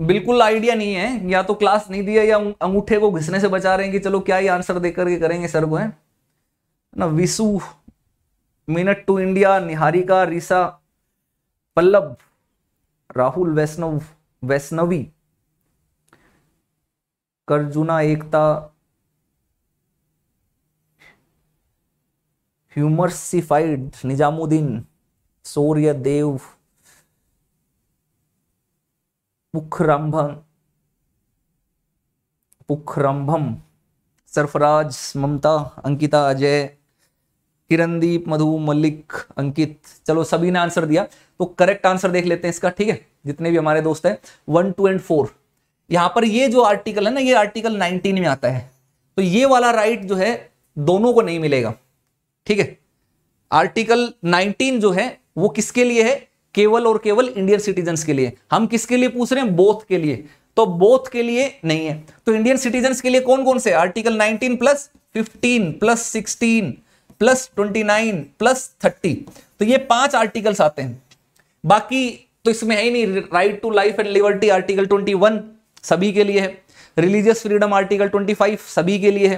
बिल्कुल आइडिया नहीं है, या तो क्लास नहीं दिया या अंगूठे को घिसने से बचा रहे हैं कि चलो क्या ही आंसर देकर के करेंगे सर को, है ना। Visu, minute to India, Niharika, Risa, Pallav, Rahul, Vaishnav, Vaishnavi, Karjuna, Ekta, ह्यूमरसिफाइड, निजामुद्दीन, सूर्य देव, पुखरंभम पुखरंभम सरफराज, ममता, अंकिता, अजय, किरणदीप, मधु, मलिक, अंकित। चलो सभी ने आंसर दिया, तो करेक्ट आंसर देख लेते हैं इसका, ठीक है। जितने भी हमारे दोस्त हैं वन टू एंड फोर, यहां पर ये जो आर्टिकल है ना ये आर्टिकल नाइनटीन में आता है, तो ये वाला राइट जो है दोनों को नहीं मिलेगा। ठीक है, आर्टिकल नाइनटीन जो है वो किसके लिए है? केवल और केवल इंडियन सिटीजन्स के लिए। हम किसके लिए पूछ रहे हैं? बोथ के लिए। तो बोथ के लिए नहीं है। तो इंडियन सिटीजन्स के लिए कौन कौन से? Article nineteen plus fifteen plus sixteen plus twenty nine plus thirty, तो ये पांच आर्टिकल्स आते हैं। बाकी तो इसमें है ही नहीं। Right to life and liberty article twenty one सभी के लिए है। Religious freedom article twenty five सभी के लिए है।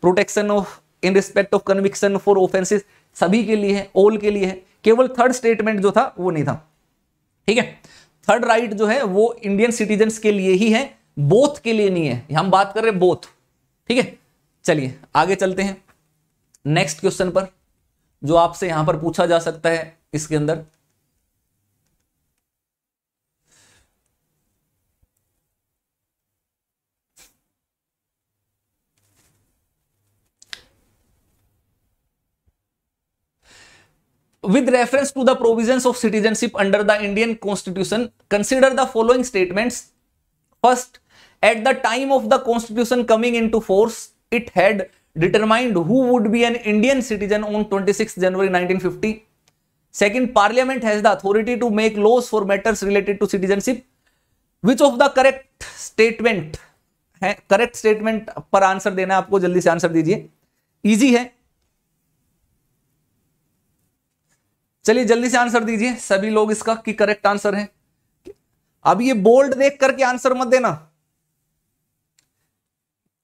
Protection of in respect of conviction for offences सभी के लिए है, ऑल के लिए है। केवल थर्ड स्टेटमेंट जो था वो नहीं था। ठीक है, थर्ड राइट जो है वो इंडियन सिटीजन्स के लिए ही है, बोथ के लिए नहीं है। हम बात कर रहे हैं बोथ। ठीक है, चलिए आगे चलते हैं नेक्स्ट क्वेश्चन पर, जो आपसे यहां पर पूछा जा सकता है इसके अंदर। With reference to the provisions of citizenship under the Indian Constitution, consider the following statements. First, at the time of the Constitution coming into force, it had determined who would be an Indian citizen on twenty-sixth January nineteen fifty. Second, Parliament has the authority to make laws for matters related to citizenship. Which of the correct statement है? Correct statement पर answer देना आपको, जल्दी से answer दीजिए, easy है। चलिए जल्दी से आंसर दीजिए सभी लोग इसका कि करेक्ट आंसर है। अब ये बोल्ड देख करके आंसर मत देना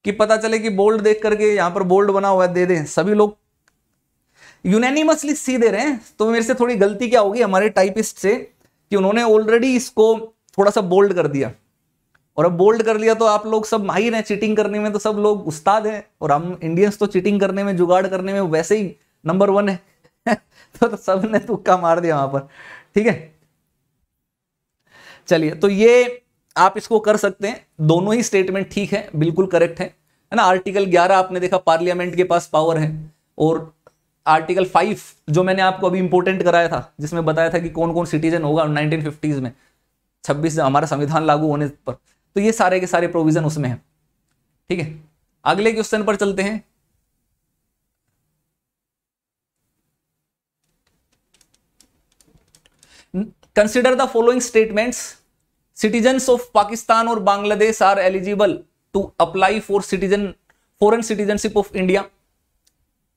कि पता चले कि बोल्ड देख करके यहां पर बोल्ड बना हुआ है दे दें। सभी लोग यूनैनिमसली सी दे रहे हैं, तो मेरे से थोड़ी गलती क्या होगी हमारे टाइपिस्ट से कि उन्होंने ऑलरेडी इसको थोड़ा सा बोल्ड कर दिया, और अब बोल्ड कर लिया तो आप लोग सब माहिर हैं चीटिंग करने में, तो सब लोग उस्ताद हैं, और हम इंडियंस तो चीटिंग करने में, जुगाड़ करने में वैसे ही नंबर वन है। तो सबने तुक्का मार दिया वहां पर। ठीक है, चलिए तो ये आप इसको कर सकते हैं। दोनों ही स्टेटमेंट ठीक है, बिल्कुल करेक्ट है, है ना। आर्टिकल ग्यारह आपने देखा पार्लियामेंट के पास पावर है, और आर्टिकल फाइव जो मैंने आपको अभी इंपोर्टेंट कराया था, जिसमें बताया था कि कौन कौन सिटीजन होगा नाइनटीन फिफ्टीज में, छब्बीस हमारा संविधान लागू होने पर, तो ये सारे के सारे प्रोविजन उसमें है। ठीक है, अगले क्वेश्चन पर चलते हैं। Consider the following statements. Citizens of Pakistan or Bangladesh are eligible to apply for citizen foreign citizenship of India.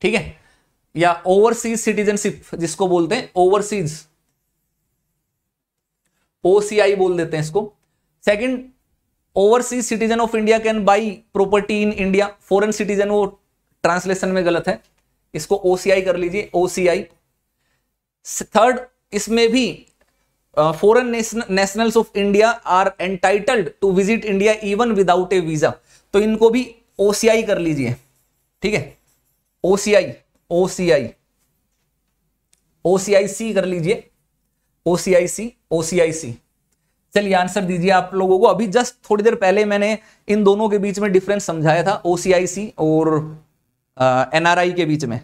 ठीक है, या overseas citizenship जिसको बोलते हैं overseas, O C I बोल देते हैं इसको। Second, overseas citizen of India can buy property in India. Foreign citizen वो translation में गलत है, इसको O C I कर लीजिए, O C I। Third, इसमें भी foreign nationals of India are entitled to visit India even without a visa, तो इनको भी ओसीआई कर लीजिए। ठीक है, ओसीआई ओसीआई ओसीआईसी कर लीजिए, ओसीआईसी ओसीआईसी। चलिए आंसर दीजिए आप लोगों को। अभी जस्ट थोड़ी देर पहले मैंने इन दोनों के बीच में डिफरेंस समझाया था, ओसीआईसी और एनआरआई के बीच में।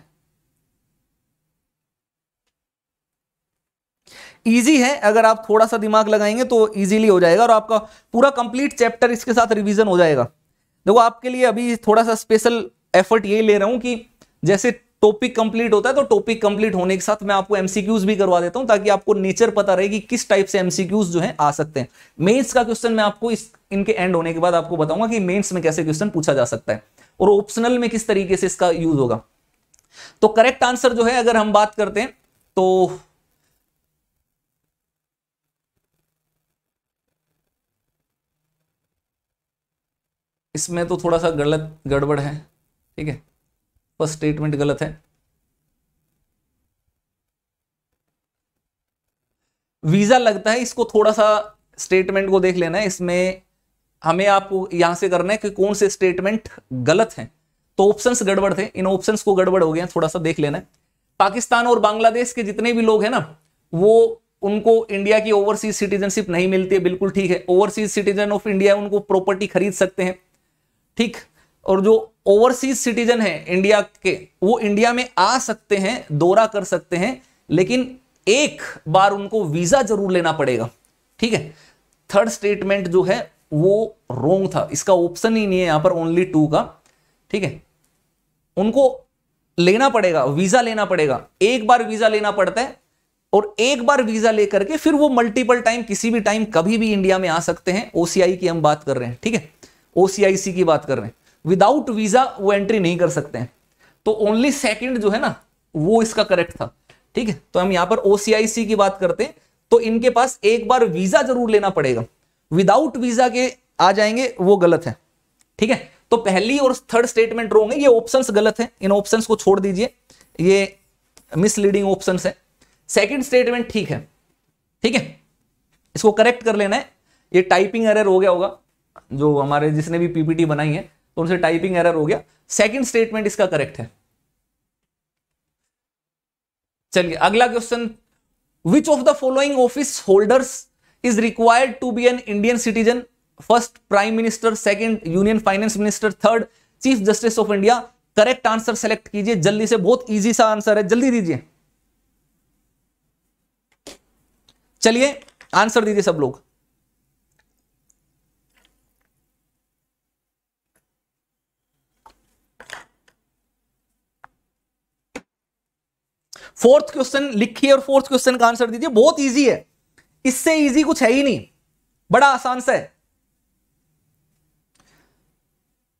इजी है, अगर आप थोड़ा सा दिमाग लगाएंगे तो इजीली हो जाएगा, और आपका पूरा कंप्लीट चैप्टर इसके साथ रिवीजन हो जाएगा। देखो आपके लिए अभी थोड़ा सा स्पेशल एफर्ट ये ले रहा हूं कि जैसे टॉपिक कंप्लीट होता है तो टॉपिक कंप्लीट होने के साथ मैं आपको एमसीक्यूज भी करवा देता हूं, ताकि आपको नेचर पता रहे कि किस टाइप से एमसीक्यूज जो है आ सकते हैं। मेन्स का क्वेश्चन मैं आपको इस इनके एंड होने के बाद आपको बताऊंगा कि मेन्स में कैसे क्वेश्चन पूछा जा सकता है, और ऑप्शनल में किस तरीके से इसका यूज होगा। तो करेक्ट आंसर जो है, अगर हम बात करते हैं तो इसमें तो थोड़ा सा गलत गड़बड़ है। ठीक है, फर्स्ट स्टेटमेंट गलत है। वीजा लगता है, इसको थोड़ा सा स्टेटमेंट को देख लेना है। इसमें हमें आपको यहां से करना है कि कौन से स्टेटमेंट गलत हैं, तो ऑप्शंस गड़बड़ थे, इन ऑप्शंस को गड़बड़ हो गए हैं, थोड़ा सा देख लेना है। पाकिस्तान और बांग्लादेश के जितने भी लोग हैं ना, वो उनको इंडिया की ओवरसीज सिटीजनशिप नहीं मिलती है, बिल्कुल ठीक है। ओवरसीज सिटीजन ऑफ इंडिया उनको प्रॉपर्टी खरीद सकते हैं, ठीक। और जो ओवरसीज सिटीजन है इंडिया के, वो इंडिया में आ सकते हैं, दौरा कर सकते हैं, लेकिन एक बार उनको वीजा जरूर लेना पड़ेगा। ठीक है, थर्ड स्टेटमेंट जो है वो रॉन्ग था, इसका ऑप्शन ही नहीं है यहां पर, ओनली टू का। ठीक है, उनको लेना पड़ेगा, वीजा लेना पड़ेगा। एक बार वीजा लेना पड़ता है और एक बार वीजा लेकर के फिर वो मल्टीपल टाइम किसी भी टाइम कभी भी इंडिया में आ सकते हैं। ओसीआई की हम बात कर रहे हैं, ठीक है, ओसीआईसी की बात कर रहे हैं। विदाउट वीजा वो एंट्री नहीं कर सकते हैं। तो ओनली सेकंड जो है ना वो इसका करेक्ट था, ठीक है। तो हम यहां पर ओसीआईसी की बात करते हैं, तो इनके पास एक बार वीजा जरूर लेना पड़ेगा, विदाउट वीजा के आ जाएंगे वो गलत है, ठीक है। तो पहली और थर्ड स्टेटमेंट रॉन्ग है, ये ऑप्शंस गलत है, इन ऑप्शंस को छोड़ दीजिए, ये मिसलीडिंग ऑप्शंस है। सेकंड स्टेटमेंट ठीक है, ठीक है, इसको करेक्ट कर लेना है। ये टाइपिंग एरर हो गया होगा, जो हमारे जिसने भी पीपीटी बनाई है तो उनसे टाइपिंग एरर हो गया। सेकंड स्टेटमेंट इसका करेक्ट है। चलिए अगला question, which of the following office holders is required to be an Indian citizen? First prime minister, second union finance minister, third chief justice of India. Correct answer select कीजिए जल्दी से, बहुत easy सा answer है, जल्दी दीजिए। चलिए answer दीजिए सब लोग। फोर्थ क्वेश्चन लिखिए और फोर्थ क्वेश्चन का आंसर दीजिए, बहुत इजी है, इससे इजी कुछ है ही नहीं, बड़ा आसान सा है।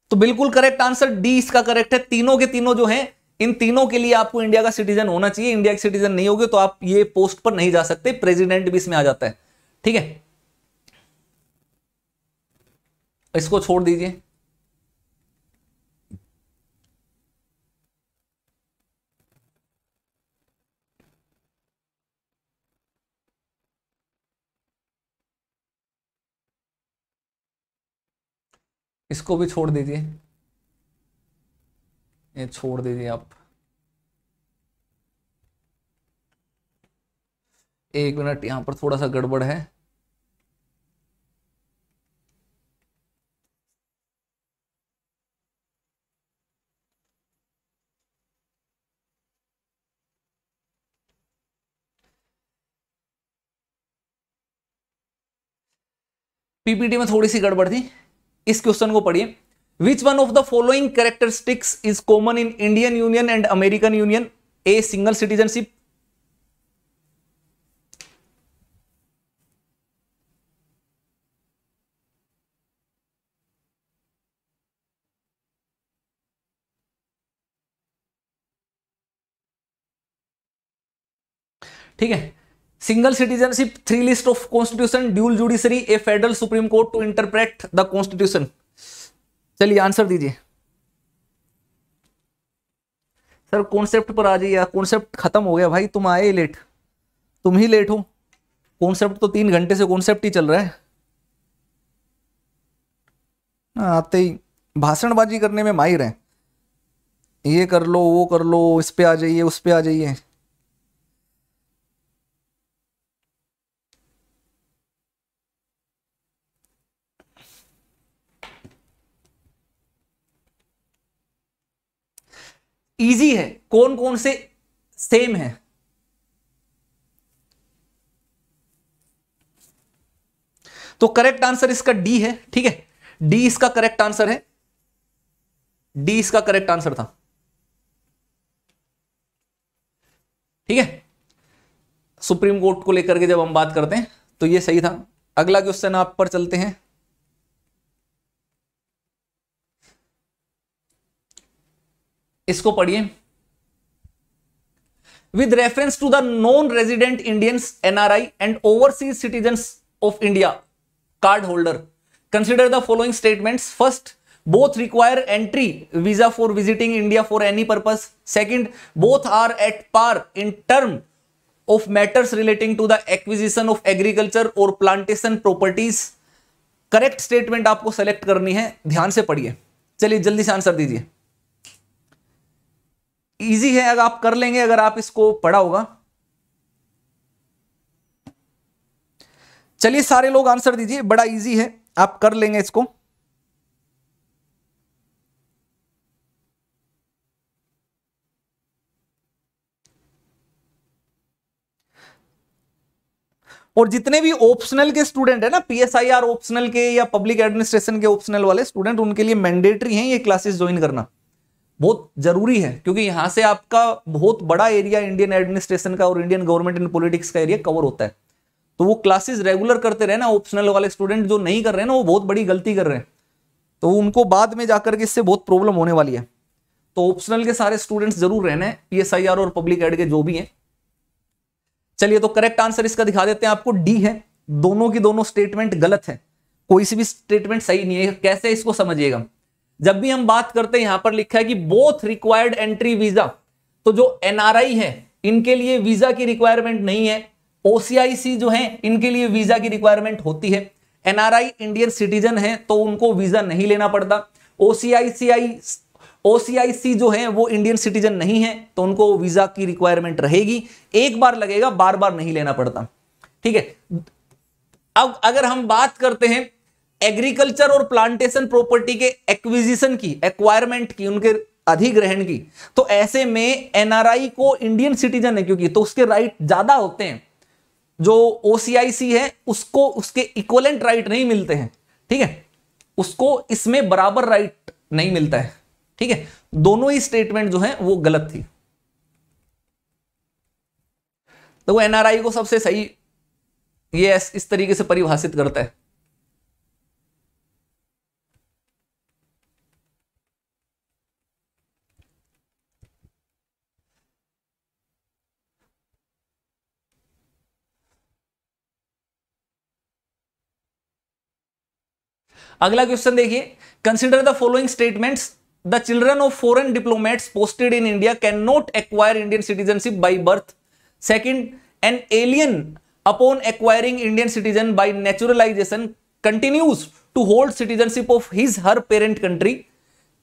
तो बिल्कुल करेक्ट आंसर डी इसका करेक्ट है। तीनों के तीनों जो हैं, इन तीनों के लिए आपको इंडिया का सिटीजन होना चाहिए। इंडिया के सिटीजन नहीं होगे तो आप ये पोस्ट पर नहीं जा सकते। प्रेसिडेंट भी इसमें आ जाता है, ठीक है, इसको छोड़ दीजिए। इसको भी छोड़ दीजिए, ये छोड़ दीजिए आप। एक मिनट, यहां पर थोड़ा सा गड़बड़ है। पीपीटी में थोड़ी सी गड़बड़ थी। इस क्वेश्चन को पढ़िए, which one of the following characteristics is common in Indian union and American union? A single citizenship, ठीक है, single citizenship, three list of constitution, dual judiciary, a federal supreme court to interpret the constitution. चलिए answer दीजिए sir, concept पर आ जाइए। Concept खत्म हो गया भाई, तुम आए लेट, तुम ही लेट हो। कॉन्सेप्ट तो तीन घंटे से कॉन्सेप्ट ही चल रहा है, आते ही भाषणबाजी करने में माहिर है। ये कर लो, वो कर लो, इस पे आ जाइए, उस पे आ जाइए। इजी है, कौन कौन से सेम है। तो करेक्ट आंसर इसका डी है, ठीक है, डी इसका करेक्ट आंसर है, डी इसका करेक्ट आंसर था, ठीक है। सुप्रीम कोर्ट को लेकर के जब हम बात करते हैं तो ये सही था। अगला क्वेश्चन आप पर चलते हैं, इसको पढ़िए। With reference to the non resident Indians, NRI and overseas citizens of India card holder, consider the following statements. First, both require entry visa for visiting India for any purpose. Second, both are at par in term of matters relating to the acquisition of agriculture और plantation properties. Correct statement आपको select करनी है, ध्यान से पढ़िए। चलिए जल्दी से आंसर दीजिए, इजी है, अगर आप कर लेंगे, अगर आप इसको पढ़ा होगा। चलिए सारे लोग आंसर दीजिए, बड़ा इजी है, आप कर लेंगे इसको। और जितने भी ऑप्शनल के स्टूडेंट है ना, पीएसआईआर ऑप्शनल के या पब्लिक एडमिनिस्ट्रेशन के ऑप्शनल वाले स्टूडेंट, उनके लिए मैंडेटरी है ये क्लासेस ज्वाइन करना। बहुत जरूरी है, क्योंकि यहाँ से आपका बहुत बड़ा एरिया इंडियन एडमिनिस्ट्रेशन का और इंडियन गवर्नमेंट एंड पॉलिटिक्स का एरिया कवर होता है। तो वो क्लासेस रेगुलर करते रहे ना, ऑप्शनल वाले स्टूडेंट जो नहीं कर रहे हैं ना, वो बहुत बड़ी गलती कर रहे हैं, तो उनको बाद में जाकर के इससे बहुत प्रॉब्लम होने वाली है। तो ऑप्शनल के सारे स्टूडेंट्स जरूर रहने, पी एस आई आर और पब्लिक एड के जो भी हैं। चलिए, तो करेक्ट आंसर इसका दिखा देते हैं आपको, डी है। दोनों की दोनों स्टेटमेंट गलत है, कोई सी भी स्टेटमेंट सही नहीं है। कैसे इसको समझिएगा, जब भी हम बात करते हैं यहां पर लिखा है कि बोथ रिक्वायर्ड एंट्री वीजा, तो जो एनआरआई है इनके लिए वीजा की रिक्वायरमेंट नहीं है, ओसीआईसी जो है इनके लिए वीजा की रिक्वायरमेंट होती है। एनआरआई इंडियन सिटीजन है तो उनको वीजा नहीं लेना पड़ता, ओसीआईसीआई ओसीआईसी जो है वो इंडियन सिटीजन नहीं है तो उनको वीजा की रिक्वायरमेंट रहेगी, एक बार लगेगा, बार बार नहीं लेना पड़ता। ठीक है, अब अगर हम बात करते हैं एग्रीकल्चर और प्लांटेशन प्रॉपर्टी के एक्विजिशन की, एक्वायरमेंट की, उनके अधिग्रहण की, तो ऐसे में एनआरआई को इंडियन सिटीजन है क्योंकि, तो उसके राइट ज्यादा होते हैं। जो ओसीआईसी है उसको उसके इक्वलेंट राइट नहीं मिलते हैं, ठीक है, उसको इसमें बराबर राइट नहीं मिलता है। ठीक है, दोनों ही स्टेटमेंट जो है वो गलत थी, तो वो एनआरआई को सबसे सही ये इस तरीके से परिभाषित करता है। अगला क्वेश्चन देखिए, consider the following statements, the children of foreign diplomats posted in India can not acquire Indian citizenship by birth. Second, an alien upon acquiring Indian citizen by naturalisation continues to hold citizenship of his her parent country.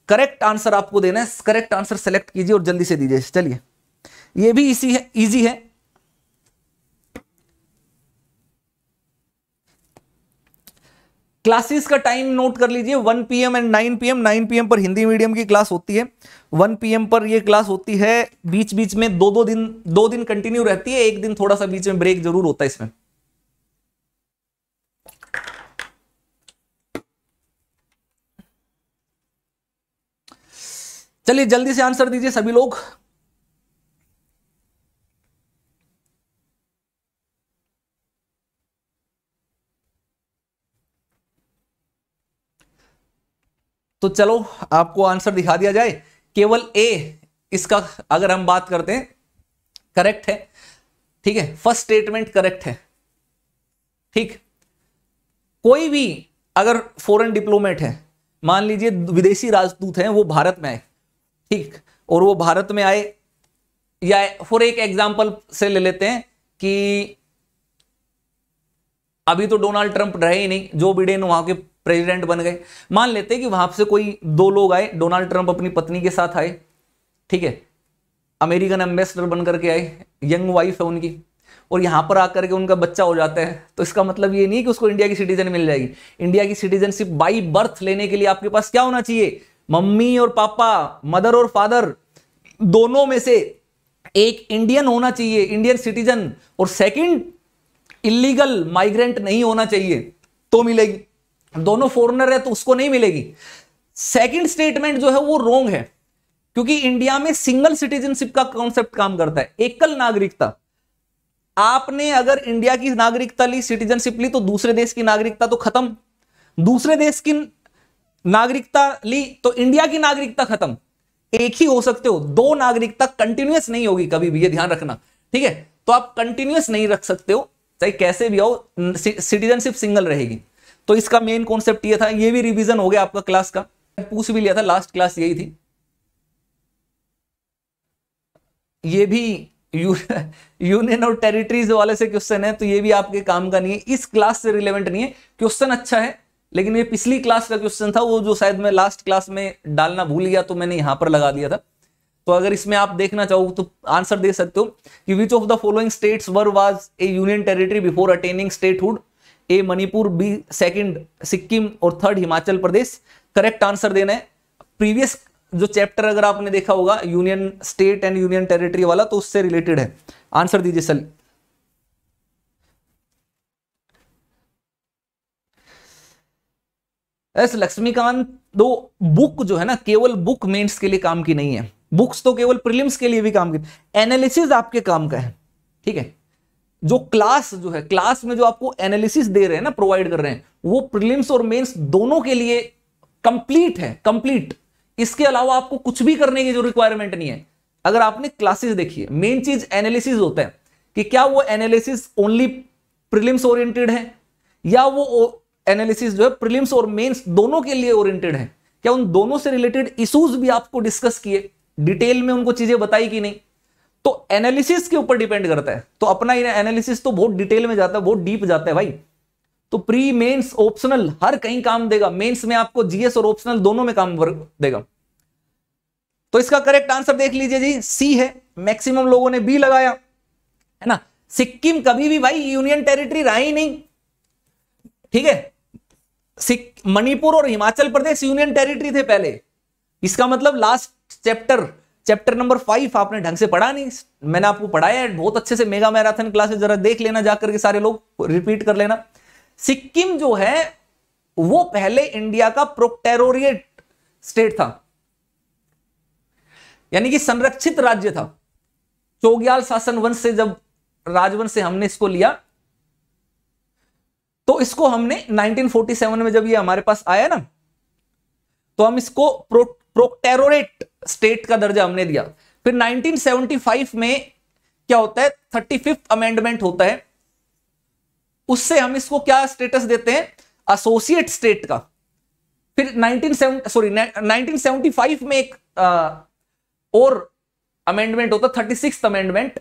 Correct answer आपको देना है, correct answer select कीजिए और जल्दी से दीजिए। चलिए, यह भी इसी है, इजी है। क्लासेस का टाइम नोट कर लीजिए, one P M and nine P M. Nine P M पर हिंदी मीडियम की क्लास होती है, वन पी एम पर ये क्लास होती है। बीच बीच में दो दो दिन दो दिन कंटिन्यू रहती है, एक दिन थोड़ा सा बीच में ब्रेक जरूर होता है इसमें। चलिए जल्दी से आंसर दीजिए सभी लोग। तो चलो आपको आंसर दिखा दिया जाए, केवल ए इसका अगर हम बात करते हैं करेक्ट है। ठीक है, फर्स्ट स्टेटमेंट करेक्ट है। ठीक, कोई भी अगर फॉरेन डिप्लोमेट है, मान लीजिए विदेशी राजदूत हैं, वो भारत में आए, ठीक, और वो भारत में आए, या फॉर एक एग्जांपल से ले लेते हैं कि अभी तो डोनाल्ड ट्रंप रहे ही नहीं, जो बिडेन वहां के प्रेसिडेंट बन गए। मान लेते हैं कि वहां से कोई दो लोग आए, डोनाल्ड ट्रंप अपनी पत्नी के साथ आए, ठीक है, अमेरिकन एम्बेसडर बन करके आए, यंग वाइफ है उनकी, और यहाँ पर आकर के उनका बच्चा हो जाता है। तो इसका मतलब ये नहीं कि उसको इंडिया की सिटीजन मिल जाएगी। इंडिया की सिटीजनशिप बाई बर्थ लेने के लिए आपके पास क्या होना चाहिए, मम्मी और पापा, मदर और फादर, दोनों में से एक इंडियन होना चाहिए, इंडियन सिटीजन, और सेकेंड इलीगल माइग्रेंट नहीं होना चाहिए, तो मिलेगी। दोनों फॉरेनर है तो उसको नहीं मिलेगी। सेकंड स्टेटमेंट जो है वो रॉन्ग है, क्योंकि इंडिया में सिंगल सिटीजनशिप का कॉन्सेप्ट काम करता है, एकल नागरिकता। आपने अगर इंडिया की नागरिकता ली, सिटीजनशिप ली, तो दूसरे देश की नागरिकता तो खत्म, दूसरे देश की नागरिकता ली तो इंडिया की नागरिकता खत्म। एक ही हो सकते हो, दो नागरिकता कंटिन्यूअस नहीं होगी कभी भी, ये ध्यान रखना। ठीक है, तो आप कंटिन्यूअस नहीं रख सकते हो, चाहे कैसे भी हो, सिटीजनशिप सिंगल रहेगी। तो इसका मेन कॉन्सेप्ट ये था। ये भी रिवीजन हो गया आपका क्लास का, पूछ भी लिया था, लास्ट क्लास यही थी। ये भी यू, यूनियन और टेरिटरीज वाले से क्वेश्चन है, तो ये भी आपके काम का नहीं है, इस क्लास से रिलेवेंट नहीं है। क्वेश्चन अच्छा है, लेकिन ये पिछली क्लास का क्वेश्चन था, वो जो शायद मैं लास्ट क्लास में डालना भूल गया, तो मैंने यहां पर लगा दिया था। तो अगर इसमें आप देखना चाहो तो आंसर दे सकते हो कि which of the following states were was a union territory before attaining statehood. A Manipur, B second Sikkim, और third Himachal Pradesh. Correct answer देना है। प्रीवियस जो चैप्टर अगर आपने देखा होगा, union state and union territory वाला, तो उससे रिलेटेड है। आंसर दीजिए सर। एस लक्ष्मीकांत तो बुक जो है ना केवल बुक मेंस के लिए काम की नहीं है, बुक्स तो केवल प्रीलिम्स के लिए भी काम की, एनालिसिस आपके काम का है। ठीक है, जो क्लास जो है क्लास में जो आपको एनालिसिस दे रहे हैं ना, प्रोवाइड कर रहे हैं, वो प्रीलिम्स और मेंस दोनों के लिए कंप्लीट है, कंप्लीट। इसके अलावा आपको कुछ भी करने की जो रिक्वायरमेंट नहीं है। अगर आपने क्लासेस देखी है, मेन चीज एनालिसिस होता है कि क्या वो एनालिसिस ओनली प्रीलिम्स ओरिएंटेड है या वो एनालिसिस जो है प्रीलिम्स और मेंस दोनों के लिए ओरिएंटेड है, क्या उन दोनों से रिलेटेड इश्यूज भी आपको डिस्कस किए, डिटेल में उनको चीजें बताई कि नहीं। तो एनालिसिस के ऊपर डिपेंड करता है। तो अपना एनालिसिस तो बहुत डिटेल में जाता है, बहुत डीप जाता है भाई। तो प्री मेंस ऑप्शनल हर कहीं काम देगा, मेंस में आपको जीएस और ऑप्शनल दोनों में काम देगा। तो इसका करेक्ट आंसर देख लीजिए जी, सी है। मैक्सिमम लोगों ने बी लगाया है ना। सिक्किम कभी भी भाई यूनियन टेरिटरी रहा ही नहीं। ठीक है, मणिपुर और हिमाचल प्रदेश यूनियन टेरिटरी थे पहले। इसका मतलब last chapter chapter number five आपने ढंग से पढ़ा नहीं। मैंने आपको पढ़ाया है बहुत अच्छे से, मेगा मैराथन क्लासेस जरा देख लेना जाकर के, सारे लोग रिपीट कर लेना। सिक्किम जो है वो पहले इंडिया का प्रोक्टेरोरिएट स्टेट था, यानी कि संरक्षित राज्य था। चोग्याल शासन वंश से, जब राजवंश से हमने इसको लिया, तो इसको हमने नाइनटीन फोर्टी सेवन में जब ये हमारे पास आया ना, तो हम इसको प्रो प्रोक्टेरोरेट स्टेट का दर्जा हमने दिया। फिर नाइनटीन सेवेंटी फाइव में क्या होता है, थर्टी फिफ्थ अमेंडमेंट होता है, उससे हम इसको क्या स्टेटस देते हैं, एसोसिएट स्टेट का। फिर nineteen seventy sorry nineteen seventy five में एक आ, और अमेंडमेंट होता है, थर्टी सिक्स अमेंडमेंट,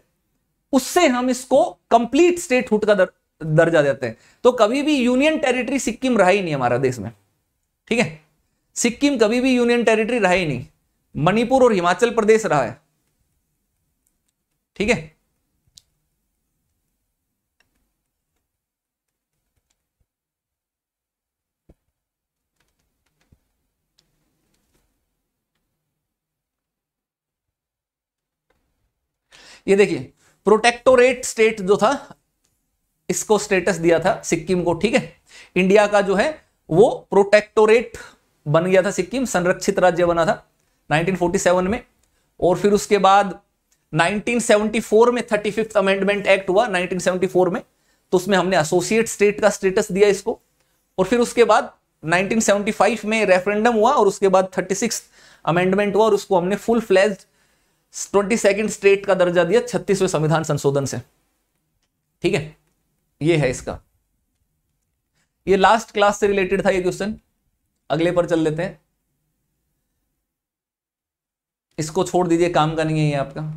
उससे हम इसको कंप्लीट स्टेटहुड का दर, दर्जा देते हैं। तो कभी भी यूनियन टेरिटरी सिक्किम रहा ही नहीं हमारा देश में। ठीक है, सिक्किम कभी भी यूनियन टेरिटरी रहा ही नहीं, मणिपुर और हिमाचल प्रदेश रहा है। ठीक है, ये देखिए प्रोटेक्टोरेट स्टेट जो था, इसको स्टेटस दिया था सिक्किम को। ठीक है, इंडिया का जो है वो प्रोटेक्टोरेट बन गया था सिक्किम, संरक्षित राज्य बना था नाइनटीन फोर्टी सेवन में। और फिर उसके बाद नाइनटीन सेवेंटी फोर में थर्टी फिफ्थ अमेंडमेंट एक्ट हुआ नाइनटीन सेवेंटी फोर में, तो उसमें हमने एसोसिएट स्टेट का स्टेटस दिया इसको। और फिर उसके बाद नाइनटीन सेवेंटी फाइव में रेफरेंडम हुआ और उसके बाद थर्टी सिक्स अमेंडमेंट हुआ और उसको हमने full fledged twenty second state का दर्जा दिया छत्तीसवें संविधान संशोधन से। ठीक है, ये है इसका, ये लास्ट क्लास से रिलेटेड था ये क्वेश्चन। अगले पर चल लेते हैं, इसको छोड़ दीजिए, काम का नहीं है ये आपका।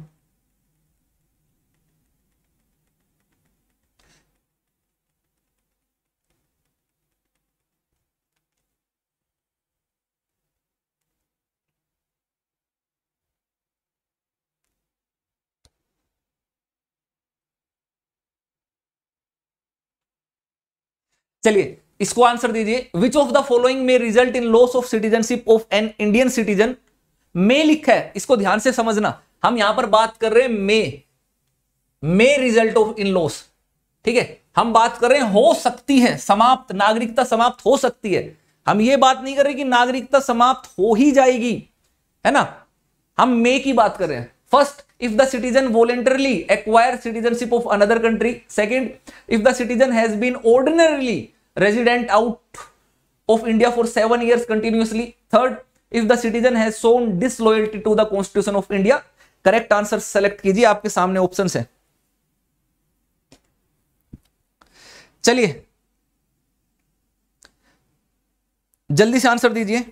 चलिए इसको आंसर दीजिए। विच ऑफ द फॉलोइंग में result in loss of citizenship of an Indian citizen, में लिखा है, इसको ध्यान से समझना। हम यहां पर बात कर रहे हैं में में रिजल्ट ऑफ इन लॉस। ठीक है, हम बात कर रहे हैं हो सकती है समाप्त, नागरिकता समाप्त हो सकती है। हम ये बात नहीं कर रहे कि नागरिकता समाप्त हो ही जाएगी, है ना। हम में की बात कर रहे हैं। First, if the citizen voluntarily acquire citizenship of another country. Second, if the citizen has been ordinarily resident out of India for seven years continuously. Third, if the citizen has shown disloyalty to the Constitution of India. Correct answer select कीजिए, आपके सामने options हैं। चलिए जल्दी से answer दीजिए।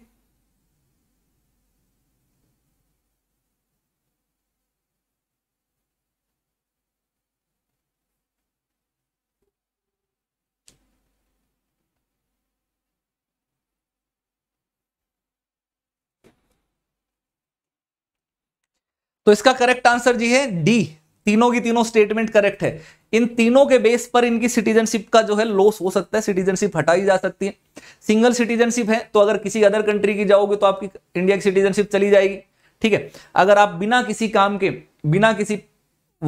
तो इसका करेक्ट आंसर जी है डी। तीनों की तीनों स्टेटमेंट करेक्ट है। इन तीनों के बेस पर इनकी सिटीजनशिप का जो है लॉस हो सकता है, सिटीजनशिप हटाई जा सकती है। सिंगल सिटीजनशिप है तो अगर किसी अदर कंट्री की जाओगे तो आपकी इंडिया की सिटीजनशिप चली जाएगी। ठीक है, अगर आप बिना किसी काम के, बिना किसी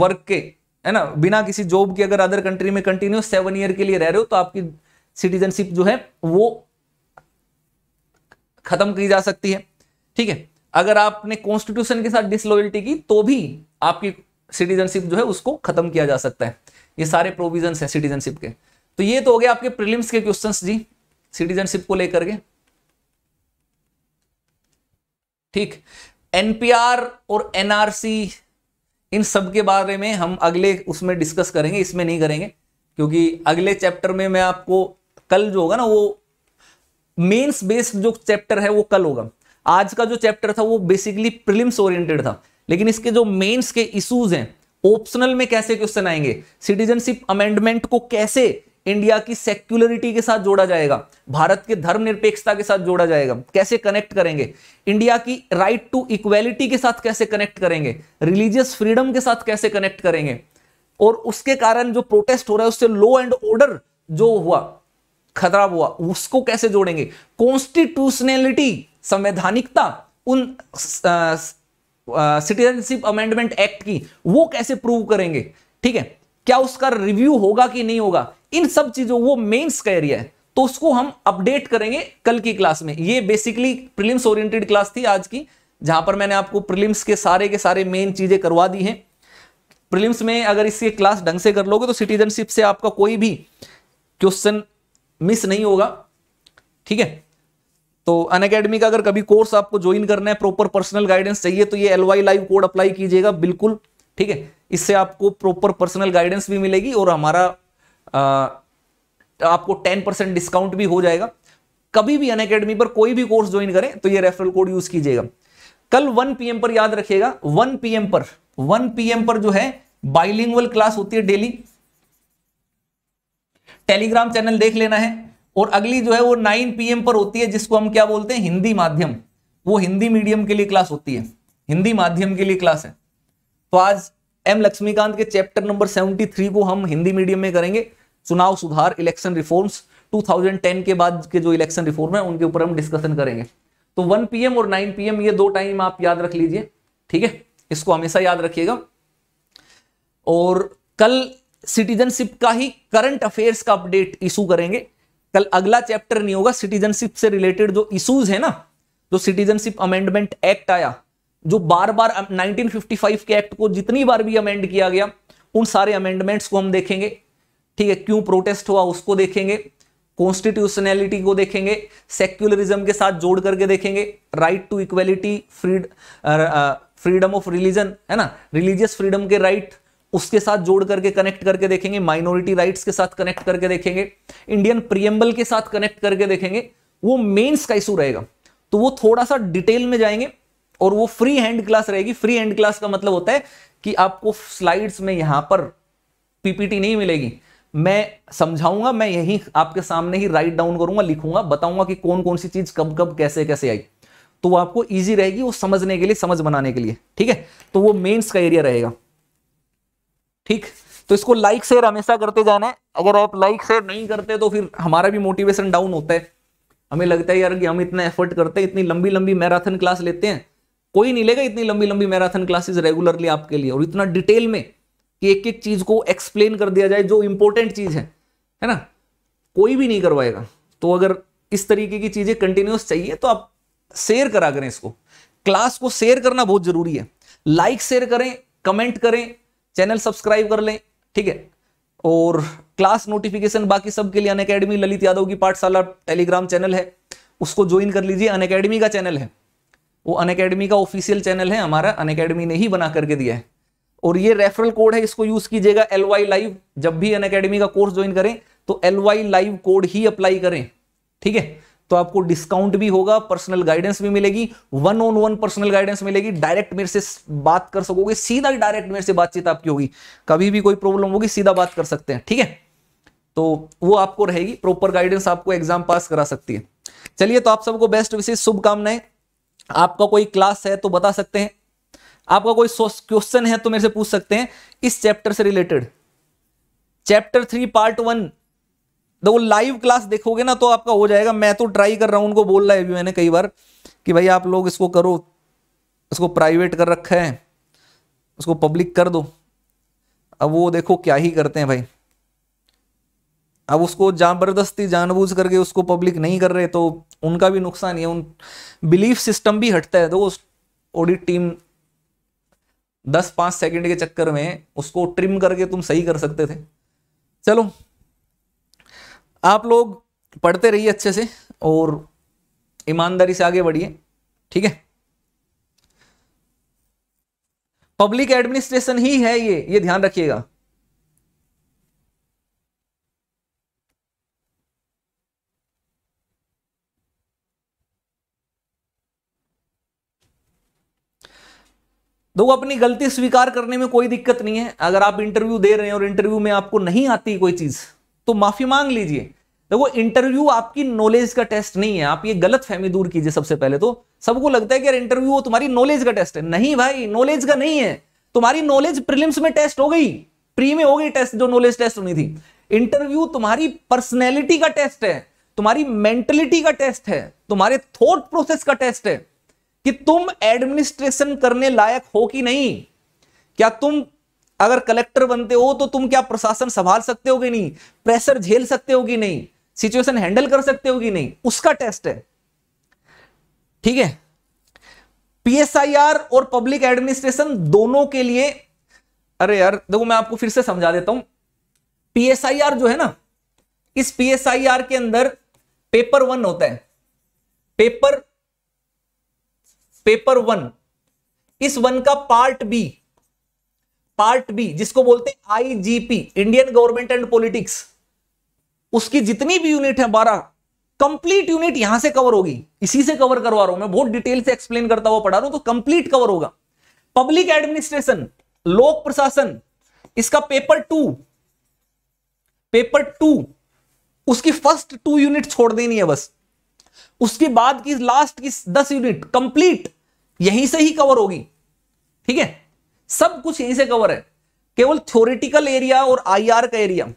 वर्क के, है ना, बिना किसी जॉब के अगर अदर कंट्री में कंटिन्यू सेवन ईयर के लिए रह रहे हो तो आपकी सिटीजनशिप जो है वो खत्म की जा सकती है। ठीक है, अगर आपने कॉन्स्टिट्यूशन के साथ डिसलॉयल्टी की तो भी आपकी सिटीजनशिप जो है उसको खत्म किया जा सकता है। ये सारे प्रोविजंस हैं सिटीजनशिप के। तो ये तो हो गया आपके प्रीलिम्स के क्वेश्चंस जी सिटीजनशिप को लेकर के। ठीक, एनपीआर और एनआरसी इन सब के बारे में हम अगले उसमें डिस्कस करेंगे, इसमें नहीं करेंगे, क्योंकि अगले चैप्टर में मैं आपको कल जो होगा ना वो मेंस बेस्ड जो चैप्टर है वो कल होगा। आज का जो चैप्टर था वो बेसिकली प्रीलिम्स ओरिएंटेड था, लेकिन इसके जो मेंस के इश्यूज हैं, ऑप्शनल में कैसे क्वेश्चन आएंगे, सिटीजनशिप अमेंडमेंट को कैसे इंडिया की सेक्युलरिटी के साथ जोड़ा जाएगा, भारत के धर्मनिरपेक्षता के साथ जोड़ा जाएगा, कैसे कनेक्ट करेंगे, इंडिया की राइट टू इक्वेलिटी के साथ कैसे कनेक्ट करेंगे, रिलीजियस फ्रीडम के साथ कैसे कनेक्ट करेंगे, और उसके कारण जो प्रोटेस्ट हो रहा है उससे लॉ एंड ऑर्डर जो हुआ खराब हुआ उसको कैसे जोड़ेंगे, कॉन्स्टिट्यूशनलिटी संवैधानिकता उन सिटीजनशिप अमेंडमेंट एक्ट की वो कैसे प्रूव करेंगे। ठीक है, क्या उसका रिव्यू होगा कि नहीं होगा, इन सब चीजों वो मेंस का एरिया है, तो उसको हम अपडेट करेंगे कल की क्लास में। ये बेसिकली प्रीलिम्स ओरिएंटेड क्लास थी आज की, जहां पर मैंने आपको प्रीलिम्स के सारे के सारे मेन चीजें करवा दी हैं। प्रीलिम्स में अगर इसकी क्लास ढंग से कर लोगे तो सिटीजनशिप से आपका कोई भी क्वेश्चन मिस नहीं होगा। ठीक है, तो अनअकैडमी का अगर कभी कोर्स आपको ज्वाइन करना है, प्रॉपर पर्सनल गाइडेंस चाहिए, तो ये L Y live code apply कीजिएगा बिल्कुल। ठीक है, इससे आपको प्रॉपर पर्सनल गाइडेंस भी मिलेगी और हमारा आ, आपको टेन परसेंट डिस्काउंट भी हो जाएगा। कभी भी अनअकैडमी पर कोई भी कोर्स ज्वाइन करें तो ये रेफरल कोड यूज कीजिएगा। कल वन पी एम पर याद रखिएगा, वन पी एम पर वन पी एम पर जो है बाइलिंगुअल क्लास होती है डेली। टेलीग्राम चैनल देख लेना है। और अगली जो है वो नाइन पी एम पर होती है, जिसको हम क्या बोलते हैं, हिंदी माध्यम। वो हिंदी मीडियम के लिए क्लास होती है, हिंदी माध्यम के लिए क्लास है। तो आज एम लक्ष्मीकांत के चैप्टर नंबर सेवेंटी थ्री को हम हिंदी मीडियम में करेंगे। चुनाव सुधार, election reforms, two thousand ten के बाद के जो इलेक्शन रिफॉर्म है उनके ऊपर हम डिस्कशन करेंगे। तो वन पी एम और नाइन पी एम ये दो टाइम आप याद रख लीजिए। ठीक है, इसको हमेशा याद रखिएगा। और कल सिटीजनशिप का ही करंट अफेयर्स का अपडेट इशू करेंगे। कल अगला चैप्टर नहीं होगा, सिटीजनशिप से रिलेटेड जो इश्यूज है ना, जो सिटीजनशिप अमेंडमेंट एक्ट आया, जो बार बार नाइनटीन फिफ्टी फाइव के एक्ट को जितनी बार भी अमेंड किया गया, उन सारे अमेंडमेंट्स को हम देखेंगे। ठीक है, क्यों प्रोटेस्ट हुआ उसको देखेंगे, कॉन्स्टिट्यूशनैलिटी को देखेंगे, सेक्युलरिज्म के साथ जोड़ करके देखेंगे, right to equality, freedom of religion है ना, रिलीजियस फ्रीडम के राइट उसके साथ जोड़ करके कनेक्ट करके देखेंगे, माइनॉरिटी राइट्स के साथ कनेक्ट करके देखेंगे, इंडियन प्रियम्बल के साथ कनेक्ट करके देखेंगे। वो मेंस का इशू रहेगा, तो वो थोड़ा सा डिटेल में जाएंगे और वो फ्री हैंड क्लास रहेगी। फ्री हैंड क्लास का मतलब होता है कि आपको स्लाइड्स में यहां पर पीपीटी नहीं मिलेगी, मैं समझाऊंगा, मैं यही आपके सामने ही राइट डाउन करूंगा, लिखूंगा, बताऊंगा कि कौन कौन सी चीज कब कब कैसे कैसे आई, तो वो आपको ईजी रहेगी वो समझने के लिए, समझ बनाने के लिए। ठीक है, तो वो मेन्स का एरिया रहेगा। ठीक, तो इसको लाइक शेयर हमेशा करते जाना है। अगर आप लाइक शेयर नहीं करते तो फिर हमारा भी मोटिवेशन डाउन होता है, हमें लगता है यार कि हम इतना एफर्ट करते हैं, इतनी लंबी लंबी मैराथन क्लास लेते हैं, कोई नहीं लेगा इतनी लंबी लंबी मैराथन क्लासेस रेगुलरली आपके लिए, और इतना डिटेल में कि एक एक चीज को एक्सप्लेन कर दिया जाए जो इंपॉर्टेंट चीज है है ना, कोई भी नहीं करवाएगा। तो अगर इस तरीके की चीजें कंटिन्यूस चाहिए तो आप शेयर करा करें, इसको क्लास को शेयर करना बहुत जरूरी है। लाइक शेयर करें, कमेंट करें, चैनल सब्सक्राइब कर लें। ठीक है, और क्लास नोटिफिकेशन बाकी सब के लिए अनअकैडमी ललित यादव की पाठशाला टेलीग्राम चैनल है, उसको ज्वाइन कर लीजिए। अनअकैडमी का चैनल है, वो अनअकैडमी का ऑफिशियल चैनल है, हमारा अनअकैडमी ने ही बना करके दिया है। और ये रेफरल कोड है, इसको यूज कीजिएगा, एल वाई लाइव। जब भी अनअकैडमी का कोर्स ज्वाइन करें तो एल वाई लाइव कोड ही अप्लाई करें। ठीक है, तो आपको डिस्काउंट भी होगा, पर्सनल गाइडेंस भी मिलेगी, one on one personal guidance मिलेगी, डायरेक्ट मेरे से बात कर सकोगे, सीधा डायरेक्ट मेरे से बातचीत आपकी होगी, कभी भी कोई प्रॉब्लम होगी सीधा बात कर सकते हैं। ठीक है, तो वो आपको रहेगी, प्रॉपर गाइडेंस आपको एग्जाम पास करा सकती है। चलिए, तो आप सबको बेस्ट विशेष शुभकामनाएं। आपका कोई क्लास है तो बता सकते हैं, आपका कोई क्वेश्चन है तो मेरे से पूछ सकते हैं इस चैप्टर से related. Chapter three part one वो लाइव क्लास देखोगे ना तो आपका हो जाएगा। मैं तो ट्राई कर रहा हूं, उनको बोल रहा है भी मैंने कई बार कि भाई आप लोग इसको करो, इसको प्राइवेट कर रखा है, उसको पब्लिक कर दो। अब वो देखो क्या ही करते हैं भाई। अब उसको जबरदस्ती जानबूझ करके उसको पब्लिक नहीं कर रहे तो उनका भी नुकसान है, उन बिलीफ सिस्टम भी हटता है। तो उस ऑडिट टीम दस पाँच सेकंड के चक्कर में उसको ट्रिम करके तुम सही कर सकते थे। चलो आप लोग पढ़ते रहिए अच्छे से और ईमानदारी से आगे बढ़िए, ठीक है। पब्लिक एडमिनिस्ट्रेशन ही है ये ये ध्यान रखिएगा। देखो अपनी गलती स्वीकार करने में कोई दिक्कत नहीं है। अगर आप इंटरव्यू दे रहे हैं और इंटरव्यू में आपको नहीं आती कोई चीज तो माफी मांग लीजिए। देखो इंटरव्यू आपकी नॉलेज का टेस्ट नहीं है, आप ये गलत फहमी दूर कीजिए। सबसे पहले तो सबको लगता है कि यार इंटरव्यू वो तुम्हारी नॉलेज का टेस्ट है, नहीं भाई नॉलेज का नहीं है। तुम्हारी नॉलेज प्रीलिम्स में टेस्ट हो गई, प्री में हो गई टेस्ट जो नॉलेज टेस्ट होनी थी। इंटरव्यू तुम्हारी पर्सनैलिटी का टेस्ट है, तुम्हारी मेंटेलिटी का टेस्ट है, तुम्हारे थॉट प्रोसेस का टेस्ट है कि तुम एडमिनिस्ट्रेशन करने लायक हो कि नहीं। क्या तुम अगर कलेक्टर बनते हो तो तुम क्या प्रशासन संभाल सकते हो कि नहीं, प्रेशर झेल सकते हो कि नहीं, सिचुएशन हैंडल कर सकते हो कि नहीं, उसका टेस्ट है, ठीक है। पीएसआईआर और पब्लिक एडमिनिस्ट्रेशन दोनों के लिए, अरे यार देखो मैं आपको फिर से समझा देता हूं। पीएसआईआर जो है ना, इस पीएसआईआर के अंदर पेपर वन होता है, पेपर पेपर वन, इस वन का पार्ट बी, पार्ट बी जिसको बोलते हैं IGP, Indian government and politics, उसकी जितनी भी यूनिट है बारह कंप्लीट यूनिट यहां से कवर होगी। इसी से कवर करवा रहा हूं मैं, बहुत डिटेल से एक्सप्लेन करता हुआ पढ़ा रहा हूं तो कंप्लीट कवर होगा। पब्लिक एडमिनिस्ट्रेशन, लोक प्रशासन, इसका पेपर टू, पेपर टू उसकी फर्स्ट टू यूनिट छोड़ देनी है बस, उसके बाद की लास्ट की दस यूनिट कंप्लीट यहीं से ही कवर होगी, ठीक है। सब कुछ यहीं से कवर है, केवल थ्योरेटिकल एरिया और आईआर का एरिया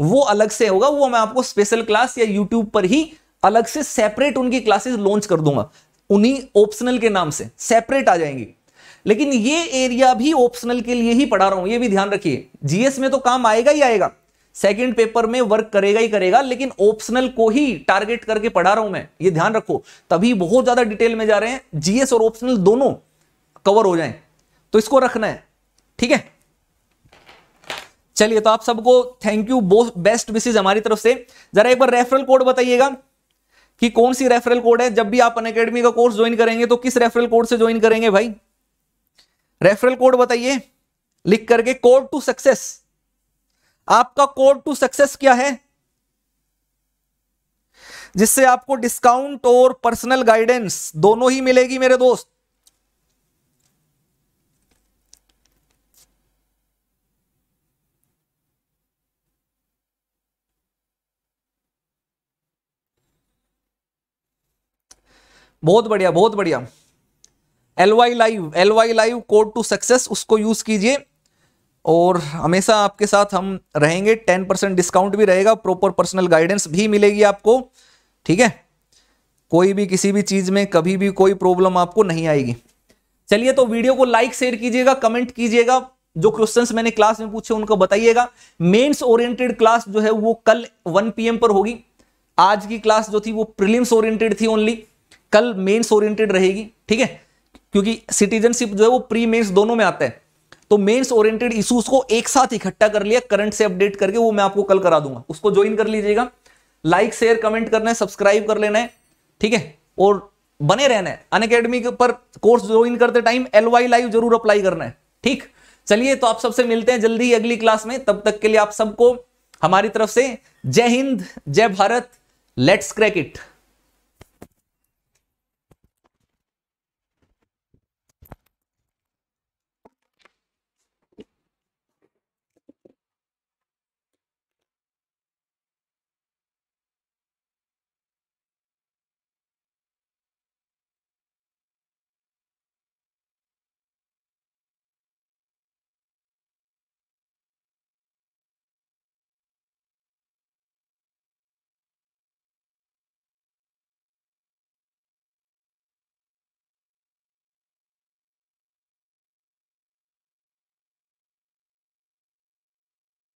वो अलग से होगा। वो मैं आपको स्पेशल क्लास या यूट्यूब पर ही अलग से सेपरेट उनकी क्लासेस लॉन्च कर दूंगा, उन्हीं ऑप्शनल के नाम से सेपरेट आ जाएंगी। लेकिन ये एरिया भी ऑप्शनल के लिए ही पढ़ा रहा हूं, ये भी ध्यान रखिए। जीएस में तो काम आएगा ही आएगा, सेकेंड पेपर में वर्क करेगा ही करेगा, लेकिन ऑप्शनल को ही टारगेट करके पढ़ा रहा हूं मैं, ये ध्यान रखो। तभी बहुत ज्यादा डिटेल में जा रहे हैं, जीएस और ऑप्शनल दोनों कवर हो जाएं, तो इसको रखना है, ठीक है। चलिए तो आप सबको थैंक यू, बेस्ट विशेष हमारी तरफ से। जरा एक बार रेफरल कोड बताइएगा कि कौन सी रेफरल कोड है, जब भी आप अनअकैडमी का कोर्स ज्वाइन करेंगे तो किस रेफरल कोड से ज्वाइन करेंगे भाई, रेफरल कोड बताइए लिख करके, कोड टू सक्सेस। आपका कोड टू सक्सेस क्या है जिससे आपको डिस्काउंट और पर्सनल गाइडेंस दोनों ही मिलेगी मेरे दोस्त। बहुत बढ़िया बहुत बढ़िया। LY live, LY live code to success, उसको यूज कीजिए और हमेशा आपके साथ हम रहेंगे। टेन परसेंट डिस्काउंट भी रहेगा, प्रॉपर पर्सनल गाइडेंस भी मिलेगी आपको, ठीक है। कोई भी किसी भी चीज में कभी भी कोई प्रॉब्लम आपको नहीं आएगी। चलिए तो वीडियो को लाइक शेयर कीजिएगा, कमेंट कीजिएगा, जो क्वेश्चंस मैंने क्लास में पूछे उनको बताइएगा। मेंस ओरिएंटेड क्लास जो है वो कल वन पी एम पर होगी। आज की क्लास जो थी वो प्रीलिम्स ओरिएंटेड थी ओनली, कल मेंस ओरिएंटेड रहेगी, ठीक है। क्योंकि सिटीजनशिप जो है वो प्री मेंस दोनों में आता है, तो मेंस ओरिएंटेड इश्यूज को एक साथ इकट्ठा कर लिया करंट से अपडेट करके, वो मैं आपको कल करा दूंगा, उसको ज्वाइन कर लीजिएगा। लाइक शेयर कमेंट करना है, सब्सक्राइब कर लेना है, ठीक है, और बने रहना है। अनअकैडमी पर कोर्स ज्वाइन करते टाइम एलवाई लाइव जरूर अप्लाई करना है, ठीक। चलिए तो आप सबसे मिलते हैं जल्दी अगली क्लास में, तब तक के लिए आप सबको हमारी तरफ से जय हिंद, जय भारत, लेट्स क्रैक इट।